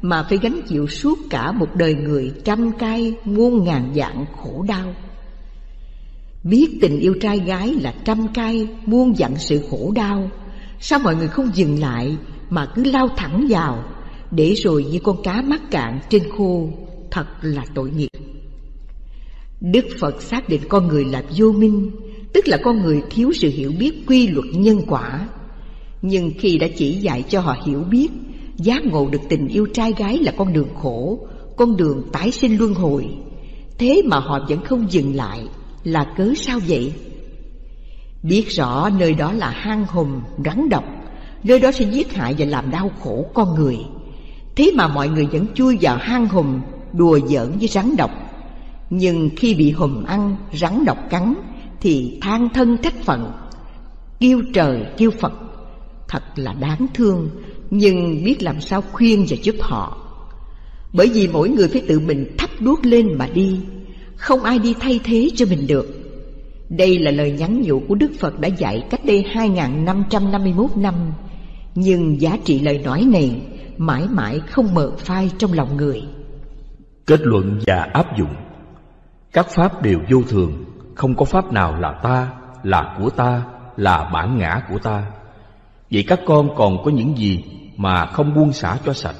mà phải gánh chịu suốt cả một đời người trăm cay muôn ngàn dạng khổ đau? Biết tình yêu trai gái là trăm cay muôn dạng sự khổ đau, sao mọi người không dừng lại mà cứ lao thẳng vào, để rồi như con cá mắc cạn trên khô, thật là tội nghiệp. Đức Phật xác định con người là vô minh, tức là con người thiếu sự hiểu biết quy luật nhân quả. Nhưng khi đã chỉ dạy cho họ hiểu biết, giác ngộ được tình yêu trai gái là con đường khổ, con đường tái sinh luân hồi, thế mà họ vẫn không dừng lại, là cớ sao vậy? Biết rõ nơi đó là hang hùm, rắn độc, nơi đó sẽ giết hại và làm đau khổ con người, thế mà mọi người vẫn chui vào hang hùm, đùa giỡn với rắn độc. Nhưng khi bị hùm ăn, rắn độc cắn, thì than thân trách phận, kêu trời kêu Phật, thật là đáng thương. Nhưng biết làm sao khuyên và giúp họ, bởi vì mỗi người phải tự mình thắp đuốc lên mà đi, không ai đi thay thế cho mình được. Đây là lời nhắn nhủ của Đức Phật đã dạy cách đây hai nghìn năm trăm năm mươi mốt năm, nhưng giá trị lời nói này mãi mãi không mờ phai trong lòng người. Kết luận và áp dụng. Các pháp đều vô thường, không có pháp nào là ta, là của ta, là bản ngã của ta. Vậy các con còn có những gì mà không buông xả cho sạch?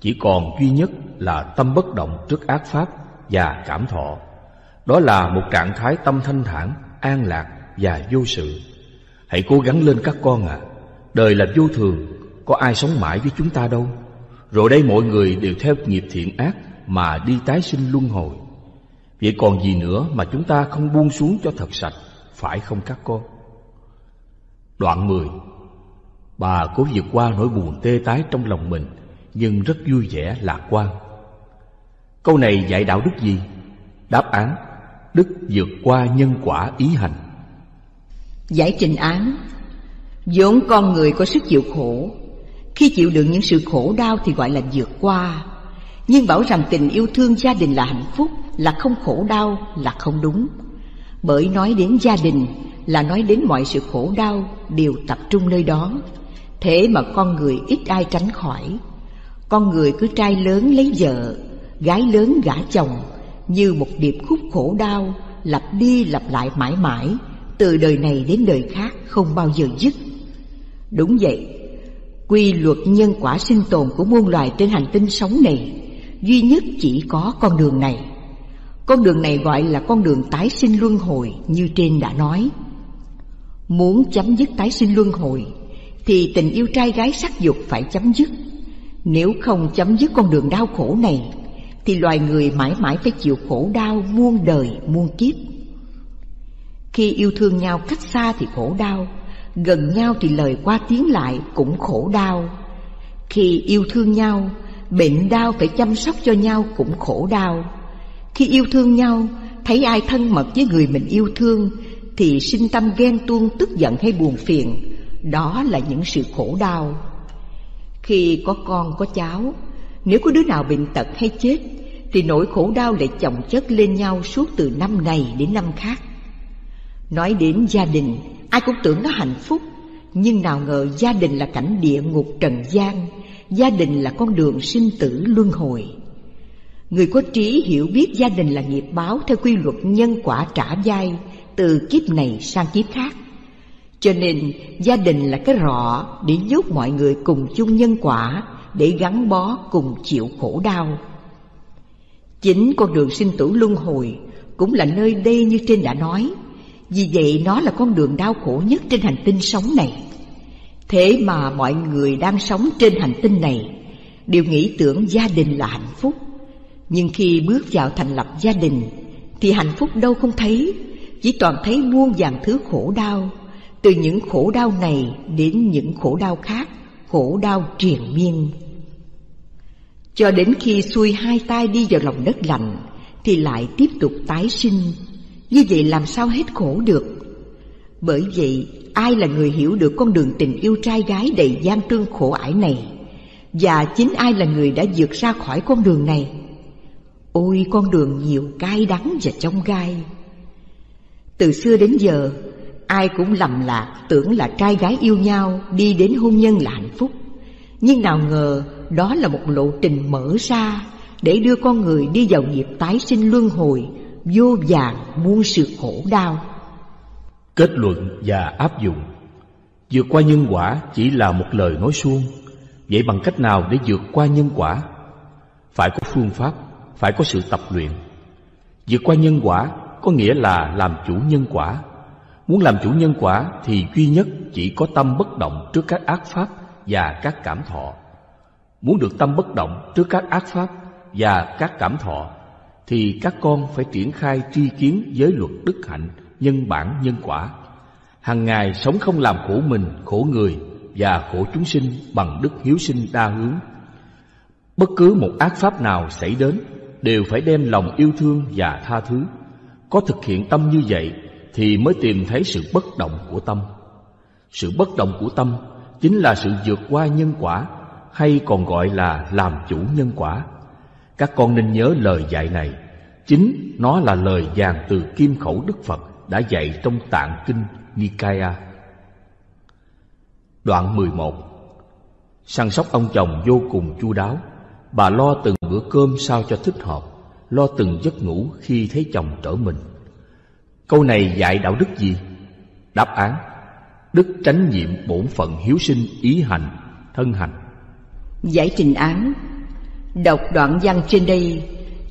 Chỉ còn duy nhất là tâm bất động trước ác pháp và cảm thọ. Đó là một trạng thái tâm thanh thản, an lạc và vô sự. Hãy cố gắng lên các con ạ. À, đời là vô thường, có ai sống mãi với chúng ta đâu. Rồi đây mọi người đều theo nghiệp thiện ác mà đi tái sinh luân hồi. Vậy còn gì nữa mà chúng ta không buông xuống cho thật sạch, phải không các con? Đoạn mười. Bà cố vượt qua nỗi buồn tê tái trong lòng mình, nhưng rất vui vẻ lạc quan. Câu này dạy đạo đức gì? Đáp án: đức vượt qua nhân quả ý hành. Giải trình án: vốn con người có sức chịu khổ, khi chịu đựng những sự khổ đau thì gọi là vượt qua. Nhưng bảo rằng tình yêu thương gia đình là hạnh phúc, là không khổ đau là không đúng. Bởi nói đến gia đình là nói đến mọi sự khổ đau đều tập trung nơi đó. Thế mà con người ít ai tránh khỏi. Con người cứ trai lớn lấy vợ, gái lớn gả chồng, như một điệp khúc khổ đau lặp đi lặp lại mãi mãi, từ đời này đến đời khác không bao giờ dứt. Đúng vậy, quy luật nhân quả sinh tồn của muôn loài trên hành tinh sống này duy nhất chỉ có con đường này. Con đường này gọi là con đường tái sinh luân hồi như trên đã nói. Muốn chấm dứt tái sinh luân hồi thì tình yêu trai gái sắc dục phải chấm dứt. Nếu không chấm dứt con đường đau khổ này thì loài người mãi mãi phải chịu khổ đau muôn đời muôn kiếp. Khi yêu thương nhau cách xa thì khổ đau, gần nhau thì lời qua tiếng lại cũng khổ đau. Khi yêu thương nhau, bệnh đau phải chăm sóc cho nhau cũng khổ đau. Khi yêu thương nhau, thấy ai thân mật với người mình yêu thương thì sinh tâm ghen tuông, tức giận hay buồn phiền, đó là những sự khổ đau. Khi có con có cháu, nếu có đứa nào bệnh tật hay chết thì nỗi khổ đau lại chồng chất lên nhau suốt từ năm này đến năm khác. Nói đến gia đình, ai cũng tưởng nó hạnh phúc, nhưng nào ngờ gia đình là cảnh địa ngục trần gian, gia đình là con đường sinh tử luân hồi. Người có trí hiểu biết gia đình là nghiệp báo theo quy luật nhân quả trả vai từ kiếp này sang kiếp khác. Cho nên gia đình là cái rọ để nhốt mọi người cùng chung nhân quả, để gắn bó cùng chịu khổ đau. Chính con đường sinh tử luân hồi cũng là nơi đây như trên đã nói. Vì vậy nó là con đường đau khổ nhất trên hành tinh sống này. Thế mà mọi người đang sống trên hành tinh này đều nghĩ tưởng gia đình là hạnh phúc. Nhưng khi bước vào thành lập gia đình thì hạnh phúc đâu không thấy, chỉ toàn thấy muôn vàn thứ khổ đau. Từ những khổ đau này đến những khổ đau khác, khổ đau triền miên. Cho đến khi xuôi hai tay đi vào lòng đất lạnh thì lại tiếp tục tái sinh. Như vậy làm sao hết khổ được? Bởi vậy, ai là người hiểu được con đường tình yêu trai gái đầy gian truân khổ ải này? Và chính ai là người đã vượt ra khỏi con đường này? Ôi, con đường nhiều cay đắng và chông gai. Từ xưa đến giờ, ai cũng lầm lạc tưởng là trai gái yêu nhau đi đến hôn nhân là hạnh phúc. Nhưng nào ngờ đó là một lộ trình mở ra để đưa con người đi vào nghiệp tái sinh luân hồi, vô vàn muôn sự khổ đau. Kết luận và áp dụng: vượt qua nhân quả chỉ là một lời nói suông. Vậy bằng cách nào để vượt qua nhân quả? Phải có phương pháp, phải có sự tập luyện. Vượt qua nhân quả có nghĩa là làm chủ nhân quả. Muốn làm chủ nhân quả thì duy nhất chỉ có tâm bất động trước các ác pháp và các cảm thọ. Muốn được tâm bất động trước các ác pháp và các cảm thọ thì các con phải triển khai tri kiến giới luật đức hạnh, nhân bản nhân quả. Hằng ngày sống không làm khổ mình, khổ người và khổ chúng sinh bằng đức hiếu sinh đa hướng. Bất cứ một ác pháp nào xảy đến đều phải đem lòng yêu thương và tha thứ. Có thực hiện tâm như vậy thì mới tìm thấy sự bất động của tâm. Sự bất động của tâm chính là sự vượt qua nhân quả, hay còn gọi là làm chủ nhân quả. Các con nên nhớ lời dạy này, chính nó là lời vàng từ kim khẩu Đức Phật đã dạy trong Tạng Kinh Nikaya. Đoạn mười một. Săn sóc ông chồng vô cùng chu đáo. Bà lo từng bữa cơm sao cho thích hợp, lo từng giấc ngủ khi thấy chồng trở mình. Câu này dạy đạo đức gì? Đáp án: đức tránh nhiệm bổn phận hiếu sinh ý hành, thân hành. Giải trình án: đọc đoạn văn trên đây,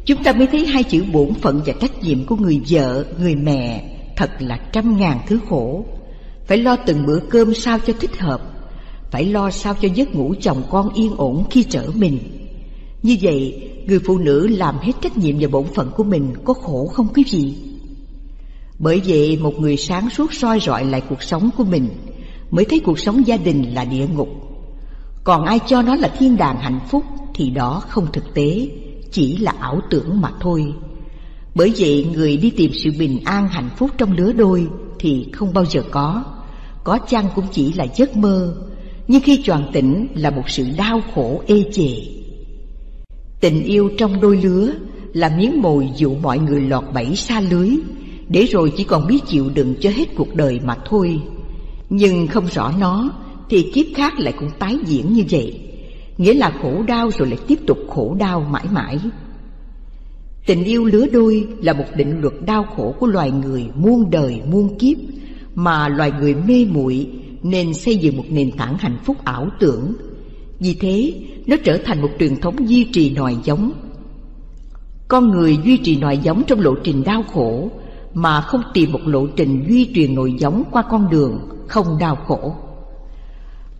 chúng ta mới thấy hai chữ bổn phận và trách nhiệm của người vợ, người mẹ thật là trăm ngàn thứ khổ. Phải lo từng bữa cơm sao cho thích hợp, phải lo sao cho giấc ngủ chồng con yên ổn khi trở mình. Như vậy, người phụ nữ làm hết trách nhiệm và bổn phận của mình có khổ không quý vị? Bởi vậy, một người sáng suốt soi rọi lại cuộc sống của mình mới thấy cuộc sống gia đình là địa ngục. Còn ai cho nó là thiên đàng hạnh phúc thì đó không thực tế, chỉ là ảo tưởng mà thôi. Bởi vậy người đi tìm sự bình an hạnh phúc trong lứa đôi thì không bao giờ có. Có chăng cũng chỉ là giấc mơ, nhưng khi choàng tỉnh là một sự đau khổ ê chề. Tình yêu trong đôi lứa là miếng mồi dụ mọi người lọt bẫy xa lưới, để rồi chỉ còn biết chịu đựng cho hết cuộc đời mà thôi. Nhưng không rõ nó thì kiếp khác lại cũng tái diễn như vậy, nghĩa là khổ đau rồi lại tiếp tục khổ đau mãi mãi. Tình yêu lứa đôi là một định luật đau khổ của loài người muôn đời muôn kiếp, mà loài người mê muội nên xây dựng một nền tảng hạnh phúc ảo tưởng. Vì thế nó trở thành một truyền thống duy trì nòi giống. Con người duy trì nòi giống trong lộ trình đau khổ, mà không tìm một lộ trình duy trì nòi giống qua con đường không đau khổ.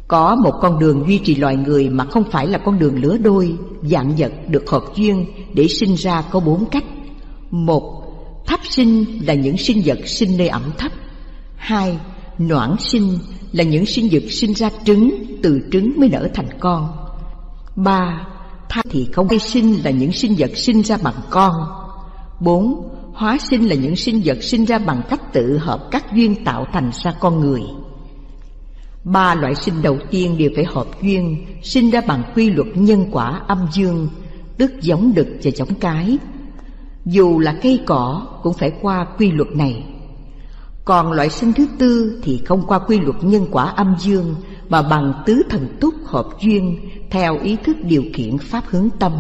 Có một con đường duy trì loài người mà không phải là con đường lứa đôi, vạn vật được hợp duyên để sinh ra có bốn cách. Một, thấp sinh là những sinh vật sinh nơi ẩm thấp. Hai, noãn sinh là những sinh vật sinh ra trứng, từ trứng mới nở thành con. Ba, thai thì không gây sinh là những sinh vật sinh ra bằng con. Bốn, hóa sinh là những sinh vật sinh ra bằng cách tự hợp các duyên tạo thành ra con người. Ba loại sinh đầu tiên đều phải hợp duyên, sinh ra bằng quy luật nhân quả âm dương, tức giống đực và giống cái. Dù là cây cỏ cũng phải qua quy luật này. Còn loại sinh thứ tư thì không qua quy luật nhân quả âm dương, mà bằng tứ thần túc hợp duyên theo ý thức điều khiển pháp hướng tâm.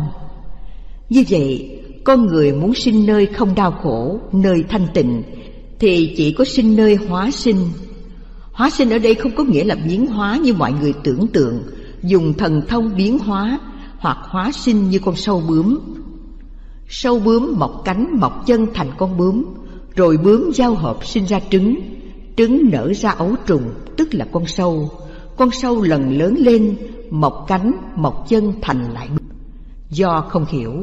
Như vậy, con người muốn sinh nơi không đau khổ, nơi thanh tịnh, thì chỉ có sinh nơi hóa sinh. Hóa sinh ở đây không có nghĩa là biến hóa như mọi người tưởng tượng, dùng thần thông biến hóa, hoặc hóa sinh như con sâu bướm. Sâu bướm mọc cánh mọc chân thành con bướm, rồi bướm giao hợp sinh ra trứng, trứng nở ra ấu trùng, tức là con sâu. Con sâu lần lớn lên, mọc cánh mọc chân thành lại bướm. Do không hiểu,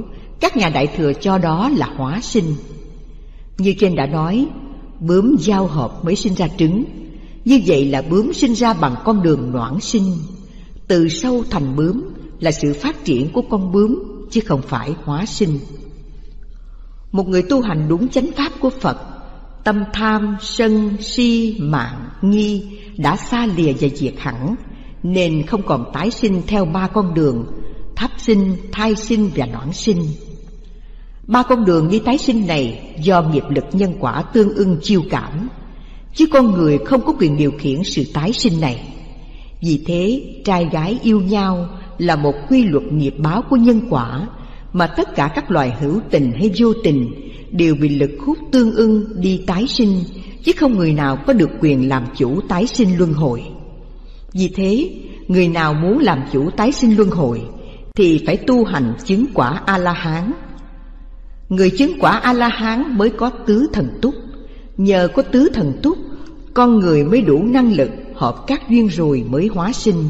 các nhà đại thừa cho đó là hóa sinh. Như trên đã nói, bướm giao hợp mới sinh ra trứng. Như vậy là bướm sinh ra bằng con đường noãn sinh. Từ sâu thành bướm là sự phát triển của con bướm, chứ không phải hóa sinh. Một người tu hành đúng chánh pháp của Phật, tâm tham, sân, si, mạn, nghi đã xa lìa và diệt hẳn, nên không còn tái sinh theo ba con đường tháp sinh, thai sinh và noãn sinh. Ba con đường đi tái sinh này do nghiệp lực nhân quả tương ưng chiêu cảm, chứ con người không có quyền điều khiển sự tái sinh này. Vì thế, trai gái yêu nhau là một quy luật nghiệp báo của nhân quả, mà tất cả các loài hữu tình hay vô tình đều bị lực hút tương ưng đi tái sinh, chứ không người nào có được quyền làm chủ tái sinh luân hồi. Vì thế, người nào muốn làm chủ tái sinh luân hồi thì phải tu hành chứng quả A-la-hán. Người chứng quả A-la-hán mới có tứ thần túc. Nhờ có tứ thần túc, con người mới đủ năng lực hợp các duyên rồi mới hóa sinh.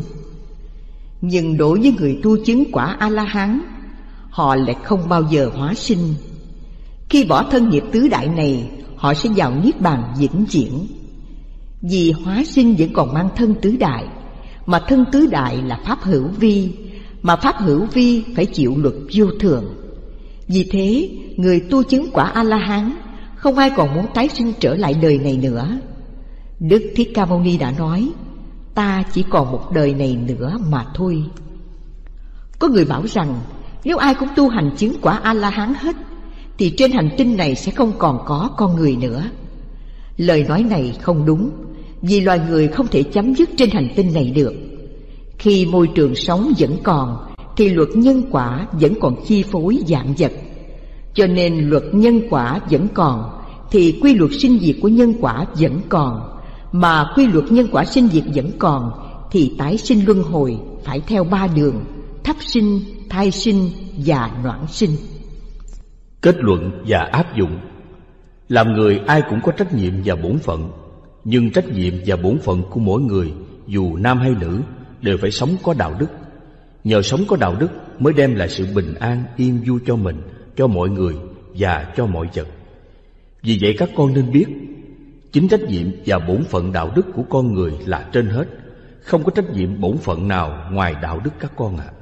Nhưng đối với người tu chứng quả A-la-hán, họ lại không bao giờ hóa sinh. Khi bỏ thân nghiệp tứ đại này, họ sẽ vào niết bàn vĩnh viễn. Vì hóa sinh vẫn còn mang thân tứ đại, mà thân tứ đại là pháp hữu vi, mà pháp hữu vi phải chịu luật vô thường. Vì thế, người tu chứng quả A-la-hán không ai còn muốn tái sinh trở lại đời này nữa. Đức Thích Ca Mâu Ni đã nói, ta chỉ còn một đời này nữa mà thôi. Có người bảo rằng, nếu ai cũng tu hành chứng quả A-la-hán hết, thì trên hành tinh này sẽ không còn có con người nữa. Lời nói này không đúng, vì loài người không thể chấm dứt trên hành tinh này được. Khi môi trường sống vẫn còn, thì luật nhân quả vẫn còn chi phối vạn vật. Cho nên luật nhân quả vẫn còn, thì quy luật sinh diệt của nhân quả vẫn còn. Mà quy luật nhân quả sinh diệt vẫn còn, thì tái sinh luân hồi phải theo ba đường, thấp sinh, thai sinh và noãn sinh. Kết luận và áp dụng. Làm người ai cũng có trách nhiệm và bổn phận, nhưng trách nhiệm và bổn phận của mỗi người, dù nam hay nữ, đều phải sống có đạo đức. Nhờ sống có đạo đức mới đem lại sự bình an, yên vui cho mình, cho mọi người và cho mọi vật. Vì vậy các con nên biết, Chính trách nhiệm và bổn phận đạo đức của con người là trên hết, không có trách nhiệm bổn phận nào ngoài đạo đức các con ạ. À.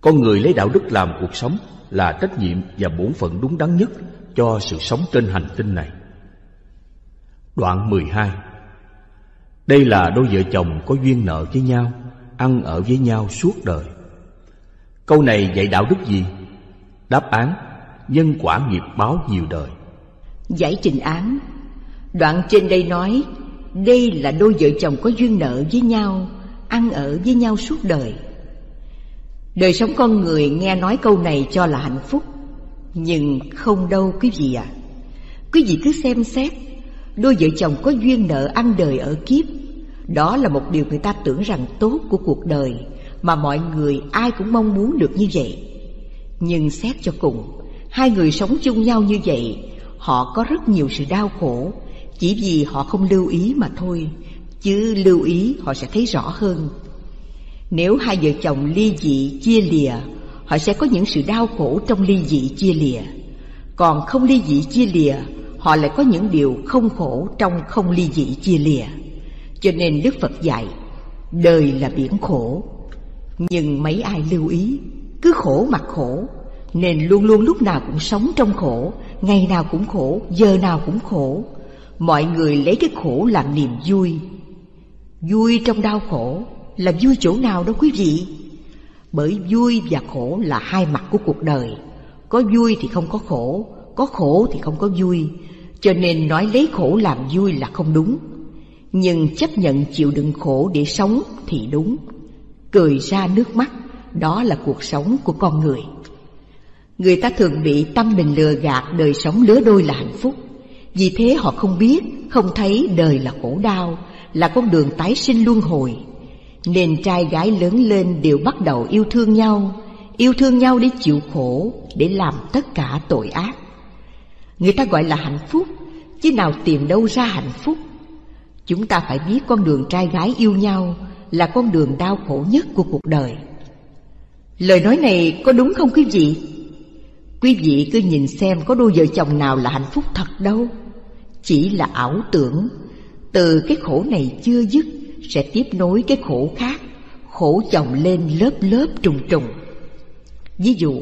Con người lấy đạo đức làm cuộc sống là trách nhiệm và bổn phận đúng đắn nhất cho sự sống trên hành tinh này. Đoạn mười hai. Đây là đôi vợ chồng có duyên nợ với nhau, ăn ở với nhau suốt đời. Câu này dạy đạo đức gì? Đáp án: nhân quả nghiệp báo nhiều đời. Giải trình án: đoạn trên đây nói đây là đôi vợ chồng có duyên nợ với nhau, ăn ở với nhau suốt đời. Đời sống con người nghe nói câu này cho là hạnh phúc, nhưng không đâu quý vị ạ. À. Quý vị cứ xem xét, đôi vợ chồng có duyên nợ ăn đời ở kiếp, đó là một điều người ta tưởng rằng tốt của cuộc đời, mà mọi người ai cũng mong muốn được như vậy. Nhưng xét cho cùng, hai người sống chung nhau như vậy, họ có rất nhiều sự đau khổ, chỉ vì họ không lưu ý mà thôi, chứ lưu ý họ sẽ thấy rõ hơn. Nếu hai vợ chồng ly dị chia lìa, họ sẽ có những sự đau khổ trong ly dị chia lìa. Còn không ly dị chia lìa, họ lại có những điều không khổ trong không ly dị chia lìa. Cho nên Đức Phật dạy, đời là biển khổ. Nhưng mấy ai lưu ý, cứ khổ mặc khổ, nên luôn luôn lúc nào cũng sống trong khổ, ngày nào cũng khổ, giờ nào cũng khổ. Mọi người lấy cái khổ làm niềm vui. Vui trong đau khổ là vui chỗ nào đó quý vị? Bởi vui và khổ là hai mặt của cuộc đời. Có vui thì không có khổ, có khổ thì không có vui. Cho nên nói lấy khổ làm vui là không đúng. Nhưng chấp nhận chịu đựng khổ để sống thì đúng. Cười ra nước mắt, đó là cuộc sống của con người. Người ta thường bị tâm mình lừa gạt đời sống lứa đôi là hạnh phúc. Vì thế họ không biết, không thấy đời là khổ đau, là con đường tái sinh luân hồi. Nên trai gái lớn lên đều bắt đầu yêu thương nhau, yêu thương nhau để chịu khổ, để làm tất cả tội ác. Người ta gọi là hạnh phúc, chứ nào tìm đâu ra hạnh phúc. Chúng ta phải biết con đường trai gái yêu nhau là con đường đau khổ nhất của cuộc đời. Lời nói này có đúng không quý vị? Quý vị cứ nhìn xem có đôi vợ chồng nào là hạnh phúc thật đâu. Chỉ là ảo tưởng. Từ cái khổ này chưa dứt sẽ tiếp nối cái khổ khác, khổ chồng lên lớp lớp trùng trùng. Ví dụ,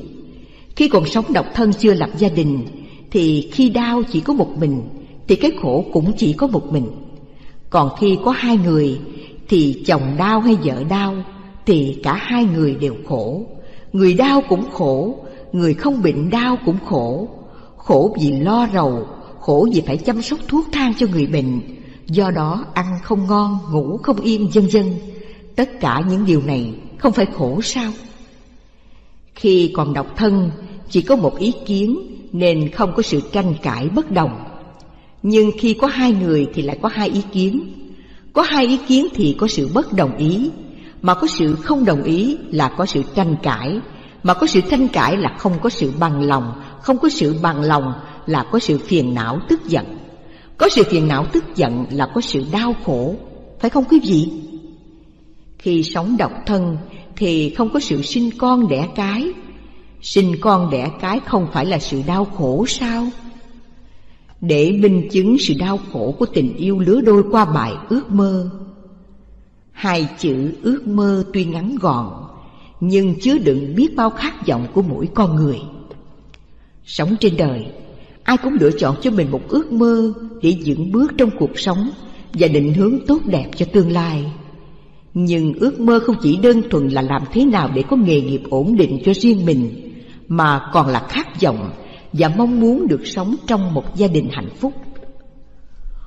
khi còn sống độc thân chưa lập gia đình, thì khi đau chỉ có một mình, thì cái khổ cũng chỉ có một mình. Còn khi có hai người, thì chồng đau hay vợ đau, thì cả hai người đều khổ. Người đau cũng khổ, người không bệnh đau cũng khổ. Khổ vì lo rầu, khổ vì phải chăm sóc thuốc thang cho người bệnh, do đó ăn không ngon, ngủ không yên, vân vân. Tất cả những điều này không phải khổ sao? Khi còn độc thân, chỉ có một ý kiến nên không có sự tranh cãi bất đồng. Nhưng khi có hai người thì lại có hai ý kiến. Có hai ý kiến thì có sự bất đồng ý, mà có sự không đồng ý là có sự tranh cãi, mà có sự tranh cãi là không có sự bằng lòng, không có sự bằng lòng là có sự phiền não tức giận. Có sự phiền não tức giận là có sự đau khổ, phải không quý vị? Khi sống độc thân thì không có sự sinh con đẻ cái. Sinh con đẻ cái không phải là sự đau khổ sao? Để minh chứng sự đau khổ của tình yêu lứa đôi qua bài ước mơ. Hai chữ ước mơ tuy ngắn gọn, nhưng chứa đựng biết bao khát vọng của mỗi con người. Sống trên đời, ai cũng lựa chọn cho mình một ước mơ để vững bước trong cuộc sống và định hướng tốt đẹp cho tương lai. Nhưng ước mơ không chỉ đơn thuần là làm thế nào để có nghề nghiệp ổn định cho riêng mình, mà còn là khát vọng và mong muốn được sống trong một gia đình hạnh phúc.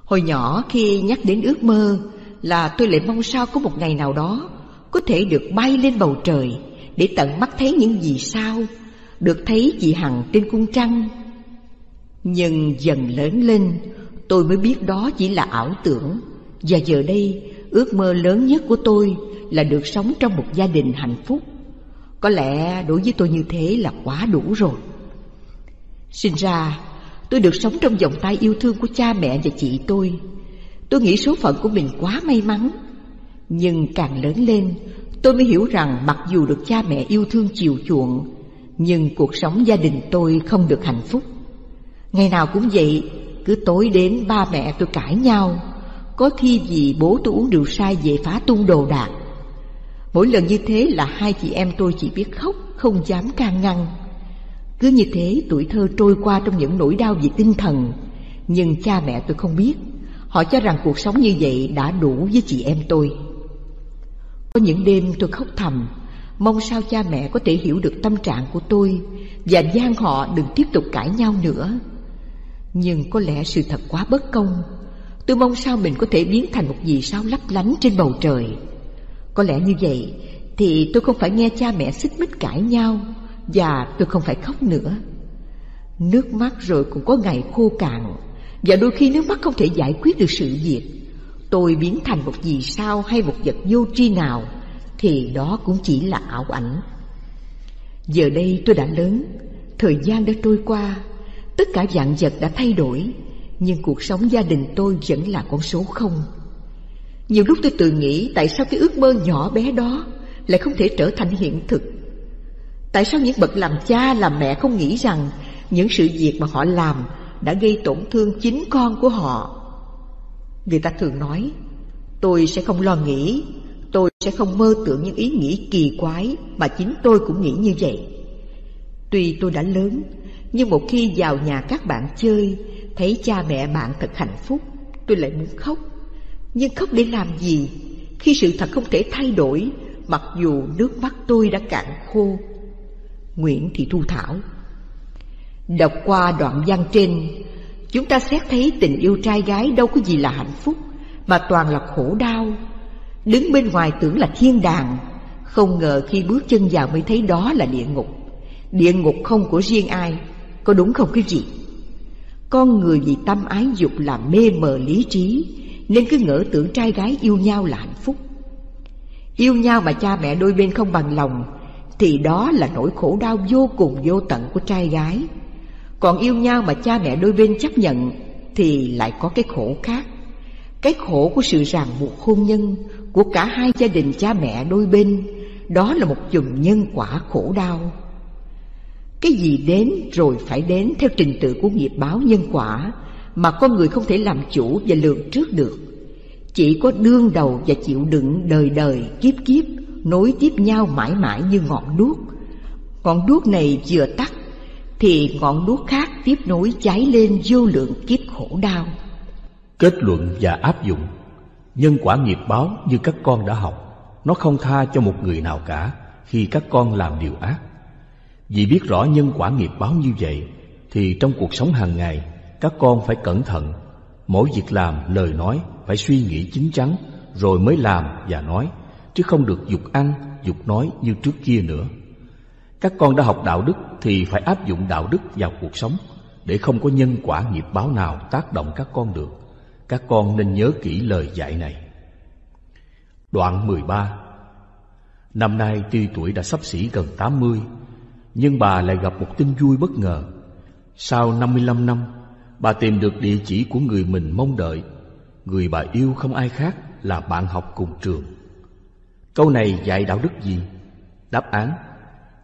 Hồi nhỏ khi nhắc đến ước mơ là tôi lại mong sao có một ngày nào đó có thể được bay lên bầu trời để tận mắt thấy những vì sao, được thấy chị Hằng trên cung trăng. Nhưng dần lớn lên, tôi mới biết đó chỉ là ảo tưởng. Và giờ đây, ước mơ lớn nhất của tôi là được sống trong một gia đình hạnh phúc. Có lẽ đối với tôi như thế là quá đủ rồi. Sinh ra, tôi được sống trong vòng tay yêu thương của cha mẹ và chị tôi. Tôi nghĩ số phận của mình quá may mắn. Nhưng càng lớn lên, tôi mới hiểu rằng mặc dù được cha mẹ yêu thương chiều chuộng, nhưng cuộc sống gia đình tôi không được hạnh phúc. Ngày nào cũng vậy, Cứ tối đến ba mẹ tôi cãi nhau, có khi vì bố tôi uống rượu say về phá tung đồ đạc. Mỗi lần như thế là hai chị em tôi chỉ biết khóc, không dám can ngăn. Cứ như thế tuổi thơ trôi qua trong những nỗi đau về tinh thần. Nhưng cha mẹ tôi không biết, họ cho rằng cuộc sống như vậy đã đủ với chị em tôi. Có những đêm tôi khóc thầm, mong sao cha mẹ có thể hiểu được tâm trạng của tôi và gian họ đừng tiếp tục cãi nhau nữa. Nhưng có lẽ sự thật quá bất công. Tôi mong sao mình có thể biến thành một vì sao lấp lánh trên bầu trời. Có lẽ như vậy thì tôi không phải nghe cha mẹ xích mích cãi nhau, và tôi không phải khóc nữa. Nước mắt rồi cũng có ngày khô cạn, và đôi khi nước mắt không thể giải quyết được sự việc. Tôi biến thành một vì sao hay một vật vô tri nào thì đó cũng chỉ là ảo ảnh. Giờ đây tôi đã lớn, thời gian đã trôi qua, tất cả vạn vật đã thay đổi, nhưng cuộc sống gia đình tôi vẫn là con số không. Nhiều lúc tôi tự nghĩ tại sao cái ước mơ nhỏ bé đó lại không thể trở thành hiện thực. Tại sao những bậc làm cha làm mẹ không nghĩ rằng những sự việc mà họ làm đã gây tổn thương chính con của họ? Người ta thường nói, tôi sẽ không lo nghĩ, tôi sẽ không mơ tưởng những ý nghĩ kỳ quái mà chính tôi cũng nghĩ như vậy. Tuy tôi đã lớn, nhưng một khi vào nhà các bạn chơi, thấy cha mẹ bạn thật hạnh phúc, tôi lại muốn khóc. Nhưng khóc để làm gì, khi sự thật không thể thay đổi, mặc dù nước mắt tôi đã cạn khô. Nguyễn Thị Thu Thảo. Đọc qua đoạn văn trên, chúng ta xét thấy tình yêu trai gái đâu có gì là hạnh phúc, mà toàn là khổ đau. Đứng bên ngoài tưởng là thiên đàng, không ngờ khi bước chân vào mới thấy đó là địa ngục. Địa ngục không của riêng ai, có đúng không quý vị? Con người vì tâm ái dục làm mê mờ lý trí, nên cứ ngỡ tưởng trai gái yêu nhau là hạnh phúc. Yêu nhau mà cha mẹ đôi bên không bằng lòng thì đó là nỗi khổ đau vô cùng vô tận của trai gái. Còn yêu nhau mà cha mẹ đôi bên chấp nhận thì lại có cái khổ khác, cái khổ của sự ràng buộc hôn nhân của cả hai gia đình cha mẹ đôi bên. Đó là một chùm nhân quả khổ đau. Cái gì đến rồi phải đến theo trình tự của nghiệp báo nhân quả mà con người không thể làm chủ và lường trước được. Chỉ có đương đầu và chịu đựng đời đời kiếp kiếp, nối tiếp nhau mãi mãi như ngọn đuốc. Ngọn đuốc này vừa tắt thì ngọn đuốc khác tiếp nối cháy lên vô lượng kiếp khổ đau. Kết luận và áp dụng. Nhân quả nghiệp báo như các con đã học, nó không tha cho một người nào cả khi các con làm điều ác. Vì biết rõ nhân quả nghiệp báo như vậy thì trong cuộc sống hàng ngày các con phải cẩn thận. Mỗi việc làm, lời nói phải suy nghĩ chín chắn rồi mới làm và nói, chứ không được dục ăn, dục nói như trước kia nữa. Các con đã học đạo đức thì phải áp dụng đạo đức vào cuộc sống để không có nhân quả nghiệp báo nào tác động các con được. Các con nên nhớ kỹ lời dạy này. Đoạn mười ba. Năm nay tuy tuổi đã xấp xỉ gần tám mươi, nhưng bà lại gặp một tin vui bất ngờ. Sau năm mươi lăm năm, bà tìm được địa chỉ của người mình mong đợi. Người bà yêu không ai khác là bạn học cùng trường. Câu này dạy đạo đức gì? Đáp án: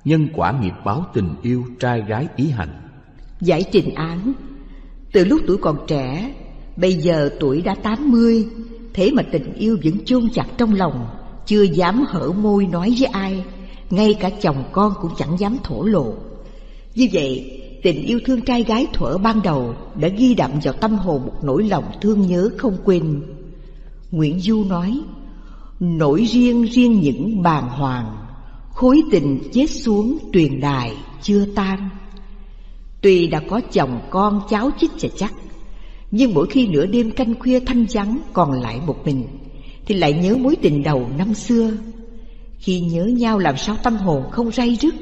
nhân quả nghiệp báo tình yêu trai gái ý hành. Giải trình án: từ lúc tuổi còn trẻ, bây giờ tuổi đã tám mươi, thế mà tình yêu vẫn chôn chặt trong lòng, chưa dám hở môi nói với ai, ngay cả chồng con cũng chẳng dám thổ lộ. Như vậy, tình yêu thương trai gái thuở ban đầu đã ghi đậm vào tâm hồn một nỗi lòng thương nhớ không quên. Nguyễn Du nói: nỗi riêng riêng những bàng hoàng, khối tình chết xuống tuyền đài chưa tan. Tuy đã có chồng con cháu chích chà chắc, nhưng mỗi khi nửa đêm canh khuya thanh vắng còn lại một mình thì lại nhớ mối tình đầu năm xưa. Khi nhớ nhau làm sao tâm hồn không ray rứt.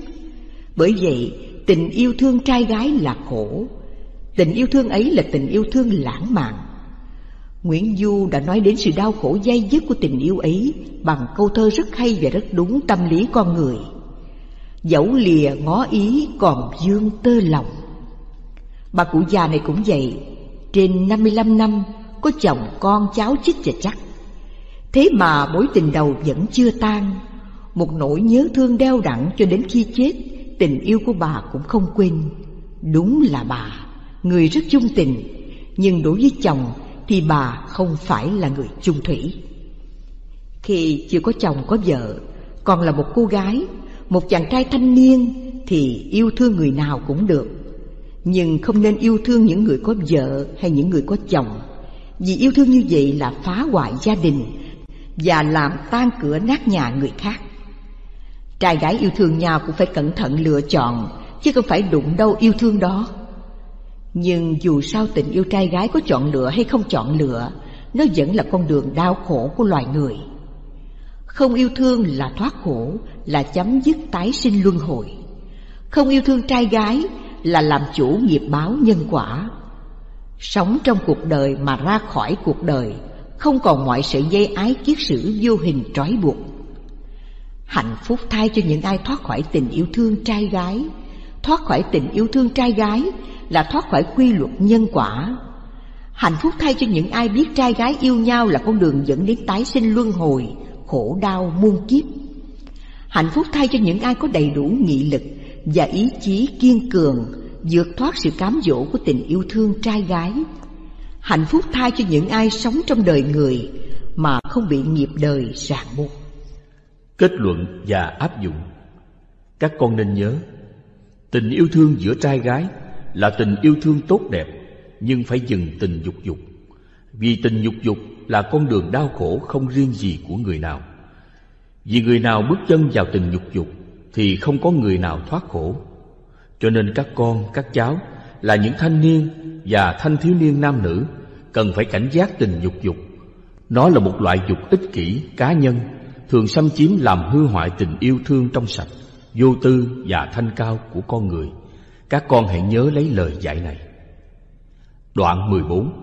Bởi vậy tình yêu thương trai gái là khổ. Tình yêu thương ấy là tình yêu thương lãng mạn. Nguyễn Du đã nói đến sự đau khổ day dứt của tình yêu ấy bằng câu thơ rất hay và rất đúng tâm lý con người: dẫu lìa ngó ý còn vương tơ lòng. Bà cụ già này cũng vậy, trên năm mươi lăm năm, có chồng con cháu chích chà chắc, thế mà mối tình đầu vẫn chưa tan. Một nỗi nhớ thương đeo đẳng cho đến khi chết, tình yêu của bà cũng không quên. Đúng là bà, người rất chung tình, nhưng đối với chồng thì bà không phải là người chung thủy. Khi chưa có chồng có vợ, còn là một cô gái, một chàng trai thanh niên thì yêu thương người nào cũng được, nhưng không nên yêu thương những người có vợ hay những người có chồng, vì yêu thương như vậy là phá hoại gia đình và làm tan cửa nát nhà người khác. Trai gái yêu thương nhau cũng phải cẩn thận lựa chọn, chứ không phải đụng đâu yêu thương đó. Nhưng dù sao tình yêu trai gái có chọn lựa hay không chọn lựa, nó vẫn là con đường đau khổ của loài người. Không yêu thương là thoát khổ, là chấm dứt tái sinh luân hồi. Không yêu thương trai gái là làm chủ nghiệp báo nhân quả. Sống trong cuộc đời mà ra khỏi cuộc đời, không còn mọi sợi dây ái kiết sử vô hình trói buộc. Hạnh phúc thay cho những ai thoát khỏi tình yêu thương trai gái. Thoát khỏi tình yêu thương trai gái là thoát khỏi quy luật nhân quả. Hạnh phúc thay cho những ai biết trai gái yêu nhau là con đường dẫn đến tái sinh luân hồi, khổ đau muôn kiếp. Hạnh phúc thay cho những ai có đầy đủ nghị lực và ý chí kiên cường, vượt thoát sự cám dỗ của tình yêu thương trai gái. Hạnh phúc thay cho những ai sống trong đời người mà không bị nghiệp đời ràng buộc. Kết luận và áp dụng. Các con nên nhớ, tình yêu thương giữa trai gái là tình yêu thương tốt đẹp, nhưng phải dừng tình dục dục. Vì tình dục dục là con đường đau khổ không riêng gì của người nào. Vì người nào bước chân vào tình dục dục thì không có người nào thoát khổ. Cho nên các con, các cháu là những thanh niên và thanh thiếu niên nam nữ cần phải cảnh giác tình dục dục. Nó là một loại dục ích kỷ, cá nhân, thường xâm chiếm làm hư hoại tình yêu thương trong sạch, vô tư và thanh cao của con người. Các con hãy nhớ lấy lời dạy này. Đoạn mười bốn.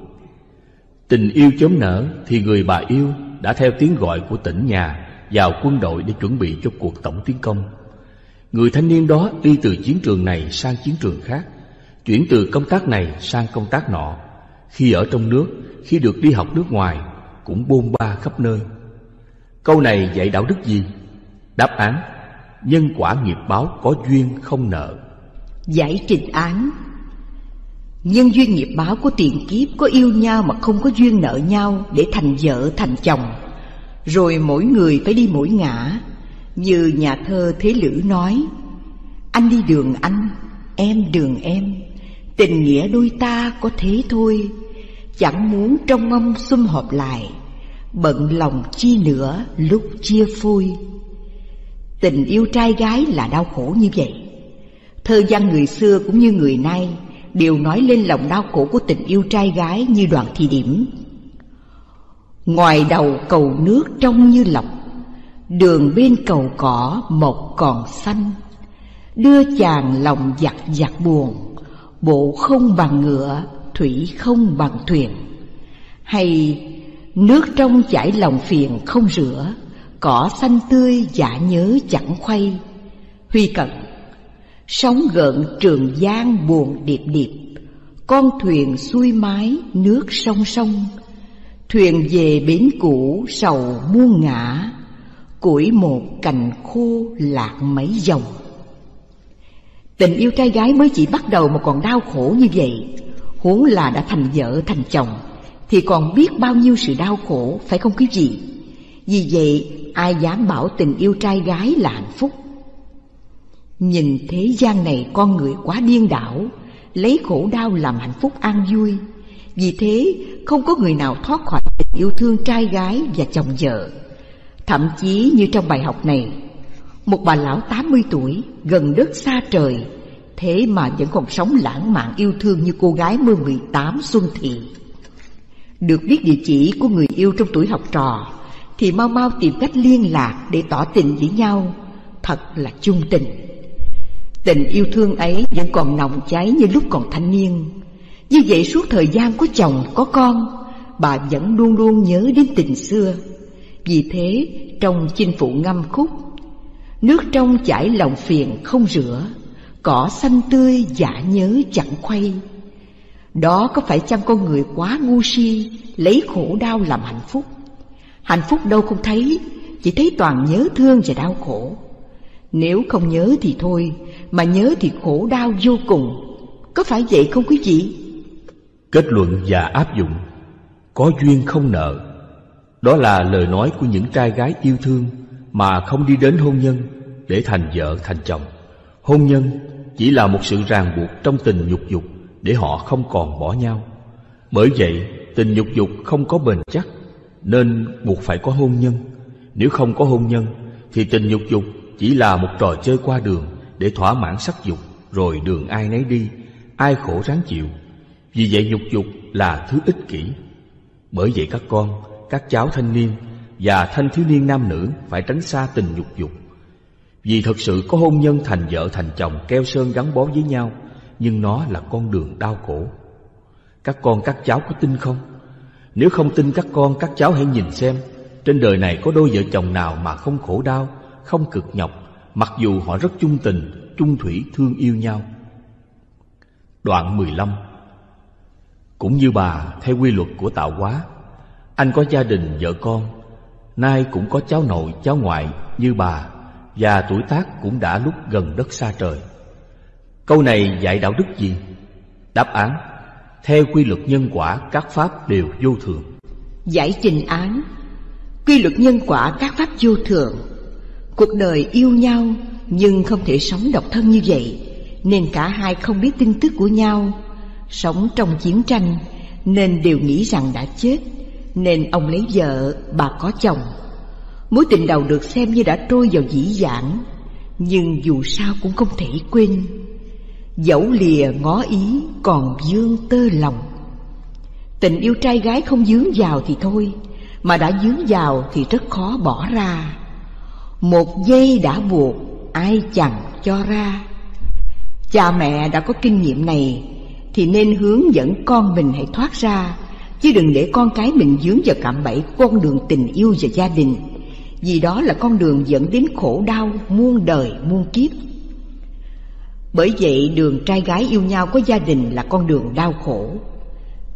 Tình yêu chớm nở thì người bà yêu đã theo tiếng gọi của tỉnh nhà vào quân đội để chuẩn bị cho cuộc tổng tiến công. Người thanh niên đó đi từ chiến trường này sang chiến trường khác, chuyển từ công tác này sang công tác nọ. Khi ở trong nước, khi được đi học nước ngoài, cũng bôn ba khắp nơi. Câu này dạy đạo đức gì? Đáp án: nhân quả nghiệp báo có duyên không nợ. Giải trình án: nhân duyên nghiệp báo của tiền kiếp có yêu nhau mà không có duyên nợ nhau để thành vợ thành chồng, rồi mỗi người phải đi mỗi ngã. Như nhà thơ Thế Lữ nói: anh đi đường anh, em đường em, tình nghĩa đôi ta có thế thôi. Chẳng muốn trông mong sum họp lại, bận lòng chi nữa lúc chia phôi. Tình yêu trai gái là đau khổ như vậy. Thơ văn người xưa cũng như người nay đều nói lên lòng đau khổ của tình yêu trai gái như Đoàn Thị Điểm: ngoài đầu cầu nước trong như lọc, đường bên cầu cỏ mọc còn xanh. Đưa chàng lòng giặc giặc buồn, bộ không bằng ngựa, thủy không bằng thuyền. Hay nước trong chảy lòng phiền không rửa, cỏ xanh tươi dạ nhớ chẳng khuây. Huy Cận: sóng gợn Trường Giang buồn điệp điệp, con thuyền xuôi mái nước song song. Thuyền về bến cũ sầu muôn ngã, củi một cành khô lạc mấy dòng. Tình yêu trai gái mới chỉ bắt đầu mà còn đau khổ như vậy, huống là đã thành vợ thành chồng thì còn biết bao nhiêu sự đau khổ, phải không quý vị? Vì vậy ai dám bảo tình yêu trai gái là hạnh phúc? Nhìn thế gian này con người quá điên đảo, lấy khổ đau làm hạnh phúc an vui. Vì thế không có người nào thoát khỏi tình yêu thương trai gái và chồng vợ. Thậm chí như trong bài học này, một bà lão tám mươi tuổi, gần đất xa trời, thế mà vẫn còn sống lãng mạn yêu thương như cô gái mới mười tám xuân thị. Được biết địa chỉ của người yêu trong tuổi học trò thì mau mau tìm cách liên lạc để tỏ tình với nhau, thật là chung tình. Tình yêu thương ấy vẫn còn nồng cháy như lúc còn thanh niên. Như vậy suốt thời gian có chồng có con, bà vẫn luôn luôn nhớ đến tình xưa. Vì thế trong Chinh Phụ ngâm khúc: nước trong chảy lòng phiền không rửa, cỏ xanh tươi dạ nhớ chẳng khuây. Đó có phải chăng con người quá ngu si, lấy khổ đau làm hạnh phúc? Hạnh phúc đâu không thấy, chỉ thấy toàn nhớ thương và đau khổ. Nếu không nhớ thì thôi, mà nhớ thì khổ đau vô cùng. Có phải vậy không quý vị? kết luận và áp dụng. Có duyên không nợ, đó là lời nói của những trai gái yêu thương mà không đi đến hôn nhân để thành vợ thành chồng. Hôn nhân chỉ là một sự ràng buộc trong tình nhục dục để họ không còn bỏ nhau. Bởi vậy tình nhục dục không có bền chắc nên buộc phải có hôn nhân. Nếu không có hôn nhân thì tình nhục dục chỉ là một trò chơi qua đường để thỏa mãn sắc dục, rồi đường ai nấy đi, ai khổ ráng chịu. Vì vậy nhục dục là thứ ích kỷ. Bởi vậy các con, các cháu thanh niên và thanh thiếu niên nam nữ phải tránh xa tình nhục dục. Vì thật sự có hôn nhân thành vợ thành chồng keo sơn gắn bó với nhau, nhưng nó là con đường đau khổ. Các con các cháu có tin không? Nếu không tin các con các cháu hãy nhìn xem, trên đời này có đôi vợ chồng nào mà không khổ đau, không cực nhọc, mặc dù họ rất chung tình, chung thủy thương yêu nhau. Đoạn mười lăm. Cũng như bà, theo quy luật của tạo hóa, anh có gia đình vợ con, nay cũng có cháu nội cháu ngoại như bà, và tuổi tác cũng đã lúc gần đất xa trời. Câu này dạy đạo đức gì? Đáp án: theo quy luật nhân quả, các pháp đều vô thường. Giải trình án: quy luật nhân quả, các pháp vô thường. Cuộc đời yêu nhau nhưng không thể sống độc thân như vậy, nên cả hai không biết tin tức của nhau. Sống trong chiến tranh nên đều nghĩ rằng đã chết, nên ông lấy vợ, bà có chồng. Mối tình đầu được xem như đã trôi vào dĩ vãng, nhưng dù sao cũng không thể quên. Dẫu lìa ngó ý còn vương tơ lòng. Tình yêu trai gái không vướng vào thì thôi, mà đã vướng vào thì rất khó bỏ ra. Một giây đã buộc, ai chẳng cho ra. Cha mẹ đã có kinh nghiệm này thì nên hướng dẫn con mình hãy thoát ra, chứ đừng để con cái mình vướng vào cạm bẫy của con đường tình yêu và gia đình, vì đó là con đường dẫn đến khổ đau muôn đời muôn kiếp. Bởi vậy đường trai gái yêu nhau có gia đình là con đường đau khổ.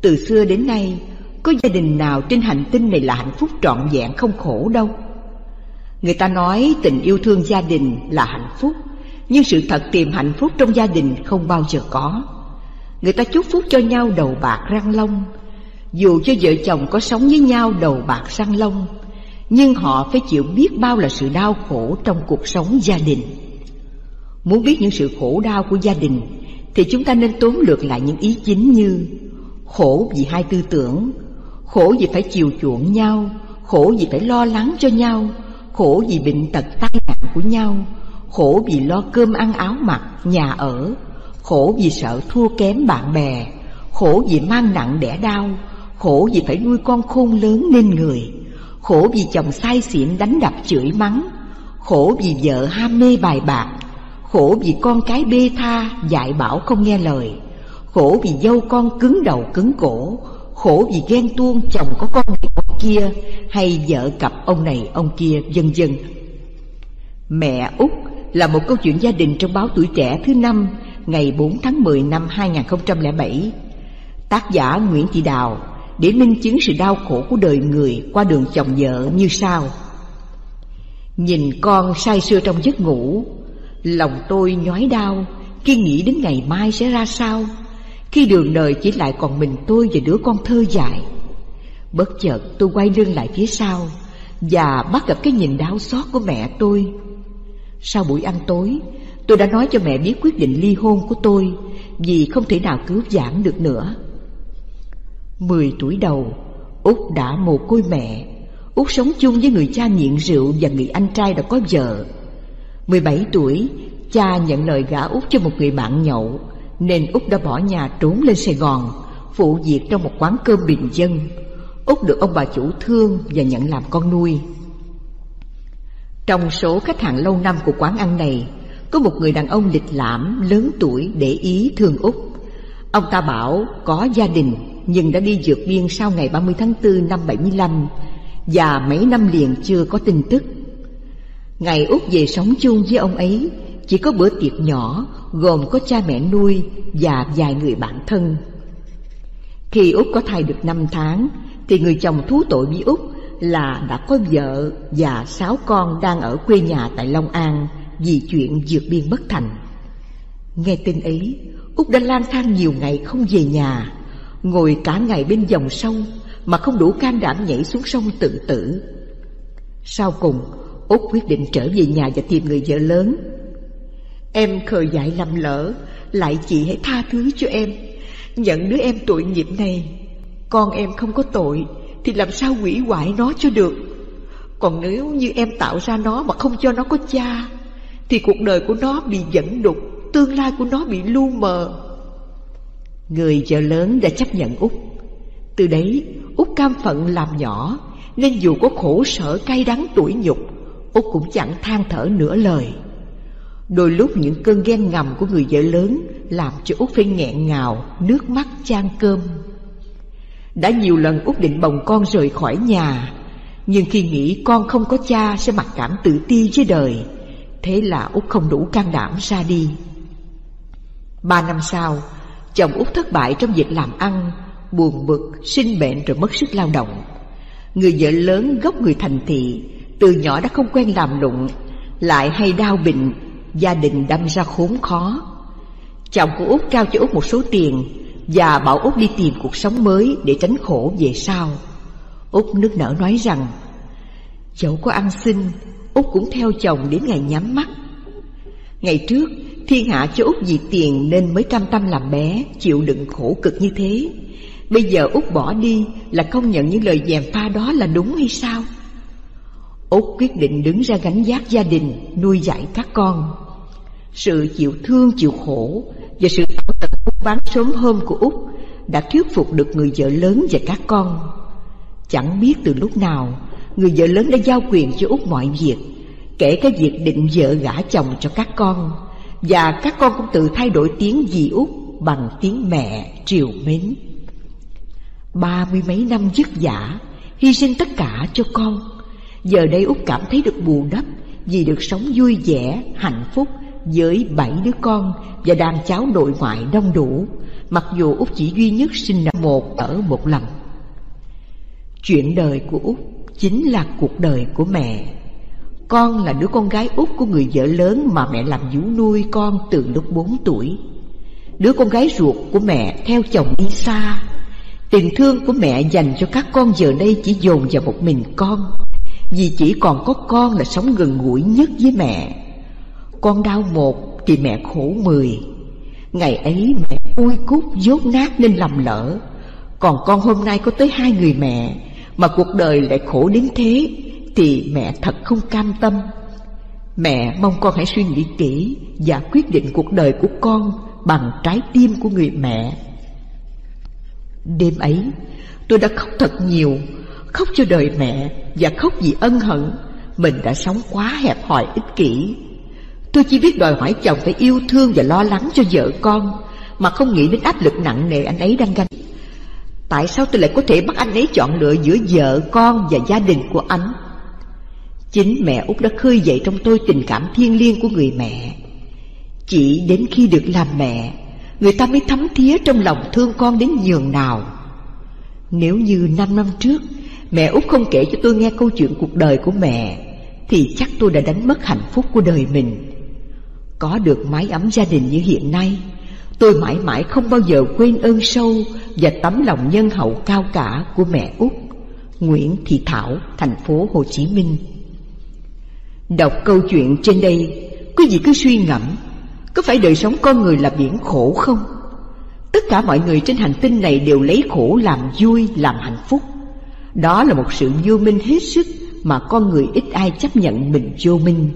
Từ xưa đến nay, có gia đình nào trên hành tinh này là hạnh phúc trọn vẹn không khổ đâu. Người ta nói tình yêu thương gia đình là hạnh phúc, nhưng sự thật tìm hạnh phúc trong gia đình không bao giờ có. Người ta chúc phúc cho nhau đầu bạc răng long, dù cho vợ chồng có sống với nhau đầu bạc răng long, nhưng họ phải chịu biết bao là sự đau khổ trong cuộc sống gia đình. Muốn biết những sự khổ đau của gia đình thì chúng ta nên tóm lược lại những ý chính như: khổ vì hai tư tưởng, khổ vì phải chiều chuộng nhau, khổ vì phải lo lắng cho nhau, khổ vì bệnh tật tai nạn của nhau, khổ vì lo cơm ăn áo mặc, nhà ở, khổ vì sợ thua kém bạn bè, khổ vì mang nặng đẻ đau, khổ vì phải nuôi con khôn lớn nên người, khổ vì chồng say xỉn đánh đập chửi mắng, khổ vì vợ ham mê bài bạc, khổ vì con cái bê tha dạy bảo không nghe lời, khổ vì dâu con cứng đầu cứng cổ, khổ vì ghen tuông chồng có con này con kia hay vợ cặp ông này ông kia, vân vân. Mẹ Út là một câu chuyện gia đình trong báo Tuổi Trẻ thứ năm ngày bốn tháng mười năm hai nghìn không trăm lẻ bảy. Tác giả Nguyễn Thị Đào để minh chứng sự đau khổ của đời người qua đường chồng vợ như sau: nhìn con say sưa trong giấc ngủ, lòng tôi nhói đau khi nghĩ đến ngày mai sẽ ra sao, khi đường đời chỉ lại còn mình tôi và đứa con thơ dại. Bất chợt tôi quay lưng lại phía sau và bắt gặp cái nhìn đau xót của mẹ tôi. Sau buổi ăn tối, tôi đã nói cho mẹ biết quyết định ly hôn của tôi, vì không thể nào cứu vãn được nữa. Mười tuổi đầu, Út đã mồ côi mẹ. Út sống chung với người cha nghiện rượu và người anh trai đã có vợ. Mười bảy tuổi, cha nhận lời gả Út cho một người bạn nhậu, nên Út đã bỏ nhà trốn lên Sài Gòn, phụ việc trong một quán cơm bình dân. Út được ông bà chủ thương và nhận làm con nuôi. Trong số khách hàng lâu năm của quán ăn này, có một người đàn ông lịch lãm, lớn tuổi để ý thương Út. Ông ta bảo có gia đình nhưng đã đi vượt biên sau ngày ba mươi tháng tư năm bảy mươi lăm và mấy năm liền chưa có tin tức. Ngày Út về sống chung với ông ấy, chỉ có bữa tiệc nhỏ gồm có cha mẹ nuôi và vài người bạn thân. Khi Út có thai được năm tháng thì người chồng thú tội với Út là đã có vợ và sáu con đang ở quê nhà tại Long An vì chuyện vượt biên bất thành. Nghe tin ấy, Út đã lang thang nhiều ngày không về nhà. ngồi cả ngày bên dòng sông mà không đủ can đảm nhảy xuống sông tự tử. Sau cùng, Út quyết định trở về nhà và tìm người vợ lớn. Em khờ dại lầm lỡ, lại chị hãy tha thứ cho em, nhận đứa em tội nghiệp này. Con em không có tội thì làm sao hủy hoại nó cho được. Còn nếu như em tạo ra nó mà không cho nó có cha, thì cuộc đời của nó bị dẫn đục, tương lai của nó bị lu mờ. Người vợ lớn đã chấp nhận Út. Từ đấy, Út cam phận làm nhỏ, nên dù có khổ sở cay đắng tủi nhục, Út cũng chẳng than thở nửa lời. Đôi lúc những cơn ghen ngầm của người vợ lớn làm cho Út phải nghẹn ngào, nước mắt chan cơm. Đã nhiều lần Út định bồng con rời khỏi nhà, nhưng khi nghĩ con không có cha sẽ mặc cảm tự ti với đời, thế là Út không đủ can đảm ra đi. Ba năm sau, chồng Út thất bại trong việc làm ăn, buồn bực, sinh bệnh rồi mất sức lao động. Người vợ lớn gốc người thành thị, từ nhỏ đã không quen làm lụng, lại hay đau bệnh, gia đình đâm ra khốn khó. Chồng của Út trao cho Út một số tiền và bảo Út đi tìm cuộc sống mới để tránh khổ về sau. Út nức nở nói rằng dẫu có ăn xin, Út cũng theo chồng đến ngày nhắm mắt. Ngày trước thiên hạ cho Út vì tiền nên mới cam tâm làm bé, chịu đựng khổ cực như thế. Bây giờ Út bỏ đi là công nhận những lời gièm pha đó là đúng hay sao? Út quyết định đứng ra gánh vác gia đình, nuôi dạy các con. Sự chịu thương chịu khổ và sự thảo tật buôn bán sớm hôm của Út đã thuyết phục được người vợ lớn và các con. Chẳng biết từ lúc nào, người vợ lớn đã giao quyền cho Út mọi việc, kể cả việc định vợ gả chồng cho các con, và các con cũng tự thay đổi tiếng dì Út bằng tiếng mẹ triều mến. Ba mươi mấy năm vất vả, hy sinh tất cả cho con, giờ đây Út cảm thấy được bù đắp vì được sống vui vẻ, hạnh phúc với bảy đứa con và đàn cháu nội ngoại đông đủ, mặc dù Út chỉ duy nhất sinh năm một ở một lần. Chuyện đời của Út chính là cuộc đời của mẹ. Con là đứa con gái út của người vợ lớn mà mẹ làm vú nuôi con từ lúc bốn tuổi. Đứa con gái ruột của mẹ theo chồng đi xa. Tình thương của mẹ dành cho các con giờ đây chỉ dồn vào một mình con, vì chỉ còn có con là sống gần gũi nhất với mẹ. Con đau một thì mẹ khổ mười. Ngày ấy mẹ ui cút dốt nát nên lầm lỡ, còn con hôm nay có tới hai người mẹ mà cuộc đời lại khổ đến thế thì mẹ thật không cam tâm. Mẹ mong con hãy suy nghĩ kỹ và quyết định cuộc đời của con bằng trái tim của người mẹ. Đêm ấy tôi đã khóc thật nhiều, khóc cho đời mẹ và khóc vì ân hận mình đã sống quá hẹp hòi ích kỷ. Tôi chỉ biết đòi hỏi chồng phải yêu thương và lo lắng cho vợ con mà không nghĩ đến áp lực nặng nề anh ấy đang gánh. Tại sao tôi lại có thể bắt anh ấy chọn lựa giữa vợ con và gia đình của anh? Chính mẹ Út đã khơi dậy trong tôi tình cảm thiêng liêng của người mẹ. Chỉ đến khi được làm mẹ, người ta mới thấm thía trong lòng thương con đến nhường nào. Nếu như năm năm trước mẹ Út không kể cho tôi nghe câu chuyện cuộc đời của mẹ, thì chắc tôi đã đánh mất hạnh phúc của đời mình. Có được mái ấm gia đình như hiện nay, tôi mãi mãi không bao giờ quên ơn sâu và tấm lòng nhân hậu cao cả của mẹ Út. Nguyễn Thị Thảo, thành phố Hồ Chí Minh. Đọc câu chuyện trên đây, quý vị cứ suy ngẫm, có phải đời sống con người là biển khổ không? Tất cả mọi người trên hành tinh này đều lấy khổ làm vui, làm hạnh phúc. Đó là một sự vô minh hết sức mà con người ít ai chấp nhận mình vô minh.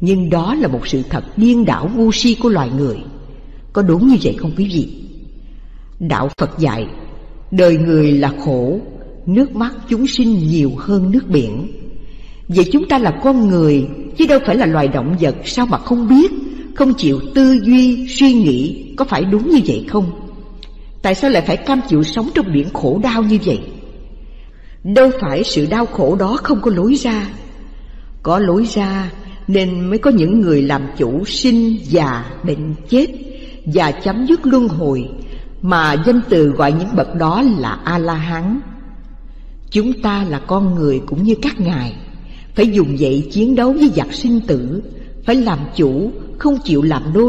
Nhưng đó là một sự thật điên đảo ngu si của loài người. Có đúng như vậy không quý vị? Đạo Phật dạy, đời người là khổ, nước mắt chúng sinh nhiều hơn nước biển. Vậy chúng ta là con người, chứ đâu phải là loài động vật, sao mà không biết, không chịu tư duy, suy nghĩ, có phải đúng như vậy không? Tại sao lại phải cam chịu sống trong biển khổ đau như vậy? Đâu phải sự đau khổ đó không có lối ra. Có lối ra nên mới có những người làm chủ sinh, già, bệnh, chết và chấm dứt luân hồi, mà danh từ gọi những bậc đó là A-la-hán. Chúng ta là con người cũng như các ngài, phải dùng dậy chiến đấu với giặc sinh tử, phải làm chủ, không chịu làm nô